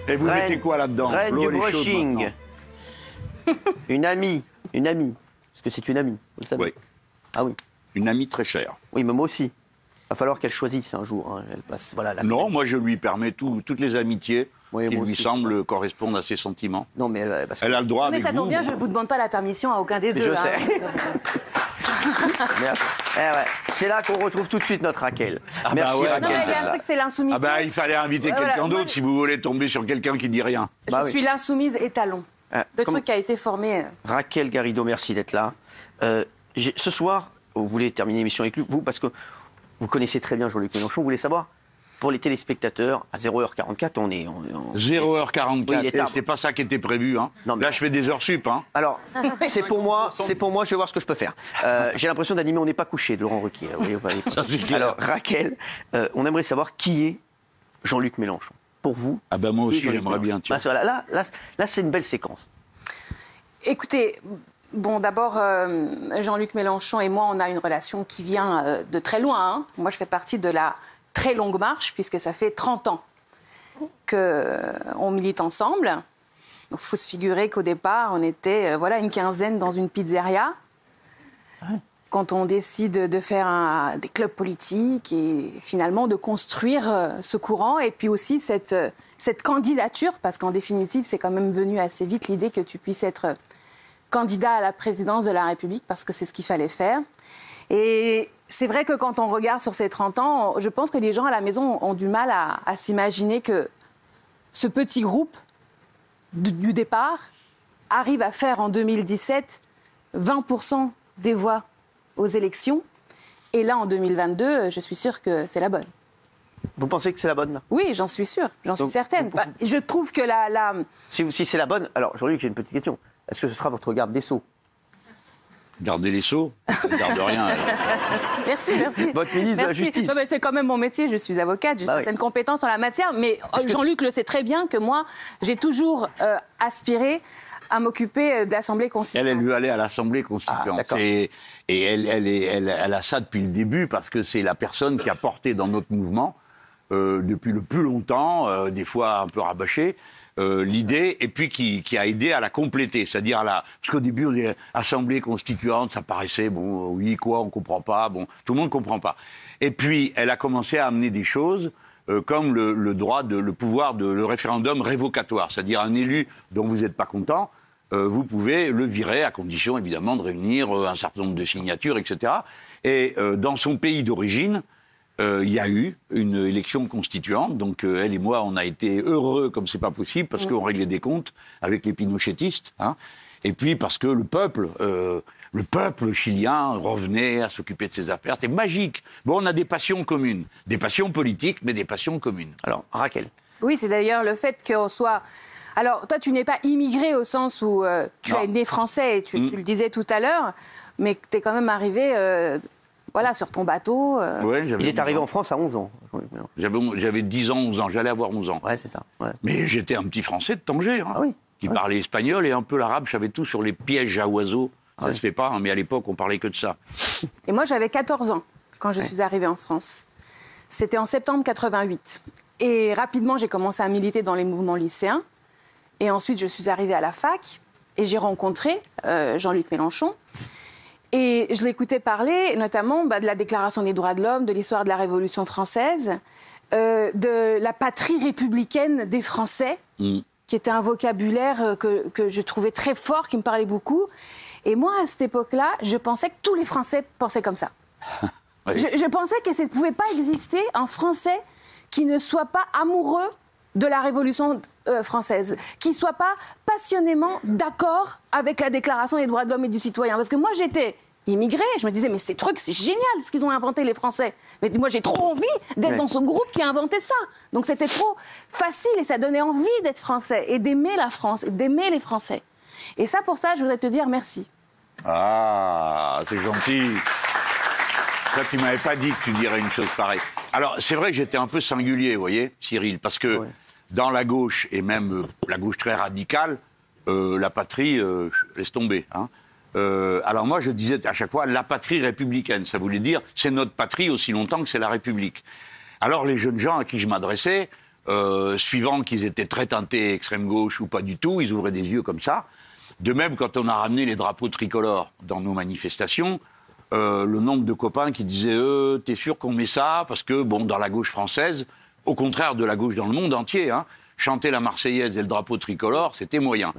Et vous mettez quoi là-dedans? Reine du brushing. Une amie. Parce que c'est une amie, vous le savez. Oui. Ah oui. Une amie très chère. Oui, mais moi aussi. Il va falloir qu'elle choisisse un jour. Hein. Elle passe, voilà, non, moi je lui permets toutes les amitiés. Oui, qui lui semble correspondre à ses sentiments. Non, mais elle a le droit. Mais ça tombe bien, je ne vous demande pas la permission à aucun des deux. Je sais. C'est là qu'on retrouve tout de suite notre Raquel. Ah merci Raquel. Non, mais il y a un truc, c'est l'insoumission. Ah il fallait inviter quelqu'un d'autre si vous voulez tomber sur quelqu'un qui dit rien. Je suis l'insoumise étalon. Le truc a été formé. Raquel Garrido, merci d'être là. Ce soir, vous voulez terminer l'émission avec vous parce que vous connaissez très bien Jean-Luc Mélenchon. Vous voulez savoir? Pour les téléspectateurs, à 0h44, on est... 0h44, c'est pas ça qui était prévu. Hein. Non, là, je fais des heures sup. Hein. Alors, c'est pour moi, je vais voir ce que je peux faire. J'ai l'impression d'animer On n'est pas couché de Laurent Ruquier. Alors, Raquel, on aimerait savoir qui est Jean-Luc Mélenchon. Pour vous. Ah ben moi aussi, j'aimerais bien. Tiens. Là, c'est une belle séquence. Écoutez... Bon, d'abord, Jean-Luc Mélenchon et moi, on a une relation qui vient de très loin. Hein. Moi, je fais partie de la très longue marche, puisque ça fait 30 ans qu'on milite ensemble. Donc, il faut se figurer qu'au départ, on était une quinzaine dans une pizzeria. Ouais. Quand on décide de faire des clubs politiques et finalement de construire ce courant et puis aussi cette candidature, parce qu'en définitive, c'est quand même venu assez vite l'idée que tu puisses être... candidat à la présidence de la République, parce que c'est ce qu'il fallait faire. Et c'est vrai que quand on regarde sur ces 30 ans, je pense que les gens à la maison ont du mal à s'imaginer que ce petit groupe du départ arrive à faire en 2017 20% des voix aux élections. Et là, en 2022, je suis sûre que c'est la bonne. Vous pensez que c'est la bonne là? Oui, j'en suis sûre, j'en suis certaine. Bah, je trouve que Si c'est la bonne... Alors, Jean-Luc, j'ai une petite question. Est-ce que ce sera votre garde des Sceaux? Gardez les sceaux, je ne garde rien. Merci. Votre ministre de la Justice. C'est quand même mon métier, je suis avocate, j'ai certaines compétences en la matière, mais Jean-Luc le sait très bien que moi, j'ai toujours aspiré à m'occuper de l'Assemblée constituante. Elle veut aller à l'Assemblée constituante. Et elle a ça depuis le début, parce que c'est la personne qui a porté dans notre mouvement, depuis le plus longtemps, des fois un peu rabâchée, l'idée, et puis qui a aidé à la compléter, c'est-à-dire à la... Parce qu'au début, on disait Assemblée constituante, ça paraissait, bon, oui, quoi, on ne comprend pas, bon, tout le monde ne comprend pas. Et puis, elle a commencé à amener des choses, comme le référendum révocatoire, c'est-à-dire un élu dont vous n'êtes pas content, vous pouvez le virer, à condition, évidemment, de réunir un certain nombre de signatures, etc. Et dans son pays d'origine, il y a eu une élection constituante, donc elle et moi, on a été heureux comme c'est pas possible, parce qu'on réglait des comptes avec les pinochettistes, hein, et puis parce que le peuple chilien revenait à s'occuper de ses affaires, c'était magique. Bon, on a des passions communes, des passions politiques, mais des passions communes. Alors, Raquel. Oui, c'est d'ailleurs le fait qu'on soit... Alors, toi, tu n'es pas immigré au sens où tu es né français, et tu le disais tout à l'heure, mais tu es quand même arrivé... Voilà, sur ton bateau. Ouais, il est arrivé en France à 11 ans. J'avais 10 ans, 11 ans. J'allais avoir 11 ans. Ouais, c'est ça. Ouais. Mais j'étais un petit Français de Tanger, hein, qui parlait espagnol et un peu l'arabe. Je savais tout sur les pièges à oiseaux. Ça ne se fait pas, hein, mais à l'époque, on parlait que de ça. Et moi, j'avais 14 ans quand je suis arrivée en France. C'était en septembre 88. Et rapidement, j'ai commencé à militer dans les mouvements lycéens. Et ensuite, je suis arrivée à la fac et j'ai rencontré Jean-Luc Mélenchon. Et je l'écoutais parler, notamment de la Déclaration des droits de l'homme, de l'histoire de la Révolution française, de la patrie républicaine des Français, qui était un vocabulaire que je trouvais très fort, qui me parlait beaucoup. Et moi, à cette époque-là, je pensais que tous les Français pensaient comme ça. Je pensais que ça ne pouvait pas exister un Français qui ne soit pas amoureux de la Révolution française, qui ne soit pas passionnément d'accord avec la Déclaration des droits de l'homme et du citoyen. Parce que moi, j'étais immigrée, je me disais, mais ces trucs, c'est génial ce qu'ils ont inventé, les Français. Mais moi, j'ai trop envie d'être dans ce groupe qui a inventé ça. Donc c'était trop facile et ça donnait envie d'être Français et d'aimer la France, et d'aimer les Français. Et ça, pour ça, je voudrais te dire merci. Ah, c'est gentil. Toi, tu ne m'avais pas dit que tu dirais une chose pareille. Alors, c'est vrai que j'étais un peu singulier, vous voyez, Cyril, parce que dans la gauche, et même la gauche très radicale, la patrie, laisse tomber. Hein. Alors moi, je disais à chaque fois, la patrie républicaine, ça voulait dire, c'est notre patrie aussi longtemps que c'est la République. Alors les jeunes gens à qui je m'adressais, suivant qu'ils étaient très teintés extrême gauche ou pas du tout, ils ouvraient des yeux comme ça. De même, quand on a ramené les drapeaux tricolores dans nos manifestations... le nombre de copains qui disaient « T'es sûr qu'on met ça ?» Parce que, bon, dans la gauche française, au contraire de la gauche dans le monde entier, hein, chanter la Marseillaise et le drapeau tricolore, c'était moyen.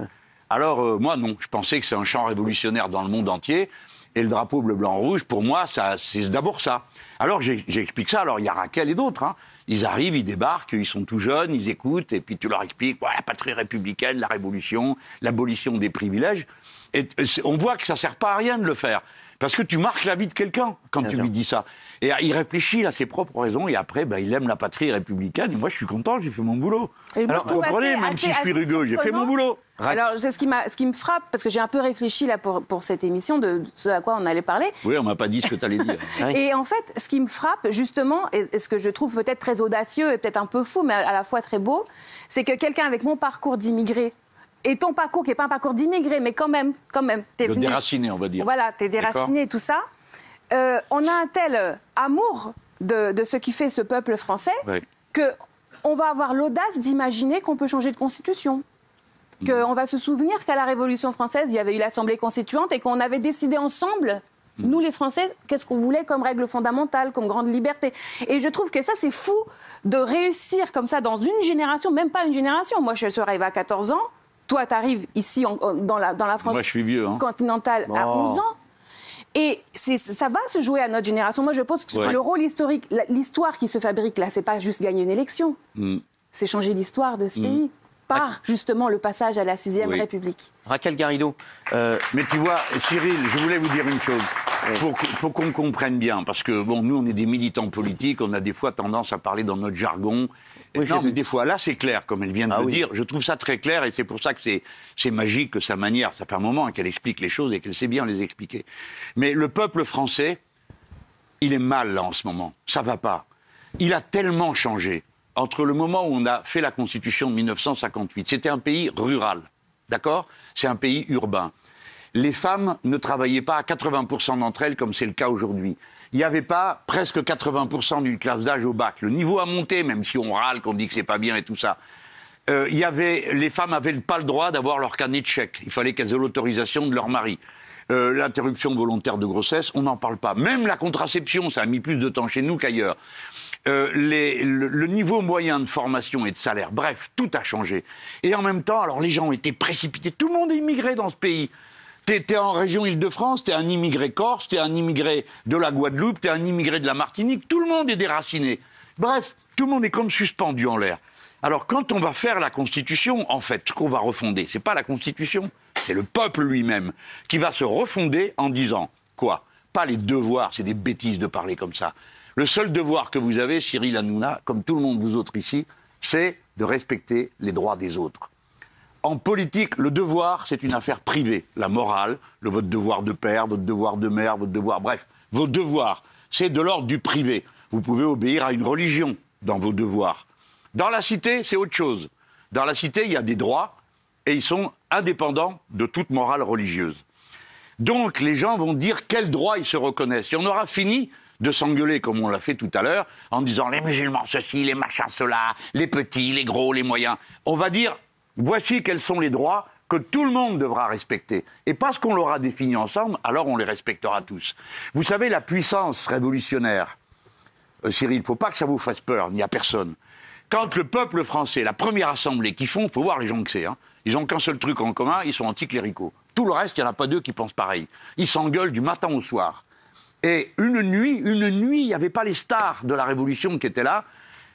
Alors, moi, non. Je pensais que c'est un chant révolutionnaire dans le monde entier. Et le drapeau bleu-blanc-rouge, pour moi, c'est d'abord ça. Alors, j'explique ça. Alors, il y a Raquel et d'autres. Hein. Ils arrivent, ils débarquent, ils sont tout jeunes, ils écoutent. Et puis, tu leur expliques « La patrie républicaine, la révolution, l'abolition des privilèges. » Et on voit que ça ne sert pas à rien de le faire. Parce que tu marques la vie de quelqu'un quand tu lui dis ça. Et il réfléchit à ses propres raisons, et après, bah, il aime la patrie républicaine. Et moi, je suis content, j'ai fait mon boulot. Alors, vous comprenez, même si je suis rugueux, j'ai fait mon boulot. Alors, c'est ce qui me frappe, parce que j'ai un peu réfléchi là, pour cette émission, de ce à quoi on allait parler. Oui, on m'a pas dit ce que tu allais dire. Et en fait, ce qui me frappe, justement, et ce que je trouve peut-être très audacieux, et peut-être un peu fou, mais à la fois très beau, c'est que quelqu'un avec mon parcours d'immigré, et ton parcours, qui n'est pas un parcours d'immigré, mais quand même t'es venu... déraciné, on va dire. Voilà, t'es déraciné, tout ça. On a un tel amour de ce qui fait ce peuple français qu'on va avoir l'audace d'imaginer qu'on peut changer de constitution. Qu'on va se souvenir qu'à la Révolution française, il y avait eu l'Assemblée constituante et qu'on avait décidé ensemble... Nous, les Français, qu'est-ce qu'on voulait comme règle fondamentale, comme grande liberté? Et je trouve que ça, c'est fou de réussir comme ça dans une génération, même pas une génération. Moi, je suis arrivée à 14 ans. Toi, tu arrives ici, dans la France continentale, à 11 ans. Et ça va se jouer à notre génération. Moi, je pense que le rôle historique, l'histoire qui se fabrique là, c'est pas juste gagner une élection. C'est changer l'histoire de ce pays par, justement, le passage à la 6e République. Raquel Garrido. Mais tu vois, Cyril, je voulais vous dire une chose. Pour qu'on comprenne bien, parce que bon, nous, on est des militants politiques, on a des fois tendance à parler dans notre jargon. Oui, non, mais des fois, là, c'est clair, comme elle vient de le dire. Je trouve ça très clair et c'est pour ça que c'est magique, sa manière. Ça fait un moment qu'elle explique les choses et qu'elle sait bien les expliquer. Mais le peuple français, il est mal, là, en ce moment. Ça va pas. Il a tellement changé. Entre le moment où on a fait la Constitution de 1958, c'était un pays rural, d'accord? C'est un pays urbain. Les femmes ne travaillaient pas à 80% d'entre elles, comme c'est le cas aujourd'hui. Il n'y avait pas presque 80% d'une classe d'âge au bac. Le niveau a monté, même si on râle, qu'on dit que c'est pas bien et tout ça. Les femmes n'avaient pas le droit d'avoir leur carnet de chèques. Il fallait qu'elles aient l'autorisation de leur mari. L'interruption volontaire de grossesse, on n'en parle pas. Même la contraception, ça a mis plus de temps chez nous qu'ailleurs. Le niveau moyen de formation et de salaire, bref, tout a changé. Et en même temps, alors les gens ont été précipités. Tout le monde est immigré dans ce pays. T'es en région Île-de-France, t'es un immigré corse, t'es un immigré de la Guadeloupe, t'es un immigré de la Martinique, tout le monde est déraciné. Bref, tout le monde est comme suspendu en l'air. Alors quand on va faire la Constitution, en fait, ce qu'on va refonder, c'est pas la Constitution, c'est le peuple lui-même qui va se refonder en disant quoi? Pas les devoirs, c'est des bêtises de parler comme ça. Le seul devoir que vous avez, Cyril Hanouna, comme tout le monde vous autres ici, c'est de respecter les droits des autres. En politique, le devoir, c'est une affaire privée. La morale, votre devoir de père, votre devoir de mère, votre devoir... Bref, vos devoirs, c'est de l'ordre du privé. Vous pouvez obéir à une religion dans vos devoirs. Dans la cité, c'est autre chose. Dans la cité, il y a des droits et ils sont indépendants de toute morale religieuse. Donc, les gens vont dire quels droits ils se reconnaissent. Et on aura fini de s'engueuler, comme on l'a fait tout à l'heure, en disant les musulmans ceci, les machins cela, les petits, les gros, les moyens. On va dire... Voici quels sont les droits que tout le monde devra respecter. Et parce qu'on l'aura défini ensemble, alors on les respectera tous. Vous savez, la puissance révolutionnaire, Cyril, il ne faut pas que ça vous fasse peur, ni à personne. Quand le peuple français, la première assemblée qu'ils font, il faut voir les gens que c'est, hein, ils n'ont qu'un seul truc en commun, ils sont anticléricaux. Tout le reste, il n'y en a pas deux qui pensent pareil. Ils s'engueulent du matin au soir. Et une nuit, il n'y avait pas les stars de la Révolution qui étaient là.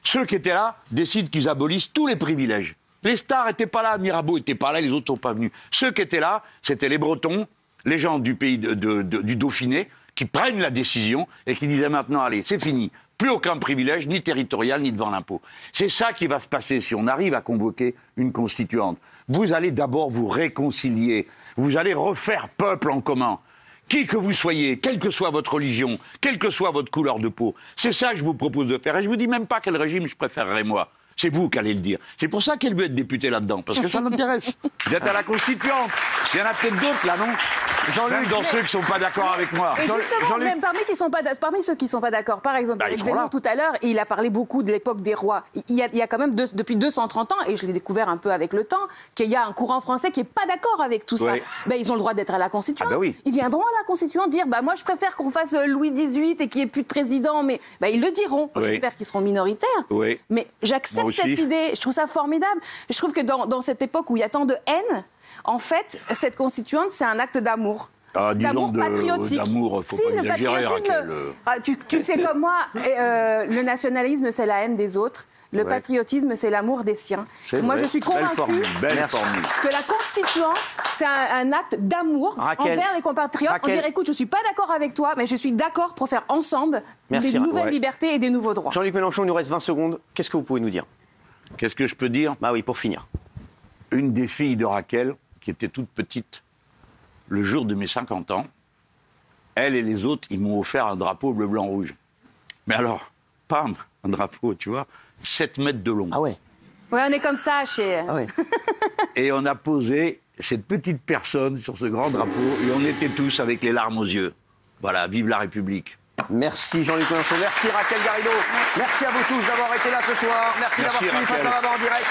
Ceux qui étaient là décident qu'ils abolissent tous les privilèges. Les stars n'étaient pas là, Mirabeau n'était pas là, les autres ne sont pas venus. Ceux qui étaient là, c'était les Bretons, les gens du pays du Dauphiné, qui prennent la décision et qui disaient maintenant, allez, c'est fini. Plus aucun privilège, ni territorial, ni devant l'impôt. C'est ça qui va se passer si on arrive à convoquer une constituante. Vous allez d'abord vous réconcilier, vous allez refaire peuple en commun. Qui que vous soyez, quelle que soit votre religion, quelle que soit votre couleur de peau, c'est ça que je vous propose de faire. Et je ne vous dis même pas quel régime je préférerais moi. C'est vous qui allez le dire. C'est pour ça qu'elle veut être députée là-dedans, parce que ça l'intéresse. Vous êtes à la Constituante. Il y en a peut-être d'autres, là, non? Jean-Luc, dans ceux qui ne sont pas d'accord avec moi. Mais justement, même parmi ceux qui ne sont pas d'accord, par exemple, Éric Zemmour, tout à l'heure, il a parlé beaucoup de l'époque des rois. Il y a quand même, depuis 230 ans, et je l'ai découvert un peu avec le temps, qu'il y a un courant français qui n'est pas d'accord avec tout ça. Ben, ils ont le droit d'être à la Constituante. Ah ben oui. Ils viendront à la Constituante dire, bah, moi, je préfère qu'on fasse Louis XVIII et qu'il n'y ait plus de président. Mais ben, ils le diront. Oui. J'espère qu'ils seront minoritaires. Oui. Mais j'accepte cette idée. Je trouve ça formidable. Je trouve que dans cette époque où il y a tant de haine, en fait, cette constituante, c'est un acte d'amour. Ah, d'amour patriotique. D'amour, faut pas exagérer, le patriotisme, Raquel. Tu sais comme moi, le nationalisme, c'est la haine des autres. Le patriotisme, c'est l'amour des siens. Moi, je suis convaincue que la Constituante, c'est un acte d'amour envers les compatriotes. On dirait, écoute, je ne suis pas d'accord avec toi, mais je suis d'accord pour faire ensemble des nouvelles libertés et des nouveaux droits. Jean-Luc Mélenchon, il nous reste 20 secondes. Qu'est-ce que vous pouvez nous dire? Qu'est-ce que je peux dire? Bah oui, pour finir. Une des filles de Raquel, qui était toute petite, le jour de mes 50 ans, elle et les autres, ils m'ont offert un drapeau bleu-blanc-rouge. Mais alors, pam, un drapeau, tu vois, 7 mètres de long. Ah ouais? Ouais, on est comme ça chez... Ah ouais. Et on a posé cette petite personne sur ce grand drapeau et on était tous avec les larmes aux yeux. Voilà, vive la République. Merci Jean-Luc Mélenchon, merci Raquel Garrido, merci à vous tous d'avoir été là ce soir, merci d'avoir suivi Face à l'avant en direct.